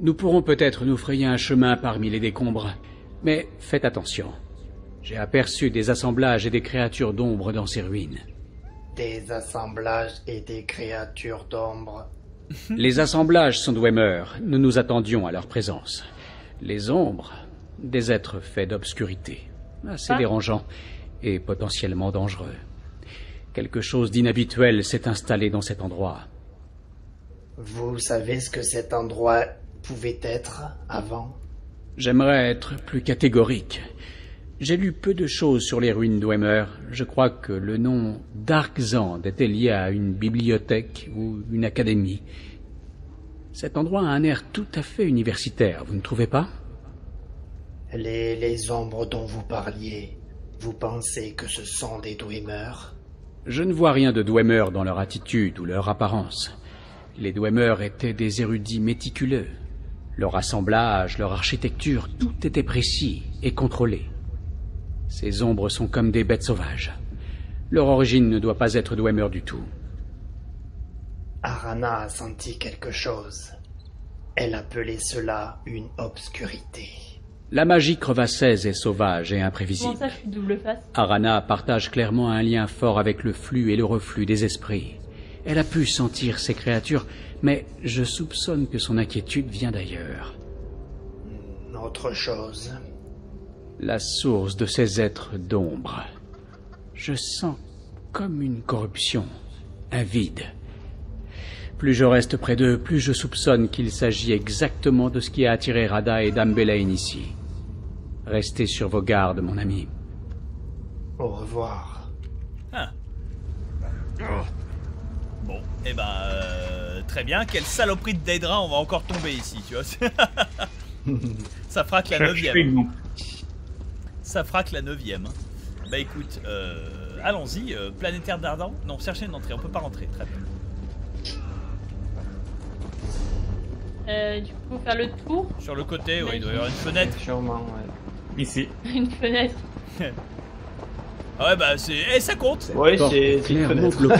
Nous pourrons peut-être nous frayer un chemin parmi les décombres, mais faites attention. J'ai aperçu des assemblages et des créatures d'ombre dans ces ruines. Des assemblages et des créatures d'ombre. Les assemblages sont Dwemer. Nous nous attendions à leur présence. Les ombres, des êtres faits d'obscurité. Assez dérangeant et potentiellement dangereux. Quelque chose d'inhabituel s'est installé dans cet endroit. Vous savez ce que cet endroit pouvait être avant? J'aimerais être plus catégorique. J'ai lu peu de choses sur les ruines d'Dwemer. Je crois que le nom d'Arkzand était lié à une bibliothèque ou une académie. Cet endroit a un air tout à fait universitaire, vous ne trouvez pas? Les ombres dont vous parliez, vous pensez que ce sont des Dwemer? Je ne vois rien de Dwemer dans leur attitude ou leur apparence. Les Dwemer étaient des érudits méticuleux. Leur assemblage, leur architecture, tout était précis et contrôlé. Ces ombres sont comme des bêtes sauvages. Leur origine ne doit pas être Dwemer du tout. Arana a senti quelque chose. Elle appelait cela une obscurité. La magie crevassaise est sauvage et imprévisible. Bon, ça, je suis double face. Arana partage clairement un lien fort avec le flux et le reflux des esprits. Elle a pu sentir ces créatures, mais je soupçonne que son inquiétude vient d'ailleurs. Autre chose. La source de ces êtres d'ombre. Je sens comme une corruption, un vide. Plus je reste près d'eux, plus je soupçonne qu'il s'agit exactement de ce qui a attiré Rada et Dame Belaine ici. Restez sur vos gardes, mon ami. Au revoir. Ah. Oh. Bon, eh ben, très bien. Quelle saloperie de Daedra, on va encore tomber ici, tu vois. Ça fera que la 9e. Ça fera que la 9e. Bah écoute, allons-y. Planétaire d'Ardan. Non, cherchez une entrée, on peut pas rentrer. Très bien. Du coup, faire le tour. Sur le côté, oui, il doit y avoir une fenêtre. Sûrement, ouais. Ici. Une fenêtre. Ah ouais, bah, c'est. Eh, ça compte. Ouais, c'est clairement bloqué.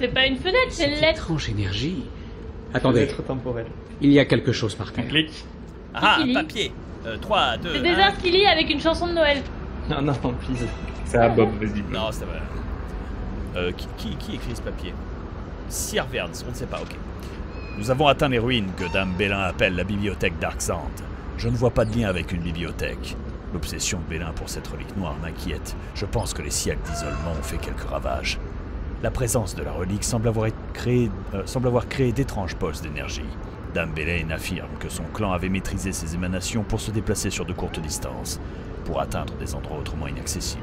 C'est pas une fenêtre, c'est une lettre. Étrange énergie. Attendez. Lettre temporelle. Il y a quelque chose par terre. Clic. Ah, un papier. 3, 2. C'est déjà ce qu'il lit avec une chanson de Noël. Non, non, tant pis. C'est à Bob, vas-y. Non, ça va. Qui écrit ce papier? Sir Vernes, on ne sait pas, ok. Nous avons atteint les ruines que Dame Bélin appelle la bibliothèque d'Arkzand. Je ne vois pas de lien avec une bibliothèque. L'obsession de Bélin pour cette relique noire m'inquiète. Je pense que les siècles d'isolement ont fait quelques ravages. La présence de la relique semble avoir créé d'étranges pulses d'énergie. Dame Bélin affirme que son clan avait maîtrisé ces émanations pour se déplacer sur de courtes distances, pour atteindre des endroits autrement inaccessibles.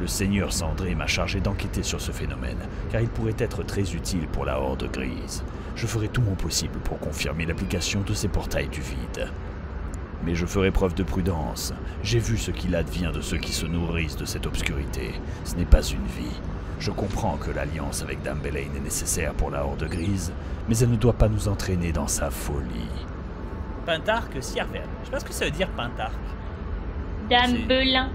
Le seigneur Sandré m'a chargé d'enquêter sur ce phénomène, car il pourrait être très utile pour la Horde Grise. Je ferai tout mon possible pour confirmer l'application de ces portails du vide. Mais je ferai preuve de prudence. J'ai vu ce qu'il advient de ceux qui se nourrissent de cette obscurité. Ce n'est pas une vie. Je comprends que l'alliance avec Dame Belaine est nécessaire pour la Horde Grise, mais elle ne doit pas nous entraîner dans sa folie. Pentarque, Sierverne. Je sais pas ce que ça veut dire, Pentarque. Dame Belin.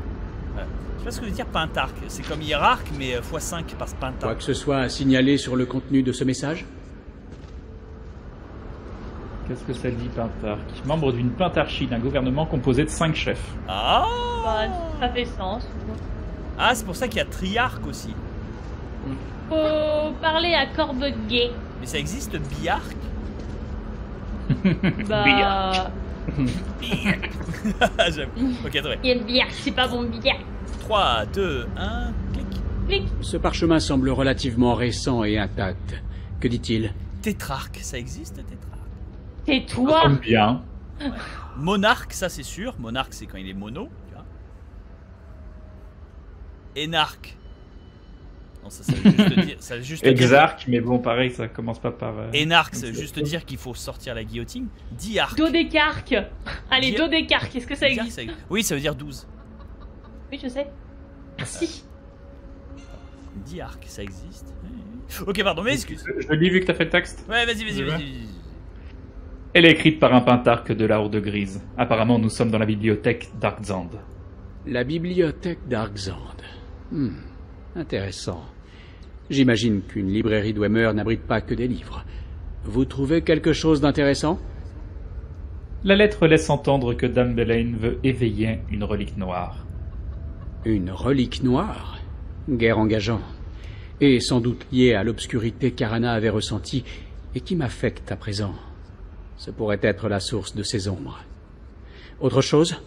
Je sais pas ce que veut dire Pentarque. C'est comme hiérarque, mais x5 par Pentarque. Quoi que ce soit à signaler sur le contenu de ce message? Qu'est-ce que ça dit, Pentarque? Membre d'une pentarchie, d'un gouvernement composé de 5 chefs. Ah bah, ça fait sens. Ah, c'est pour ça qu'il y a Triarque aussi. Faut parler à Corbeguet. Mais ça existe, Biarque? Bah... Biarque. Biarque. J'aime. Ok, très bien. Il y a une biarque, c'est pas bon, biarque. 3, 2, 1, clic. Clic. Ce parchemin semble relativement récent et intact. Que dit-il? Tétrarque, ça existe, Tétrarque? C'est toi. Ça bien. Ouais. Monarque, ça c'est sûr. Monarque, c'est quand il est mono. Énarque. Non, ça veut juste dire. Ça veut juste Exarque, dire... mais bon, pareil, ça commence pas par. Énarque, ça veut juste dire qu'il faut sortir la guillotine. Diarque. Dodécarque. Allez, Dodécarque, est-ce que ça existe? Oui, ça veut dire 12. Oui, je sais. Merci. Diarque, ça existe. Ok, pardon, mais excuse. Je le dis vu que t'as fait le texte. Ouais, vas-y, vas-y, vas-y. Elle est écrite par un pentarque de la Horde Grise. Apparemment, nous sommes dans la bibliothèque d'Arkzand. La bibliothèque d'Arkzand. Intéressant. J'imagine qu'une librairie Dwemer n'abrite pas que des livres. Vous trouvez quelque chose d'intéressant? La lettre laisse entendre que Dame Belaine veut éveiller une relique noire. Une relique noire? Guerre engageant. Et sans doute liée à l'obscurité qu'Arana avait ressentie et qui m'affecte à présent. Ce pourrait être la source de ces ombres. Autre chose?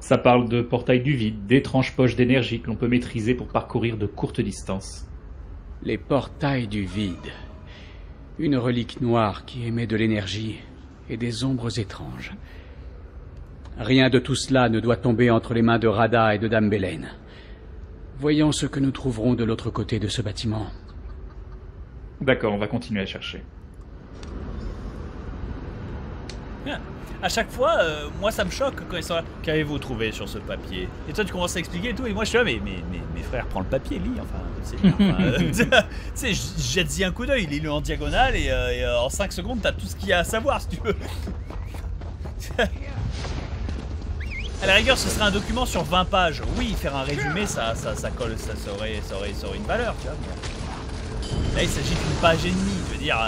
Ça parle de portails du vide, d'étranges poches d'énergie que l'on peut maîtriser pour parcourir de courtes distances. Les portails du vide. Une relique noire qui émet de l'énergie et des ombres étranges. Rien de tout cela ne doit tomber entre les mains de Rada et de Dame Belaine. Voyons ce que nous trouverons de l'autre côté de ce bâtiment. D'accord, on va continuer à chercher. Bien. À chaque fois, moi ça me choque quand ils sont là. Qu'avez-vous trouvé sur ce papier? Et toi tu commences à expliquer et tout, et moi je suis là, mais frère, prends le papier, lis, enfin, c'est bien. Enfin, tu sais, jette-y un coup d'œil, lis-le en diagonale, et en 5 secondes t'as tout ce qu'il y a à savoir si tu veux. À la rigueur, ce serait un document sur 20 pages. Oui, faire un résumé, ça colle, ça aurait une valeur, tu vois. Mais... là il s'agit d'une page et demie, je veux dire.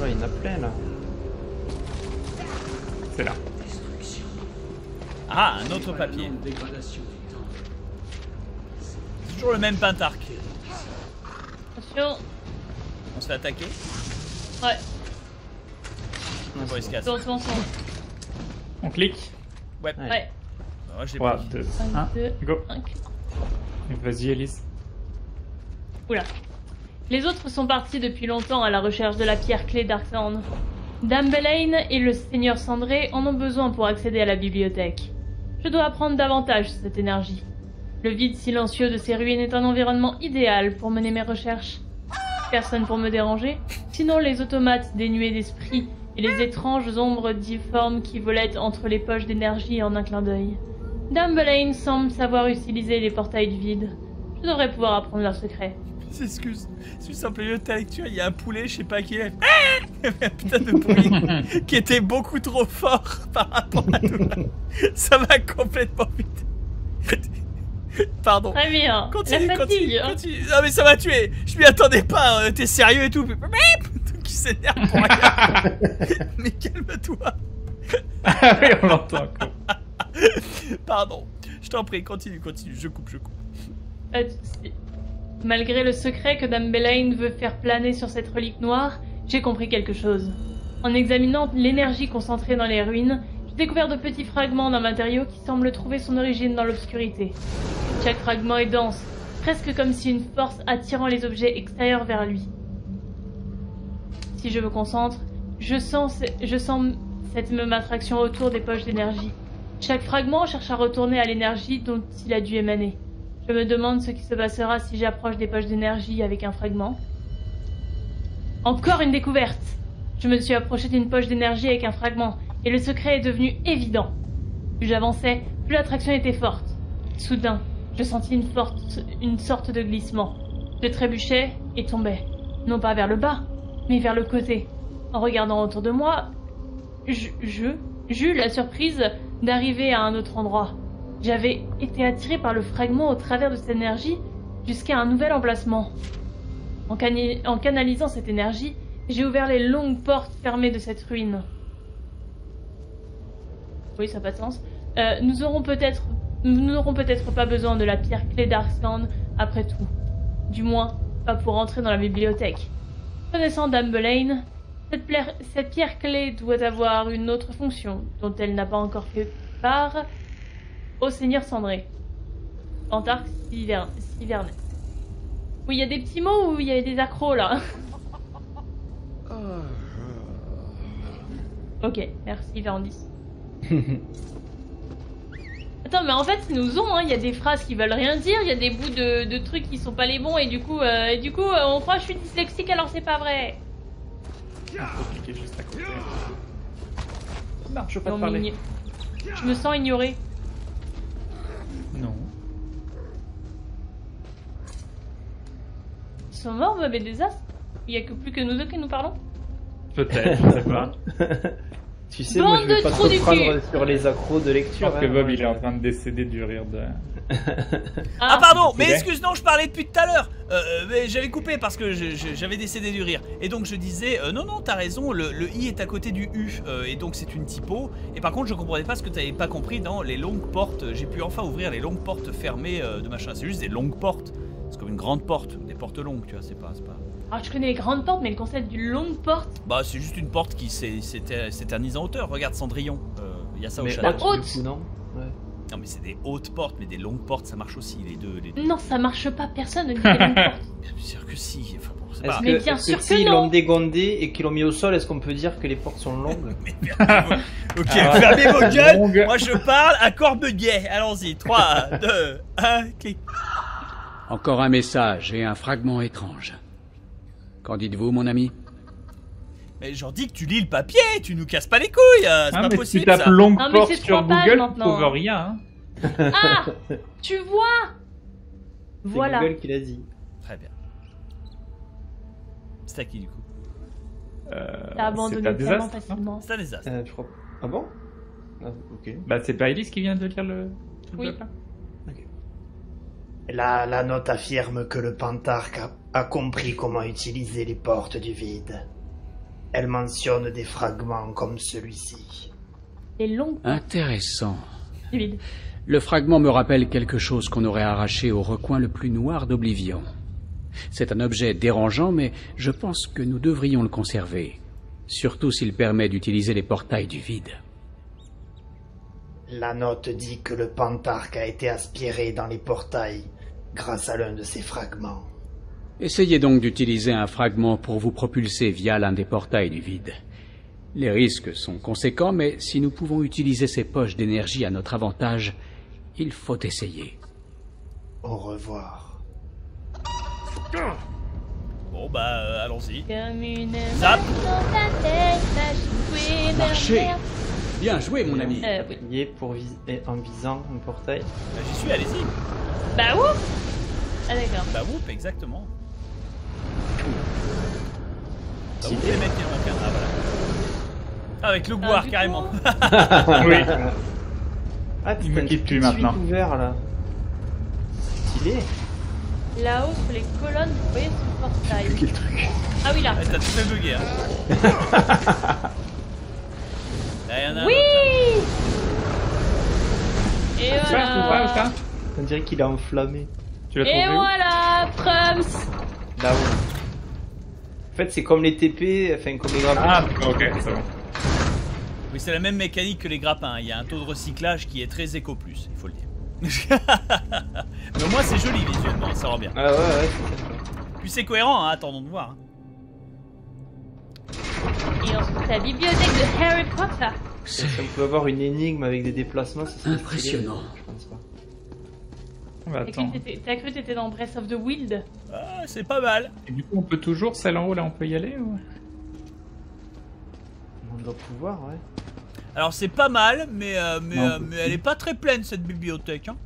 Ouais, il y en a plein là. C'est là. Ah, un autre papier. C'est toujours le même pentarque. Attention. On se fait attaquer? Ouais. On clique? Ouais. Ouais. Moi j'ai pas. 3, 2, 1, go. Vas-y, Elise. Oula. Les autres sont partis depuis longtemps à la recherche de la pierre clé d'Arkzand. Dame Belaine et le Seigneur Cendré en ont besoin pour accéder à la bibliothèque. Je dois apprendre davantage sur cette énergie. Le vide silencieux de ces ruines est un environnement idéal pour mener mes recherches. Personne pour me déranger, sinon les automates dénués d'esprit et les étranges ombres difformes qui volaient entre les poches d'énergie en un clin d'œil. Dame Belaine semble savoir utiliser les portails du vide. Je devrais pouvoir apprendre leur secret. Excuse, c'est simple lieu de ta lecture, il y a un poulet, je sais pas qui est. Ah putain de poulet qui était beaucoup trop fort par rapport à tout. Ça m'a complètement vite. Pardon. Très bien. Continue, continue. Non mais ça m'a tué. Je m'y attendais pas. T'es sérieux et tout. Qui s'énerve pour rien. Mais calme-toi. Ah oui, on l'entend. Pardon. Je t'en prie, continue, continue. Je coupe. Malgré le secret que Dame Belaine veut faire planer sur cette relique noire, j'ai compris quelque chose. En examinant l'énergie concentrée dans les ruines, j'ai découvert de petits fragments d'un matériau qui semble trouver son origine dans l'obscurité. Chaque fragment est dense, presque comme si une force attirant les objets extérieurs vers lui. Si je me concentre, je sens cette même attraction autour des poches d'énergie. Chaque fragment cherche à retourner à l'énergie dont il a dû émaner. Je me demande ce qui se passera si j'approche des poches d'énergie avec un fragment. Encore une découverte! Je me suis approché d'une poche d'énergie avec un fragment, et le secret est devenu évident. Plus j'avançais, plus l'attraction était forte. Soudain, je sentis une sorte de glissement. Je trébuchais et tombais, non pas vers le bas, mais vers le côté. En regardant autour de moi, j'eus la surprise d'arriver à un autre endroit. J'avais été attiré par le fragment au travers de cette énergie jusqu'à un nouvel emplacement. En canalisant cette énergie, j'ai ouvert les longues portes fermées de cette ruine. Oui, ça n'a pas de sens. Nous n'aurons peut-être pas besoin de la pierre clé d'Arksland après tout. Du moins, pas pour entrer dans la bibliothèque. Connaissant Dumbelane, cette pierre clé doit avoir une autre fonction, dont elle n'a pas encore fait part au Seigneur Cendré. Antarque Civernais. Oui, il y a des petits mots ou il y a des accros là? Ok, merci Vandis. Attends, mais en fait ils nous ont, hein. Il y a des phrases qui veulent rien dire, il y a des bouts de trucs qui sont pas les bons et du coup on croit que je suis dyslexique alors c'est pas vrai. Faut cliquer juste à côté. Ça marche pas de parler. Je me sens ignorée. Non. Ils sont morts Bob et Désastre? Il y a que plus que nous deux qui nous parlons? Peut-être, je sais pas. Tu sais, bande moi, je vais pas trop prendre sur les accros de lecture. Parce que Bob, il est en train de décéder du rire de... Ah pardon, mais excuse, non, je parlais depuis tout à l'heure. J'avais coupé parce que j'avais décédé du rire. Et donc je disais, non, non, t'as raison, le I est à côté du U. Et donc c'est une typo. Et par contre, je comprenais pas ce que t'avais pas compris dans les longues portes. J'ai pu enfin ouvrir les longues portes fermées de machin. C'est juste des longues portes. C'est comme une grande porte, des portes longues, tu vois, c'est pas... Alors je connais les grandes portes, mais le concept du longue porte... Bah c'est juste une porte qui s'éternise en hauteur, regarde Cendrillon, il y a ça au château. Haute. Non, ouais. Non mais c'est des hautes portes, mais des longues portes ça marche aussi, les deux. Non ça marche pas, personne ne dit des longues portes. Bien sûr que si, enfin bon, c'est pas... Mais bien sûr que si ils l'ont dégondé et qu'ils l'ont mis au sol, est-ce qu'on peut dire que les portes sont longues? Ok, fermez vos gueules, moi je parle à Corbeguet, allons-y, 3, 2, 1, clic. Encore un message et un fragment étrange. Qu'en dites-vous, mon ami? Mais j'en dis que tu lis le papier, tu nous casses pas les couilles, c'est pas possible. Si tu tapes longue porte sur Google, tu trouves rien. Hein. Ah, tu vois. Voilà. C'est Google qui l'a dit. Très bien. C'est à qui du coup? T'as abandonné tellement facilement. C'est un désastre. Je crois... Ah bon? Ah, ok. Bah c'est pas Élise qui vient de lire le. Oui. La note affirme que le Pentarque a compris comment utiliser les portes du vide. Elle mentionne des fragments comme celui-ci. Intéressant. Le fragment me rappelle quelque chose qu'on aurait arraché au recoin le plus noir d'Oblivion. C'est un objet dérangeant, mais je pense que nous devrions le conserver. Surtout s'il permet d'utiliser les portails du vide. La note dit que le Pentarque a été aspiré dans les portails grâce à l'un de ces fragments. Essayez donc d'utiliser un fragment pour vous propulser via l'un des portails du vide. Les risques sont conséquents, mais si nous pouvons utiliser ces poches d'énergie à notre avantage, il faut essayer. Au revoir. Bon bah, allons-y. Zap. Marchez. Bien joué mon ami. Oui. Il est pour viser en visant un portail. Bah j'y suis, allez-y. Bah ouf. Ah d'accord. Bah whoop, exactement. Bah whoop, les mecs qui ont un... Ah voilà. Avec le boire carrément. Oui. Ah tu me quittes plus maintenant. Ouvert là. Stylé. Là-haut sur les colonnes, vous voyez ce portail. Quel truc. Ah oui là. Ah, t'as tout fait bugger. Hein. Là, y en a oui. Et voilà. On dirait qu'il a enflammé. Et voilà, Prums. Là où. En fait, c'est comme les TP, enfin comme les grappins. Ah, ok, c'est bon. Oui, c'est la même mécanique que les grappins. Il y a un taux de recyclage qui est très éco plus, il faut le dire. Mais au moins, c'est joli visuellement, ça rend bien. Ah ouais, ouais. Puis c'est cohérent, hein, attendons de voir. Et ensuite, la bibliothèque de Harry Potter. Ça peut avoir une énigme avec des déplacements, c'est impressionnant. Je pense pas. Bah, t'as cru que t'étais dans Breath of the Wild? Ah, c'est pas mal. Et du coup, on peut toujours, celle en haut là, on peut y aller ou... On doit pouvoir, ouais. Alors, c'est pas mal, mais elle est pas très pleine cette bibliothèque. Hein.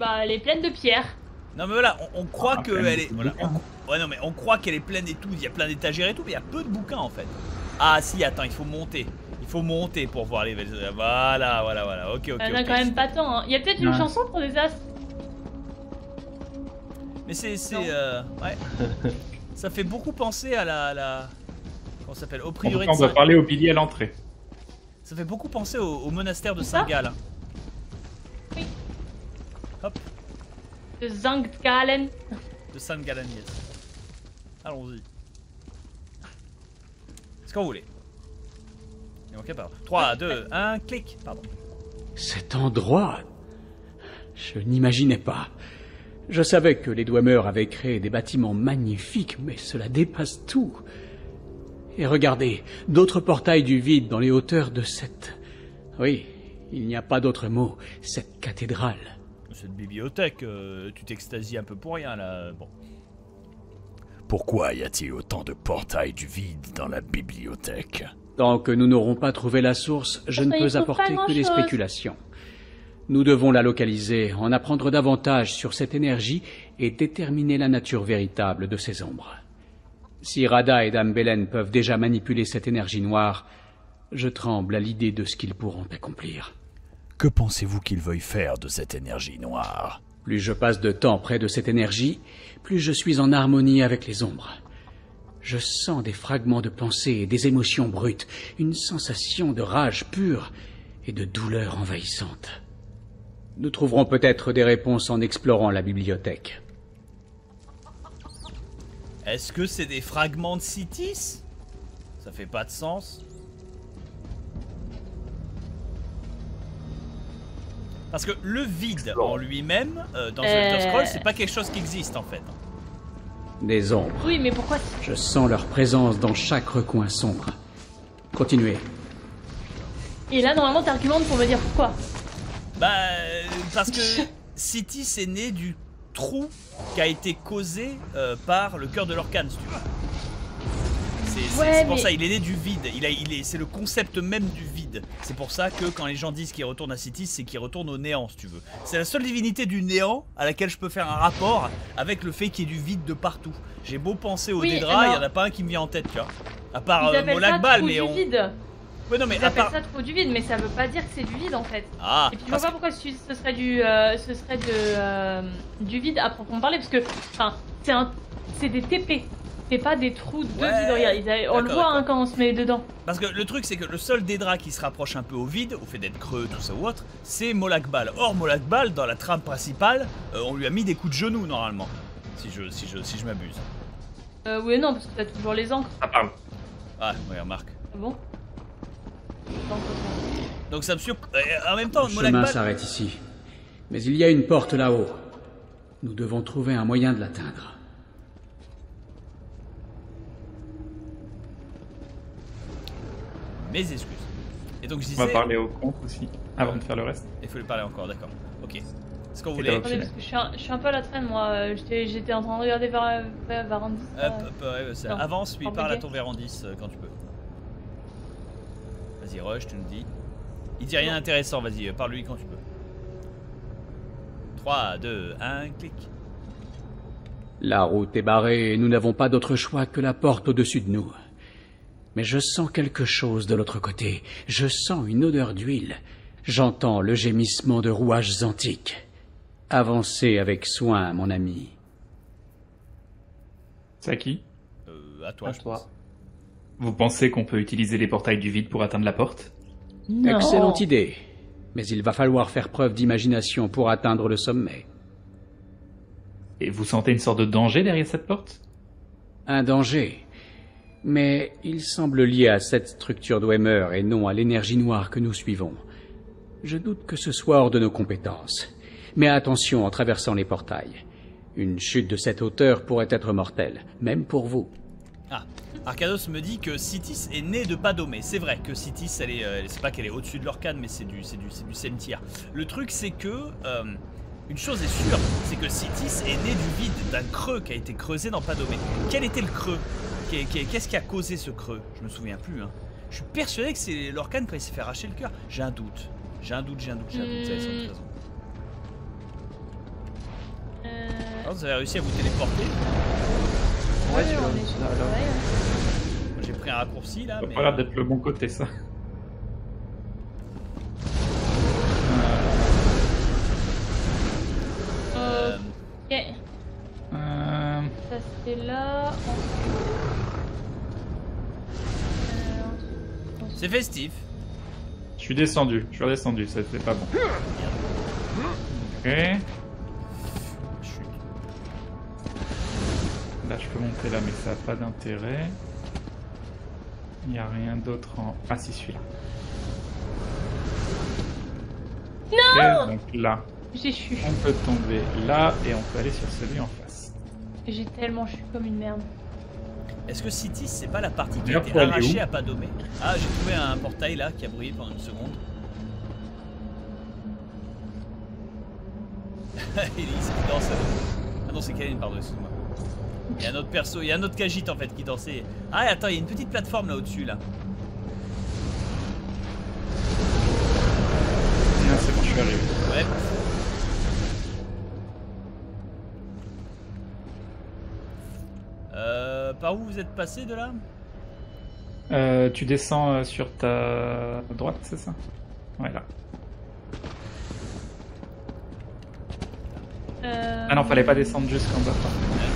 Bah, elle est pleine de pierres. Non, mais voilà, on croit qu'elle est. Voilà, ouais, non, mais on croit qu'elle est pleine et tout, il y a plein d'étagères et tout, mais il y a peu de bouquins en fait. Ah, si, attends, il faut monter. faut monter pour voir les belles. Voilà, voilà, voilà. Ok, ok. On a quand même pas tant. Hein. Il y a peut-être une chanson pour Désastre. Mais c'est ouais. Ça fait beaucoup penser à la... Comment ça s'appelle? Au prieuré de Saint-Gall. On va parler au pilier à l'entrée. Ça fait beaucoup penser au monastère de Saint-Gall. Oui. Hop. De Saint-Gallen. De Saint-Gallen, yes. Allons-y. C'est quand vous voulez. Il manquait pas. 3, 2, 1, clic. Pardon. Cet endroit... Je n'imaginais pas. Je savais que les Dwemer avaient créé des bâtiments magnifiques, mais cela dépasse tout. Et regardez, d'autres portails du vide dans les hauteurs de cette... Oui, il n'y a pas d'autre mot, cette cathédrale. Cette bibliothèque, tu t'extasies un peu pour rien, là, bon. Pourquoi y a-t-il autant de portails du vide dans la bibliothèque? Tant que nous n'aurons pas trouvé la source, je ne peux apporter que des spéculations. Nous devons la localiser, en apprendre davantage sur cette énergie et déterminer la nature véritable de ces ombres. Si Rada et Dame Belen peuvent déjà manipuler cette énergie noire, je tremble à l'idée de ce qu'ils pourront accomplir. Que pensez-vous qu'ils veuillent faire de cette énergie noire? Plus je passe de temps près de cette énergie, plus je suis en harmonie avec les ombres. Je sens des fragments de pensée et des émotions brutes, une sensation de rage pure et de douleur envahissante. Nous trouverons peut-être des réponses en explorant la bibliothèque. Est-ce que c'est des fragments de Citis? Ça fait pas de sens. Parce que le vide en lui-même, dans Elder Scrolls, c'est pas quelque chose qui existe en fait. Des ombres. Oui, mais pourquoi? Je sens leur présence dans chaque recoin sombre. Continuez. Et là, normalement, t'argumentes pour me dire pourquoi? Bah, parce que City s'est né du trou qui a été causé par le cœur de l'Orcane, si tu veux. C'est pour ça, il est né du vide. C'est le concept même du vide. C'est pour ça que quand les gens disent qu'il retourne à City, c'est qu'il retourne au néant, si tu veux. C'est la seule divinité du néant à laquelle je peux faire un rapport avec le fait qu'il y ait du vide de partout. J'ai beau penser au Dédra, il n'y en a pas un qui me vient en tête, tu vois. À part Molakbal, mais on... Ouais, non, mais à part... ça trop du vide, mais ça veut pas dire que c'est du vide en fait. Ah, et puis je vois pas pourquoi ce serait du vide à proprement parler, parce que c'est des TP, c'est pas des trous de vide. On le voit hein, quand on se met dedans. Parce que le truc c'est que le seul Dédra qui se rapproche un peu au vide, au fait d'être creux, tout ça ou autre, c'est Molakbal. Or Molakbal, dans la trame principale, on lui a mis des coups de genoux normalement, si je m'abuse. Oui non, parce que t'as toujours les encres. Ah pardon. Ah oui, remarque. Bon. Donc ça me surprend. En même temps, le chemin s'arrête ici. Mais il y a une porte là-haut. Nous devons trouver un moyen de l'atteindre. Mes excuses. Et donc je disais... On va parler au compte aussi, avant de faire le reste. Il faut lui parler encore, d'accord. Ok. Est-ce qu'on voulait... Attendez, parce que je suis un peu à la traîne, moi. J'étais en train de regarder Varandis. Avance, puis parle à ton Varandis quand tu peux. Vas-y, rush, tu nous dis. Il dit rien d'intéressant, vas-y, parle-lui quand tu peux. 3, 2, 1, clic. La route est barrée et nous n'avons pas d'autre choix que la porte au-dessus de nous. Mais je sens quelque chose de l'autre côté. Je sens une odeur d'huile. J'entends le gémissement de rouages antiques. Avancez avec soin, mon ami. C'est à qui? À toi, je pense. Vous pensez qu'on peut utiliser les portails du vide pour atteindre la porte? Non. Excellente idée. Mais il va falloir faire preuve d'imagination pour atteindre le sommet. Et vous sentez une sorte de danger derrière cette porte? Un danger. Mais il semble lié à cette structure Dwemer et non à l'énergie noire que nous suivons. Je doute que ce soit hors de nos compétences. Mais attention en traversant les portails. Une chute de cette hauteur pourrait être mortelle, même pour vous. Ah, Arcados me dit que Citis est né de Padomé. C'est vrai que Citis, elle est, c'est pas qu'elle est au-dessus de l'Orcane, mais c'est du cimetière. Le truc, c'est que, une chose est sûre, c'est que Citis est né du vide, d'un creux qui a été creusé dans Padomé. Quel était le creux? Qu'est-ce qui a causé ce creux? Je me souviens plus, hein. Je suis persuadé que c'est l'Orcane quand il s'est fait arracher le cœur. J'ai un doute. J'ai un doute. Alors, vous avez réussi à vous téléporter? Ouais, j'ai pris un raccourci là. Pas l'air d'être le bon côté ça. rester là. C'est festif. Je suis descendu, ça c'était pas bon. Ok. Là je peux monter là mais ça n'a pas d'intérêt. Il n'y a rien d'autre en... Ah si, celui-là. Non, okay, donc là, on peut tomber là et on peut aller sur celui en face. J'ai tellement... je suis comme une merde. Est-ce que City, c'est pas la partie qui a été arrachée à pas dommer? Ah, j'ai trouvé un portail là qui a brûlé pendant une seconde. Élise qui danse. Ah non, c'est Kaline, pardon, excuse-moi. Il y a un autre perso, il y a un autre Khajiit en fait qui dansait. Ah, et attends, il y a une petite plateforme là au-dessus là. Ah, c'est bon, je suis arrivé. Ouais. Par où vous êtes passé de là? Tu descends sur ta droite, c'est ça? Ouais, là. Ah non, fallait pas descendre jusqu'en bas.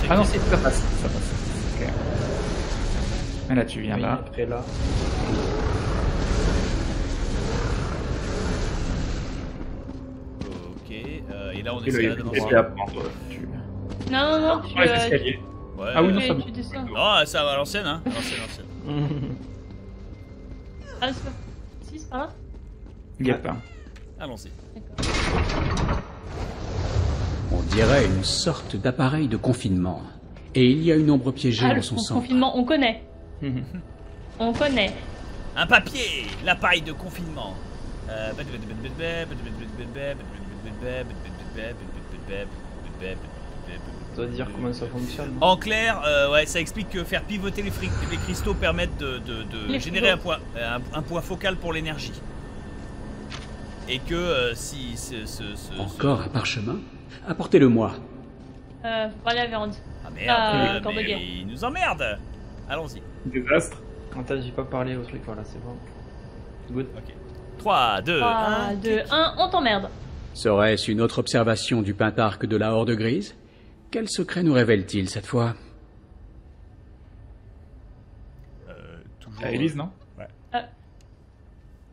Ah non, si, ça passe. Ça passe. Ok. Et là, tu viens là. Après là. Ok. Et là, on escalade dans le... Non, non, non. Ouais, l'escalier. Ouais, ah oui, non, ça descends. Non, ça va à l'ancienne, hein. Ah, c'est pas... Si, c'est pas là. Il n'y a pas. Allons-y. D'accord. On dirait une sorte d'appareil de confinement. Et il y a une ombre piégée dans son centre. Confinement, on connaît. On connaît. Un papier, l'appareil de confinement. Ça doit dire comment ça fonctionne. En clair, ouais, ça explique que faire pivoter les cristaux permettent de générer un point focal pour l'énergie. Et que si... Encore un parchemin? Apportez-le-moi. Faut aller à Vérandie. Ah merde, mais il nous emmerde. Allons-y. Désastre. Quand t'as dit pas parler au truc, voilà, c'est bon. Good. Ok. 3, 2, 1... 2, 1, on t'emmerde. Serait-ce une autre observation du Pentarque de la Horde Grise? Quel secret nous révèle-t-il cette fois? Toujours... Élise, non? Ouais.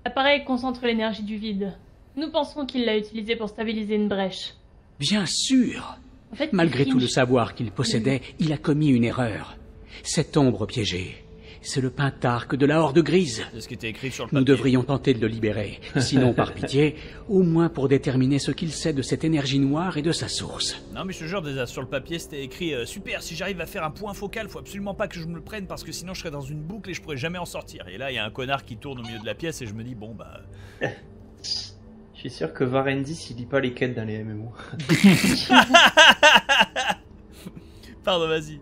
L'appareil concentre l'énergie du vide. Nous pensons qu'il l'a utilisé pour stabiliser une brèche. Bien sûr. En fait, malgré tout le savoir qu'il possédait, il a commis une erreur. Cette ombre piégée, c'est le Pentarque de la Horde Grise. C'est ce qui était écrit sur le papier. Nous devrions tenter de le libérer, sinon par pitié, au moins pour déterminer ce qu'il sait de cette énergie noire et de sa source. Non mais je te jure, déjà, sur le papier c'était écrit « Super, si j'arrive à faire un point focal, faut absolument pas que je me le prenne parce que sinon je serais dans une boucle et je pourrais jamais en sortir. » Et là, il y a un connard qui tourne au milieu de la pièce et je me dis « Bon bah... » Je suis sûr que Varendis il lit pas les quêtes dans les MMO. Pardon, vas-y.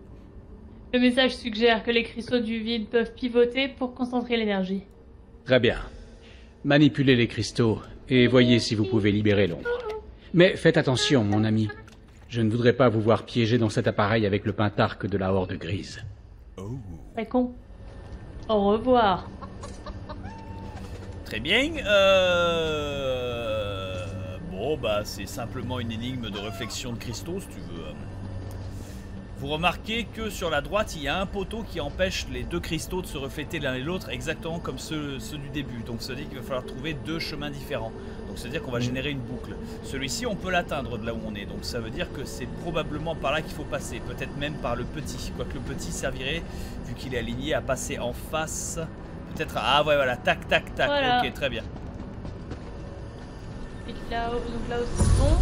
Le message suggère que les cristaux du vide peuvent pivoter pour concentrer l'énergie. Très bien. Manipulez les cristaux et voyez si vous pouvez libérer l'ombre. Mais faites attention, mon ami. Je ne voudrais pas vous voir piégé dans cet appareil avec le Pentarque de la Horde Grise. Oh. C'est con. Au revoir. Très bien, bon bah c'est simplement une énigme de réflexion de cristaux si tu veux. Vous remarquez que sur la droite il y a un poteau qui empêche les deux cristaux de se refléter l'un et l'autre exactement comme ceux du début. Donc ça veut dire qu'il va falloir trouver deux chemins différents. Donc ça veut dire qu'on va générer une boucle. Celui-ci on peut l'atteindre de là où on est. Donc ça veut dire que c'est probablement par là qu'il faut passer. Peut-être même par le petit. Quoique le petit servirait, vu qu'il est aligné, à passer en face... Peut-être... Ah ouais, voilà, tac, tac, tac. Voilà. Ok, très bien. Et là, donc là aussi, bon.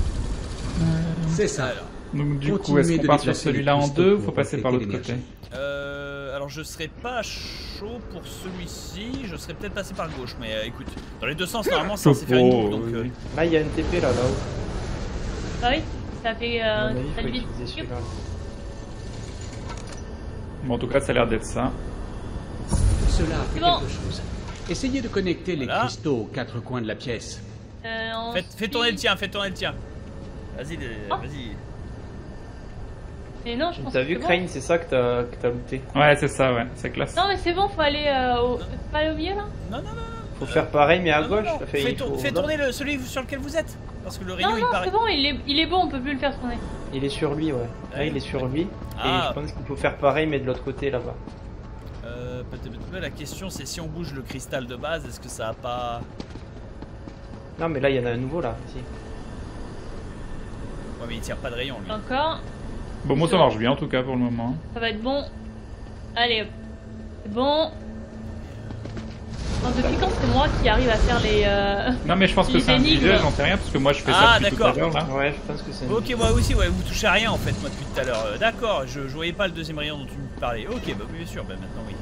C'est ça. Alors. Donc du coup, est-ce qu'on part sur celui-là en deux ou faut passer par l'autre côté? Alors je serais pas chaud pour celui-ci, je serais peut-être passé par gauche, mais écoute, dans les deux sens, normalement, ça c'est faire une boucle. Donc, Là, il y a un TP là, là-haut. Ah oui, ça fait... ça vite. Bon, en tout cas, ça a l'air d'être ça. Cela fait quelque chose. Essayez de connecter les cristaux aux quatre coins de la pièce. Fais tourner le tien, Vas-y, vas-y. Mais non, je pense que t'as vu Crane, c'est ça que t'as looté. Ouais, c'est ça, ouais, c'est classe. Non, mais c'est bon, faut aller au milieu là. Non, non, non. Faut faire pareil, mais à gauche. Fais tourner celui sur lequel vous êtes. Parce que le rayon il paraît. Non, c'est bon, il est bon, on peut plus le faire tourner. Il est sur lui, ouais. Ah, il est sur lui. Ah. Et je pense qu'il faut faire pareil, mais de l'autre côté, là-bas. Peut-être. La question, c'est si on bouge le cristal de base, est-ce que ça a pas... Non, mais là, il y en a un nouveau, là. Si. Ouais, mais il tire pas de rayon, lui. Encore. Bon, moi, ça marche bien, en tout cas, pour le moment. Ça va être bon. Allez, hop. C'est bon. Non, depuis quand c'est moi qui arrive à faire les... Non mais je pense que c'est un petit jeu, j'en sais rien parce que moi je fais ça depuis tout à l'heure là. Ouais, je pense que c'est... Ok, moi aussi, ouais, vous touchez à rien en fait moi depuis tout à l'heure. D'accord, je voyais pas le deuxième rayon dont tu me parlais. Ok, bah bien sûr, bah maintenant oui.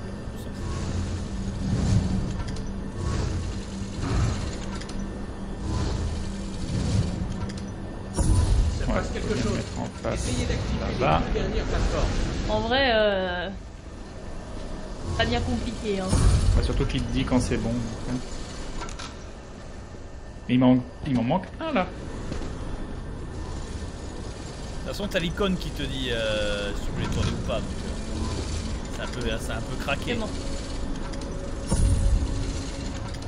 Ça passe quelque chose. Essayez d'activer la dernière plateforme. En vrai, pas bien compliqué hein. Bah, surtout qu'il te dit quand c'est bon. Mais il m'en manque un là. De toute façon t'as l'icône qui te dit si tu voulais tourner ou pas. C'est un peu craqué. Bon.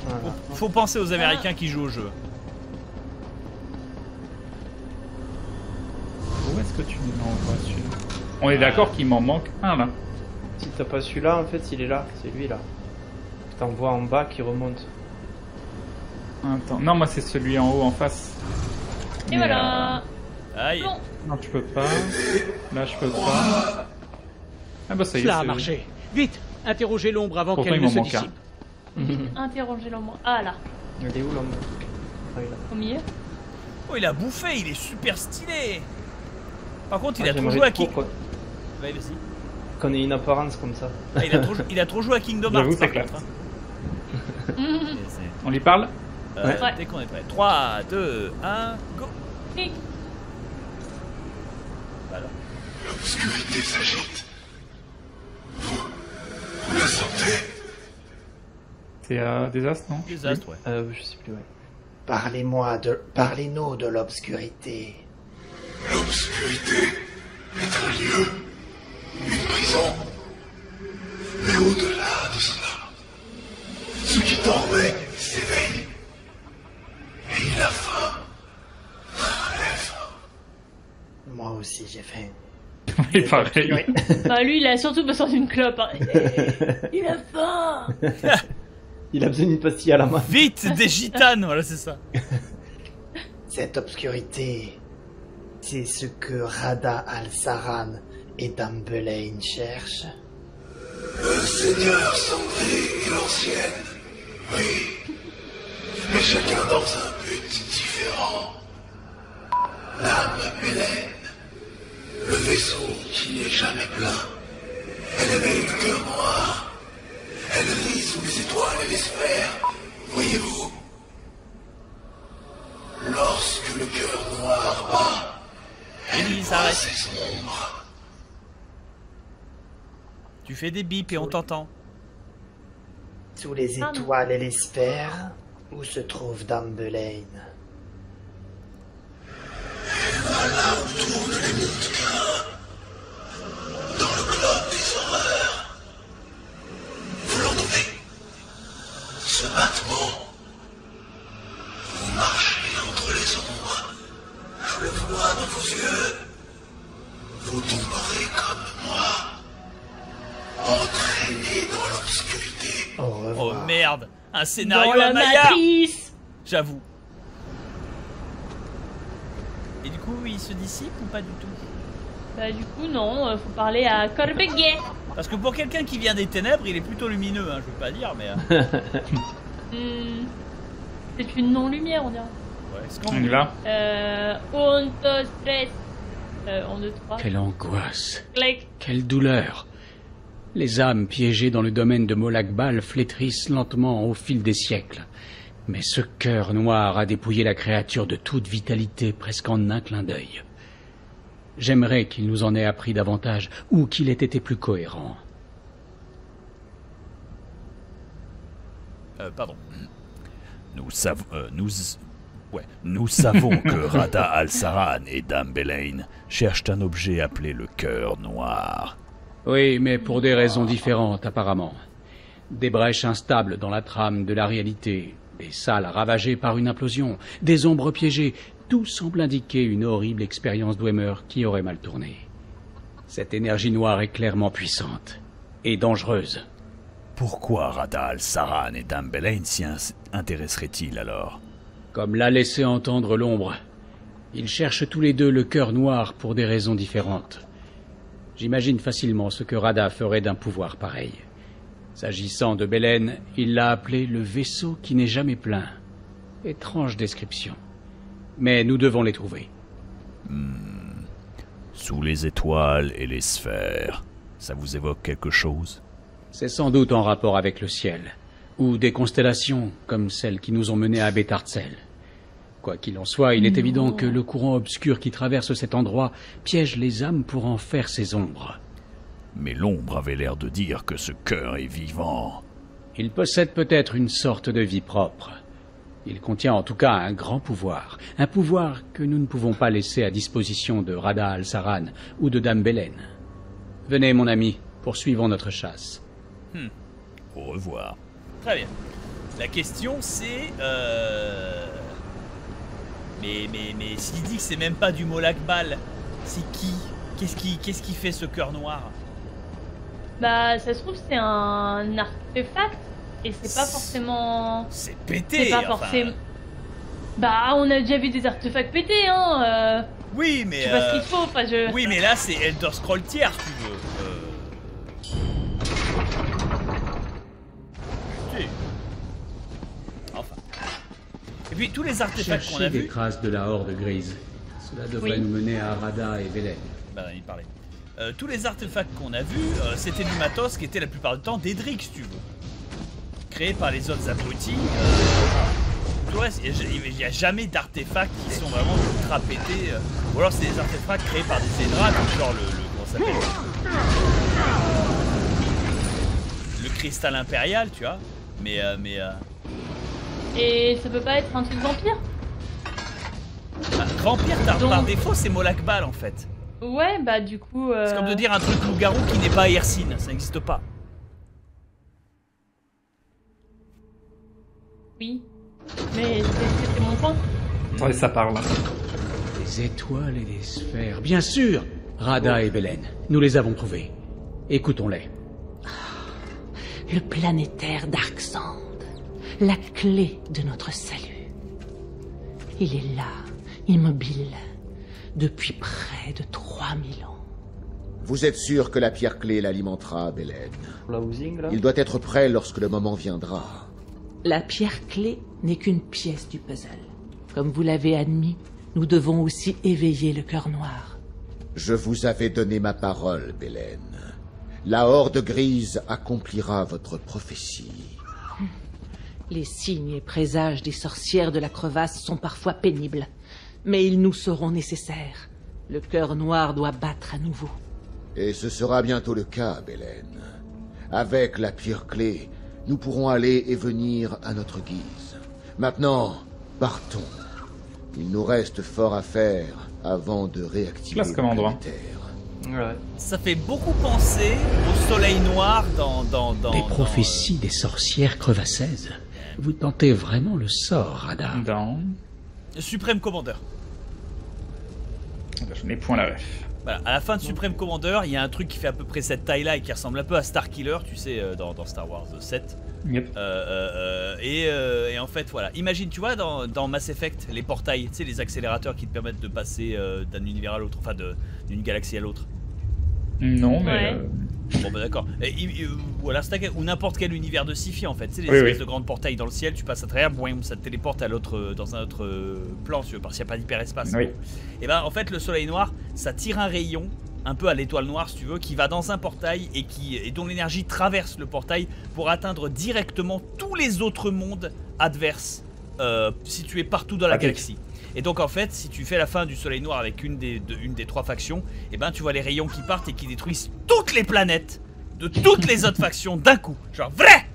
Voilà. Faut penser aux Américains qui jouent au jeu. Où est-ce que tu m'envoies celui-là? On est d'accord qu'il m'en manque un là. Si t'as pas celui-là, en fait, il est là, c'est lui là. T'en vois en bas qui remonte. Attends, non, moi c'est celui en haut en face. Et mais voilà. Aïe. Non, tu peux pas. Là, je peux pas. Ah bah ça y est. Cela a marché. Vite, interrogez l'ombre avant qu'elle ne se dissipe. Interrogez l'ombre. Ah là. Il est où l'ombre? Ah, au milieu. Oh, il a bouffé. Il est super stylé. Par contre, il a trop joué à Kick. Bah, vas-y. Qu'on ait une apparence comme ça. Ah, il a trop joué à Kingdom Hearts par contre. Hein. On lui parle ouais. Dès qu'on est prêt. 3, 2, 1, go. Voilà. L'obscurité s'agite. Vous la sentez? C'est Désastre, non? Désastre, ouais. Je sais plus, ouais. Parlez-nous de l'obscurité. L'obscurité est un lieu. Une prison. Mais au-delà de cela, ce qui dormait s'éveille. Et il a faim. Rêve. Moi aussi j'ai faim. Oui, pareil. Oui. Enfin, lui il a surtout besoin d'une clope. Hein. Il a faim. Il a besoin d'une pastille à la main. Vite, des gitanes, voilà c'est ça. Cette obscurité, c'est ce que Rada al-Saran et Dambelaine cherche. Le Seigneur Santé et l'ancienne, oui. Mais chacun dans un but différent. L'âme Mélène, le vaisseau qui n'est jamais plein. Elle avait une queue noire. Elle rit sous les étoiles et les sphères, voyez-vous. Lorsque le cœur noir bat, elle voit ses ombres. Tu fais des bips et on t'entend. Sous les étoiles et les sphères, où se trouve Dambelaine? Là où tourne les mondes, dans le globe des horreurs. Vous l'entendez? Ce battement. Vous marchez entre les ombres. Je le vois dans vos yeux. Vous tomberez comme moi. Entraîné dans l'obscurité. Oh merde, un scénario dans à Maillard. J'avoue. Et du coup, il se dissipe ou pas du tout? Bah du coup non, faut parler à Corbeguet. Parce que pour quelqu'un qui vient des ténèbres, il est plutôt lumineux, hein, je veux pas dire, mais... c'est une non-lumière, on dirait. Ouais, est-ce qu'on est là? 1, 2, 3. Quelle angoisse. Clic. Quelle douleur. Les âmes piégées dans le domaine de Molakbal flétrissent lentement au fil des siècles. Mais ce cœur noir a dépouillé la créature de toute vitalité presque en un clin d'œil. J'aimerais qu'il nous en ait appris davantage, ou qu'il ait été plus cohérent. Pardon. Nous savons que Rada al-Saran et Dambelaine cherchent un objet appelé le cœur noir. Oui, mais pour des raisons différentes, apparemment. Des brèches instables dans la trame de la réalité, des salles ravagées par une implosion, des ombres piégées, tout semble indiquer une horrible expérience Dwemer qui aurait mal tourné. Cette énergie noire est clairement puissante et dangereuse. Pourquoi Rada al-Saran et Dambelain s'y intéresseraient-ils alors? Comme l'a laissé entendre l'ombre, ils cherchent tous les deux le cœur noir pour des raisons différentes. J'imagine facilement ce que Rada ferait d'un pouvoir pareil. S'agissant de Belen, il l'a appelé le vaisseau qui n'est jamais plein. Étrange description. Mais nous devons les trouver. Sous les étoiles et les sphères, ça vous évoque quelque chose? C'est sans doute en rapport avec le ciel, ou des constellations comme celles qui nous ont menés à Bétartzel. Quoi qu'il en soit, il est évident que le courant obscur qui traverse cet endroit piège les âmes pour en faire ses ombres. Mais l'ombre avait l'air de dire que ce cœur est vivant. Il possède peut-être une sorte de vie propre. Il contient en tout cas un grand pouvoir. Un pouvoir que nous ne pouvons pas laisser à disposition de Rada al-Saran ou de Dame Belen. Venez mon ami, poursuivons notre chasse. Au revoir. Très bien. La question c'est... Mais s'il dit que c'est même pas du Molakbal, c'est qui? Qu'est-ce qui fait ce cœur noir? Bah, ça se trouve, c'est un artefact, et c'est pas forcément... C'est pété, c'est pas forcément... Enfin... Bah, on a déjà vu des artefacts pétés, hein Oui, mais... Je sais pas ce qu'il faut, enfin, je... Oui, mais là, c'est Elder Scrolls tiers, tu veux. Putain. Enfin... Et puis, tous les artefacts qu'on a vus... des traces de la horde grise. Cela devrait nous mener à Rada et Velen. Bah, il parlait. Tous les artefacts qu'on a vus, c'était du matos qui était la plupart du temps d'Edric, si tu veux. Créé par les autres abrutis. Il n'y a jamais d'artefacts qui sont vraiment ultra pétés. Ou alors c'est des artefacts créés par des Edras, genre le comment ça s'appelle, le cristal impérial, tu vois. Et ça peut pas être un truc vampire? Vampire, par défaut, c'est Molakbal en fait. Ouais, bah du coup... C'est comme de dire un truc loup-garou qui n'est pas Hercine, ça n'existe pas. Oui, mais c'était mon point. Ouais, ça parle. Des étoiles et des sphères, bien sûr. Rada et Belen, nous les avons trouvés. Écoutons-les. Le planétaire d'Arksand, la clé de notre salut. Il est là, immobile. Depuis près de 3000 ans. Vous êtes sûr que la pierre clé l'alimentera, Belen? Il doit être prêt lorsque le moment viendra. La pierre clé n'est qu'une pièce du puzzle. Comme vous l'avez admis, nous devons aussi éveiller le cœur noir. Je vous avais donné ma parole, Belen. La horde grise accomplira votre prophétie. Les signes et présages des sorcières de la crevasse sont parfois pénibles. Mais ils nous seront nécessaires. Le cœur noir doit battre à nouveau. Et ce sera bientôt le cas, Belen. Avec la pierre clé, nous pourrons aller et venir à notre guise. Maintenant, partons. Il nous reste fort à faire avant de réactiver le planétaire. Ouais. Ça fait beaucoup penser au soleil noir dans les prophéties des sorcières crevassaises. Vous tentez vraiment le sort, Rada. Suprême Commander. Je n'ai point la ref. Voilà, à la fin de Suprême Commander, il y a un truc qui fait à peu près cette taille-là et qui ressemble un peu à Starkiller, tu sais, dans Star Wars 7. Yep. Et en fait, voilà. Imagine, tu vois, dans Mass Effect, les portails, tu sais, les accélérateurs qui te permettent de passer d'un univers à l'autre, enfin d'une galaxie à l'autre. Non, mais... Ouais. Bon, bah d'accord. Voilà, ou n'importe quel univers de sci-fi en fait. C'est les espèces de grandes portails dans le ciel, tu passes à travers, boum, ça te téléporte à l'autre, dans un autre plan, si tu veux, parce qu'il n'y a pas d'hyperespace. Oui. Et bah en fait, le soleil noir, ça tire un rayon, un peu à l'étoile noire si tu veux, qui va dans un portail et dont l'énergie traverse le portail pour atteindre directement tous les autres mondes adverses situés partout dans la galaxie. Et donc en fait, si tu fais la fin du soleil noir avec une des trois factions, et ben tu vois les rayons qui partent et qui détruisent toutes les planètes de toutes les autres factions d'un coup. Genre vrai.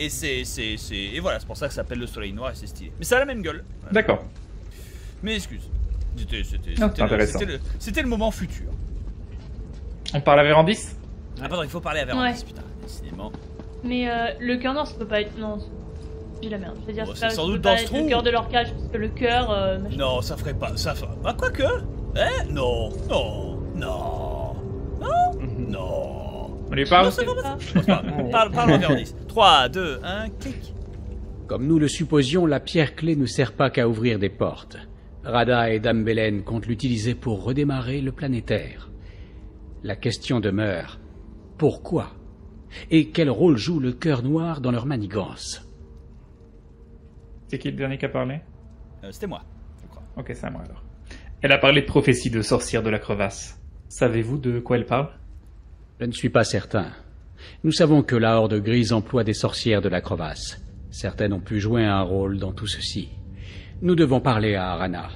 Et et voilà, c'est pour ça que ça s'appelle le soleil noir et c'est stylé. Mais ça a la même gueule. Voilà. D'accord. Mes excuses. C'était le moment futur. On parle à Vérandis? Ah pardon, il faut parler à Vérandis, putain, décidément. Mais le cœur noir ça peut pas être... Non. foutu la merde. C'est-à-dire bon, c'est sans doute dans ce trou. Le cœur de leur cage, parce que le cœur. Non, ça ferait pas. Ça ferait. Ah, quoique. Eh, non, non, non, non, non. On est pas. Parle envers 10. 3, 2, 1, clic. Comme nous le supposions, la pierre clé ne sert pas qu'à ouvrir des portes. Rada et Dame Belen comptent l'utiliser pour redémarrer le planétaire. La question demeure, pourquoi? Et quel rôle joue le cœur noir dans leur manigance? C'est qui le dernier qui a parlé? C'était moi, je crois. Ok, c'est à moi alors. Elle a parlé de prophétie de sorcières de la crevasse. Savez-vous de quoi elle parle? Je ne suis pas certain. Nous savons que la Horde Grise emploie des sorcières de la crevasse. Certaines ont pu jouer un rôle dans tout ceci. Nous devons parler à Arana.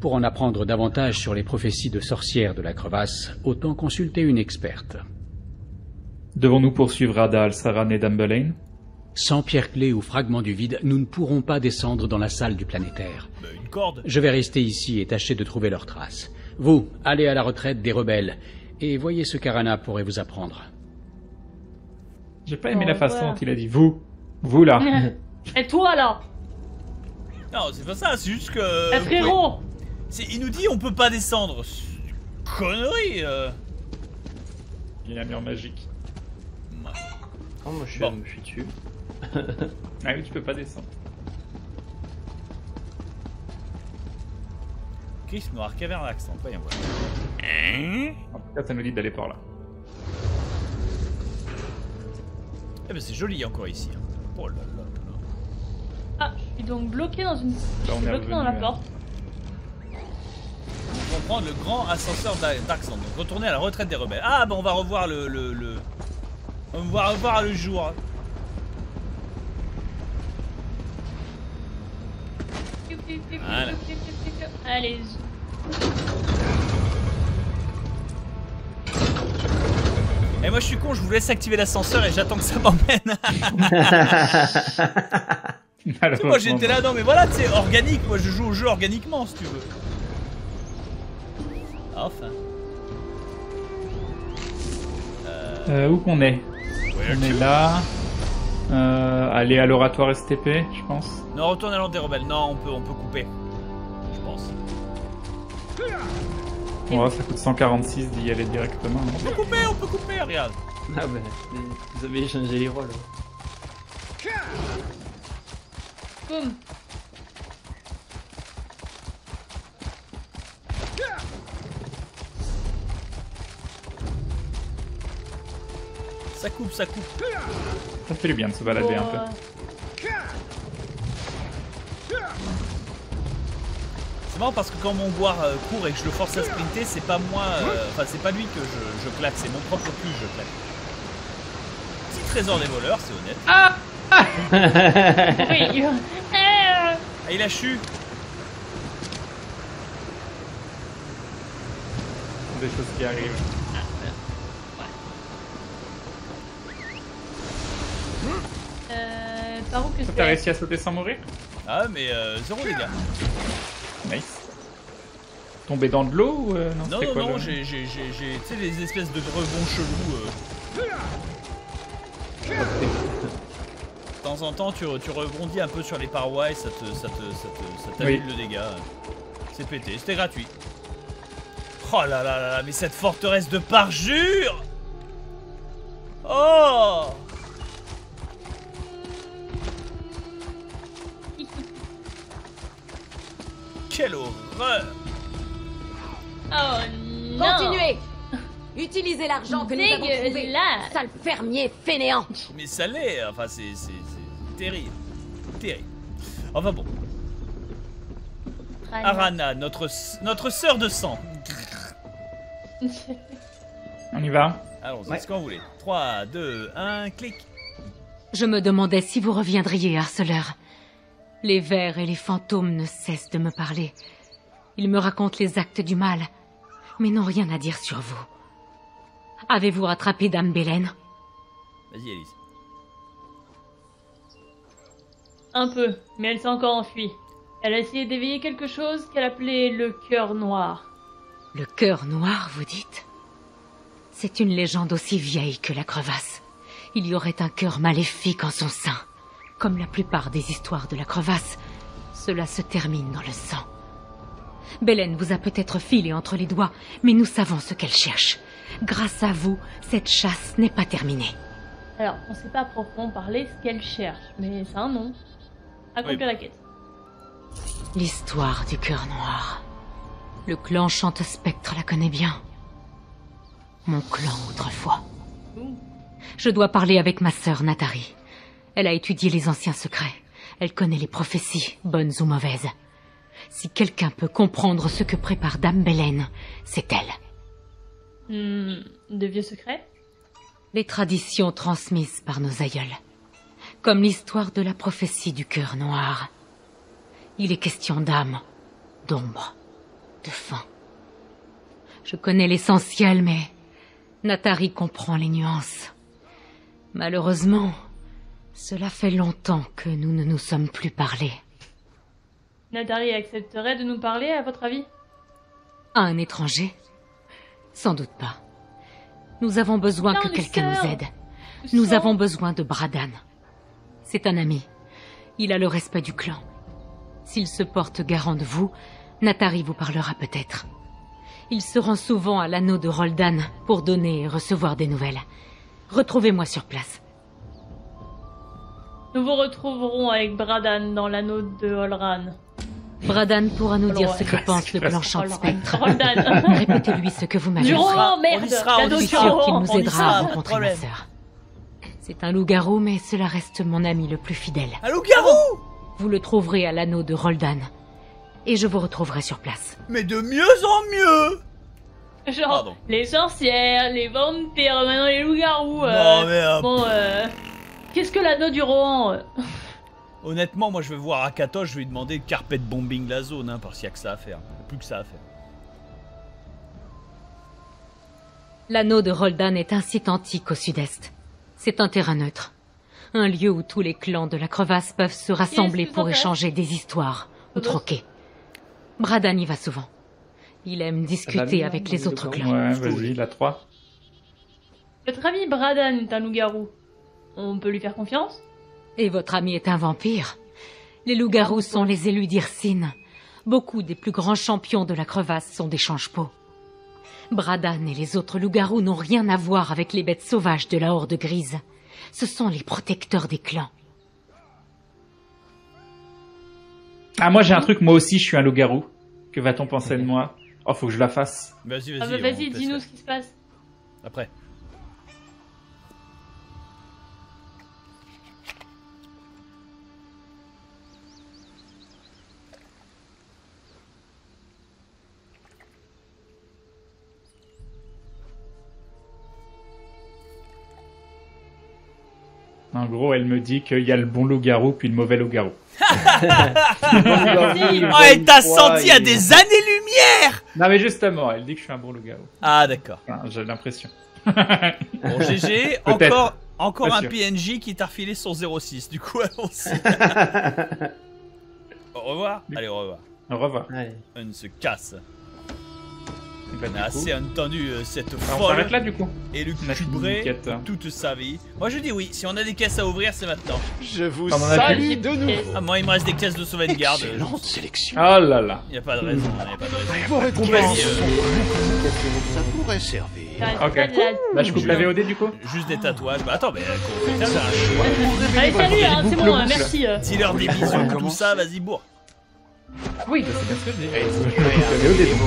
Pour en apprendre davantage sur les prophéties de sorcières de la crevasse, autant consulter une experte. Devons-nous poursuivre Rada, Al-Saran et Dumbelane? Sans pierre-clé ou fragment du vide, nous ne pourrons pas descendre dans la salle du planétaire. Une corde. Je vais rester ici et tâcher de trouver leurs traces. Vous, allez à la retraite des rebelles et voyez ce qu'Arana pourrait vous apprendre. J'ai pas aimé la façon dont il a dit « vous ». Vous là. Et toi là. Non, c'est pas ça, c'est juste que... Eh frérot pouvez... Il nous dit on peut pas descendre. Connerie Il a mis en magique. Oh, moi je suis, je suis dessus. Ah oui, tu peux pas descendre. Chris Noir, caverne accent, pas y'en voir. En tout cas, ça nous dit d'aller par là. Eh ben c'est joli encore ici. Oh là là là. Ah, je suis donc bloqué dans une. Je suis bloqué dans la porte. On va prendre le grand ascenseur d'Arxand. Donc retourner à la retraite des rebelles. Ah bah on va revoir le... On va revoir le jour. Voilà. Allez. Et moi je suis con, je vous laisse activer l'ascenseur et j'attends que ça m'emmène. Moi j'étais là, non mais voilà, c'est organique, moi je joue au jeu organiquement si tu veux. Enfin. Où qu'on est? On est là. Aller à l'oratoire STP, je pense. Non, retourne à l'ordre des rebelles, non, on peut couper. Je pense. Oh, ça coûte 146 d'y aller directement. Hein. On peut couper, regarde. Ah ben, vous avez échangé les rôles. Boum. Ça coupe, ça coupe. Ça fait du bien de se balader un peu. Parce que quand mon boire court et que je le force à sprinter, c'est pas moi, enfin c'est pas lui que je claque, c'est mon propre cul que je claque. Petit trésor des voleurs, c'est honnête. Ah, ah. Ah, il a chu. Des choses qui arrivent. Par où que t'as réussi à sauter sans mourir? Ah mais zéro dégâts. Nice. Tombé dans de l'eau ou non, non, j'ai les espèces de rebonds chelous. De temps en temps, tu rebondis un peu sur les parois et ça t'annule le dégât. C'est pété, c'était gratuit. Oh là là là, mais cette forteresse de parjure. Oh. Quelle horreur! Oh non! Continuez! Utilisez l'argent que nous avons trouvé, sale fermier fainéant! Mais ça l'est, enfin c'est terrible. Terrible. Enfin bon. Arana, notre sœur de sang. On y va? Allons-y, ce qu'on voulait. 3, 2, 1, clic. Je me demandais si vous reviendriez, harceleur. Les vers et les fantômes ne cessent de me parler. Ils me racontent les actes du mal, mais n'ont rien à dire sur vous. Avez-vous rattrapé Dame Belen? Vas-y, Élise. Un peu, mais elle s'est encore enfuie. Elle a essayé d'éveiller quelque chose qu'elle appelait le cœur noir. Le cœur noir, vous dites? C'est une légende aussi vieille que la crevasse. Il y aurait un cœur maléfique en son sein. Comme la plupart des histoires de la crevasse, cela se termine dans le sang. Belen vous a peut-être filé entre les doigts, mais nous savons ce qu'elle cherche. Grâce à vous, cette chasse n'est pas terminée. Alors, on ne sait pas à proprement parler ce qu'elle cherche, mais c'est un nom. Raconte-nous la quête. L'histoire du cœur noir. Le clan Chante Spectre la connaît bien. Mon clan autrefois. Je dois parler avec ma sœur Natari. Elle a étudié les anciens secrets. Elle connaît les prophéties, bonnes ou mauvaises. Si quelqu'un peut comprendre ce que prépare Dame Belen, c'est elle. De vieux secrets ? Des traditions transmises par nos aïeuls. Comme l'histoire de la prophétie du cœur noir. Il est question d'âme, d'ombre, de fin. Je connais l'essentiel, mais Natari comprend les nuances. Malheureusement, cela fait longtemps que nous ne nous sommes plus parlé. Natari accepterait de nous parler, à votre avis? À un étranger? Sans doute pas. Nous avons besoin que quelqu'un nous aide. Nous avons besoin de Bradan. C'est un ami. Il a le respect du clan. S'il se porte garant de vous, Natari vous parlera peut-être. Il se rend souvent à l'anneau de Roldan pour donner et recevoir des nouvelles. Retrouvez-moi sur place. Nous vous retrouverons avec Bradan dans l'anneau de Holran. Bradan pourra nous dire ce que pense le clan Chante Spectre. Répétez-lui ce que vous m'avez dit. Je suis sûr qu'il nous aidera à rencontrer ma sœur. C'est un loup-garou, mais cela reste mon ami le plus fidèle. Un loup-garou! Vous le trouverez à l'anneau de Roldan. Et je vous retrouverai sur place. Mais de mieux en mieux! Genre, les sorcières, les vampires, maintenant les loups-garous. Qu'est-ce que l'anneau du Rohan? Honnêtement, moi je vais voir Akato, je vais lui demander de carpet bombing la zone, hein, parce qu'il n'y a que ça à faire. Plus que ça à faire. L'anneau de Roldan est un site antique au sud-est. C'est un terrain neutre. Un lieu où tous les clans de la crevasse peuvent se rassembler pour échanger des histoires ou troquer. Bradan y va souvent. Il aime discuter avec les autres clans. Ouais, vas-y, la 3. Votre ami Bradan est un loup-garou. On peut lui faire confiance? Et votre ami est un vampire. Les loups-garous sont les élus d'Irsine. Beaucoup des plus grands champions de la crevasse sont des change-peaux. Bradan et les autres loups-garous n'ont rien à voir avec les bêtes sauvages de la Horde Grise. Ce sont les protecteurs des clans. Ah, moi j'ai un truc, moi aussi je suis un loup-garou. Que va-t-on penser de moi? Oh, faut que je la fasse. Vas-y, vas-y, vas-y, dis-nous ce qui se passe. Après. En gros, elle me dit qu'il y a le bon loup-garou puis le mauvais loup-garou. Oh, elle t'a senti à des années-lumière! Non, mais justement, elle dit que je suis un bon loup-garou. Ah, d'accord. Enfin, j'ai l'impression. Bon, GG, encore un PNJ qui t'a refilé son 06. Du coup, allons-y. Au revoir. Allez, au revoir. Au revoir. Allez. On se casse. On a assez entendu cette folle là, du coup. Et le cubré toute sa vie. Moi je dis oui, si on a des caisses à ouvrir, c'est maintenant. Je vous salue de nouveau. Ah, moi il me reste des caisses de sauvegarde. Excellente sélection. Oh là là. Y a pas de raison, Ça pourrait servir. Ok. Bah je coupe la VOD du coup. Juste des tatouages. Bah attends, mais allez, salut, c'est bon, merci. Dis-leur des bisous, tout ça, vas-y bourre. Oui, c'est bien ce que je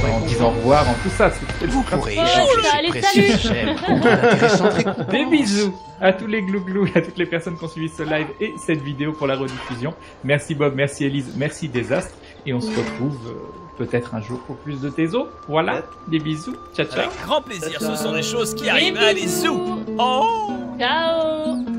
dis. En disant au revoir, en tout ça, c'est vous pourrez échanger ces précieux gemmes pour intéressantes. Des bisous à tous les glouglous et à toutes les personnes qui ont suivi ce live et cette vidéo pour la rediffusion. Merci Bob, merci Élise, merci Désastre. Et on se retrouve peut-être un jour pour plus de Tesos. Voilà, des bisous. Ciao, ciao. Avec grand plaisir, ce sont des choses qui arrivent. Allez, zou. Ciao.